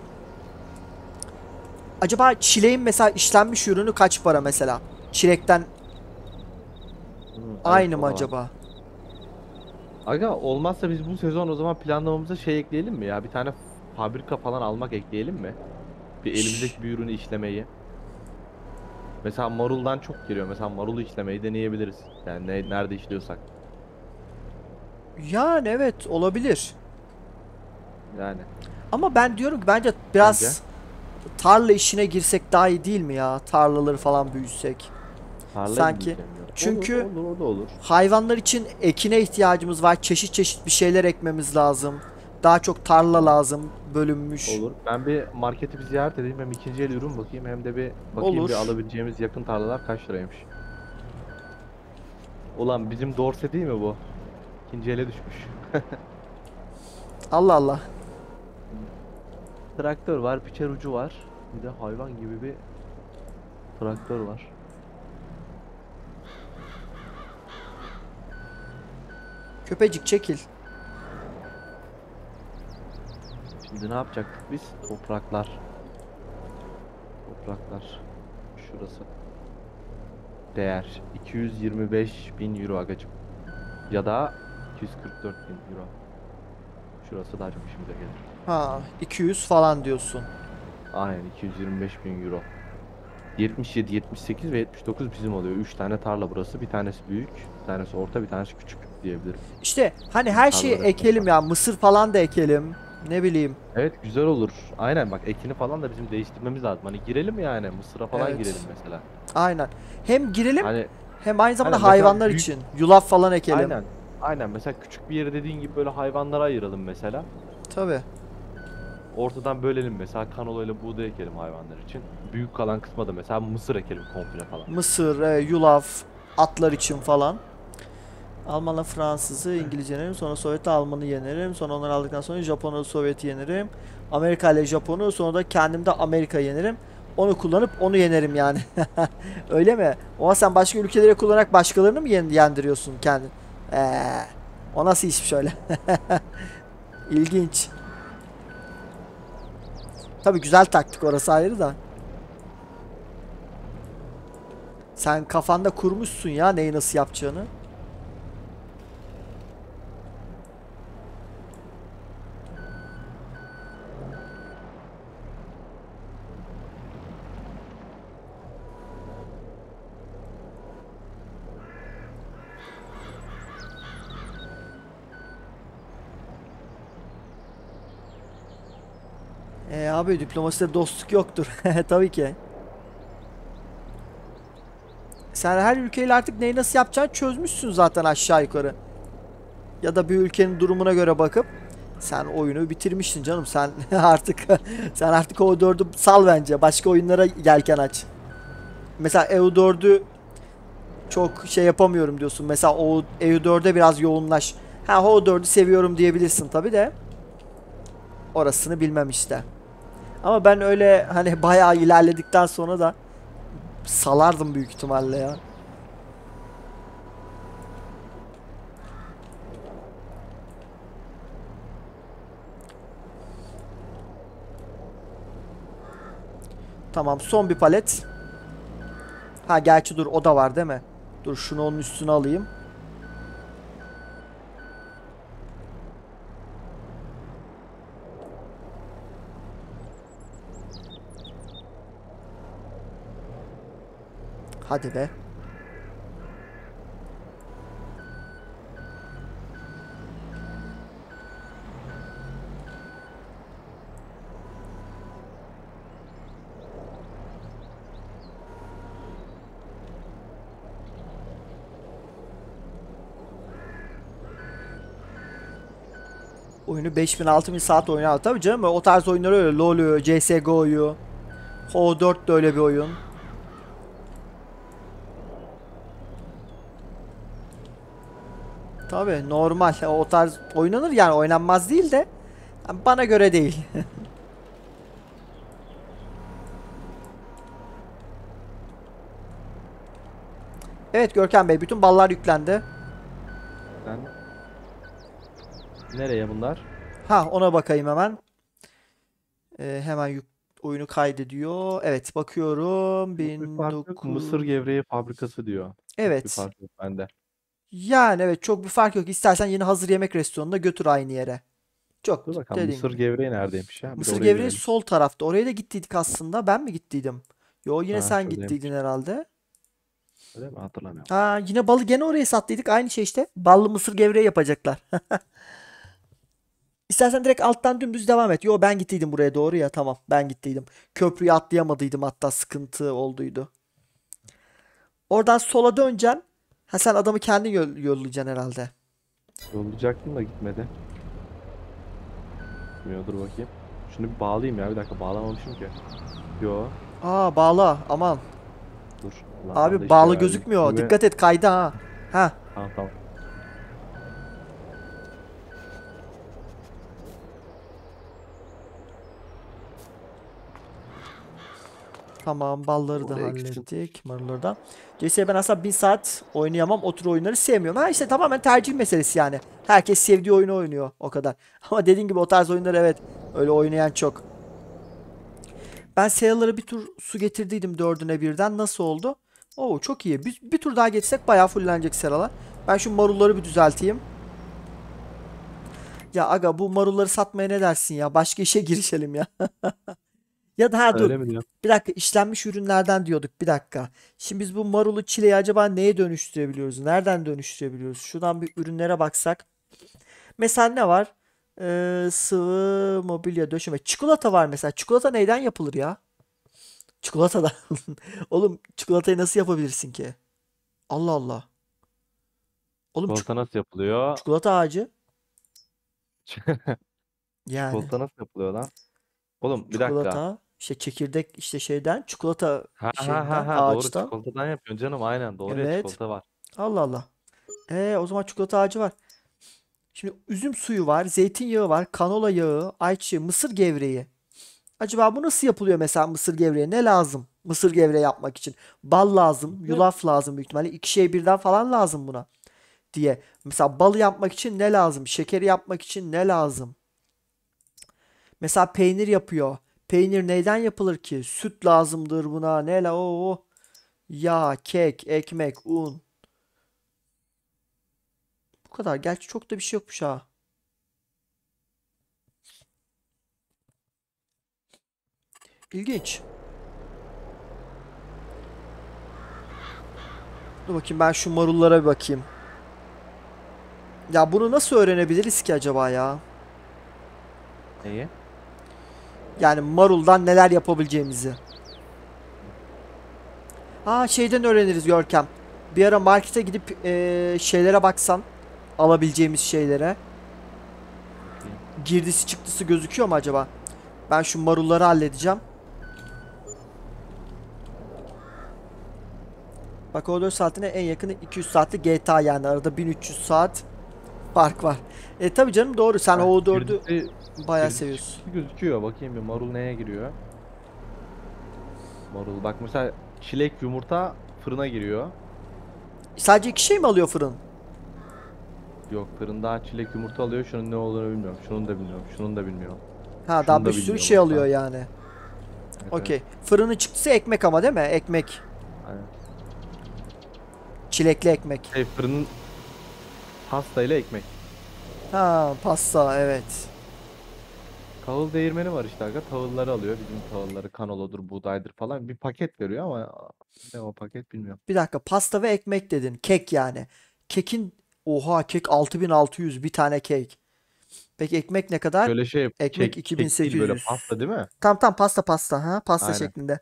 Acaba çileğin mesela işlenmiş ürünü kaç para mesela? Çilekten Hı, aynı evet, mı acaba? Var. Aga olmazsa biz bu sezon o zaman planlamamıza şey ekleyelim mi ya? Bir tane fabrika falan almak ekleyelim mi? Bir elimizdeki bir ürünü işlemeyi. Mesela maruldan çok giriyor. Mesela marulu işlemeyi deneyebiliriz. Yani ne, nerede işliyorsak. Yani evet olabilir. Yani. Ama ben diyorum ki bence biraz bence. tarla işine girsek daha iyi değil mi ya? Tarlaları falan büyüsek. Tarla Sanki. Çünkü olur, olur, olur, olur. hayvanlar için ekine ihtiyacımız var. Çeşit çeşit bir şeyler ekmemiz lazım. Daha çok tarla lazım bölünmüş. Olur. Ben bir marketi bir ziyaret edeyim. Hem ikinci el ürün bakayım hem de bir bakayım olur. bir alabileceğimiz yakın tarlalar kaç liraymış. Ulan bizim Dorse değil mi bu? İkinci ele düşmüş. Allah Allah. Traktör var, biçer ucu var. Bir de hayvan gibi bir traktör var. Köpecik çekil. Şimdi ne yapacaktık biz? Topraklar. Topraklar. Şurası. Değer. iki yüz yirmi beş bin euro agacım. Ya da iki yüz kırk dört bin euro. Şurası daha çok işimize gelir. Ha, iki yüz falan diyorsun. Aynen iki yüz yirmi beş bin euro. yetmiş yedi, yetmiş sekiz ve yetmiş dokuz bizim oluyor. üç tane tarla burası. Bir tanesi büyük, bir tanesi orta, bir tanesi küçük diyebilirim. İşte hani her şeyi ekelim ya. Mısır falan da ekelim. Ne bileyim. Evet güzel olur. Aynen bak ekini falan da bizim değiştirmemiz lazım. Hani girelim yani. Mısır'a falan evet. girelim mesela. Aynen. Hem girelim hani, hem aynı zamanda aynen, hayvanlar büyük, için. Yulaf falan ekelim. Aynen. Aynen mesela küçük bir yeri dediğin gibi böyle hayvanlara ayıralım mesela. Tabii. Ortadan bölelim mesela, kanola ile buğday ekelim hayvanlar için. Büyük kalan kısma da mesela mısır ekelim komple falan. Mısır, e, yulaf, atlar için falan. Almanla Fransız'ı, İngilizce yenerim. Sonra Sovyet'le Alman'ı yenerim. Sonra onları aldıktan sonra Japon'u, Sovyet'i yenerim. Amerika ile Japon'u, sonra da kendim de Amerika yenerim. Onu kullanıp onu yenerim yani. Öyle mi? Ama sen başka ülkelere kullanarak başkalarını mı yendiriyorsun kendin? Eee, o nasıl işmiş öyle? İlginç. Tabii güzel taktik, orası ayrı da. Sen kafanda kurmuşsun ya neyi nasıl yapacağını. E abi diplomaside dostluk yoktur. Tabii ki. Sen her ülkeyle artık neyi nasıl yapacağını çözmüşsün zaten aşağı yukarı. Ya da bir ülkenin durumuna göre bakıp sen oyunu bitirmişsin canım. Sen artık sen artık E U dördü sal bence. Başka oyunlara yelken aç. Mesela E U dördü çok şey yapamıyorum diyorsun. Mesela E U dörde biraz yoğunlaş. Ha, E U dördü seviyorum diyebilirsin tabii de. Orasını bilmem işte. Ama ben öyle hani bayağı ilerledikten sonra da salardım büyük ihtimalle ya. Tamam, son bir palet. Ha gerçi dur, o da var değil mi? Dur şunu onun üstüne alayım. Hadi be. Oyunu beş bin altı bin saat oynar. Tabii canım, o tarz oyunları öyle. LoL'ü, C S G O'yu. H O dört de öyle bir oyun. Tabii normal, o tarz oynanır yani, oynanmaz değil de yani bana göre değil. Evet Görkem Bey, bütün ballar yüklendi. Ben... Nereye bunlar? Ha, ona bakayım hemen. Ee, hemen yük... oyunu kaydediyor. Evet bakıyorum. bin dokuz yüz... Mısır gevreği fabrikası diyor. Evet. Bir fark yok bende. Yani evet, çok bir fark yok. İstersen yeni hazır yemek restoranına götür aynı yere. Çok. Dur bakalım, Mısır gevreği neredeymiş ya? Bir Mısır gevreği girelim. Sol tarafta. Oraya da gittiydik aslında. Ben mi gittiydim? Yo, yine ha, sen gittiydin herhalde. Öyle mi? Hatırlamıyorum. Ha, yine balı gene oraya sattıydık. Aynı şey işte. Ballı mısır gevreği yapacaklar. İstersen direkt alttan dümdüz devam et. Yo, ben gittiydim buraya doğru ya. Tamam, ben gittiydim. Köprüyü atlayamadıydım hatta, sıkıntı olduydu. Oradan sola döneceksin. Ha, sen adamı kendin yol yollayacaksın herhalde. Yollayacaktım da gitmedi. Bilmiyorum, dur bakayım. Şunu bir bağlayayım ya, bir dakika, bağlamamışım ki. Yo. Aa bağla, aman. Dur. Abi bağlı işte gözükmüyor. Gibi... Dikkat et kayda ha. Ha. Tamam tamam. Tamam, balları da hallettik. Marullardan. C S'ye ben aslında bin saat oynayamam. Otur oyunları sevmiyorum. Ha işte, tamamen tercih meselesi yani. Herkes sevdiği oyunu oynuyor. O kadar. Ama dediğin gibi o tarz oyunları evet. Öyle oynayan çok. Ben Sailor'a bir tur su getirdiydim dördüne birden. Nasıl oldu? Oo çok iyi. Bir, bir tur daha geçsek bayağı fullenecek Sailor'a. Ben şu marulları bir düzelteyim. Ya aga, bu marulları satmaya ne dersin ya? Başka işe girişelim ya. Ya da ha, dur bir dakika, işlenmiş ürünlerden diyorduk, bir dakika. Şimdi biz bu marulu, çileyi acaba neye dönüştürebiliyoruz? Nereden dönüştürebiliyoruz? Şuradan bir ürünlere baksak. Mesela ne var? Ee, sıvı, mobilya, döşeme. Çikolata var mesela. Çikolata neyden yapılır ya? Çikolatadan. Oğlum çikolatayı nasıl yapabilirsin ki? Allah Allah. Oğlum, çikolata nasıl yapılıyor? Çikolata ağacı. Yani. Çikolata nasıl yapılıyor lan? Oğlum bir dakika. Çikolata, işte çekirdek, işte şeyden, çikolata Ha ha şeyinden, ha ha doğru, ağaçtan. çikolatadan yapıyorsun canım, aynen doğru ya, Evet. çikolata var. Allah Allah. Ee, o zaman çikolata ağacı var. Şimdi üzüm suyu var, zeytinyağı var, kanola yağı, ayçiçeği, mısır gevreği. Acaba bu nasıl yapılıyor mesela mısır gevreği? Ne lazım mısır gevreği yapmak için? Bal lazım, yulaf lazım büyük ihtimalle. İki şey birden falan lazım buna diye. Mesela balı yapmak için ne lazım? Şekeri yapmak için ne lazım? Mesela peynir yapıyor. Peynir neyden yapılır ki? Süt lazımdır buna. Ne la o? Yağ, kek, ekmek, un. Bu kadar. Gerçi çok da bir şey yokmuş ha. İlginç. Dur bakayım, ben şu marullara bir bakayım. Ya bunu nasıl öğrenebiliriz ki acaba ya? Neyi? Yani maruldan neler yapabileceğimizi. Aa, şeyden öğreniriz Görkem. Bir ara markete gidip ee, şeylere baksan. Alabileceğimiz şeylere. Girdisi çıktısı gözüküyor mu acaba? Ben şu marulları halledeceğim. Bak, o dört saatine en yakını iki yüz saatli G T A, yani arada bin üç yüz saat fark var. E tabi canım, doğru, sen yani O dördü bayağı seviyorsun. Gözüküyor, bakayım bir marul neye giriyor. Marul bak mesela çilek, yumurta fırına giriyor. Sadece iki şey mi alıyor fırın? Yok, fırında çilek, yumurta alıyor, şunun ne olduğunu bilmiyorum, şunun da bilmiyorum, şunun da bilmiyorum. Ha, şunu daha bir sürü şey alıyor ha. yani. Evet, Okey. Evet. Fırının çıktısı ekmek ama değil mi? Ekmek. Aynen. Çilekli ekmek. Şey, fırının pastayla ekmek. Ha, pasta, evet. Tahıl değirmeni var işte aga. Tahılları alıyor. Bizim tahılları kanoladır, buğdaydır falan. Bir paket veriyor ama ne o paket bilmiyorum. Bir dakika, pasta ve ekmek dedin. Kek yani. Kekin, oha, kek altı bin altı yüz bir tane kek. Peki ekmek ne kadar? Şöyle şey, ekmek kek, iki bin sekiz yüz. Kek böyle, pasta değil mi? Tam tam pasta pasta ha. Pasta Aynen. şeklinde.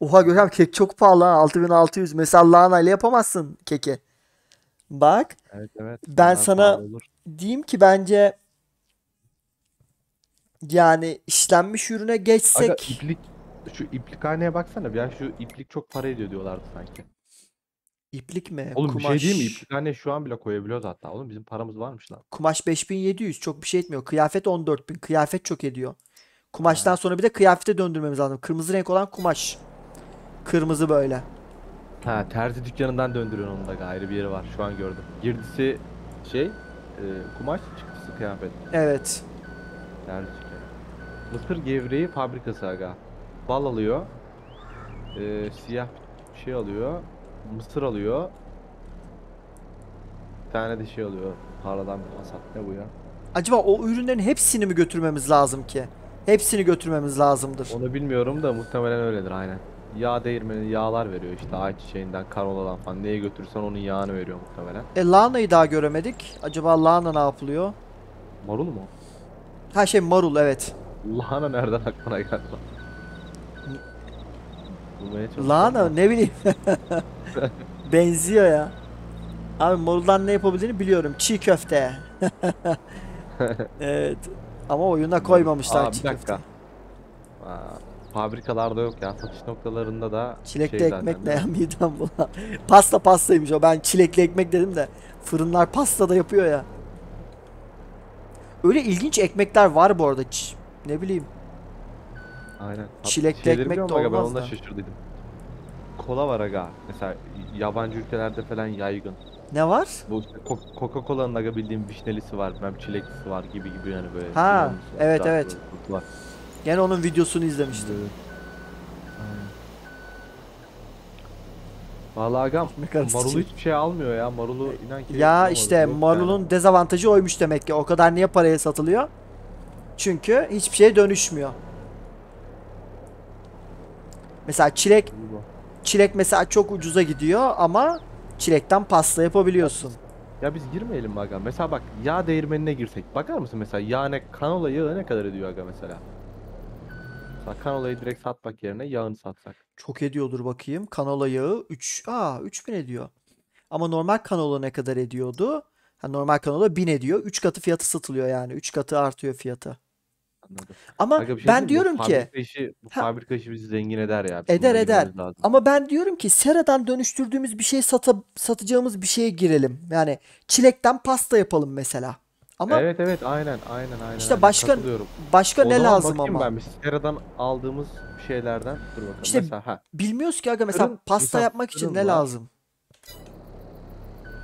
Oha Görkem, kek çok pahalı ha. altı bin altı yüz. Mesela lahana ile yapamazsın keki. Bak. Evet, evet. Ben sana diyeyim ki bence yani işlenmiş ürüne geçsek. Aga, iplik, şu iplikhaneye baksana. Ya şu iplik çok para ediyor diyorlardı sanki. İplik mi? Oğlum Kumaş. bir şey değil mi? İplikhaneye şu an bile koyabiliyoruz hatta. Oğlum bizim paramız varmış lan. Kumaş beş bin yedi yüz çok bir şey etmiyor. Kıyafet on dört bin. Kıyafet çok ediyor. Kumaştan ha. sonra bir de kıyafete döndürmemiz lazım. Kırmızı renk olan kumaş. Kırmızı böyle. Ha, terzi dükkanından döndürüyorsun, onun da gayrı bir yeri var. Şu an gördüm. Girdisi şey, e, kumaş, çıktısı kıyafet. Evet. Terzi dükkanı. Mısır gevreği fabrikası aga. Bal alıyor. E, siyah şey alıyor. Mısır alıyor. Bir tane de şey alıyor. Paradan bir asap, ne bu ya? Acaba o ürünlerin hepsini mi götürmemiz lazım ki? Hepsini götürmemiz lazımdır. Onu bilmiyorum da muhtemelen öyledir, aynen. Yağ değirmeni yağlar veriyor işte, ayçiçeğinden, karoladan falan. Neye götürürsen onun yağını veriyor muhtemelen. E lahanayı daha göremedik. Acaba lahana ne yapılıyor? Marul mu? Her şey marul, evet. Lahana nereden aklına geldi? Lahana ne bileyim. Benziyor ya. Abi maruldan ne yapabildiğini biliyorum. Çiğ köfte. Evet. Ama oyuna koymamışlar. Aa, çiğ bir dakika. Köfte. Aa, fabrikalarda yok ya. Satış noktalarında da çilekli şey ekmek zaten, ne ya, midem bulan. Pasta pastaymış o. Ben çilekli ekmek dedim de. Fırınlar pasta da yapıyor ya. Öyle ilginç ekmekler var bu arada. Ne bileyim. Aynen. Çilekli ekmek de olmaz aga, ben ondan da şaşırdım. Kola var aga. Mesela yabancı ülkelerde falan yaygın. Ne var? Bu Coca-Cola'nın aga bildiğim vişnelisi var, ben çileklisi var gibi gibi yani böyle. Ha, evet evet. Var. Gene onun videosunu izlemiştim. Evet. Vallahi agam marulu hiçbir şey almıyor ya. Marulu inan ki. Ya işte marulun yani dezavantajı oymuş demek ki. O kadar niye paraya satılıyor? Çünkü hiçbir şeye dönüşmüyor. Mesela çilek çilek mesela çok ucuza gidiyor ama çilekten pasta yapabiliyorsun. Ya biz girmeyelim mi aga? Mesela bak, yağ değirmenine girsek. Bakar mısın mesela yağ ne, kanola yağı ne kadar ediyor aga mesela? Mesela kanolayı direkt satmak yerine yağını satsak. Çok ediyordur bakayım. Kanola yağı üç aa üç bin ediyor. Ama normal kanola ne kadar ediyordu? Ha, normal kanola bin ediyor. üç katı fiyatı satılıyor yani. üç katı artıyor fiyatı. Anladım. Ama Aga, şey ben diyorum bu ki işi, bu ha, fabrika işi bizi zengin eder ya. Bizim eder eder. Ama ben diyorum ki seradan dönüştürdüğümüz bir şey sata, satacağımız bir şeye girelim. Yani çilekten pasta yapalım mesela. Ama evet evet aynen aynen aynen. İşte aynen. başka başka o ne lazım ama? Ben seradan aldığımız şeylerden dur bakalım. İşte mesela, ha. bilmiyoruz ki aga mesela kırın, pasta yapmak için ne var. lazım?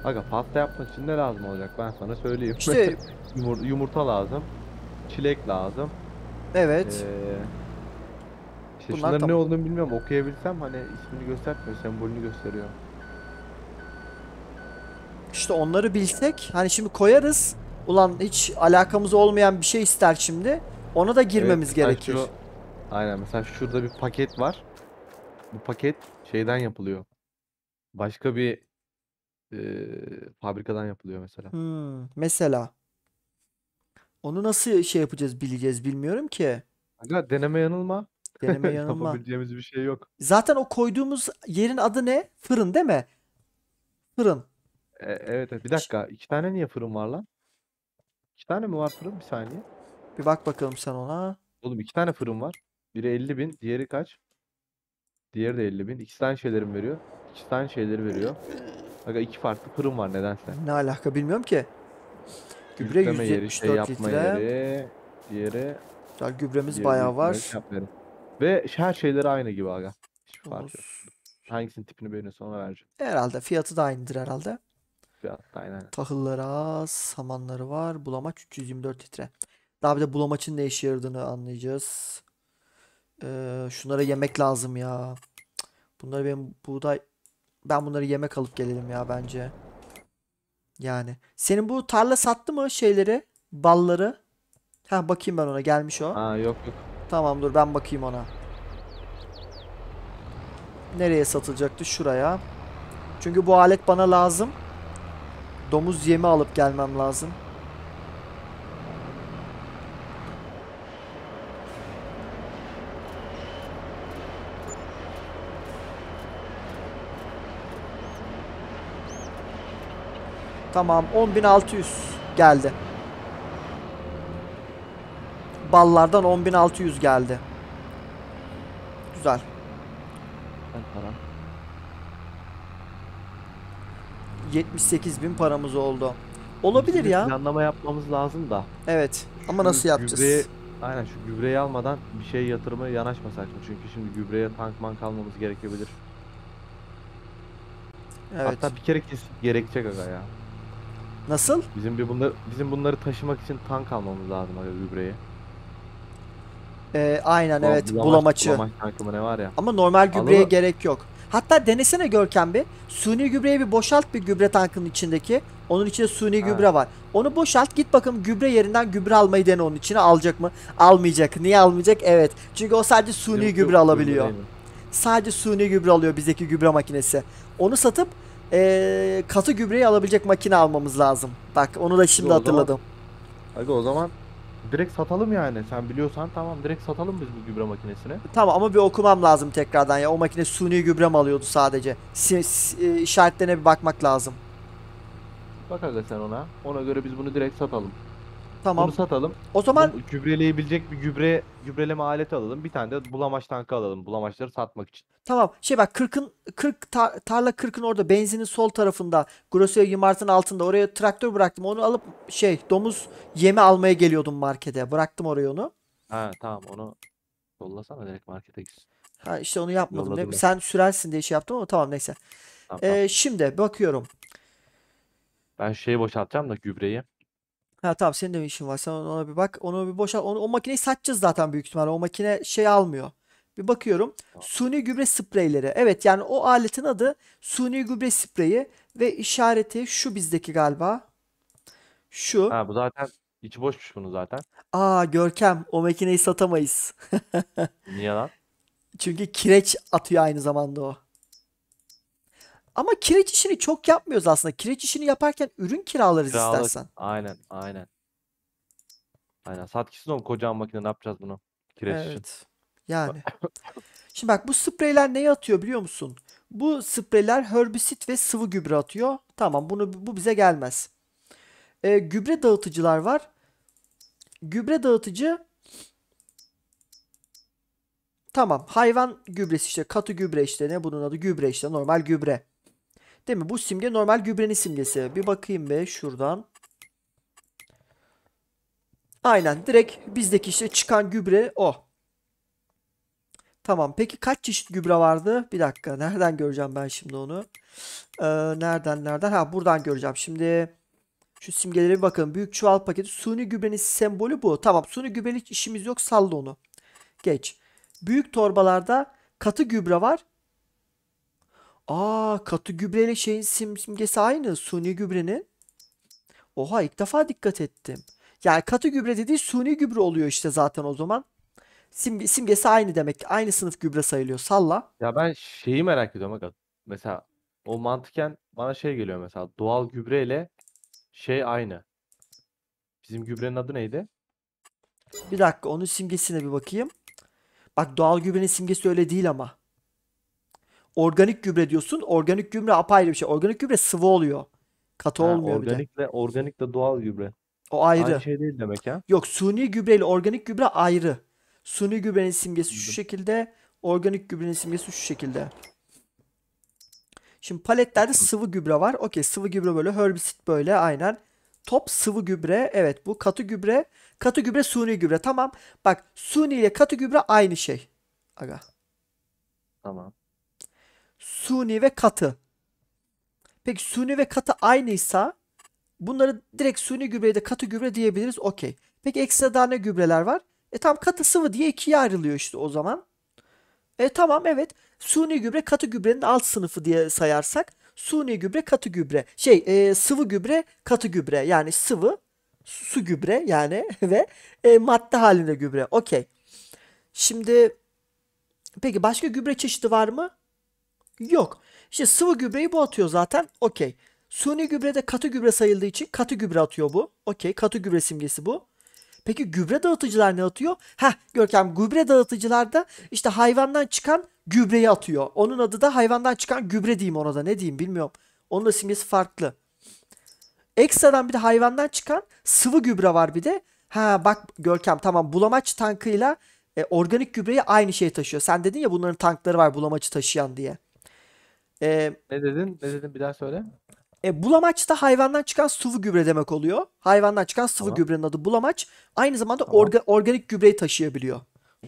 Aga pasta yapmak için ne lazım olacak ben sana söyleyeyim. İşte Yumur, yumurta lazım. Çilek lazım. Evet. Ee, işte bunlar şunların tam... ne olduğunu bilmiyorum. Okuyabilsem hani ismini göstermiyor, sembolünü gösteriyor. İşte onları bilsek hani şimdi koyarız. Ulan hiç alakamız olmayan bir şey ister şimdi. Ona da girmemiz evet, gerekir. Şu... Aynen mesela şurada bir paket var. Bu paket şeyden yapılıyor. Başka bir e, fabrikadan yapılıyor mesela. Hmm, mesela. Onu nasıl şey yapacağız bileceğiz bilmiyorum ki. Aga deneme yanılma. Deneme yanılma. Yapabileceğimiz bir şey yok. Zaten o koyduğumuz yerin adı ne? Fırın değil mi? Fırın. E, evet bir dakika. İki tane niye fırın var lan? İki tane mi var fırın? Bir saniye. Bir bak bakalım sen ona. Oğlum iki tane fırın var. Biri elli bin. Diğeri kaç? Diğeri de elli bin. İki tane şeylerim veriyor. İki tane şeyleri veriyor. Aga iki farklı fırın var nedense. Ne alaka bilmiyorum ki. Gübre yüz yetmiş dört litre. Diğeri. Güzel gübremiz diğeri bayağı var. Ve her şeyleri aynı gibi aga. Hiçbir fark yok. Hangisinin tipini beğeniyorsa ona vereceğim. Herhalde fiyatı da aynıdır herhalde. Fiyatı da aynı. Tahılları az, samanları var. Bulamaç üç yüz yirmi dört litre. Daha bir de bulamaçın ne işe yaradığını anlayacağız. Ee, şunlara yemek lazım ya. Bunları benim buğday... Ben bunları yemek alıp gelelim ya bence. Yani. Senin bu tarla sattı mı şeyleri? Balları? Ha bakayım ben ona. Gelmiş o. Ha yok yok. Tamam dur ben bakayım ona. Nereye satılacaktı? Şuraya. Çünkü bu alet bana lazım. Domuz yemi alıp gelmem lazım. Tamam on bin altı yüz geldi. Ballardan on bin altı yüz geldi. Güzel. yetmiş sekiz bin paramız oldu. Olabilir ya. Planlama yapmamız lazım da. Evet ama nasıl yapacağız? Gübreyi, aynen şu gübreyi almadan bir şey yatırıma yanaşmasak mı? Çünkü şimdi gübreye tankman kalmamız gerekebilir. Evet. Hatta bir kere kesin gerekecek aga ya. Nasıl? Bizim bir bunları bizim bunları taşımak için tank almamız lazım aga gübreyi. Ee, aynen o, evet bulamaç, bulamaçı. Bulamaç tankı mı ne var ya. Ama normal gübreye Alır. gerek yok. Hatta denesene Görkem bir. Suni gübreyi bir boşalt bir gübre tankının içindeki. Onun içinde suni ha. gübre var. Onu boşalt git bakalım gübre yerinden gübre almayı dene onun içine. Alacak mı? Almayacak. Niye almayacak? Evet. Çünkü o sadece suni yok, gübre yok, alabiliyor. Gübre sadece suni gübre alıyor bizdeki gübre makinesi. Onu satıp Ee, katı gübreyi alabilecek makine almamız lazım. Bak onu da şimdi o hatırladım. Zaman, aga o zaman direkt satalım yani. Sen biliyorsan tamam direkt satalım biz bu gübre makinesini. Tamam ama bir okumam lazım tekrardan ya. O makine suni gübre mi alıyordu sadece? Si, si, işaretlerine bir bakmak lazım. Bak aga sen ona. Ona göre biz bunu direkt satalım. Tamam. Bunu satalım. O zaman bunu gübreleyebilecek bir gübre gübreleme aleti alalım. Bir tane de bulamaç tankı alalım. Bulamaçları satmak için. Tamam. Şey bak kırkın kırk tar tarla kırkın orada benzinin sol tarafında Grosio Yumart'ın altında oraya traktör bıraktım. Onu alıp şey domuz yemi almaya geliyordum markete. Bıraktım oraya onu. Ha tamam onu yollasana direkt markete gitsin. Ha işte onu yapmadım. Değil mi? Sen sürersin diye şey yaptım ama tamam neyse. Tamam, ee, tamam. Şimdi bakıyorum. Ben şeyi boşaltacağım da gübreyi. Ha tamam senin de bir işin var. Sen ona bir bak. Onu bir boşalt. Onu, o makineyi satacağız zaten büyük ihtimalle. O makine şey almıyor. Bir bakıyorum. Tamam. Suni gübre spreyleri. Evet yani o aletin adı suni gübre spreyi ve işareti şu bizdeki galiba. Şu. Ha bu zaten içi boşmuş bunu zaten. Aa Görkem o makineyi satamayız. Niye lan? Çünkü kireç atıyor aynı zamanda o. Ama kireç işini çok yapmıyoruz aslında. Kireç işini yaparken ürün kiralarız Kiralık. istersen. Aynen aynen. Aynen sat gitsin oğlum kocaman makine ne yapacağız bunu? Kireç evet. için. Yani. Şimdi bak bu spreyler neye atıyor biliyor musun? Bu spreyler herbisit ve sıvı gübre atıyor. Tamam bunu bu bize gelmez. Ee, gübre dağıtıcılar var. Gübre dağıtıcı Tamam, hayvan gübresi işte, katı gübre işte, ne bunun adı, gübre işte, normal gübre. Değil mi? Bu simge normal gübrenin simgesi. Bir bakayım be şuradan. Aynen, direkt bizdeki işte çıkan gübre o. Tamam, peki kaç çeşit gübre vardı? Bir dakika, nereden göreceğim ben şimdi onu? Ee, nereden nereden? Ha, buradan göreceğim. Şimdi şu simgelere bir bakın. Büyük çuval paketi. Suni gübrenin sembolü bu. Tamam, suni gübrenin hiç işimiz yok, salla onu. Geç. Büyük torbalarda katı gübre var. Aa, katı gübreyle şeyin simgesi aynı. Suni gübrenin. Oha, ilk defa dikkat ettim. Yani katı gübre dediği suni gübre oluyor işte zaten o zaman. Sim simgesi aynı demek. Aynı sınıf gübre sayılıyor. Salla. Ya ben şeyi merak ediyorum. Mesela o mantıken bana şey geliyor mesela. Doğal gübreyle şey aynı. Bizim gübrenin adı neydi? Bir dakika, onun simgesine bir bakayım. Bak, doğal gübrenin simgesi öyle değil ama. Organik gübre diyorsun. Organik gübre apayrı bir şey. Organik gübre sıvı oluyor. Katı ha, olmuyor organikle, bir de. Organik de doğal gübre. O ayrı. Aynı şey değil demek ya. Yok, suni gübre ile organik gübre ayrı. Suni gübrenin simgesi şu şekilde. Organik gübrenin simgesi şu şekilde. Şimdi paletlerde sıvı gübre var. Okey, sıvı gübre böyle. Herbisit böyle, aynen. Top sıvı gübre. Evet, bu katı gübre. Katı gübre suni gübre. Tamam. Bak, suni ile katı gübre aynı şey. Aga. Tamam. Suni ve katı. Peki suni ve katı aynıysa bunları direkt suni gübreye de katı gübre diyebiliriz. Okey. Peki ekstra daha ne gübreler var? E tam katı sıvı diye ikiye ayrılıyor işte o zaman. E tamam, evet. Suni gübre katı gübrenin alt sınıfı diye sayarsak suni gübre katı gübre. Şey e, sıvı gübre katı gübre. Yani sıvı su gübre yani ve e, madde halinde gübre. Okey. Şimdi peki başka gübre çeşidi var mı? Yok. İşte sıvı gübreyi bu atıyor zaten. Okey. Suni gübre de katı gübre sayıldığı için katı gübre atıyor bu. Okey. Katı gübre simgesi bu. Peki gübre dağıtıcılar ne atıyor? Heh Görkem, gübre dağıtıcılar da işte hayvandan çıkan gübreyi atıyor. Onun adı da hayvandan çıkan gübre diyeyim ona da, ne diyeyim bilmiyorum. Onun da simgesi farklı. Ekstradan bir de hayvandan çıkan sıvı gübre var bir de. Ha bak Görkem, tamam, bulamaç tankıyla e, organik gübreyi aynı şey taşıyor. Sen dedin ya bunların tankları var bulamacı taşıyan diye. E, ne dedin? Ne dedin? Bir daha söyle. E, bulamaç da hayvandan çıkan sıvı gübre demek oluyor. Hayvandan çıkan sıvı tamam. gübrenin adı bulamaç. Aynı zamanda tamam. orga, organik gübreyi taşıyabiliyor.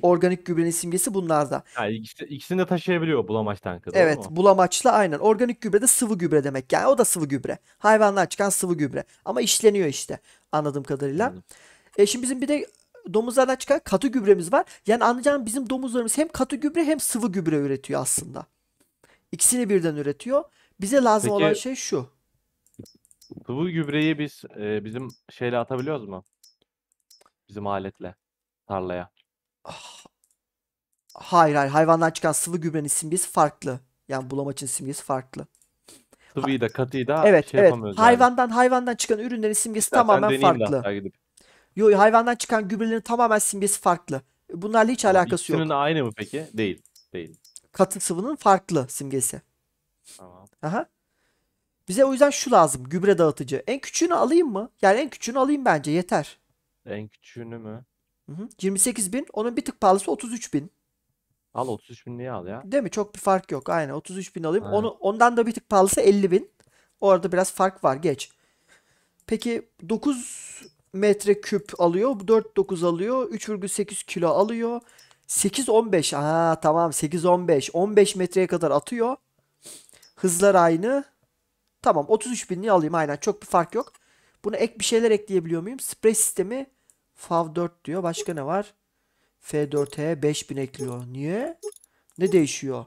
Organik gübrenin simgesi bunlarda. Yani ikisi, ikisini de taşıyabiliyor bulamaç tankı. Evet, bulamaçla aynen. Organik gübre de sıvı gübre demek. Yani o da sıvı gübre. Hayvandan çıkan sıvı gübre. Ama işleniyor işte anladığım kadarıyla. Anladım. E, şimdi bizim bir de domuzlardan çıkan katı gübremiz var. Yani anlayacağım bizim domuzlarımız hem katı gübre hem sıvı gübre üretiyor aslında. İkisini birden üretiyor. Bize lazım Peki, olan şey şu. Sıvı gübreyi biz e, bizim şeyle atabiliyoruz mu? Bizim aletle tarlaya. Oh. Hayır hayır. Hayvandan çıkan sıvı gübrenin simgesi farklı. Yani bulamaçın simgesi farklı. Sıvıyı da katıyı da evet, şey evet. yapamıyoruz. Hayvandan yani. hayvandan çıkan ürünlerin simgesi ya tamamen farklı. Yok, hayvandan çıkan gübrelerin tamamen simgesi farlı. Bunlarla hiç Ama alakası yok. İkisinin aynı mı peki? Değil. Değil. Katı sıvının farklı simgesi. Tamam. Aha. Bize o yüzden şu lazım. Gübre dağıtıcı. En küçüğünü alayım mı? Yani en küçüğünü alayım bence. Yeter. En küçüğünü mü? yirmi sekiz bin. Onun bir tık pahalısı otuz üç bin. Al otuz üç bin, niye al ya? Değil mi? Çok bir fark yok. Aynen. otuz üç bin alayım. Aynen. Onu, ondan da bir tık pahalısı elli bin. Orada biraz fark var. Geç. Peki dokuz metreküp alıyor. dört virgül dokuz alıyor. üç virgül sekiz kilo alıyor. sekiz on beş. Aa tamam. sekiz on beş. on beş metreye kadar atıyor. Hızlar aynı. Tamam, otuz üç binliği alayım, aynen, çok bir fark yok. Buna ek bir şeyler ekleyebiliyor muyum? Sprey sistemi F A V dört diyor. Başka ne var? F dört E beş bin ekliyor. Niye? Ne değişiyor?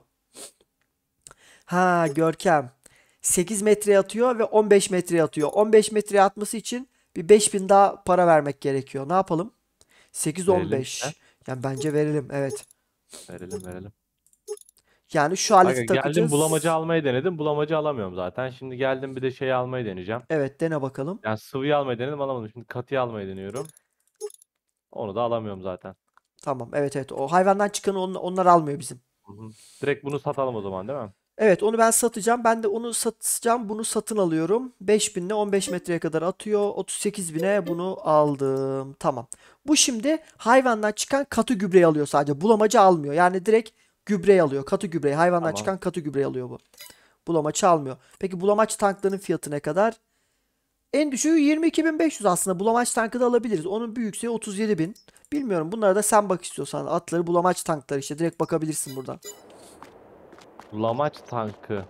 Ha Görkem. sekiz metreye atıyor ve on beş metreye atıyor. on beş metreye atması için bir beş bin daha para vermek gerekiyor. Ne yapalım? sekiz on beş. Yani bence verelim, evet. Verelim verelim. Yani şu aleti Aga, takacağız. Geldim bulamacı almayı denedim. Bulamacı alamıyorum zaten. Şimdi geldim bir de şeyi almayı deneyeceğim. Evet, dene bakalım. Yani sıvıyı almayı denedim, alamadım. Şimdi katıyı almayı deniyorum. Onu da alamıyorum zaten. Tamam, evet evet. O hayvandan çıkanı on, onlar almıyor bizim. Hı-hı. Direkt bunu satalım o zaman, değil mi? Evet, onu ben satacağım. Ben de onu satacağım. Bunu satın alıyorum. beş binle on beş metreye kadar atıyor. otuz sekiz bine bunu aldım. Tamam. Bu şimdi hayvandan çıkan katı gübreyi alıyor sadece. Bulamaca almıyor. Yani direkt gübreyi alıyor. Katı gübreyi. Hayvandan tamam. çıkan katı gübreyi alıyor bu. Bulamaçı almıyor. Peki bulamaç tanklarının fiyatı ne kadar? En düşüğü yirmi iki bin beş yüz aslında. Bulamaç tankı da alabiliriz. Onun büyük yükseği otuz yedi bin. Bilmiyorum. Bunlara da sen bak istiyorsan. Atları, bulamaç tankları işte. Direkt bakabilirsin buradan. Bulamaç tankı.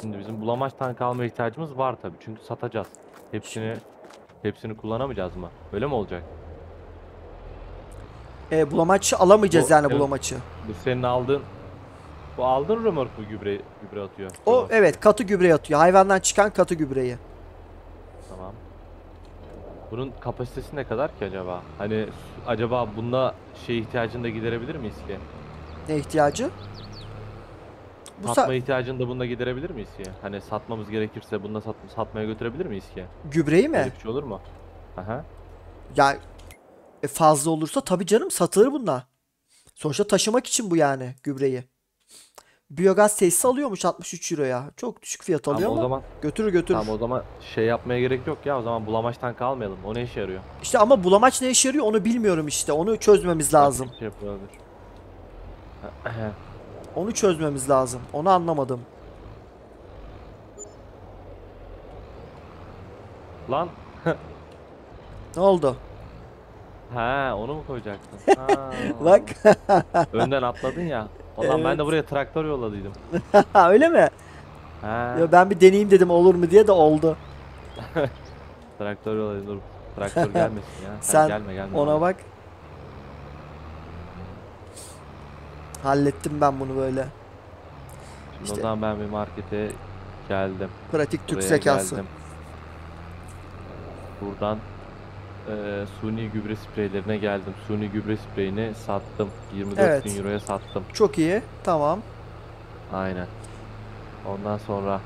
Şimdi bizim bulamaç tankı almaya ihtiyacımız var tabii. Çünkü satacağız. Hepsini Şimdi. hepsini kullanamayacağız mı? Öyle mi olacak? E, bulamaç alamayacağız bu, yani senin, bulamaçı. Bu senin aldığın bu aldığın römork mu gübre gübre atıyor? O römork. Evet, katı gübre atıyor. Hayvandan çıkan katı gübreyi. Tamam. Bunun kapasitesi ne kadar ki acaba? Hani acaba bunda şey ihtiyacını da giderebilir miyiz ki? Ne ihtiyacı? Satma ihtiyacını da bununla giderebilir miyiz ki? Hani satmamız gerekirse bununla sat satmaya götürebilir miyiz ki? Gübreyi mi? Öyle bir şey olur mu? Aha. Ya e, fazla olursa tabii canım, satılır bununla. Sonuçta taşımak için bu yani gübreyi. Biyogaz tesisi alıyormuş altmış üç euroya. Çok düşük fiyat alıyor ama, ama o zaman, götürür götürür. Tamam, o zaman şey yapmaya gerek yok ya. O zaman bulamaç tankı almayalım. O ne işe yarıyor? İşte ama bulamaç ne işe yarıyor onu bilmiyorum işte. Onu çözmemiz lazım. Şey Onu çözmemiz lazım. Onu anlamadım. Lan. Ne oldu? Ha, onu mu koyacaktın? Ha. Bak. Önden atladın ya. Ulan evet. Ben de buraya traktör yolladıydım. Öyle mi? Ha. Ya ben bir deneyeyim dedim olur mu diye, de oldu. Traktör yolladıydım. Dur, traktör gelmesin ya. Sen, Sen gelme, gelme ona abi. Bak. Hallettim ben bunu böyle. Şimdi işte, o zaman ben bir markete geldim. Pratik Türk zekası. Buradan e, suni gübre spreylerine geldim. Suni gübre spreyini sattım. yirmi dört bin euroya sattım. Çok iyi. Tamam. Aynen. Ondan sonra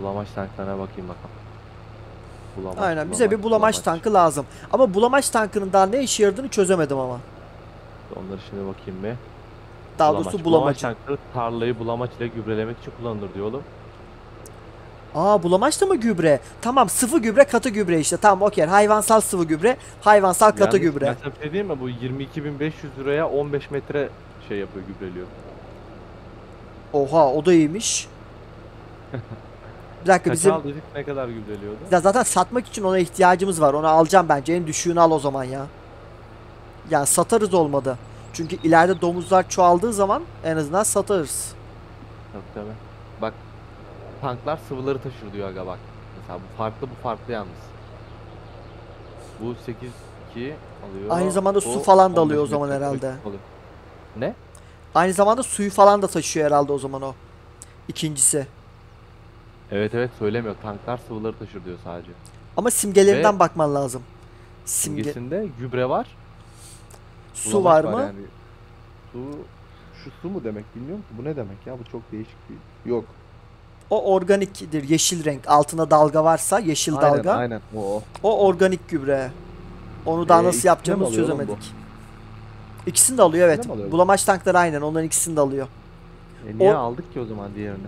bulamaç tanklarına bakayım bakalım. Bulamaç, Aynen bulamaç, bize bir bulamaç, bulamaç tankı lazım. Ama bulamaç tankının daha ne işe yaradığını çözemedim ama. Onları şimdi bakayım bir. Daha doğrusu bulamaç. Bulamaç tarlayı bulamaç ile gübrelemek için kullanılır diyor oğlum. Aa, bulamaç da mı gübre? Tamam, sıvı gübre, katı gübre işte. Tamam, okey. Hayvansal sıvı gübre, hayvansal katı yani, gübre. Mesela şey değil mi bu yirmi iki bin beş yüz liraya on beş metre şey yapıyor, gübreliyor. Oha, o da iyiymiş. Bir dakika, bizim ne kadar gübreliyordu? Ya zaten satmak için ona ihtiyacımız var. Onu alacağım bence. En düşüğünü al o zaman ya. Yani satarız olmadı. Çünkü ileride domuzlar çoğaldığı zaman en azından satarız. Yok tabi. Bak, tanklar sıvıları taşır diyor aga bak. Mesela bu farklı, bu farklı yalnız. Bu sekiz iki alıyor. Aynı zamanda su falan da alıyor o zaman herhalde. Ne? Aynı zamanda suyu falan da taşıyor herhalde o zaman o. İkincisi. Evet evet, söylemiyor. Tanklar sıvıları taşır diyor sadece. Ama simgelerinden Ve bakman lazım. Simge... Simgesinde gübre var. Su bulamaç var mı? Var yani. Su, şu su mu demek bilmiyorum ki. Bu ne demek ya? Bu çok değişik bir... Yok. O organikdir. Yeşil renk. Altına dalga varsa yeşil aynen, dalga. Aynen o. O organik gübre. Onu daha ee, nasıl yapacağımızı çözemedik. İkisini de alıyor, evet. Alıyor bulamaç tankları aynen. Onların ikisini de alıyor. E niye o... aldık ki o zaman diğerini?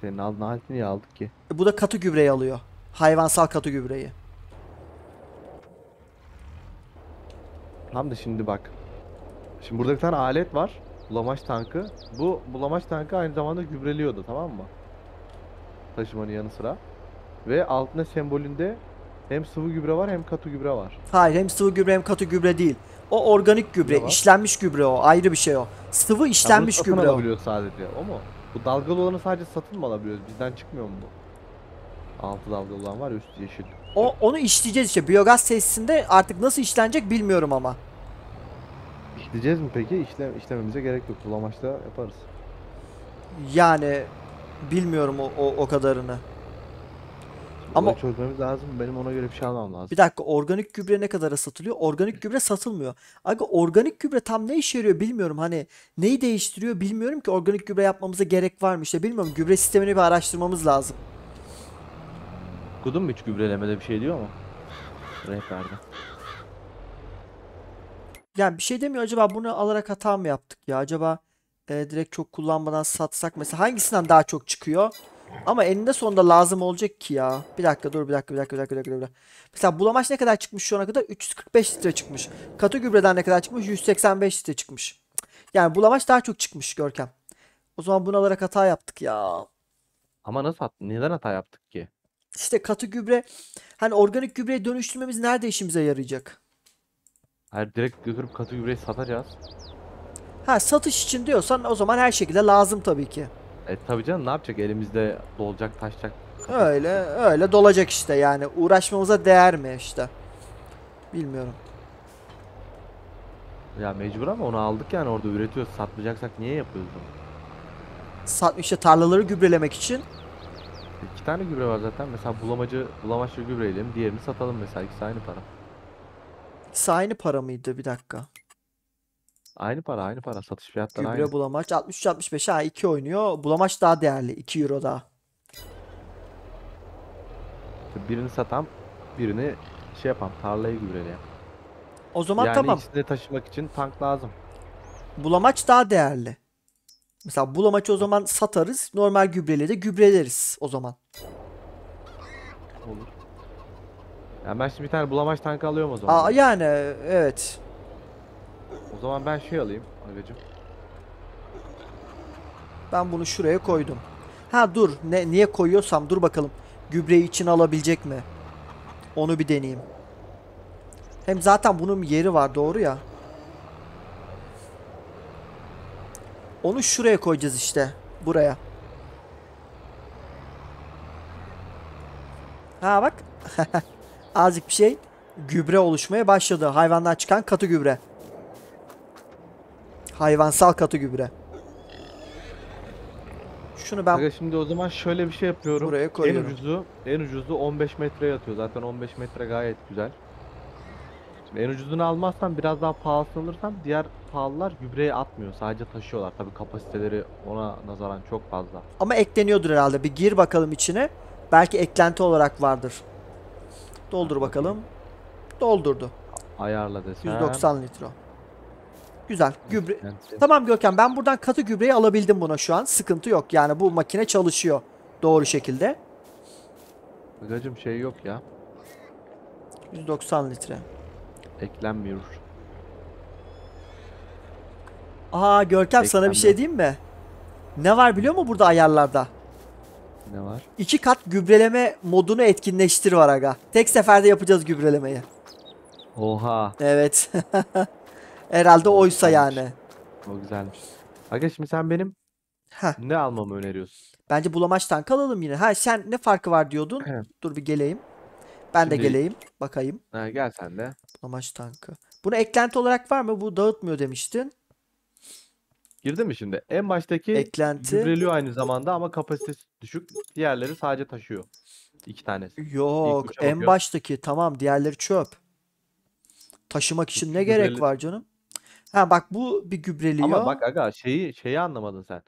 Senin aldığın halini niye aldık ki? E, bu da katı gübreyi alıyor. Hayvansal katı gübreyi. Tam da şimdi bak. Şimdi burada bir tane alet var. Bulamaç tankı. Bu bulamaç tankı aynı zamanda gübreliyordu, tamam mı? Taşımanın yanı sıra. Ve altında sembolünde hem sıvı gübre var hem katı gübre var. Hayır, hem sıvı gübre hem katı gübre değil. O organik gübre, işlenmiş gübre o. Ayrı bir şey o. Sıvı işlenmiş gübre o. Satın alabiliyoruz sadece. O mu? Bu dalgalı olanı sadece satın mı alabiliyoruz? Bizden çıkmıyor mu bu? Altı dalgalı olan var ya, üstü yeşil. O, onu işleyeceğiz işte. Biyogaz tesisinde artık nasıl işlenecek bilmiyorum ama. İşleyeceğiz mi peki? İşle, işlememize gerek yok. Bulamaçta yaparız. Yani bilmiyorum o, o, o kadarını. Şimdi ama çözmemiz lazım. Benim ona göre bir şey almam lazım. Bir dakika, organik gübre ne kadara satılıyor? Organik gübre satılmıyor. Aga, organik gübre tam ne işe yarıyor bilmiyorum. Hani neyi değiştiriyor bilmiyorum ki. Organik gübre yapmamıza gerek var mı? İşte bilmiyorum. Gübre sistemini bir araştırmamız lazım. Okudun mu hiç gübrelemede bir şey diyor mu? Rehberde. Yani bir şey demiyor. Acaba bunu alarak hata mı yaptık ya? Acaba e, direkt çok kullanmadan satsak mesela hangisinden daha çok çıkıyor? Ama eninde sonunda lazım olacak ki ya. Bir dakika dur bir dakika bir dakika bir dakika. Bir dakika. Mesela bulamaç ne kadar çıkmış şu ana kadar? üç yüz kırk beş litre çıkmış. Katı gübreden ne kadar çıkmış? yüz seksen beş litre çıkmış. Yani bulamaç daha çok çıkmış Görkem. O zaman bunu alarak hata yaptık ya. Ama nasıl hat neden hata yaptık ki? İşte katı gübre, hani organik gübreye dönüştürmemiz nerede işimize yarayacak? Hayır, direkt götürüp katı gübreyi satacağız. Ha, satış için diyorsan o zaman her şekilde lazım tabii ki. E tabii canım, ne yapacak, elimizde dolacak taşacak. Öyle öyle dolacak işte, yani uğraşmamıza değer mi işte. Bilmiyorum. Ya mecbur, ama onu aldık yani, orada üretiyoruz, satmayacaksak niye yapıyoruz bunu? Sat, işte tarlaları gübrelemek için. İki tane gübre var zaten. Mesela bulamacı, bulamaçlı gübreyelim. Diğerini satalım mesela. İkisi aynı para. İkisi aynı para mıydı? Bir dakika. Aynı para, aynı para. Satış fiyatları gübre, aynı. Gübre, bulamaç. altmış üç altmış beş. Ha, iki oynuyor. Bulamaç daha değerli. iki euro daha. Birini satan, birini şey yapan, tarlayı gübreleyen. O zaman yani tamam. Yani içinde taşımak için tank lazım. Bulamaç daha değerli. Mesela bulamaçı o zaman satarız. Normal gübreyle de gübreleriz o zaman. Olur. Yani ben şimdi bir tane bulamaç tankı alıyorum o zaman. Aa, yani evet. O zaman ben şey alayım agacım. Ben bunu şuraya koydum. Ha dur, ne, niye koyuyorsam dur bakalım. Gübreyi içine alabilecek mi? Onu bir deneyeyim. Hem zaten bunun yeri var, doğru ya. Onu şuraya koyacağız işte. Buraya. Ha bak. Azıcık bir şey. Gübre oluşmaya başladı. Hayvandan çıkan katı gübre. Hayvansal katı gübre. Şunu ben... Aga şimdi o zaman şöyle bir şey yapıyorum. Buraya koyuyorum. En ucuzu, en ucuzu on beş metreye atıyor. Zaten on beş metre gayet güzel. Şimdi en ucuzunu almazsam, biraz daha pahalısını alırsam, diğer pahalılar gübreye atmıyor. Sadece taşıyorlar. Tabii kapasiteleri ona nazaran çok fazla. Ama ekleniyordur herhalde. Bir gir bakalım içine. Belki eklenti olarak vardır. Doldur bakalım. Doldurdu. Ayarla desem. yüz doksan litre. Güzel. Gübre. Tamam Gökhan, ben buradan katı gübreyi alabildim buna şu an. Sıkıntı yok. Yani bu makine çalışıyor doğru şekilde. Hocam şey yok ya. yüz doksan litre. Eklenmiyor. Aha Görkem, eklenmiyor. Sana bir şey diyeyim mi? Ne var biliyor musun burada ayarlarda? Ne var? İki kat gübreleme modunu etkinleştir var aga. Tek seferde yapacağız gübrelemeyi. Oha. Evet. Herhalde o oysa güzelmiş. Yani. O güzelmiş. Aga şimdi sen benim Heh. ne almamı öneriyorsun? Bence bulamaçtan kalalım yine. Ha, sen ne farkı var diyordun? Heh. Dur bir geleyim. Ben şimdi... de geleyim. Bakayım. Ha, gel sen de. Amaç tankı. Buna eklenti olarak var mı? Bu dağıtmıyor demiştin. Girdin mi şimdi? En baştaki eklenti gübreliyor aynı zamanda ama kapasitesi düşük. Diğerleri sadece taşıyor. İki tanesi. Yok. En bakıyor. Baştaki tamam. Diğerleri çöp. Taşımak için ne gübreli... gerek var canım? Ha bak, bu bir gübreliyor. Ama bak aga, şeyi şeyi anlamadın sen.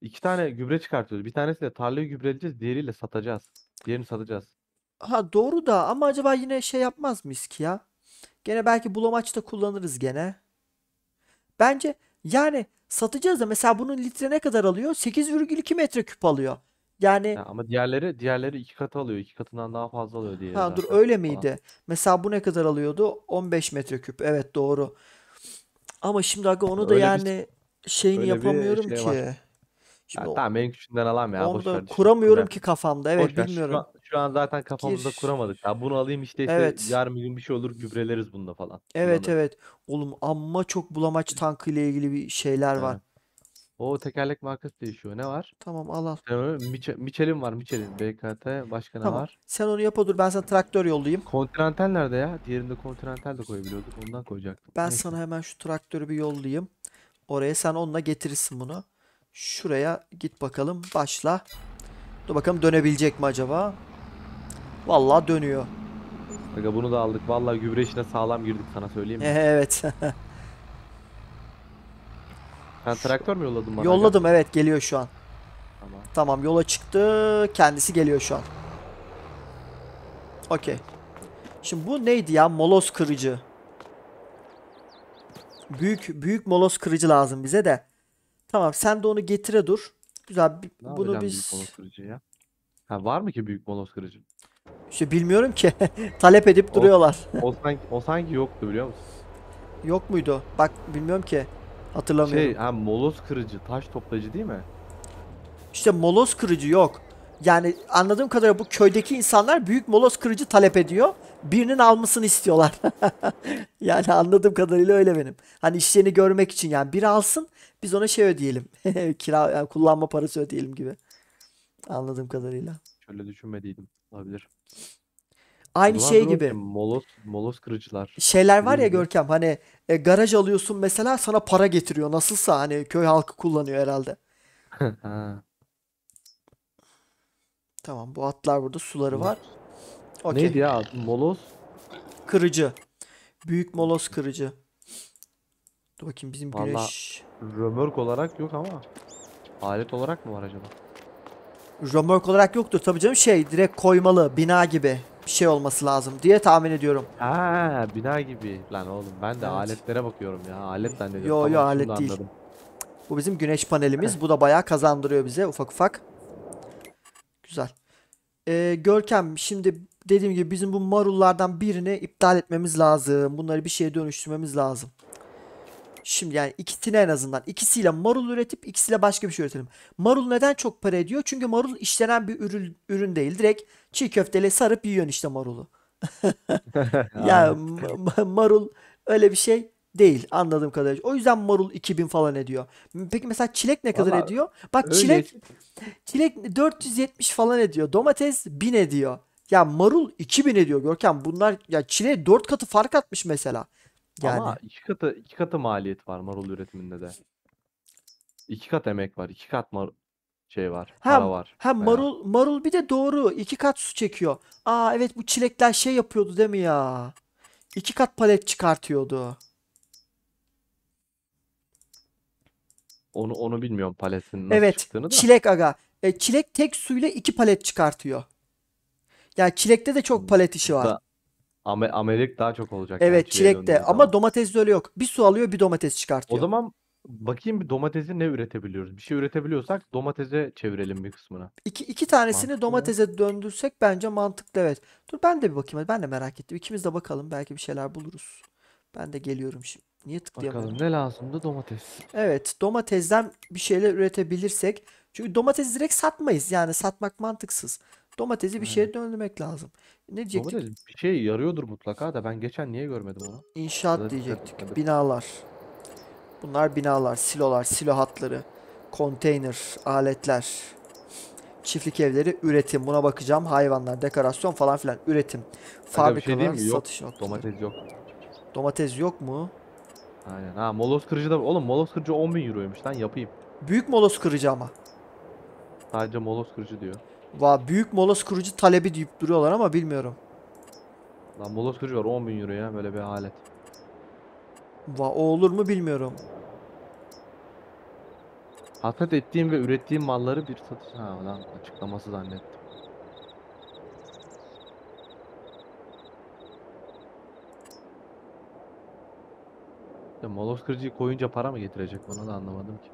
İki tane gübre çıkartıyoruz. Bir tanesiyle tarlayı gübreleyeceğiz. Diğeriyle satacağız. Diğerini satacağız. Ha doğru da, ama acaba yine şey yapmaz mıyız ki ya? Gene belki bulamaçta kullanırız gene. Bence yani satacağız da, mesela bunun litre ne kadar alıyor? sekiz virgül iki metreküp alıyor. Yani ya ama diğerleri diğerleri iki katı alıyor. iki katından daha fazla alıyor diye. Ha dur, öyle miydi? Falan. Mesela bu ne kadar alıyordu? on beş metreküp. Evet doğru. Ama şimdi aga onu da öyle yani bir, şeyini yapamıyorum şey ki. Var. Şimdi ya, tamam, en küçüğünden alam ya. Onu da kuramıyorum ki kafamda. Evet boş, bilmiyorum. Şu an, şu an zaten kafamızda Gir. kuramadık. Ya bunu alayım işte, işte evet. Yarın bir gün bir şey olur, gübreleriz bununla falan. Evet bununla. Evet. Oğlum amma çok bulamaç tankı ile ilgili bir şeyler var. O tekerlek markası değişiyor. Ne var? Tamam al al. Michelin var. Michelin. B K T. Başka ne tamam. var? Sen onu yap, dur ben sana traktör yollayayım. Kontinental nerede ya? Diğerinde Kontinental de koyabiliyorduk. Ondan koyacaktım. Ben Neyse. sana hemen şu traktörü bir yollayayım. Oraya sen onunla getirirsin bunu. Şuraya git bakalım. Başla. Dur bakalım dönebilecek mi acaba? Vallahi dönüyor. Aga bunu da aldık. Vallahi gübre işine sağlam girdik, sana söyleyeyim mi? Evet. Sen traktör mü yolladın bana? Yolladım evet, geliyor şu an. Tamam. Tamam yola çıktı. Kendisi geliyor şu an. Okey. Şimdi bu neydi ya? Moloz kırıcı. Büyük büyük moloz kırıcı lazım bize de. Tamam, sen de onu getire dur. Güzel. Ne bunu biz... Büyük ha, var mı ki büyük monos kırıcı? İşte bilmiyorum ki. Talep edip o, duruyorlar. O sanki, o sanki yoktu biliyor musun? Yok muydu? Bak bilmiyorum ki. Hatırlamıyorum. Şey, ha, molos kırıcı, taş toplayıcı değil mi? İşte molos kırıcı yok. Yani anladığım kadarıyla bu köydeki insanlar büyük molos kırıcı talep ediyor. Birinin almasını istiyorlar. Yani anladığım kadarıyla öyle benim. Hani işlerini görmek için yani biri alsın, biz ona şey ödeyelim. Kira, yani kullanma parası ödeyelim gibi. Anladığım kadarıyla. Şöyle düşünmediydim. Olabilir. Aynı Bunlar şey gibi. Molos, molos kırıcılar. Şeyler var ya Görkem, hani e, garaj alıyorsun mesela, sana para getiriyor. Nasılsa hani köy halkı kullanıyor herhalde. Ha. Tamam, bu atlar burada, suları var. Okay. Neydi ya? Molos kırıcı. Büyük molos kırıcı. Dur bakayım bizim Vallahi güneş. Römörk olarak yok ama alet olarak mı var acaba? Römörk olarak yoktur tabii canım, şey direkt koymalı bina gibi bir şey olması lazım diye tahmin ediyorum. Ha, bina gibi lan oğlum, ben de evet. Aletlere bakıyorum ya, alet zannediyorum. Yo yo, alet değil. Anladım. Bu bizim güneş panelimiz. Bu da bayağı kazandırıyor bize ufak ufak. Güzel. Ee, Görkem, şimdi dediğim gibi bizim bu marullardan birini iptal etmemiz lazım. Bunları bir şeye dönüştürmemiz lazım. Şimdi yani ikisini en azından. İkisiyle marul üretip ikisiyle başka bir şey üretelim. Marul neden çok para ediyor? Çünkü marul işlenen bir ürün, ürün değil. Direkt çiğ köfteyle sarıp yiyorsun işte marulu. Ya marul öyle bir şey değil anladığım kadarıyla. O yüzden marul iki bin falan ediyor. Peki mesela çilek ne kadar Vallahi ediyor? Bak öyle. çilek çilek dört yüz yetmiş falan ediyor. Domates bin ediyor. Ya marul iki bin ediyor Görkem. Bunlar ya çileğe dört katı fark atmış mesela. Yani. Ama iki katı, iki katı maliyet var marul üretiminde de. İki kat emek var. İki kat mar şey var. Hem, para var. Hem marul, marul bir de doğru. iki kat su çekiyor. Aa evet, bu çilekler şey yapıyordu değil mi ya? İki kat palet çıkartıyordu. Onu onu bilmiyorum paletin nasıl evet, çıktığını da. Evet. Çilek aga. E, çilek tek suyla iki palet çıkartıyor. Ya yani çilekte de çok palet işi var. Da, ame, amelik daha çok olacak. Evet yani çilekte ama zaman. Domates de öyle yok. Bir su alıyor, bir domates çıkartıyor. O zaman bakayım bir domatesi ne üretebiliyoruz? Bir şey üretebiliyorsak domatese çevirelim bir kısmını. İki, iki tanesini mantıklı domatese mı? Döndürsek bence mantıklı, evet. Dur ben de bir bakayım. Ben de merak ettim. İkimiz de bakalım, belki bir şeyler buluruz. Ben de geliyorum şimdi. Niye tıklayamıyorum? Bakalım ne lazımdı? Domates. Evet, domatesden bir şeyler üretebilirsek. Çünkü domatesi direkt satmayız. Yani satmak mantıksız. Domatesi bir şeye döndürmek lazım. Ne diyecektik? Domates bir şey yarıyordur mutlaka da ben geçen niye görmedim onu? İnşaat Zaten diyecektik. Binalar. Bunlar binalar, silolar, silo hatları, konteyner, aletler, çiftlik evleri, üretim. Buna bakacağım. Hayvanlar, dekorasyon falan filan. Üretim. Fabrikalar, şey satış noktaları. Domates yok. Domates yok mu? Aynen. Ha, molos kırıcı da... Oğlum molos kırıcı on bin euroymuş lan, yapayım. Büyük molos kırıcı ama. Sadece molos kırıcı diyor. Vay, büyük molos kırıcı talebi deyip duruyorlar ama bilmiyorum. Lan molos kırıcı var on bin euro ya, böyle bir alet. Vay, o olur mu bilmiyorum. Hasat ettiğim ve ürettiğim malları bir satış... Ha lan, açıklaması zannettim. Molos kırıcıyı koyunca para mı getirecek, bunu da anlamadım ki.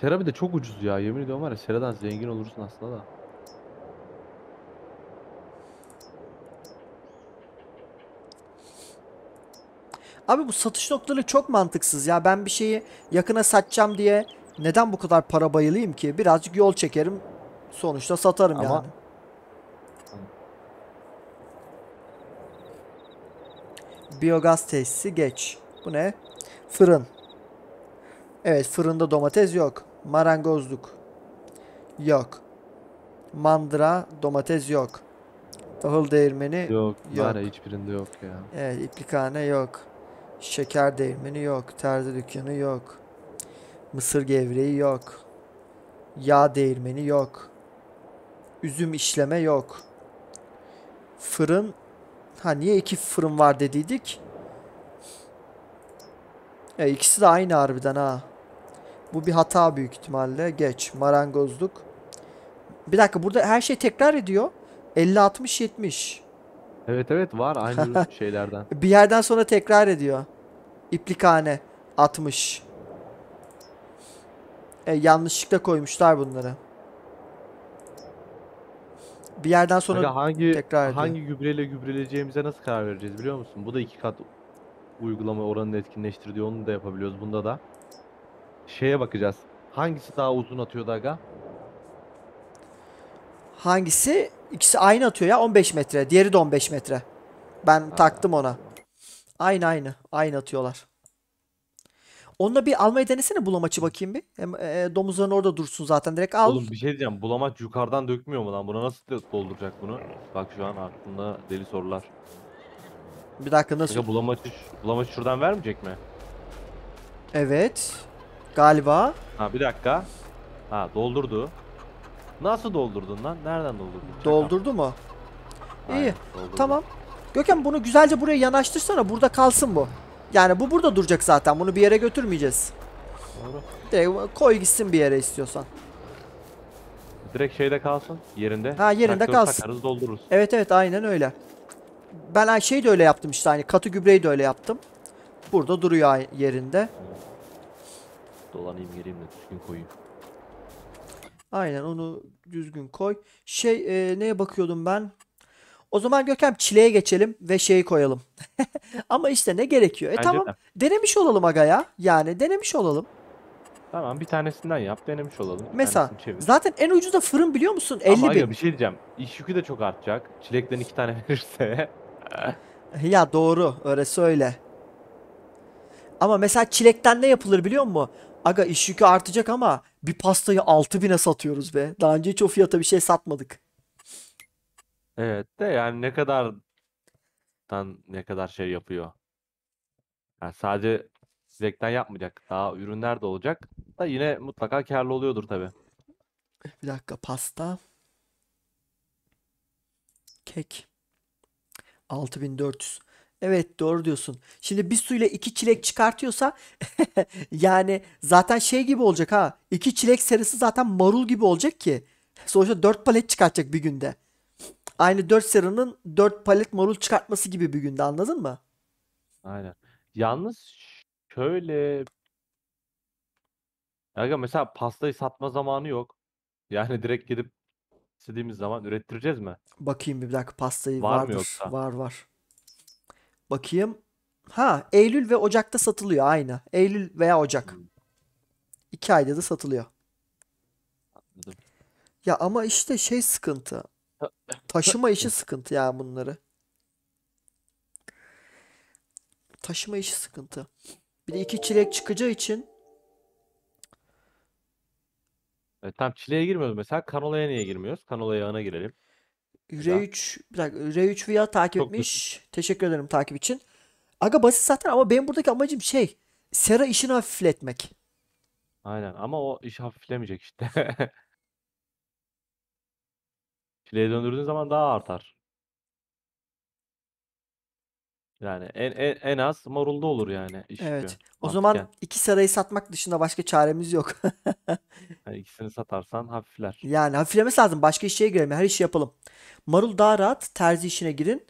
Sera bir de çok ucuz ya, yemin ediyorum var ya, seradan zengin olursun aslında da. Abi bu satış noktaları çok mantıksız ya, ben bir şeyi yakına satacağım diye neden bu kadar para bayılayım ki? Birazcık yol çekerim, sonuçta satarım Ama... yani. Biyogaz tesisi geç. Bu ne? Fırın. Evet, fırında domates yok. Marangozluk yok. Mandıra domates yok. Tahıl değirmeni yok. Yok. Var ya, hiçbirinde yok ya. Evet, iplikane yok. Şeker değirmeni yok. Terzi dükkanı yok. Mısır gevreği yok. Yağ değirmeni yok. Üzüm işleme yok. Fırın. Ha, niye iki fırın var dediydik? E, ikisi de aynı harbiden ha. Bu bir hata büyük ihtimalle. Geç. Marangozluk. Bir dakika, burada her şey tekrar ediyor. elli altmış yetmiş. Evet evet, var aynı şeylerden. Bir yerden sonra tekrar ediyor. İplikane. altmış. E, yanlışlıkla koymuşlar bunları. Bir yerden sonra Aga hangi tekrar hangi gübreyle gübreleyeceğimize nasıl karar vereceğiz biliyor musun? Bu da iki kat uygulama oranını etkinleştirdiği, onu da yapabiliyoruz bunda da. Şeye bakacağız. Hangisi daha uzun atıyordu aga? Hangisi? İkisi aynı atıyor ya, on beş metre. Diğeri de on beş metre. Ben ha. taktım ona. Aynı aynı. Aynı atıyorlar. Onunla bir almayı denesene bulamaçı bakayım bir. Hem e, domuzların orada dursun zaten, direkt al. Oğlum bir şey diyeceğim. Bulamaç yukarıdan dökmüyor mu lan? Buna nasıl dolduracak bunu? Bak şu an aklımda deli sorular. Bir dakika nasıl? Aga, bulamaçı, bulamaçı şuradan vermeyecek mi? Evet. Galiba. Ha bir dakika. Ha doldurdu. Nasıl doldurdun lan? Nereden doldurdun? Doldurdu mu? Aynen, İyi. Doldurdu. Tamam. Gökhan bunu güzelce buraya yanaştırsana. Burada kalsın bu. Yani bu burada duracak zaten. Bunu bir yere götürmeyeceğiz. Doğru. Direkt koy gitsin bir yere istiyorsan. Direkt şeyde kalsın. Yerinde. Ha yerinde Traktör kalsın. Takarız, doldururuz. Evet evet aynen öyle. Ben şey de öyle yaptım işte. Hani katı gübreyi de öyle yaptım. Burada duruyor yerinde. Dolanayım gireyim de düzgün koyayım. Aynen onu düzgün koy. Şey e, neye bakıyordum ben? O zaman Gökhan çileye geçelim ve şeyi koyalım. Ama işte ne gerekiyor? E Bence tamam de. denemiş olalım aga ya. Yani denemiş olalım. Tamam bir tanesinden yap, denemiş olalım. Bir Mesela zaten en ucuza fırın biliyor musun? elli bin. Ama aga, bir şey diyeceğim. İş yükü de çok artacak. Çilekten iki tane verirse. Ya doğru öyle söyle. Ama mesela çilekten ne yapılır biliyor musun? Aga iş yükü artacak ama bir pastayı altı bine satıyoruz be. Daha önce hiç o fiyata bir şey satmadık. Evet de yani ne kadar ne kadar şey yapıyor. Yani sadece çilekten yapmayacak. Daha ürünler de olacak. Da yine mutlaka karlı oluyordur tabi. Bir dakika pasta. Kek. altı bin dört yüz. Evet doğru diyorsun. Şimdi bir suyla iki çilek çıkartıyorsa yani zaten şey gibi olacak ha. İki çilek serisi zaten marul gibi olacak ki. Sonuçta dört palet çıkartacak bir günde. Aynı dört serinin dört palet marul çıkartması gibi bir günde, anladın mı? Aynen. Yalnız şöyle... Ya mesela pastayı satma zamanı yok. Yani direkt gidip istediğimiz zaman ürettireceğiz mi? Bakayım bir dakika pastayı var vardır. Mı yoksa? Var var. Bakayım. Ha Eylül ve Ocak'ta satılıyor aynı. Eylül veya Ocak. Hmm. İki ayda da satılıyor. Anladım. Ya ama işte şey sıkıntı. Taşıma işi sıkıntı ya bunları. Taşıma işi sıkıntı. Bir de iki çilek çıkacağı için. E, tam çileğe girmiyoruz mesela. Kanola'ya niye girmiyoruz? Kanola yağına girelim. R üç bir dakika, R üç Via takip Çok etmiş. Güzel. Teşekkür ederim takip için. Aga basit zaten ama benim buradaki amacım şey. Sera işini hafifletmek. Aynen ama o iş hafiflemeyecek işte. Çileye döndürdüğün zaman daha artar. Yani en, en, en az marulda olur yani. Iş evet. Gibi. O zaman yani. iki serayı satmak dışında başka çaremiz yok. Yani ikisini satarsan hafifler. Yani hafiflemesi lazım. Başka işe girelim. Her işi yapalım. Marul daha rahat. Terzi işine girin.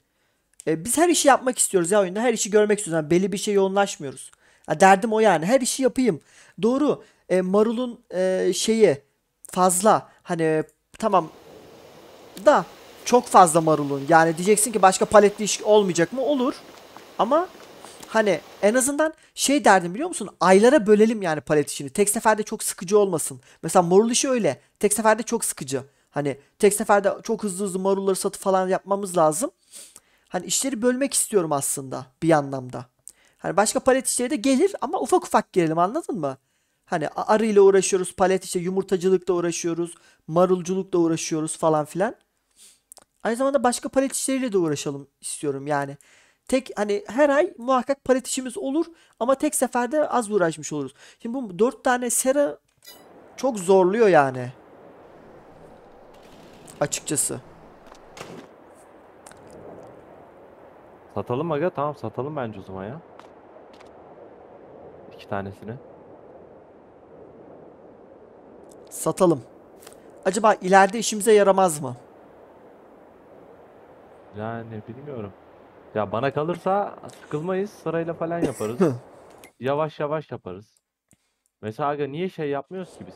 E, biz her işi yapmak istiyoruz ya oyunda. Her işi görmek istiyoruz. Yani belli bir şey yoğunlaşmıyoruz. Ya, derdim o yani. Her işi yapayım. Doğru. E, marulun e, şeyi fazla. Hani tamam da çok fazla marulun. Yani diyeceksin ki başka paletli iş olmayacak mı? Olur. Ama hani en azından şey derdim biliyor musun? Aylara bölelim yani palet işini. Tek seferde çok sıkıcı olmasın. Mesela marul işi öyle. Tek seferde çok sıkıcı. Hani tek seferde çok hızlı hızlı marulları satıp falan yapmamız lazım. Hani işleri bölmek istiyorum aslında bir anlamda. Hani başka palet işleri de gelir ama ufak ufak girelim, anladın mı? Hani arıyla uğraşıyoruz, palet işte yumurtacılıkla uğraşıyoruz, marulculukla uğraşıyoruz falan filan. Aynı zamanda başka palet işleriyle de uğraşalım istiyorum yani. Tek hani her ay muhakkak palet işimiz olur ama tek seferde az uğraşmış oluruz. Şimdi bu dört tane sera çok zorluyor yani. Açıkçası. Satalım aga, tamam satalım bence o zaman ya. İki tanesini. Satalım. Acaba ileride işimize yaramaz mı? Yani bilmiyorum. Ya bana kalırsa sıkılmayız. Sırayla falan yaparız. yavaş yavaş yaparız. Mesela aga niye şey yapmıyoruz ki biz?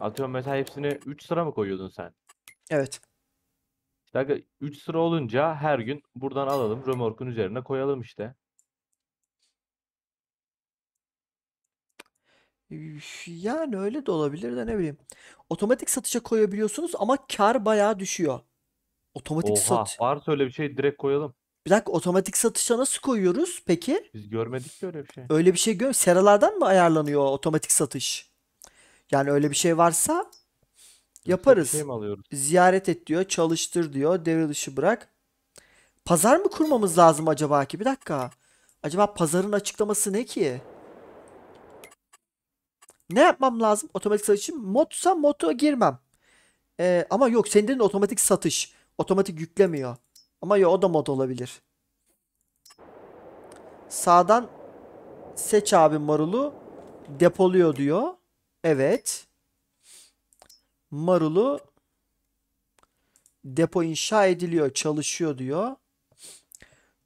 Atıyorum mesela hepsini üç sıra mı koyuyordun sen? Evet. İşte aga üç sıra olunca her gün buradan alalım, römorkun üzerine koyalım işte. Yani öyle de olabilir de ne bileyim. Otomatik satışa koyabiliyorsunuz ama kar bayağı düşüyor. Otomatik Oha, satış. Var öyle bir şey, direkt koyalım. Bir dakika, otomatik satışa nasıl koyuyoruz peki? Biz görmedik ki öyle bir şey. Öyle bir şey gör. Seralardan mı ayarlanıyor otomatik satış? Yani öyle bir şey varsa yaparız. Şey Ziyaret et diyor, çalıştır diyor, devre dışı bırak. Pazar mı kurmamız lazım acaba ki? Bir dakika. Acaba pazarın açıklaması ne ki? Ne yapmam lazım otomatik satış için? Modsa moda girmem. Ee, ama yok, senin otomatik satış. Otomatik yüklemiyor. Ama yok, o da mod olabilir. Sağdan seç abi marulu. Depoluyor diyor. Evet. Marulu depo inşa ediliyor. Çalışıyor diyor.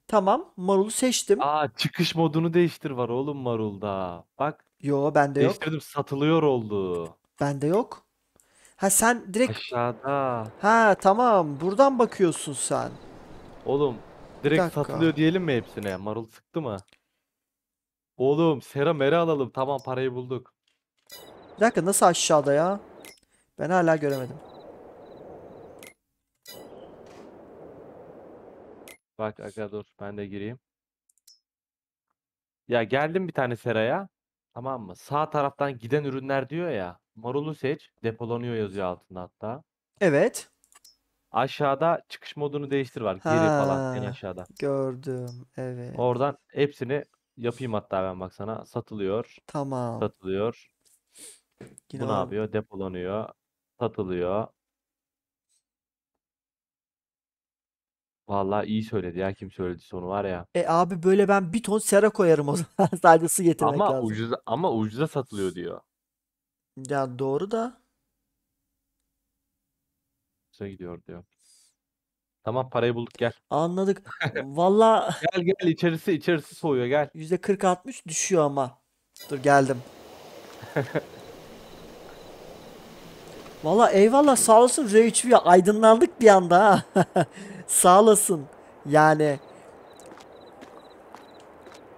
Tamam. Marulu seçtim. Aa, çıkış modunu değiştir var oğlum marulda. Bak. Yo, bende yok. Değiştirdim, satılıyor oldu. Bende yok. Ha sen direkt aşağıda. Ha tamam, buradan bakıyorsun sen. Oğlum direkt satılıyor diyelim mi hepsine? Marul sıktı mı? Oğlum sera mera alalım. Tamam, parayı bulduk. Bir dakika, nasıl aşağıda ya? Ben hala göremedim. Bak aga dur, ben de gireyim. Ya geldim bir tane seraya. Tamam mı? Sağ taraftan giden ürünler diyor ya. Marulu seç. Depolanıyor yazıyor altında hatta. Evet. Aşağıda çıkış modunu değiştir var. Geri ha, falan en aşağıda. Gördüm. Evet. Oradan hepsini yapayım hatta ben bak sana. Satılıyor. Tamam. Satılıyor. Yine bu ne yapıyor? Depolanıyor. Satılıyor. Vallahi iyi söyledi ya, kim söyledi sonu var ya. E abi böyle ben bir ton sera koyarım o zaman. Sadece su getirmek ama lazım. Ucuza, ama ucuza satılıyor diyor. Ya doğru da. Ucuza gidiyor diyor. Tamam, parayı bulduk, gel. Anladık. Vallahi. Gel gel, içerisi içerisi soğuyor gel. yüzde kırk altmış düşüyor ama. Dur geldim. Vallahi eyvallah, sağ olasın R üç ya, aydınlandık bir anda ha. Sağ olasın. Yani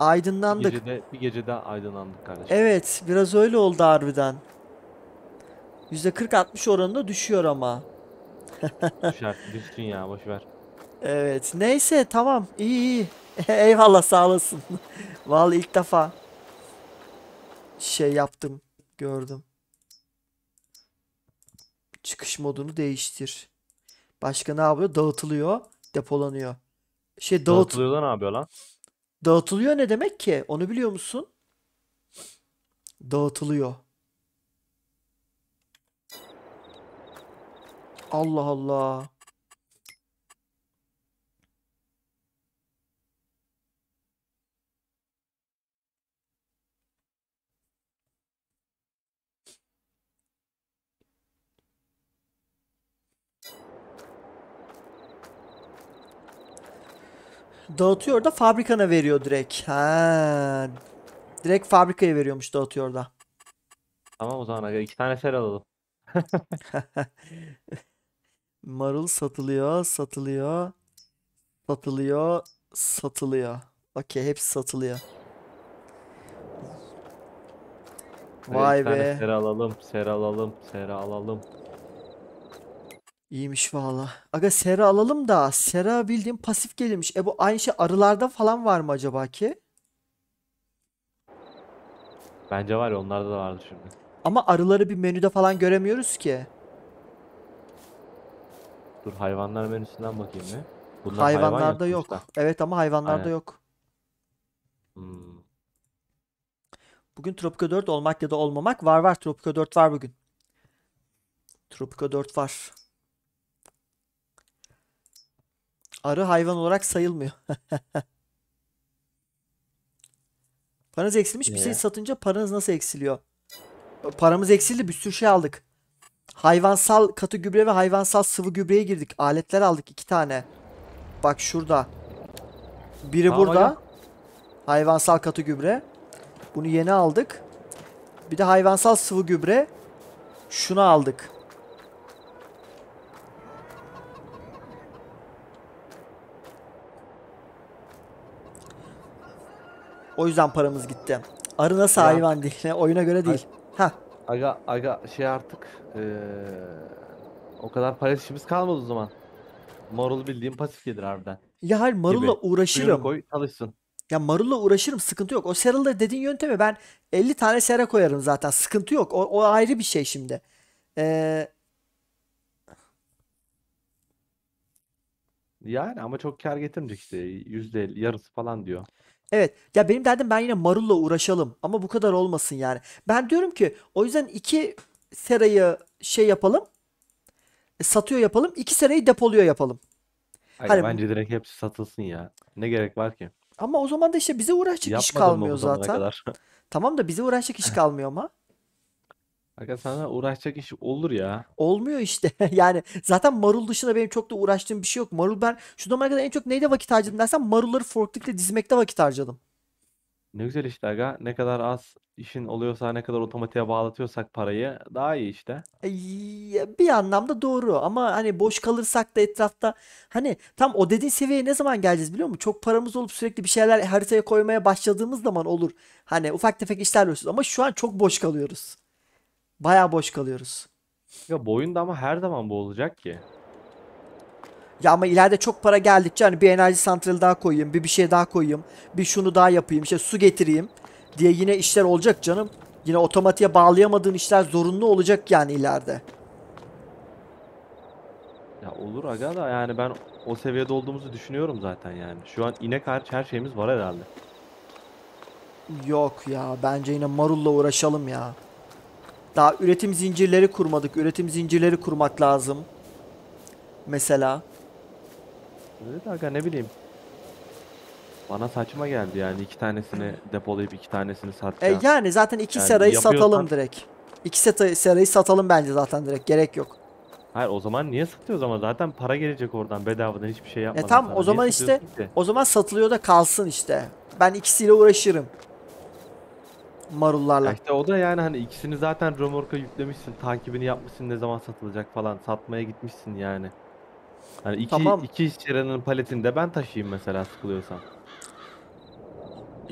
aydınlandık. Bir gecede, bir gecede aydınlandık kardeşim. Evet, biraz öyle oldu harbiden. yüzde kırk altmış oranında düşüyor ama. Düşer, düşsün ya, boşver. Evet, neyse tamam, iyi iyi. Eyvallah, sağ olasın. Vallahi ilk defa şey yaptım, gördüm. Çıkış modunu değiştir. Başka ne yapıyor? Dağıtılıyor, depolanıyor. Şey dağıt... Dağıtılıyor da ne yapıyor lan? Dağıtılıyor ne demek ki? Onu biliyor musun? Dağıtılıyor. Allah Allah. Dağıtıyor da fabrikana veriyor direkt. Ha, direkt fabrikaya veriyormuş dağıtıyor da. Tamam o zaman iki tane ser alalım. Marul satılıyor, satılıyor, satılıyor, satılıyor. Okey, hepsi satılıyor. Vay iki be. Tane ser alalım, ser alalım, ser alalım. İyiymiş valla. Aga sera alalım da. Sera bildiğim pasif gelirmiş. E bu aynı şey arılarda falan var mı acaba ki? Bence var ya, onlarda da vardı şimdi. Ama arıları bir menüde falan göremiyoruz ki. Dur hayvanlar menüsünden bakayım mı? Bunlar hayvanlarda hayvan yok. Da. Evet ama hayvanlarda aynen yok. Hmm. Bugün Tropico dört olmak ya da olmamak var var. Tropico dört var bugün. Tropico dört var. Arı hayvan olarak sayılmıyor. Paranız eksilmiş. Ne? Bir şey satınca paranız nasıl eksiliyor? Paramız eksildi, bir sürü şey aldık. Hayvansal katı gübre ve hayvansal sıvı gübreye girdik. Aletler aldık iki tane. Bak şurada. Biri tamam, burada. Hayır. Hayvansal katı gübre. Bunu yeni aldık. Bir de hayvansal sıvı gübre. Şunu aldık. O yüzden paramız gitti. Arı nasıl ya, hayvan değil. Oyuna göre değil. Ha. Aga aga şey artık ee, o kadar para işimiz kalmadı o zaman. Marul bildiğim pasif gelir harbiden. Ya hayır, marulla gibi uğraşırım. Suyunu koy çalışsın. Ya marulla uğraşırım, sıkıntı yok. O seralda dediğin yöntemi ben elli tane sera koyarım zaten. Sıkıntı yok. O, o ayrı bir şey şimdi. Ee... Yani ama çok kar getirmeyecek işte. yüzde elli yarısı falan diyor. Evet. Ya benim derdim ben yine marulla uğraşalım. Ama bu kadar olmasın yani. Ben diyorum ki o yüzden iki serayı şey yapalım. Satıyor yapalım. İki serayı depoluyor yapalım. Hayır, hani bence direkt hepsi satılsın ya. Ne gerek var ki? Ama o zaman da işte bize uğraşacak yapmadım iş kalmıyor zaten. Kadar. Tamam da bize uğraşacak iş kalmıyor ama. Aga sana uğraşacak iş olur ya. Olmuyor işte. Yani zaten marul dışında benim çok da uğraştığım bir şey yok. Marul ben şu zamana kadar en çok neyde vakit harcadım dersen marulları forklift'le dizmekte vakit harcadım. Ne güzel işte aga. Ne kadar az işin oluyorsa, ne kadar otomatiğe bağlatıyorsak parayı daha iyi işte. Bir anlamda doğru ama hani boş kalırsak da etrafta hani tam o dediğin seviyeye ne zaman geleceğiz biliyor musun? Çok paramız olup sürekli bir şeyler haritaya koymaya başladığımız zaman olur. Hani ufak tefek işler olursunuz ama şu an çok boş kalıyoruz. Bayağı boş kalıyoruz. Ya bu oyunda ama her zaman bu olacak ki. Ya ama ileride çok para geldikçe hani bir enerji santrali daha koyayım, bir bir şey daha koyayım, bir şunu daha yapayım, işte su getireyim diye yine işler olacak canım. Yine otomatiğe bağlayamadığın işler zorunlu olacak yani ileride. Ya olur aga da yani ben o seviyede olduğumuzu düşünüyorum zaten yani. Şu an inek hariç her şeyimiz var herhalde. Yok ya, bence yine marulla uğraşalım ya. Daha üretim zincirleri kurmadık. Üretim zincirleri kurmak lazım. Mesela. Evet aga ne bileyim. Bana saçma geldi yani iki tanesini depolayıp iki tanesini satacağım. E yani zaten iki yani serayı yapıyorsan... satalım direkt. İki serayı satalım bence zaten direkt. Gerek yok. Hayır o zaman niye satıyoruz ama zaten para gelecek oradan bedavadan hiçbir şey yapmadan. E tamam sana. O zaman niye işte o zaman satılıyor da kalsın işte. Ben ikisiyle uğraşırım. Marullarla. İşte o da yani hani ikisini zaten römorka yüklemişsin, takibini yapmışsın, ne zaman satılacak falan satmaya gitmişsin yani. Hani iki, tamam. iki içerinin paletini de ben taşıyayım mesela sıkılıyorsam.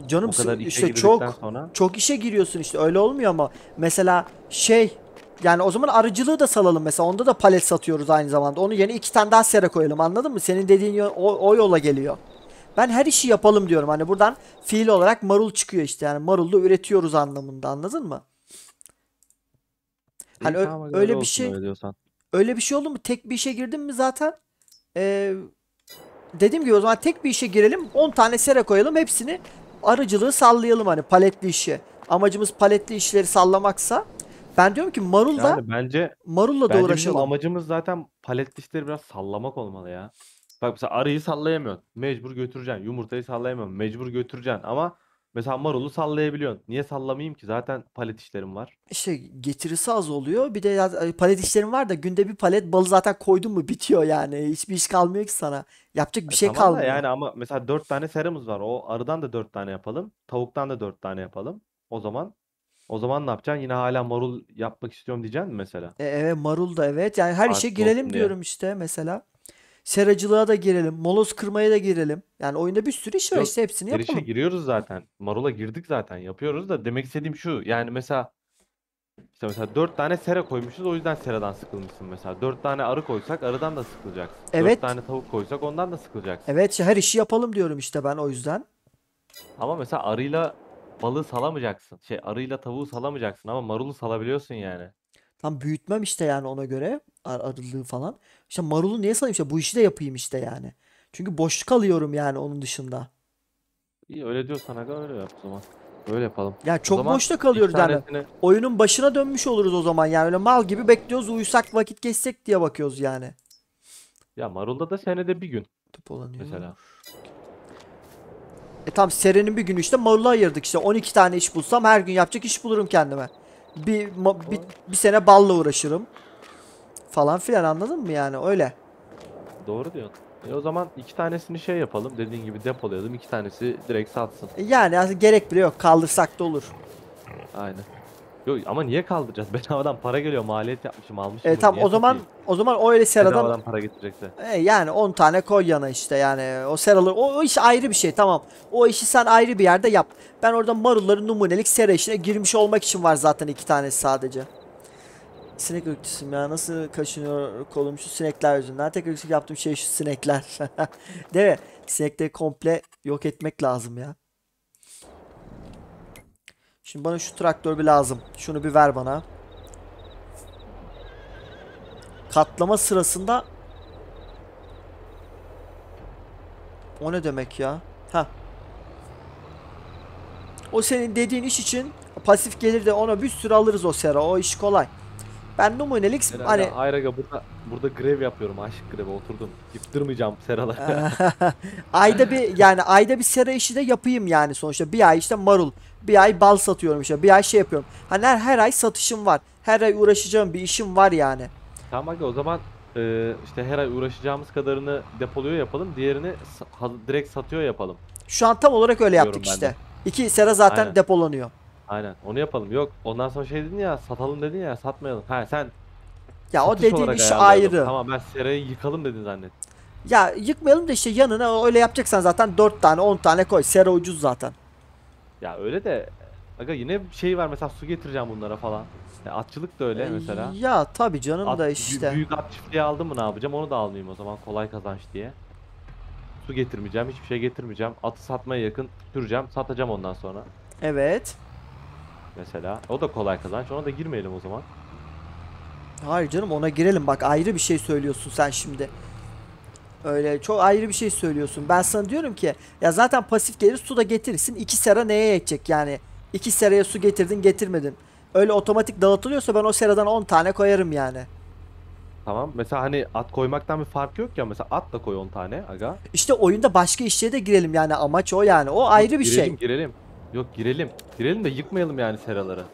Canım işte çok sonra... çok işe giriyorsun işte öyle olmuyor ama mesela şey yani o zaman arıcılığı da salalım mesela onda da palet satıyoruz aynı zamanda. Onu yeni iki tane daha sera koyalım anladın mı? Senin dediğin yol, o, o yola geliyor. Ben her işi yapalım diyorum hani buradan fiil olarak marul çıkıyor işte yani marulda üretiyoruz anlamında anladın mı? Hani e, tamam, öyle bir şey öyle, öyle bir şey oldu mu tek bir işe girdim mi zaten ee, dediğim gibi o zaman tek bir işe girelim on tane sera koyalım hepsini arıcılığı sallayalım hani paletli işi amacımız paletli işleri sallamaksa ben diyorum ki marulda yani bence, marulla da bence uğraşalım. Amacımız zaten paletli işleri biraz sallamak olmalı ya. Bak mesela arıyı sallayamıyorsun. Mecbur götüreceksin. Yumurtayı sallayamıyorsun. Mecbur götüreceksin. Ama mesela marulu sallayabiliyorsun. Niye sallamayayım ki? Zaten palet işlerim var. İşte getirisi az oluyor. Bir de palet işlerim var da günde bir palet balı zaten koydun mu bitiyor yani. Hiçbir iş kalmıyor ki sana. Yapacak bir e şey tamam kalmıyor. Yani ama mesela dört tane seramız var. O arıdan da dört tane yapalım. Tavuktan da dört tane yapalım. O zaman o zaman ne yapacaksın? Yine hala marul yapmak istiyorum diyeceksin mi mesela? E, evet marul da evet. Yani her Art işe girelim diyorum diye. işte mesela. Seracılığa da girelim. Moloz kırmaya da girelim. Yani oyunda bir sürü iş var işte hepsini yapalım. Her işe giriyoruz zaten. Marula girdik zaten. Yapıyoruz da demek istediğim şu. Yani mesela işte mesela dört tane sera koymuşuz. O yüzden seradan sıkılmışsın mesela. dört tane arı koysak arıdan da sıkılacaksın. Evet. dört tane tavuk koysak ondan da sıkılacaksın. Evet her işi yapalım diyorum işte ben o yüzden. Ama mesela arıyla balığı salamayacaksın. Şey arıyla tavuğu salamayacaksın ama marulu salabiliyorsun yani. Tam büyütmem işte yani ona göre ar arılığı falan. İşte marulu niye salayım işte bu işi de yapayım işte yani. Çünkü boş kalıyorum yani onun dışında. İyi öyle diyorsan aga öyle yap o zaman. Öyle yapalım. Ya yani çok boşta kalıyoruz tanesini... yani. Oyunun başına dönmüş oluruz o zaman yani öyle mal gibi bekliyoruz uyusak vakit geçsek diye bakıyoruz yani. Ya marulda da senede bir gün. Toparlanıyor. Mesela. E tam serinin bir günü işte marula ayırdık işte on iki tane iş bulsam her gün yapacak iş bulurum kendime. Bir, bir, bir sene balla uğraşırım falan filan anladın mı yani öyle. Doğru diyorsun. E o zaman iki tanesini şey yapalım, dediğin gibi depolayalım, iki tanesi direkt satsın. Yani aslında gerek bile yok, kaldırsak da olur. Aynen. Yok ama niye kaldıracağız? Bedavadan para geliyor, maliyet yapmışım, almışım. E tamam, o zaman iyi. O zaman o öyle seradan bedavadan para getirecekse. E yani on tane koy yana işte, yani o seraları, o, o iş ayrı bir şey, tamam. O işi sen ayrı bir yerde yap. Ben orada marulların numunelik sera işine girmiş olmak için var zaten iki tanesi sadece. Sinek ürktüsüm ya, nasıl kaşınıyor kolum şu sinekler yüzünden. Tek ürktük yaptığım şey şu sinekler. Değil mi? Sinekleri komple yok etmek lazım ya. Şimdi bana şu traktör bir lazım. Şunu bir ver bana. Katlama sırasında... O ne demek ya? Ha. O senin dediğin iş için pasif gelir de ona bir sürü alırız o sera. O iş kolay. Ben numunelik hani... Hayır aga, burada, burada grev yapıyorum. Aşık grevi, oturdum. Yıktırmayacağım seralara. Ayda bir, yani ayda bir sera işi de yapayım yani sonuçta. Bir ay işte marul. Bir ay bal satıyorum işte. Bir ay şey yapıyorum. Hani her, her ay satışım var. Her ay uğraşacağım bir işim var yani. Tamam abi, o zaman e, işte her ay uğraşacağımız kadarını depoluyor yapalım. Diğerini sa direkt satıyor yapalım. Şu an tam olarak öyle yaptık işte. De. İki sera zaten aynen depolanıyor. Aynen onu yapalım. Yok ondan sonra şey dedin ya, satalım dedin ya, satmayalım. Ha sen. Ya o dediğin iş ayrı. Tamam ben serayı yıkalım dedin zannet. Ya yıkmayalım da işte yanına öyle yapacaksan zaten dört tane on tane koy. Sera ucuz zaten. Ya öyle de aga yine şey var mesela, su getireceğim bunlara falan. Yani atçılık da öyle mesela. Ya tabi canım at, da işte. Büyük at çiftliği aldım mı ne yapacağım, onu da almayayım o zaman, kolay kazanç diye. Su getirmeyeceğim, hiçbir şey getirmeyeceğim. Atı satmaya yakın süreceğim, satacağım ondan sonra. Evet. Mesela o da kolay kazanç, ona da girmeyelim o zaman. Hayır canım ona girelim, bak ayrı bir şey söylüyorsun sen şimdi. Öyle çok ayrı bir şey söylüyorsun. Ben sana diyorum ki ya zaten pasif gelir su da getirirsin. İki sera neye yetecek yani? İki seraya su getirdin getirmedin. Öyle otomatik dağıtılıyorsa ben o seradan on tane koyarım yani. Tamam mesela hani at koymaktan bir fark yok ya. Mesela at da koy on tane aga. İşte oyunda başka işe de girelim yani, amaç o yani. O yok, ayrı bir girelim, şey. Girelim yok girelim. Girelim de yıkmayalım yani seraları.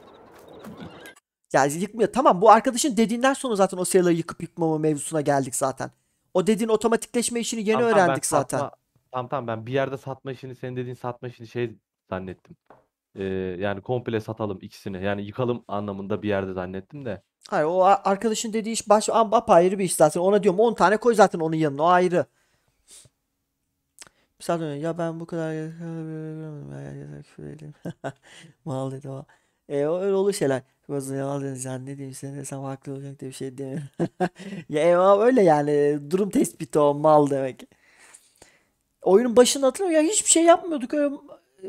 Yani yıkmıyor. Tamam bu arkadaşın dediğinden sonra zaten o seraları yıkıp yıkmama mevzusuna geldik zaten. O dediğin otomatikleşme işini yeni tamam, öğrendik satma, zaten. Tamam tamam ben bir yerde satma işini, senin dediğin satma işini şey zannettim. Ee, yani komple satalım ikisini. Yani yıkalım anlamında bir yerde zannettim de. Hayır o arkadaşın dediği iş baş, apayrı bir iş zaten. Ona diyorum on tane koy zaten onun yanına, o ayrı. Mesela ya ben bu kadar mal dedi o. E öyle olur şeyler. Bazı yalan ne diyeyim, sen sen haklı olacak diye bir şey demiyorum. Ya eyvallah, öyle yani durum tespiti o, mal demek. Oyunun başında hatırlıyorum ya hiçbir şey yapmıyorduk. Öyle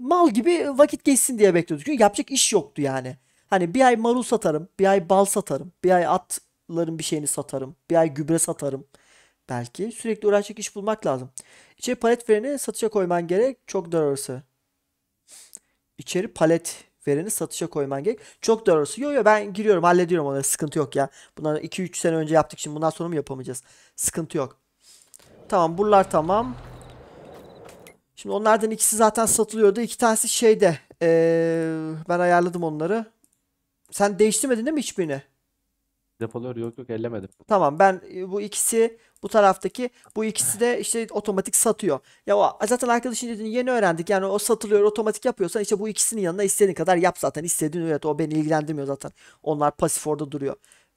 mal gibi vakit geçsin diye bekliyorduk. Çünkü yapacak iş yoktu yani. Hani bir ay marul satarım, bir ay bal satarım, bir ay atların bir şeyini satarım, bir ay gübre satarım. Belki sürekli uğraşacak iş bulmak lazım. İçeri palet vereni satışa koyman gerek. Çok dar orası. İçeri palet vereni satışa koyman gerek. Çok doğrusu. Yo yo ben giriyorum, hallediyorum onları. Sıkıntı yok ya. Bunları iki üç sene önce yaptık. Şimdi bundan sonra mı yapamayacağız? Sıkıntı yok. Tamam buralar tamam. Şimdi onlardan ikisi zaten satılıyordu. İki tanesi şeyde. Ee, ben ayarladım onları. Sen değiştirmedin değil mi hiçbirini? Depoluyor yok yok ellemedim. Tamam ben bu ikisi bu taraftaki bu ikisi de işte otomatik satıyor. Ya o, zaten arkadaşın dediğini yeni öğrendik. Yani o satılıyor otomatik yapıyorsan işte bu ikisinin yanına istediğin kadar yap zaten. İstediğin üret, o beni ilgilendirmiyor zaten. Onlar pasif orada duruyor.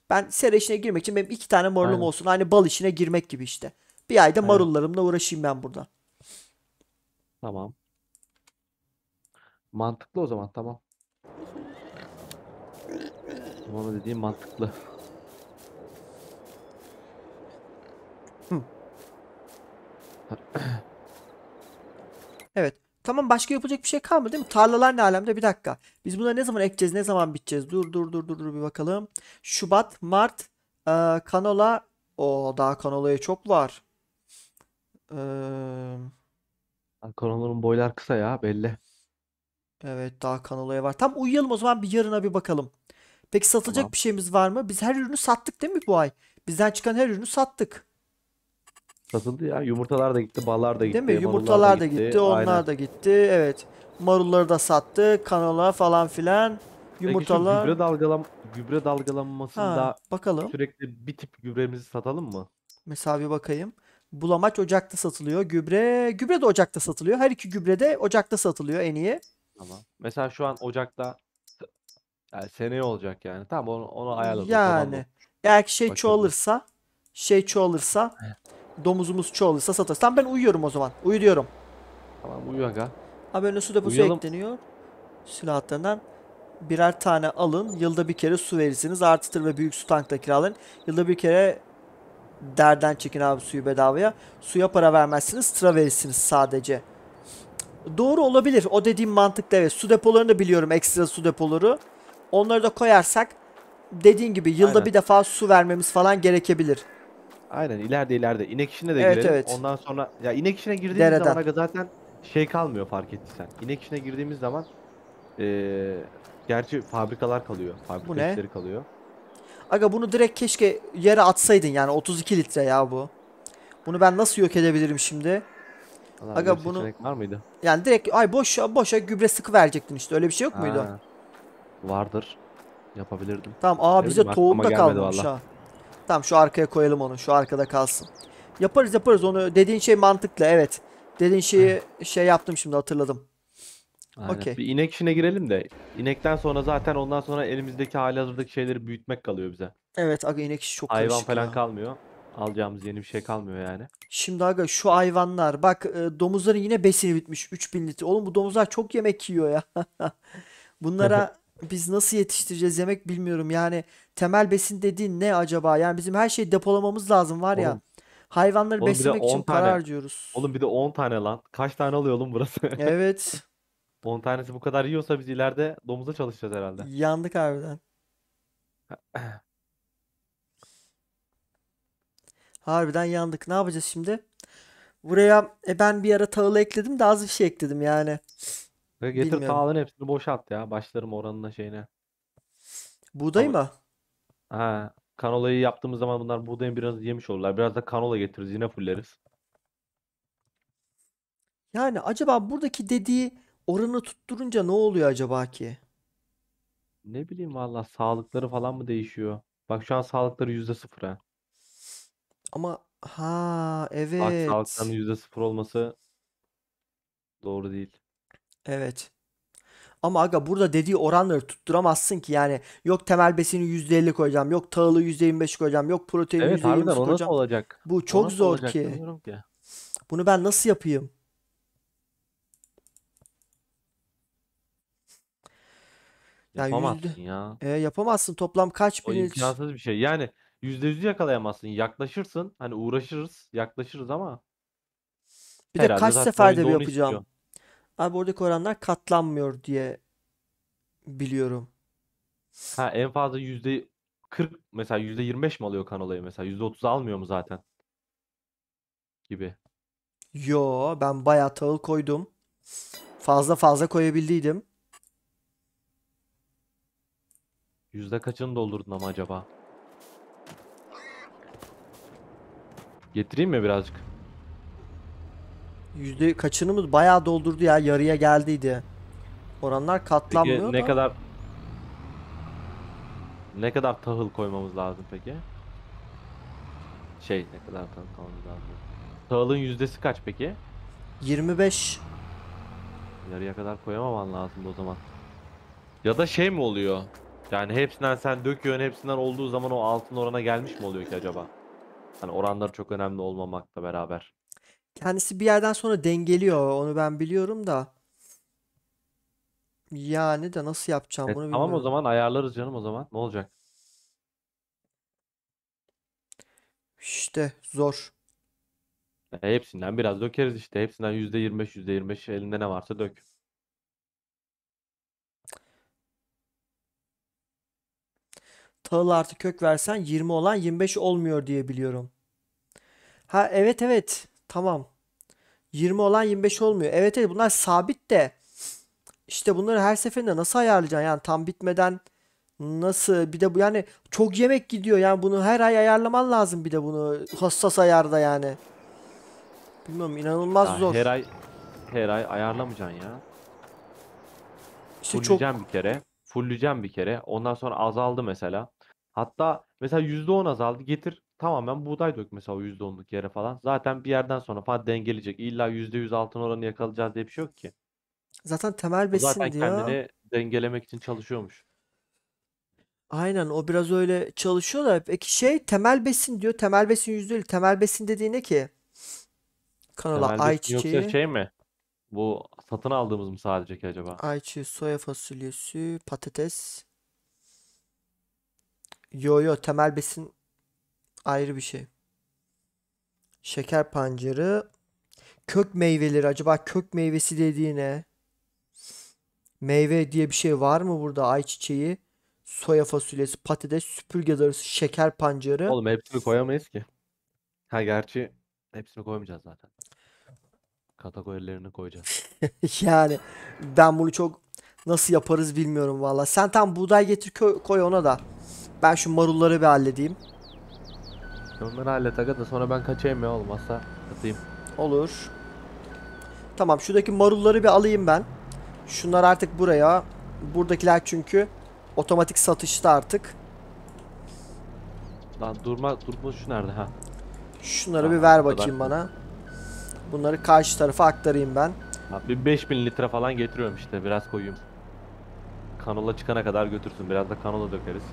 Ben sera işine girmek için benim iki tane marulum aynen olsun. Hani bal işine girmek gibi işte. Bir ayda aynen marullarımla uğraşayım ben burada. Tamam. Mantıklı o zaman tamam. Tamam dediğim mantıklı. Evet. Tamam başka yapılacak bir şey kalmadı değil mi? Tarlalar ne alemde? Bir dakika. Biz bunları ne zaman ekeceğiz? Ne zaman biteceğiz? Dur dur dur dur, dur bir bakalım. Şubat, Mart, e, kanola. O daha kanolaya çok var. E... Kanolanın boylar kısa ya belli. Evet daha kanolaya var. Tam uyuyalım o zaman, bir yarına bir bakalım. Peki satılacak tamam bir şeyimiz var mı? Biz her ürünü sattık değil mi bu ay? Bizden çıkan her ürünü sattık. Satıldı ya. Yumurtalar da gitti, ballar da gitti. Değil mi? Yumurtalar da gitti, gitti onlar aynen da gitti. Evet. Marulları da sattı, kanola falan filan. Yumurtalar. Gübre dalgalan gübre dalgalanmasında ha, bakalım. Sürekli bir tip gübremizi satalım mı? Mesela bir bakayım. Bulamaç Ocak'ta satılıyor. Gübre gübre de Ocak'ta satılıyor. Her iki gübre de Ocak'ta satılıyor en iyi. Tamam. Mesela şu an Ocak'ta yani seneye olacak yani. Tamam onu, onu ayarladım. Yani tamam, eğer ki şey Bakın. çoğalırsa şey çoğalırsa domuzumuz çoğalırsa satarız. Tamam ben uyuyorum o zaman. Uyu diyorum. Tamam uyu aga. Abi önüne su deposu Uyuyalım. ekleniyor. Silahlarından birer tane alın. Yılda bir kere su verirsiniz. Artı tır ve büyük su tankta kiralayın. Yılda bir kere derden çekin abi suyu bedavaya. Suya para vermezsiniz. Tıra verirsiniz sadece. Doğru olabilir. O dediğim mantıklı evet. Su depolarını da biliyorum. Ekstra su depoları. Onları da koyarsak dediğin gibi yılda Aynen. bir defa su vermemiz falan gerekebilir. Aynen ileride ileride. İnek işine de evet, girelim. Evet. Ondan sonra ya inek işine girdiğimiz Dereden. zaman zaten şey kalmıyor fark ettiysen. İnek işine girdiğimiz zaman ee, gerçi fabrikalar kalıyor. Fabrika işleri kalıyor. Aga bunu direkt keşke yere atsaydın yani otuz iki litre ya bu. Bunu ben nasıl yok edebilirim şimdi? Vallahi Aga bunu var mıydı? Yani direkt ay boşa boşa gübre sıkı verecektin işte. Öyle bir şey yok ha. muydu? Vardır. Yapabilirdim. Tamam aa bize tohum da kalmış ha. Tamam şu arkaya koyalım onu. Şu arkada kalsın. Yaparız yaparız onu. Dediğin şey mantıklı evet. Dediğin şeyi şey yaptım şimdi hatırladım. Okay. Bir inek işine girelim de inekten sonra zaten ondan sonra elimizdeki halihazırdaki şeyleri büyütmek kalıyor bize. Evet aga inek işi çok karışık. Hayvan falan ya. kalmıyor. Alacağımız yeni bir şey kalmıyor yani. Şimdi aga şu hayvanlar bak domuzların yine besini bitmiş üç bin litre. Oğlum bu domuzlar çok yemek yiyor ya. Bunlara biz nasıl yetiştireceğiz yemek bilmiyorum yani. Temel besin dediğin ne acaba? Yani bizim her şeyi depolamamız lazım var oğlum. ya. Hayvanları oğlum beslemek için para harcıyoruz. Oğlum bir de on tane lan. Kaç tane alıyor oğlum burası? Evet. on tanesi bu kadar yiyorsa biz ileride domuza çalışacağız herhalde. Yandık harbiden. Harbiden yandık. Ne yapacağız şimdi? Buraya e ben bir ara tağılı ekledim de az bir şey ekledim yani. Ya getir Bilmiyorum. tağılın hepsini boşalt ya. Başlarım oranına şeyine. Buğday Ama... mı? Ha. Kanolayı yaptığımız zaman bunlar buğdayın biraz yemiş olurlar. Biraz da kanola getiririz. Yine fulleriz. Yani acaba buradaki dediği oranı tutturunca ne oluyor acaba ki? Ne bileyim valla sağlıkları falan mı değişiyor? Bak şu an sağlıkları yüzde sıfır ha. Ama ha evet. Bak sağlıkların yüzde sıfır olması doğru değil. Evet. Ama aga burada dediği oranları tutturamazsın ki yani. Yok temel besini yüzde elli koyacağım. Yok tahılı yüzde yirmi beş koyacağım. Yok protein evet, yüzde yirmi koyacağım. Olacak. Bu çok zor olacak, ki. ki. Bunu ben nasıl yapayım? Yani yapamazsın yüzde... ya. E, yapamazsın toplam kaç bin... İmkansız bir şey yani yüzde yüzü yakalayamazsın yaklaşırsın hani uğraşırız yaklaşırız ama... Bir de kaç seferde bir yapacağım. İstiyor. Abi oradaki oranlar katlanmıyor diye biliyorum. Ha en fazla yüzde kırk mesela yüzde yirmi beş mi alıyor kanolayı mesela yüzde otuz almıyor mu zaten? Gibi. Yo ben bayağı tahıl koydum. Fazla fazla koyabildiydim. Yüzde kaçını doldurdun ama acaba? Getireyim mi birazcık? Yüzde kaçını mı? Bayağı doldurdu ya. Yarıya geldiydi. Oranlar katlanmıyor peki, ne da. kadar ne kadar tahıl koymamız lazım peki? Şey ne kadar tahıl koymamız lazım? Tahılın yüzdesi kaç peki? yirmi beş. Yarıya kadar koyamaman lazım o zaman. Ya da şey mi oluyor? Yani hepsinden sen döküyorsun, hepsinden olduğu zaman o altın orana gelmiş mi oluyor ki acaba? Hani oranları çok önemli olmamakla beraber. Kendisi bir yerden sonra dengeliyor. Onu ben biliyorum da. Yani de nasıl yapacağım evet, bunu bilmiyorum. Tamam o zaman ayarlarız canım o zaman. Ne olacak? İşte zor. E, hepsinden biraz dökeriz işte. Hepsinden yüzde yirmi beş, yüzde yirmi beş elinde ne varsa dök. Tahıl artı kök versen yirmi olan yirmi beş olmuyor diye biliyorum. Ha evet evet. Tamam. yirmi olan yirmi beş olmuyor. Evet evet bunlar sabit de. İşte bunları her seferinde nasıl ayarlayacaksın? Yani tam bitmeden nasıl? Bir de bu yani çok yemek gidiyor. Yani bunu her ay ayarlaman lazım bir de bunu. Hassas ayarda yani. Bilmiyorum inanılmaz ya, zor. Her ay her ay ayarlamayacaksın ya. İşte fulleyeceğim çok... bir kere. Fulleyeceğim bir kere. Ondan sonra azaldı mesela. Hatta mesela yüzde on azaldı. Getir tamamen buğday dök mesela o yüzde onluk yere falan. Zaten bir yerden sonra falan dengeleyecek. İlla yüzde yüz altın oranı yakalayacağız diye bir şey yok ki. Zaten temel besin zaten diyor. Zaten kendini dengelemek için çalışıyormuş. Aynen, o biraz öyle çalışıyor da. Peki şey, temel besin diyor. Temel besin yüzde elli. Temel besin dediği ne ki? Kanala temel ayçiçeği. Yoksa şey mi? Bu satın aldığımız mı sadece ki acaba? Ayçiçeği, soya fasulyesi, patates. Yo yo, temel besin ayrı bir şey. Şeker pancarı. Kök meyveleri, acaba kök meyvesi dediği ne? Meyve diye bir şey var mı burada? Ayçiçeği, soya fasulyesi, patates, süpürge darısı, şeker pancarı. Oğlum hepsini koyamayız ki. Ha gerçi hepsini koymayacağız zaten. Kategorilerini koyacağız. Yani ben bunu çok nasıl yaparız bilmiyorum valla. Sen tam buğday getir koy ona da. Ben şu marulları bir halledeyim. Onları hallet aga da sonra ben kaçayım ya, olmazsa atayım. Olur. Tamam, şuradaki marulları bir alayım ben. Şunlar artık buraya. Buradakiler çünkü otomatik satışta artık. Lan durma, durma şu nerede ha? Şunları tamam, bir ver bakayım kadar bana. Bunları karşı tarafa aktarayım ben. Abi beş bin litre falan getiriyorum işte, biraz koyayım. Kanola çıkana kadar götürsün, biraz da kanola dökeriz.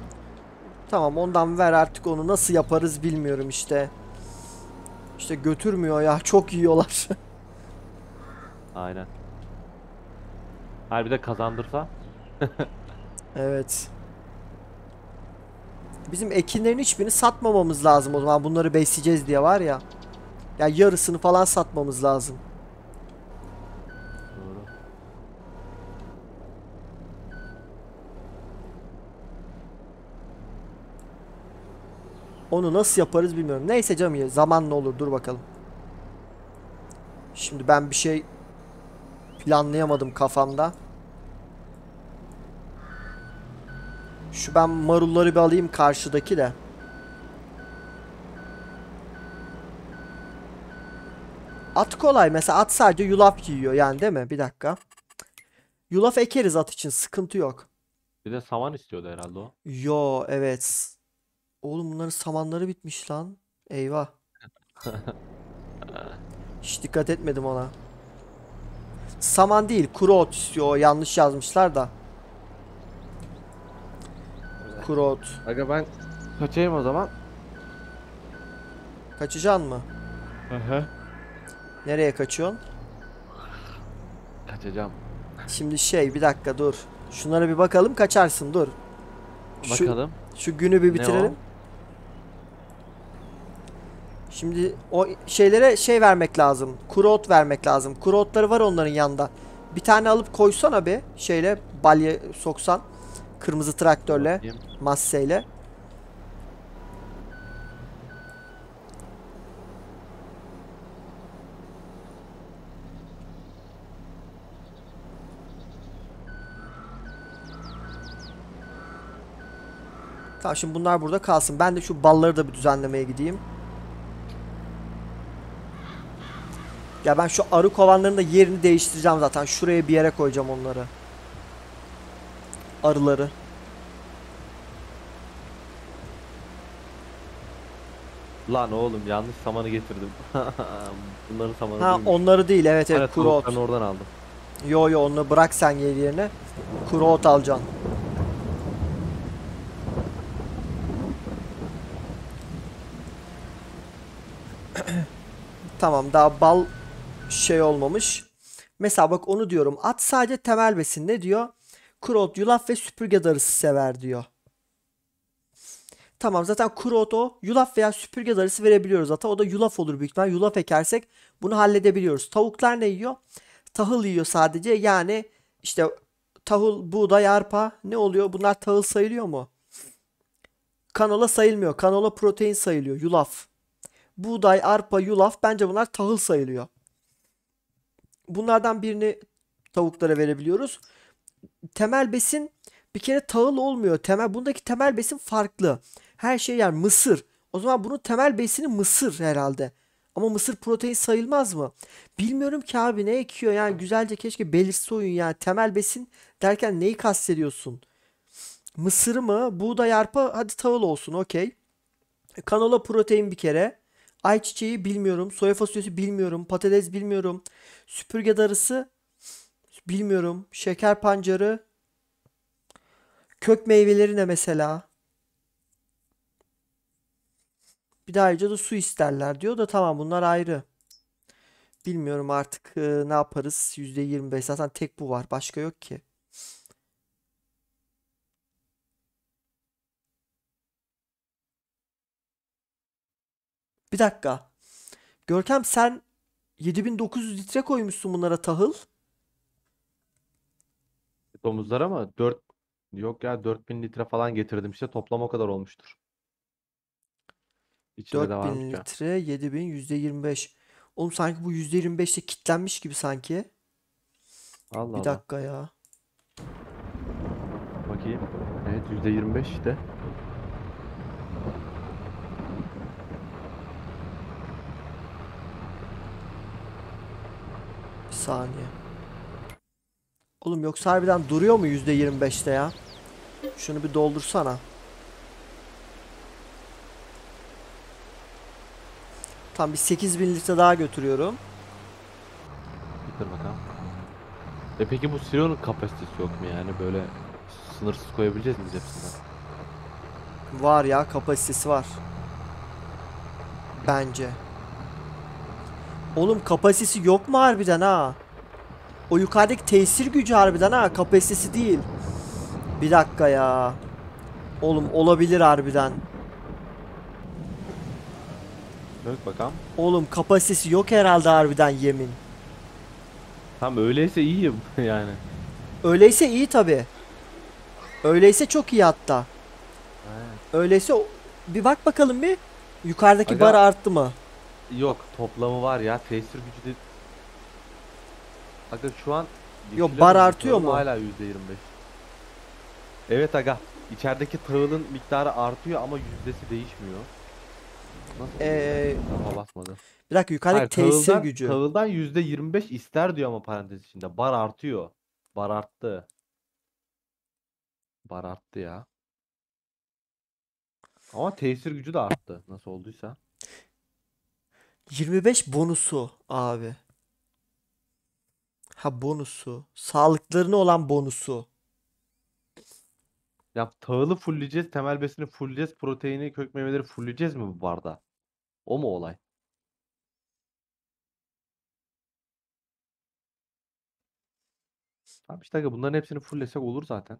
Tamam, ondan ver artık, onu nasıl yaparız bilmiyorum işte. İşte götürmüyor ya, çok yiyorlar. Aynen. Harbi de kazandırsa. Evet. Bizim ekinlerin hiçbirini satmamamız lazım o zaman, bunları besleyeceğiz diye var ya. Ya yani yarısını falan satmamız lazım. Doğru. Onu nasıl yaparız bilmiyorum. Neyse canım ya, zamanla olur, dur bakalım. Şimdi ben bir şey planlayamadım kafamda. Şu ben marulları bir alayım karşıdaki de. At kolay mesela, at sadece yulaf yiyor yani değil mi? Bir dakika. Yulaf ekeriz at için, sıkıntı yok. Bir de saman istiyordu herhalde o. Yo evet. Oğlum bunların samanları bitmiş lan. Eyvah. Hiç dikkat etmedim ona. Saman değil, kuru ot istiyor, yanlış yazmışlar da. Evet. Kuru ot. Aga ben kaçayım o zaman. Kaçacaksın mı? Hı hı. Nereye kaçıyorsun? Kaçacağım. Şimdi şey, bir dakika dur. Şunlara bir bakalım, kaçarsın dur. Şu, bakalım. Şu günü bir bitirelim. Şimdi o şeylere şey vermek lazım. Kuru ot vermek lazım. Kuru otları var onların yanında. Bir tane alıp koysana bir şeyle, balya soksan. Kırmızı traktörle, bakayım. Masseyle. Tamam, şimdi bunlar burada kalsın. Ben de şu balları da bir düzenlemeye gideyim. Ya ben şu arı kovanlarının da yerini değiştireceğim zaten. Şuraya bir yere koyacağım onları. Arıları. Lan oğlum yanlış samanı getirdim. Bunların samanı ha, onları değil, evet evet, kuru ot. Ben oradan aldım. Yo yo, onu bırak sen yerine. Kuru ot alacaksın. Tamam, daha bal şey olmamış. Mesela bak onu diyorum. At sadece temel besin ne diyor? Kuru ot, yulaf ve süpürge darısı sever diyor. Tamam, zaten kuru ot o. Yulaf veya süpürge darısı verebiliyoruz zaten. O da yulaf olur büyük ihtimal. Yulaf ekersek bunu halledebiliyoruz. Tavuklar ne yiyor? Tahıl yiyor sadece. Yani işte tahıl, buğday, arpa ne oluyor? Bunlar tahıl sayılıyor mu? Kanola sayılmıyor. Kanola protein sayılıyor. Yulaf. Buğday, arpa, yulaf, bence bunlar tahıl sayılıyor. Bunlardan birini tavuklara verebiliyoruz. Temel besin bir kere tahıl olmuyor. Temel, bundaki temel besin farklı. Her şey yani mısır. O zaman bunun temel besini mısır herhalde. Ama mısır protein sayılmaz mı? Bilmiyorum ki abi, ne ekiyor yani, güzelce keşke belirse oyun yani. Temel besin derken neyi kastediyorsun? Mısır mı? Buğday, arpa, hadi tahıl olsun, okey. Kanola protein bir kere. Ayçiçeği bilmiyorum. Soya fasulyesi bilmiyorum. Patates bilmiyorum. Süpürge darısı bilmiyorum. Şeker pancarı. Kök meyveleri ne mesela? Bir de ayrıca da su isterler diyor da tamam bunlar ayrı. Bilmiyorum artık e, ne yaparız. yüzde yirmi beş zaten tek bu var. Başka yok ki. Bir dakika. Görkem sen yedi bin dokuz yüz litre koymuşsun bunlara tahıl. Domuzlara mı? dört yok ya dört bin litre falan getirdim işte toplam o kadar olmuştur. İçinde de varmış dört bin ya. litre yedi bin yüzde yirmi beş. Oğlum sanki bu yüzde yirmi beşte kilitlenmiş gibi sanki. Allah Bir dakika Allah. ya. Bakayım. Evet yüzde yirmi beş işte. Bir saniye. Oğlum yoksa harbiden duruyor mu yüzde yirmi beşte ya? Şunu bir doldursana. Tamam bir sekiz bin litre daha götürüyorum. Bitir bakalım. E peki bu sironun kapasitesi yok mu yani böyle sınırsız koyabileceğiz miyiz hepsinden? Var ya kapasitesi var. Bence. Oğlum kapasitesi yok mu harbiden ha? O yukarıdaki tesir gücü harbiden ha kapasitesi değil. Bir dakika ya. Oğlum olabilir harbiden. Bak bakalım. Oğlum kapasitesi yok herhalde harbiden yemin. Tam öyleyse iyi yani. Öyleyse iyi tabi. Öyleyse çok iyi hatta. He. Öyleyse bir bak bakalım bir. Yukarıdaki Aga, bar arttı mı? Yok toplamı var ya tesir gücü de. Aga şu an yok bar artıyor mu? Hala yüzde yirmi beş. Evet aga içerideki tahılın miktarı artıyor ama yüzdesi değişmiyor. Eee bir dakika yukarıdaki tesir gücü. Tahıldan yüzde yirmi beş ister diyor ama parantez içinde bar artıyor. Bar arttı. Bar arttı ya. Ama tesir gücü de arttı nasıl olduysa. yirmi beş bonusu abi. Ha bonusu. Sağlıklarına olan bonusu. Ya tahılı fulleyeceğiz, temel besini fulleyeceğiz, proteini, kök meyveleri fulleyeceğiz mi bu barda? O mu olay? Abi işte bunların hepsini fullesek olur zaten.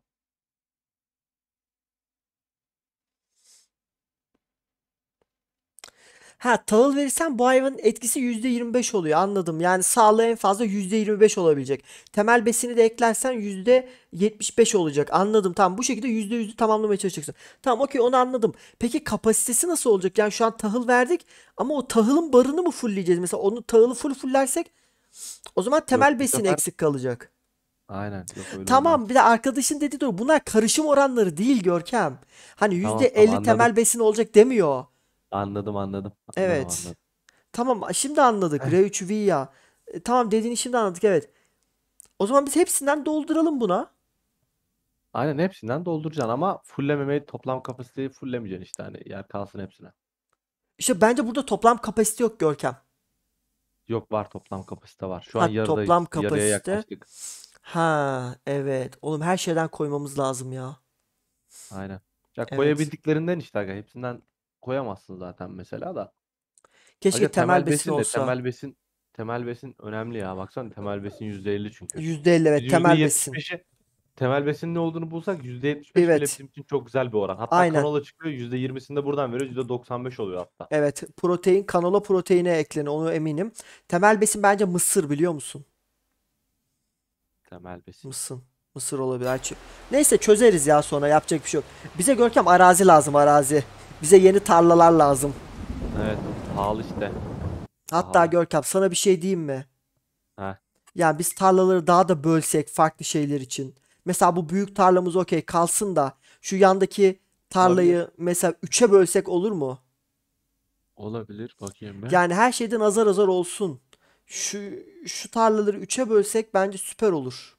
Ha tahıl verirsen bu hayvanın etkisi yüzde yirmi beş oluyor anladım. Yani sağlığı en fazla yüzde yirmi beş olabilecek. Temel besini de eklersen yüzde yetmiş beş olacak anladım. Tamam bu şekilde yüzde yüz'ü tamamlamaya çalışacaksın. Tamam okey onu anladım. Peki kapasitesi nasıl olacak? Yani şu an tahıl verdik ama o tahılın barını mı fullleyeceğiz? Mesela onu tahılı full fullersek o zaman temel Yok, besin eksik kalacak. Aynen. Yok, tamam olmaz. Bir de arkadaşın dediği doğru. Bunlar karışım oranları değil Görkem. Hani yüzde elli tamam, tamam, temel besin olacak demiyor. Anladım anladım. anladım evet. Anladım. Tamam şimdi anladık. R üç Via. E, tamam dediğini şimdi anladık evet. O zaman biz hepsinden dolduralım buna. Aynen hepsinden dolduracaksın ama fullememeyi toplam kapasiteyi fullemeyeceksin işte hani yer kalsın hepsine. İşte bence burada toplam kapasite yok Görkem. Yok var toplam kapasite var. Şu ha, an yarıdayız. Toplam kapasite. Yarıya yaklaştık. Ha evet. Oğlum her şeyden koymamız lazım ya. Aynen. Ya evet. Koyabildiklerinden işte aga hepsinden koyamazsın zaten mesela da. Keşke temel, temel besin, besin de, olsa. Temel besin, temel besin önemli ya. Baksana temel besin yüzde elli çünkü. yüzde elli evet temel besin. Temel besin ne olduğunu bulsak yüzde yetmiş beş evet. Bizim için çok güzel bir oran. Hatta aynen. Kanola çıkıyor yüzde yirmisini de buradan veriyor yüzde doksan beş oluyor hatta. Evet protein kanola proteine ekleni onu eminim. Temel besin bence mısır biliyor musun? Temel besin. Mısır. Mısır olabilir. Neyse çözeriz ya sonra yapacak bir şey yok. Bize Görkem arazi lazım arazi. Bize yeni tarlalar lazım. Evet, pahalı işte. Hatta pahalı. Görkem sana bir şey diyeyim mi? He. Yani biz tarlaları daha da bölsek farklı şeyler için. Mesela bu büyük tarlamız okey kalsın da şu yandaki tarlayı olabilir. Mesela üçe bölsek olur mu? Olabilir bakayım ben. Yani her şeyden azar azar olsun. Şu şu tarlaları üçe bölsek bence süper olur.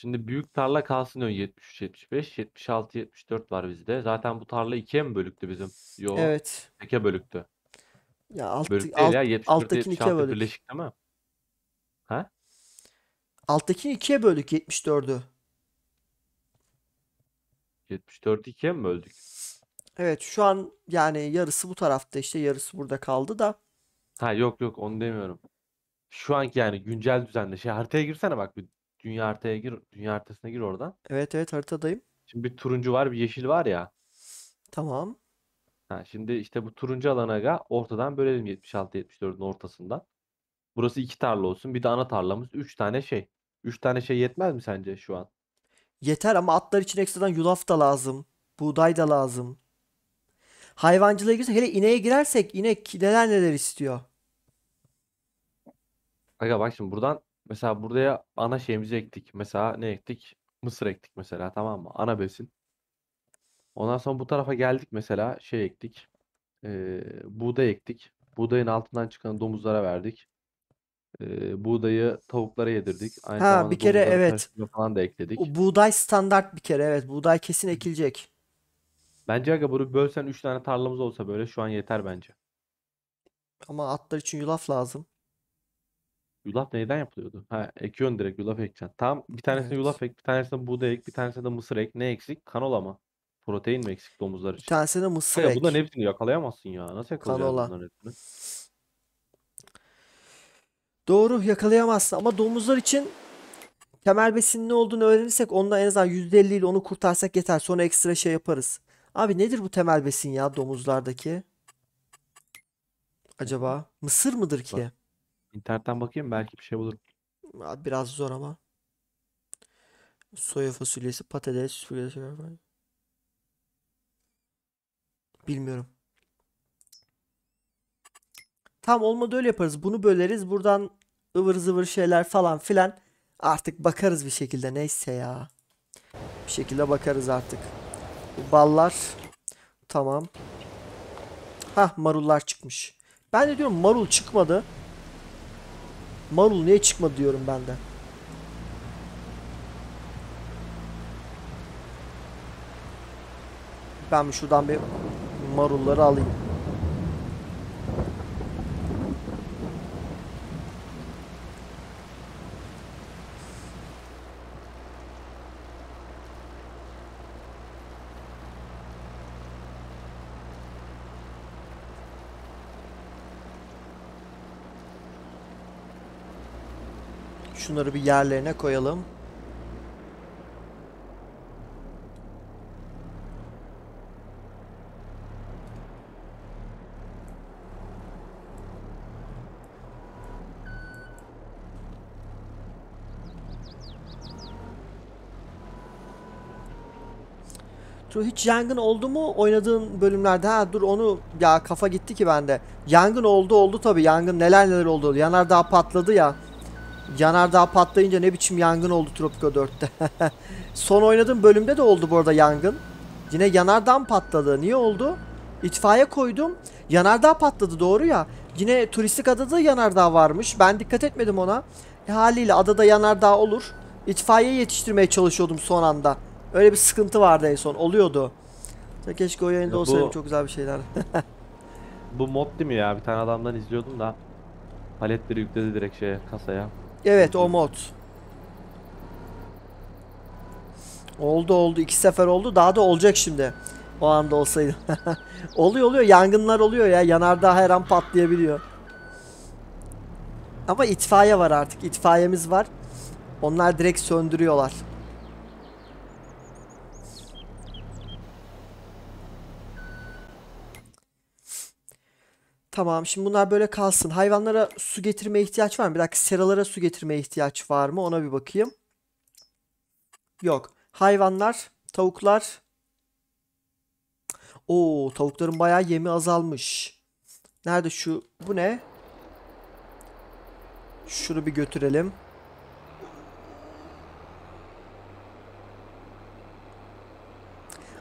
Şimdi büyük tarla kalsın ön yetmiş üç yetmiş beş yetmiş altı yetmiş dört var bizde. Zaten bu tarla ikiye mi bölüktü bizim? Yok. Evet. ikiye bölüktü. Ya alt, bölük alt, ya alttakini ikiye bölük. Birleşik değil mi? Ha? Alttakini ikiye bölük yetmiş dördü. yetmiş dördü ikiye mi böldük? Evet, şu an yani yarısı bu tarafta işte, yarısı burada kaldı da. Ha yok yok, onu demiyorum. Şu anki yani güncel düzende şey, haritaya girsene bak bir. Dünya haritaya gir, dünya haritasına gir oradan. Evet evet, haritadayım. Şimdi bir turuncu var, bir yeşil var ya. Tamam. Ha, şimdi işte bu turuncu alana ga ortadan bölelim yetmiş altı yetmiş dördün ortasından. Burası iki tarla olsun. Bir de ana tarlamız üç tane şey. üç tane şey yetmez mi sence şu an? Yeter ama atlar için ekstradan yulaf da lazım. Buğday da lazım. Hayvancılığa girse, hele ineğe girersek inek neler neler istiyor. Aga bak şimdi buradan mesela buraya ana şeyimizi ektik. Mesela ne ektik? Mısır ektik mesela, tamam mı? Ana besin. Ondan sonra bu tarafa geldik mesela şey ektik. Ee, buğday ektik. Buğdayın altından çıkan domuzlara verdik. Ee, buğdayı tavuklara yedirdik. Aynı ha bir kere evet. Falan da ekledik. O buğday standart bir kere, evet. Buğday kesin ekilecek. Bence aga bunu bölsen üç tane tarlamız olsa böyle şu an yeter bence. Ama atlar için yulaf lazım. Yulaf neyden yapılıyordu? Ha, ekiyorsun direkt, yulaf ekeceksin. Tam bir tanesine evet. Yulaf ek, bir tanesine buğday ek, bir tanesine de mısır ek. Ne eksik? Kanola mı? Protein mi eksik domuzlar için? Bir tanesine mısır Hayır, ek. Bunların hepsini yakalayamazsın ya. Nasıl yakalayacaksın bunların hepsini? Doğru, yakalayamazsın ama domuzlar için temel besinin ne olduğunu öğrenirsek ondan en azından yüzde elli ile onu kurtarsak yeter. Sonra ekstra şey yaparız. Abi nedir bu temel besin ya domuzlardaki? Acaba mısır mıdır ki? Bak. İnternetten bakayım, belki bir şey bulurum. Biraz zor ama. Soya fasulyesi, patates, fasulyesi var. Bilmiyorum. Tam olmadı öyle yaparız. Bunu böleriz. Buradan ıvır zıvır şeyler falan filan. Artık bakarız bir şekilde. Neyse ya. Bir şekilde bakarız artık. Ballar. Tamam. Hah, marullar çıkmış. Ben de diyorum marul çıkmadı. Marul niye çıkmadı diyorum ben de. Ben şuradan bir marulları alayım. Şunları bir yerlerine koyalım. Dur, hiç yangın oldu mu oynadığın bölümlerde? Ha dur onu ya, kafa gitti ki bende. Yangın oldu oldu tabii, yangın neler neler oldu. Yanardağ patladı ya. Yanardağ patlayınca ne biçim yangın oldu Tropico dörtte. Son oynadığım bölümde de oldu bu arada yangın. Yine yanardağ patladı. Niye oldu? İtfaiye koydum. Yanardağ patladı, doğru ya. Yine turistik adada yanardağ varmış. Ben dikkat etmedim ona. E, haliyle adada yanardağ olur. İtfaiye yetiştirmeye çalışıyordum son anda. Öyle bir sıkıntı vardı en son. Oluyordu. Keşke o yayında olsaydım, çok güzel bir şeyler. Bu mod değil mi ya? Bir tane adamdan izliyordum da. Paletleri yükledi direkt şeye, kasaya. Evet, o mod. Oldu oldu. iki sefer oldu. Daha da olacak şimdi. O anda olsaydı. Oluyor oluyor. Yangınlar oluyor ya. Yanardağ her an patlayabiliyor. Ama itfaiye var artık. İtfaiyemiz var. Onlar direkt söndürüyorlar. Tamam, şimdi bunlar böyle kalsın. Hayvanlara su getirmeye ihtiyaç var mı? Bir dakika, seralara su getirmeye ihtiyaç var mı? Ona bir bakayım. Yok. Hayvanlar, tavuklar. Oo, tavukların bayağı yemi azalmış. Nerede şu? Bu ne? Şunu bir götürelim.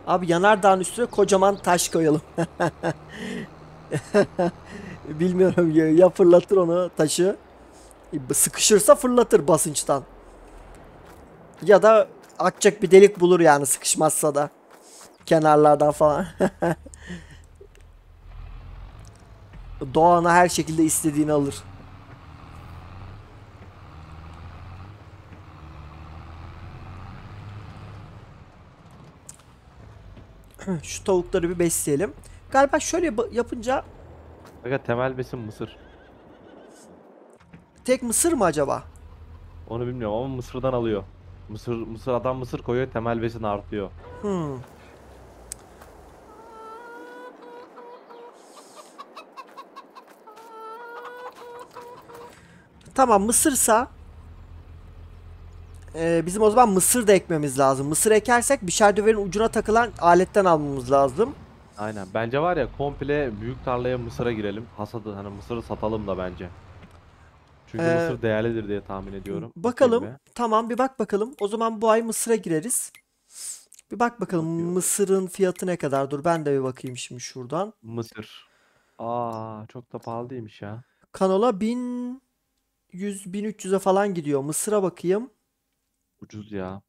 Abi yanardağın üstüne kocaman taş koyalım. Bilmiyorum ya, ya fırlatır onu taşı, sıkışırsa fırlatır basınçtan. Ya da açacak bir delik bulur yani, sıkışmazsa da. Kenarlardan falan. Doğan'a her şekilde istediğini alır. Şu tavukları bir besleyelim. Galiba şöyle yapınca... Fakat temel besin mısır. Tek mısır mı acaba? Onu bilmiyorum ama mısırdan alıyor. Mısır, mısır adam mısır koyuyor, temel besin artıyor. Hmm. Tamam, mısırsa e, bizim o zaman mısır da ekmemiz lazım. Mısır ekersek biçerdöverin ucuna takılan aletten almamız lazım. Aynen. Bence var ya, komple büyük tarlaya mısıra girelim. Hasadı, hani mısırı satalım da bence. Çünkü ee, mısır değerlidir diye tahmin ediyorum. Bakalım. Tamam, bir bak bakalım. O zaman bu ay mısıra gireriz. Bir bak bakalım bakıyorum. Mısırın fiyatı ne kadar? Dur ben de bir bakayım şimdi şuradan. Mısır. Aa, çok da pahalı değilmiş ya. Kanola bin yüz bin üç yüze falan gidiyor. Mısır'a bakayım. Ucuz ya.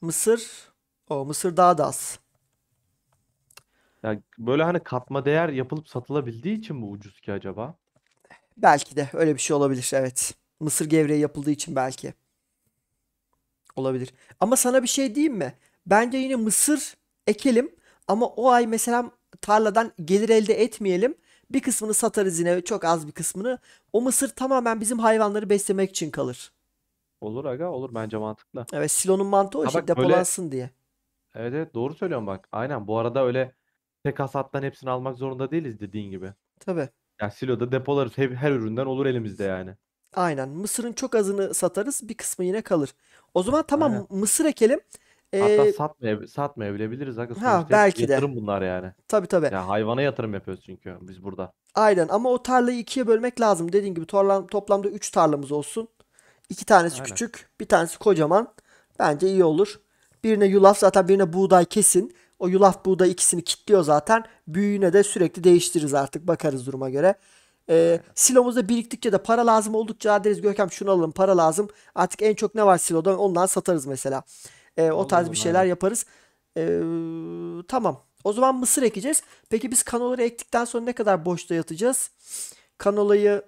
Mısır. O mısır daha da az. Ya böyle hani katma değer yapılıp satılabildiği için mi ucuz ki acaba? Belki de öyle bir şey olabilir, evet. Mısır gevreği yapıldığı için belki. Olabilir. Ama sana bir şey diyeyim mi? Bence yine mısır ekelim ama o ay mesela tarladan gelir elde etmeyelim. Bir kısmını satarız yine, çok az bir kısmını. O mısır tamamen bizim hayvanları beslemek için kalır. Olur aga, olur, bence mantıklı. Evet, silonun mantığı o, işte depolansın böyle... diye. Evet, evet, doğru söylüyorum bak. Aynen, bu arada öyle tek hasattan hepsini almak zorunda değiliz dediğin gibi. Tabii. Ya siloda depolarız, hep, her üründen olur elimizde yani. Aynen, mısırın çok azını satarız, bir kısmı yine kalır. O zaman tamam, aynen, mısır ekelim. Hatta ee, satmaya, satmaya bilebiliriz. Ha, belki de. Yatırım bunlar yani. Tabii tabii. Ya hayvana yatırım yapıyoruz çünkü biz burada. Aynen, ama o tarlayı ikiye bölmek lazım. Dediğin gibi torla, toplamda üç tarlamız olsun. iki tanesi aynen küçük, bir tanesi kocaman. Bence iyi olur. Birine yulaf, zaten birine buğday kesin. O yulaf buğday ikisini kilitliyor zaten. Büyüğüne de sürekli değiştiririz artık. Bakarız duruma göre. Ee, silomuzda biriktikçe de para lazım oldukça deriz Görkem şunu alalım, para lazım. Artık en çok ne var siloda ondan satarız mesela. Ee, o tarz bir şeyler yaparız. Ee, tamam. O zaman mısır ekeceğiz. Peki biz kanoları ektikten sonra ne kadar boşta yatacağız? Kanolayı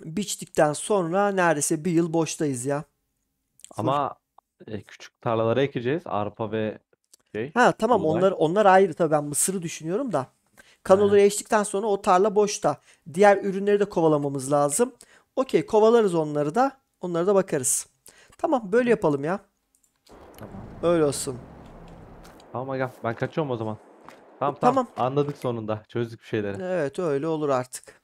biçtikten sonra neredeyse bir yıl boştayız ya. Ama e, küçük tarlalara ekeceğiz. Arpa ve şey. Ha tamam, onlar onlar ayrı tabii, ben mısırı düşünüyorum da. Kanoları ektikten sonra o tarla boşta. Diğer ürünleri de kovalamamız lazım. Okey, kovalarız onları da. Onlara da bakarız. Tamam, böyle yapalım ya. Tamam. Öyle olsun. Tamam aga, ben kaçıyorum o zaman. Tamam, tamam tamam, anladık sonunda, çözdük bir şeyleri. Evet, öyle olur artık.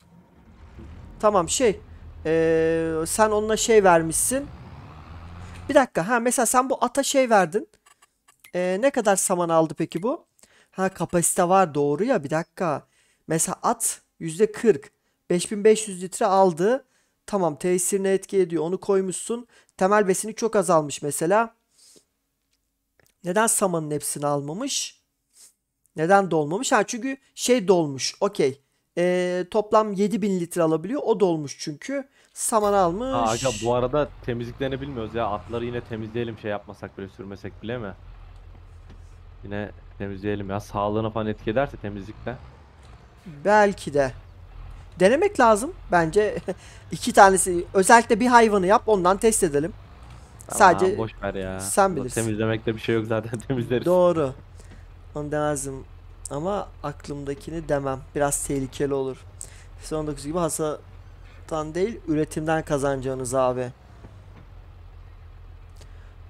Tamam şey ee, sen onunla şey vermişsin. Bir dakika, ha mesela sen bu ata şey verdin. E, ne kadar saman aldı peki bu? Ha, kapasite var doğru ya, bir dakika. Mesela at yüzde kırk beş bin beş yüz litre aldı. Tamam, tesirine etki ediyor, onu koymuşsun. Temel besini çok azalmış mesela. Neden samanın hepsini almamış? Neden dolmamış? Ha, çünkü şey dolmuş. Okey. Ee, toplam yedi bin litre alabiliyor. O dolmuş çünkü. Saman almış. Ha, aga, bu arada temizliklerini bilmiyoruz ya. Atları yine temizleyelim, şey yapmasak bile, sürmesek bile mi? Yine temizleyelim ya. Sağlığına falan etki ederse temizlikle. Belki de. Denemek lazım. Bence iki tanesi. Özellikle bir hayvanı yap, ondan test edelim. Tamam, sadece boş ver ya. Sen bilirsin. Temizlemekte bir şey yok zaten, temizleriz. Doğru. Onu demezdim. Ama aklımdakini demem. Biraz tehlikeli olur. on dokuz gibi hasattan değil, üretimden kazanacağınız abi.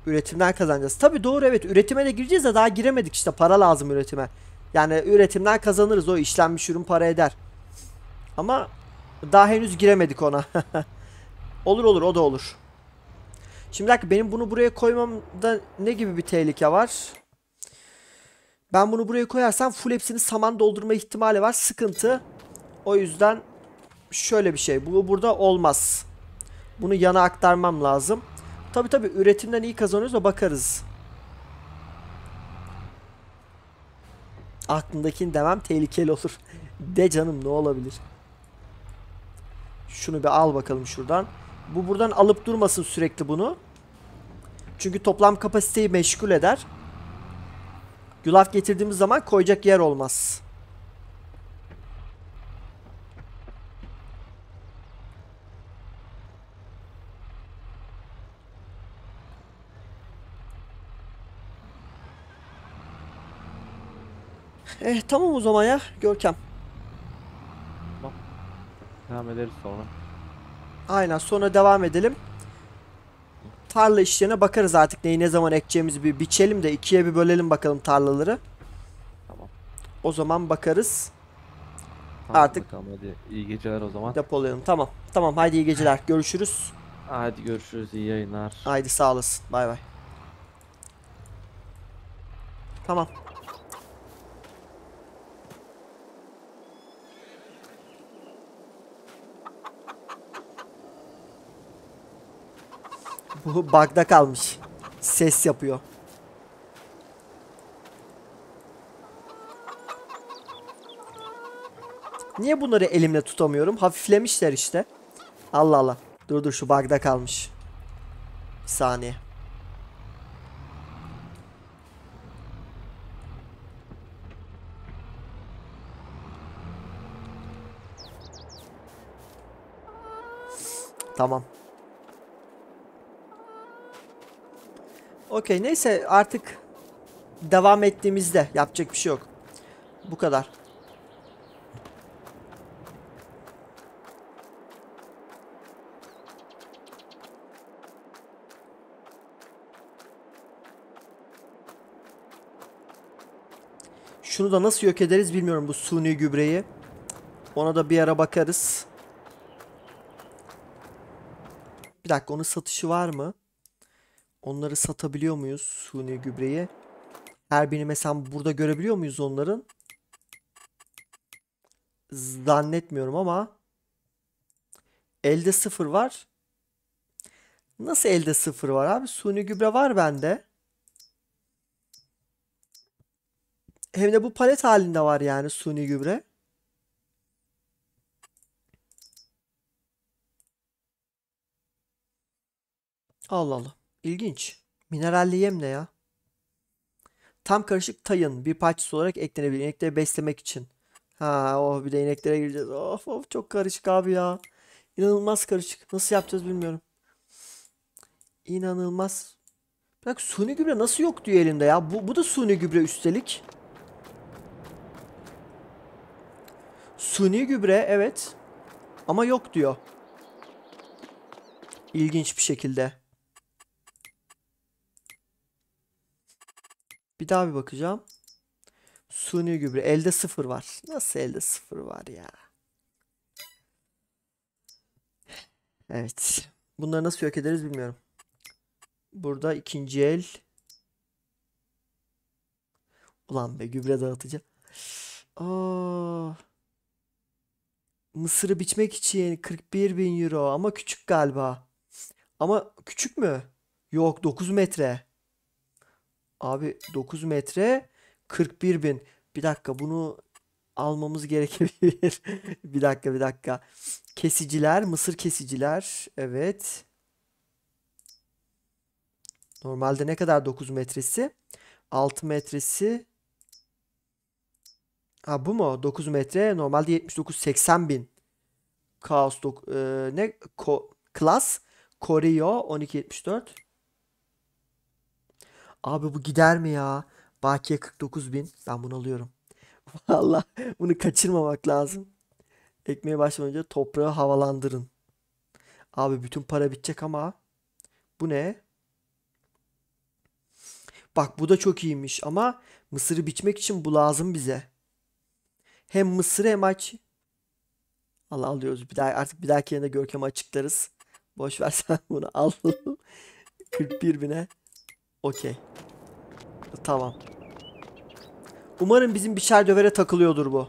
Üretimden kazanacağız. Tabii doğru, evet. Üretime de gireceğiz de daha giremedik işte. Para lazım üretime. Yani üretimden kazanırız. O işlenmiş ürün para eder. Ama daha henüz giremedik ona. Olur olur, o da olur. Şimdi dakika, benim bunu buraya koymamda ne gibi bir tehlike var? Ben bunu buraya koyarsam full hepsini saman doldurma ihtimali var. Sıkıntı. O yüzden şöyle bir şey. Bu burada olmaz. Bunu yana aktarmam lazım. Tabii tabii, üretimden iyi kazanıyoruz da bakarız. Aklındakini demem tehlikeli olur. De canım, ne olabilir? Şunu bir al bakalım şuradan. Bu buradan alıp durmasın sürekli bunu. Çünkü toplam kapasiteyi meşgul eder. Yulaf getirdiğimiz zaman koyacak yer olmaz. Eh tamam o zaman ya Görkem. Tamam. Devam ederiz sonra. Aynen sonra devam edelim. Tarla işlerine bakarız artık, neyi ne zaman ekeceğimizi bir biçelim de ikiye bir bölelim bakalım tarlaları. Tamam. O zaman bakarız. Tamam, artık. Tamam hadi iyi geceler o zaman. Depolayalım tamam. Tamam hadi iyi geceler görüşürüz. Hadi görüşürüz iyi yayınlar. Haydi sağ olasın bay bay. Tamam. Bu bug'da kalmış. Ses yapıyor. Niye bunları elimle tutamıyorum? Hafiflemişler işte. Allah Allah. Dur dur şu bug'da kalmış. Bir saniye. Tamam. Okey neyse artık devam ettiğimizde yapacak bir şey yok. Bu kadar. Şunu da nasıl yok ederiz bilmiyorum, bu suni gübreyi. Ona da bir ara bakarız. Bir dakika onun satışı var mı? Onları satabiliyor muyuz suni gübreyi? Her birini mesela burada görebiliyor muyuz onların? Zannetmiyorum ama. Elde sıfır var. Nasıl elde sıfır var abi? Suni gübre var bende. Hem de bu palet halinde var yani suni gübre. Allah Allah. İlginç. Mineralli yem ne ya? Tam karışık tayın bir parçası olarak eklenebilir. İnekleri beslemek için. Ha, oh bir de ineklere gireceğiz. Of of çok karışık abi ya. İnanılmaz karışık. Nasıl yapacağız bilmiyorum. İnanılmaz. Bak suni gübre nasıl yok diyor elimde ya. Bu, bu da suni gübre üstelik. Suni gübre evet. Ama yok diyor. İlginç bir şekilde. Bir daha bir bakacağım. Suni gübre. Elde sıfır var. Nasıl elde sıfır var ya? Evet. Bunları nasıl yok ederiz bilmiyorum. Burada ikinci el. Ulan be gübre dağıtıcı. Aa, mısırı biçmek için kırk bir bin euro. Ama küçük galiba. Ama küçük mü? Yok dokuz metre. Abi dokuz metre kırk bir bin. Bir dakika bunu almamız gerekebilir. bir dakika bir dakika. Kesiciler, mısır kesiciler. Evet. Normalde ne kadar dokuz metresi? altı metresi. Ha bu mu? dokuz metre. Normalde yetmiş dokuz seksen bin. Kaos e, ne? Ko, klas. Koreo on iki yetmiş dört. Abi bu gider mi ya? Bakiye kırk dokuz bin. Ben bunu alıyorum. Vallahi bunu kaçırmamak lazım. Ekmeye başlamadan önce toprağı havalandırın. Abi bütün para bitecek ama. Bu ne? Bak bu da çok iyiymiş ama mısırı biçmek için bu lazım bize. Hem mısır hem aç. Allah alıyoruz. Bir daha, artık bir dahaki yerine Görkem'e açıklarız. Boş versen bunu al. kırk bir bine. Okey. Tamam. Umarım bizim biçer dövere takılıyordur bu.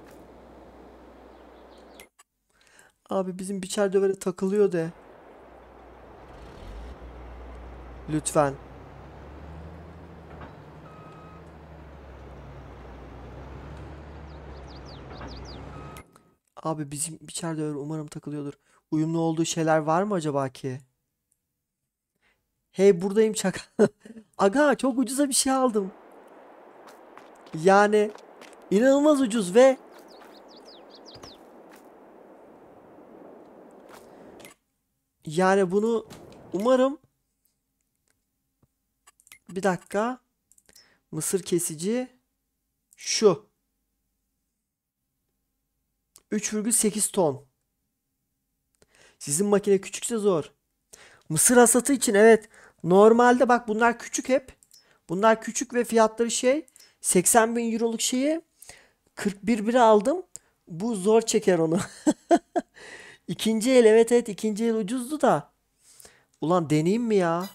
Abi bizim biçer dövere takılıyor de. Lütfen. Abi bizim biçer dövere umarım takılıyordur. Uyumlu olduğu şeyler var mı acaba ki? Hey buradayım şaka. Aga çok ucuza bir şey aldım. Yani inanılmaz ucuz ve yani bunu umarım bir dakika mısır kesici şu üç virgül sekiz ton. Sizin makine küçükse zor. Mısır hasatı için evet. Normalde bak bunlar küçük hep. Bunlar küçük ve fiyatları şey seksen bin euroluk şeyi kırk bir bire aldım. Bu zor çeker onu. İkinci el evet evet ikinci el ucuzdu da. Ulan deneyeyim mi ya?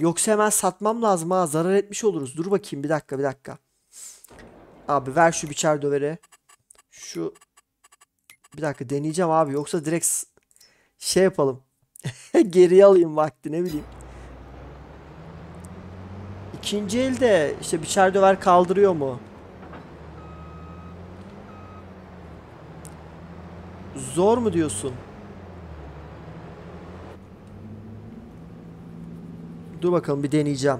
Yoksa hemen satmam lazım ha. Zarar etmiş oluruz. Dur bakayım bir dakika bir dakika. Abi ver şu biçer döveri. Şu bir dakika deneyeceğim abi. Yoksa direkt şey yapalım. Geriye alayım vakti ne bileyim. İkinci elde işte biçer döver kaldırıyor mu? Zor mu diyorsun? Dur bakalım bir deneyeceğim.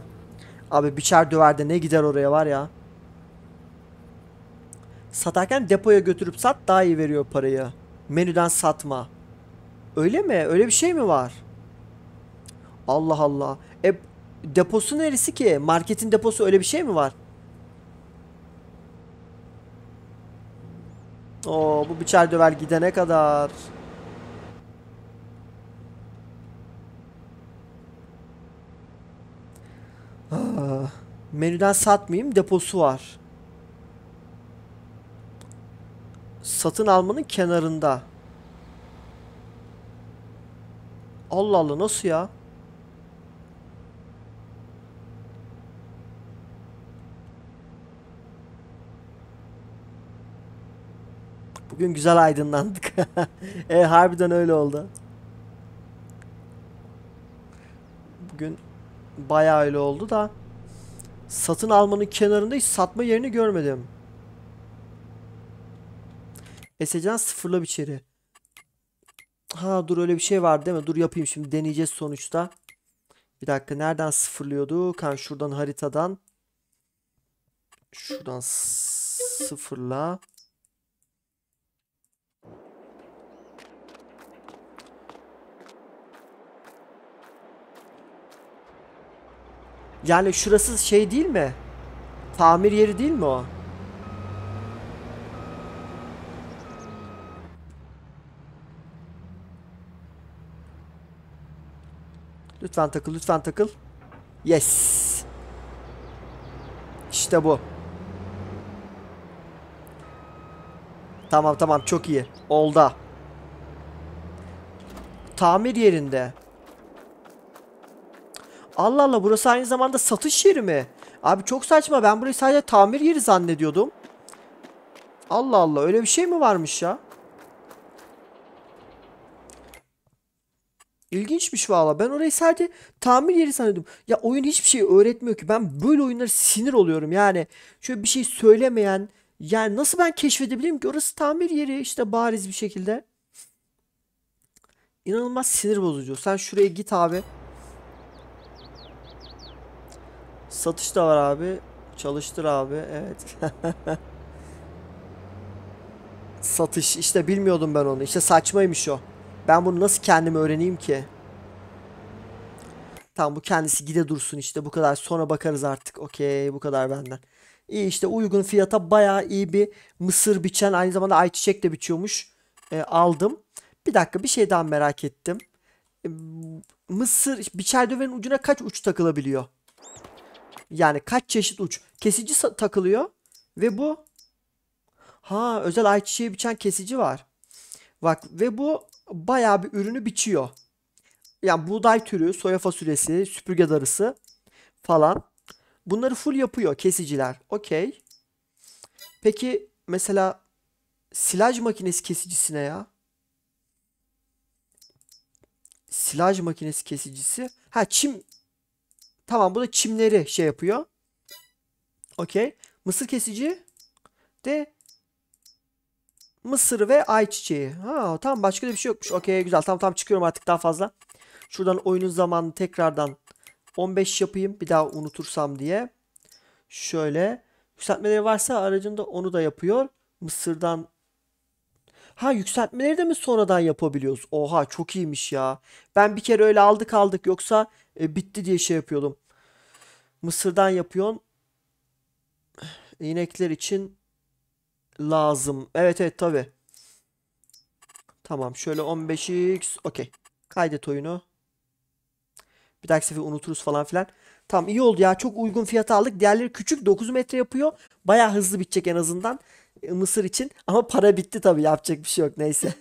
Abi biçer döverde ne gider oraya var ya. Satarken depoya götürüp sat daha iyi veriyor parayı. Menüden satma. Öyle mi? Öyle bir şey mi var? Allah Allah. E deposu neresi ki? Marketin deposu öyle bir şey mi var? Oo bu biçer döver gidene kadar. Aa, menüden satmayayım deposu var. Satın almanın kenarında. Allah Allah nasıl ya? Bugün güzel aydınlandık. E harbiden öyle oldu. Bugün bayağı öyle oldu da satın almanın kenarında hiç satma yerini görmedim. Esecan sıfırla biçeri. Ha dur öyle bir şey var değil mi? Dur yapayım şimdi deneyeceğiz sonuçta. Bir dakika nereden sıfırlıyordu? Kan şuradan haritadan. Şuradan sıfırla. Yani şurası şey değil mi? Tamir yeri değil mi o? Lütfen takıl, lütfen takıl. Yes. İşte bu. Tamam tamam çok iyi. Oldu. Tamir yerinde. Allah Allah burası aynı zamanda satış yeri mi? Abi çok saçma ben burayı sadece tamir yeri zannediyordum. Allah Allah öyle bir şey mi varmış ya? İlginçmiş valla. Ben orayı sadece tamir yeri sanıyordum. Ya oyun hiçbir şey öğretmiyor ki. Ben böyle oyunlara sinir oluyorum yani. Şöyle bir şey söylemeyen. Yani nasıl ben keşfedebilirim ki? Orası tamir yeri işte bariz bir şekilde. İnanılmaz sinir bozucu. Sen şuraya git abi. Satış da var abi. Çalıştır abi. Evet. Satış. İşte bilmiyordum ben onu. İşte saçmaymış o. Ben bunu nasıl kendim öğreneyim ki? Tamam bu kendisi gide dursun işte bu kadar sonra bakarız artık. Okey bu kadar benden. İyi işte uygun fiyata bayağı iyi bir mısır biçen aynı zamanda ayçiçek de biçiyormuş. E, aldım. Bir dakika bir şey daha merak ettim. E, mısır biçer dövenin ucuna kaç uç takılabiliyor? Yani kaç çeşit uç? Kesici takılıyor ve bu ha özel ayçiçeği biçen kesici var. Bak ve bu bayağı bir ürünü biçiyor. Yani buğday türü, soya fasulyesi, süpürge darısı falan. Bunları full yapıyor kesiciler. Okey. Peki mesela silaj makinesi kesicisine ya. Silaj makinesi kesicisi. Ha çim. Tamam bu da çimleri şey yapıyor. Okey. Mısır kesici de mısır ve ayçiçeği. Ha tamam başka da bir şey yokmuş. Okey güzel. Tamam tamam çıkıyorum artık daha fazla. Şuradan oyunun zamanını tekrardan on beş yapayım bir daha unutursam diye. Şöyle yükseltmeleri varsa aracımda onu da yapıyor. Mısırdan. Ha, yükseltmeleri de mi sonradan yapabiliyoruz? Oha, çok iyiymiş ya. Ben bir kere öyle aldık aldık yoksa e, bitti diye şey yapıyordum. Mısırdan yapıyorsun. İnekler için lazım. Evet evet tabi. Tamam şöyle on beş x. Okey. Kaydet oyunu. Bir dahaki sefer unuturuz falan filan. Tamam, iyi oldu ya. Çok uygun fiyata aldık. Diğerleri küçük. dokuz metre yapıyor. Baya hızlı bitecek en azından. Mısır için. Ama para bitti tabi. Yapacak bir şey yok. Neyse.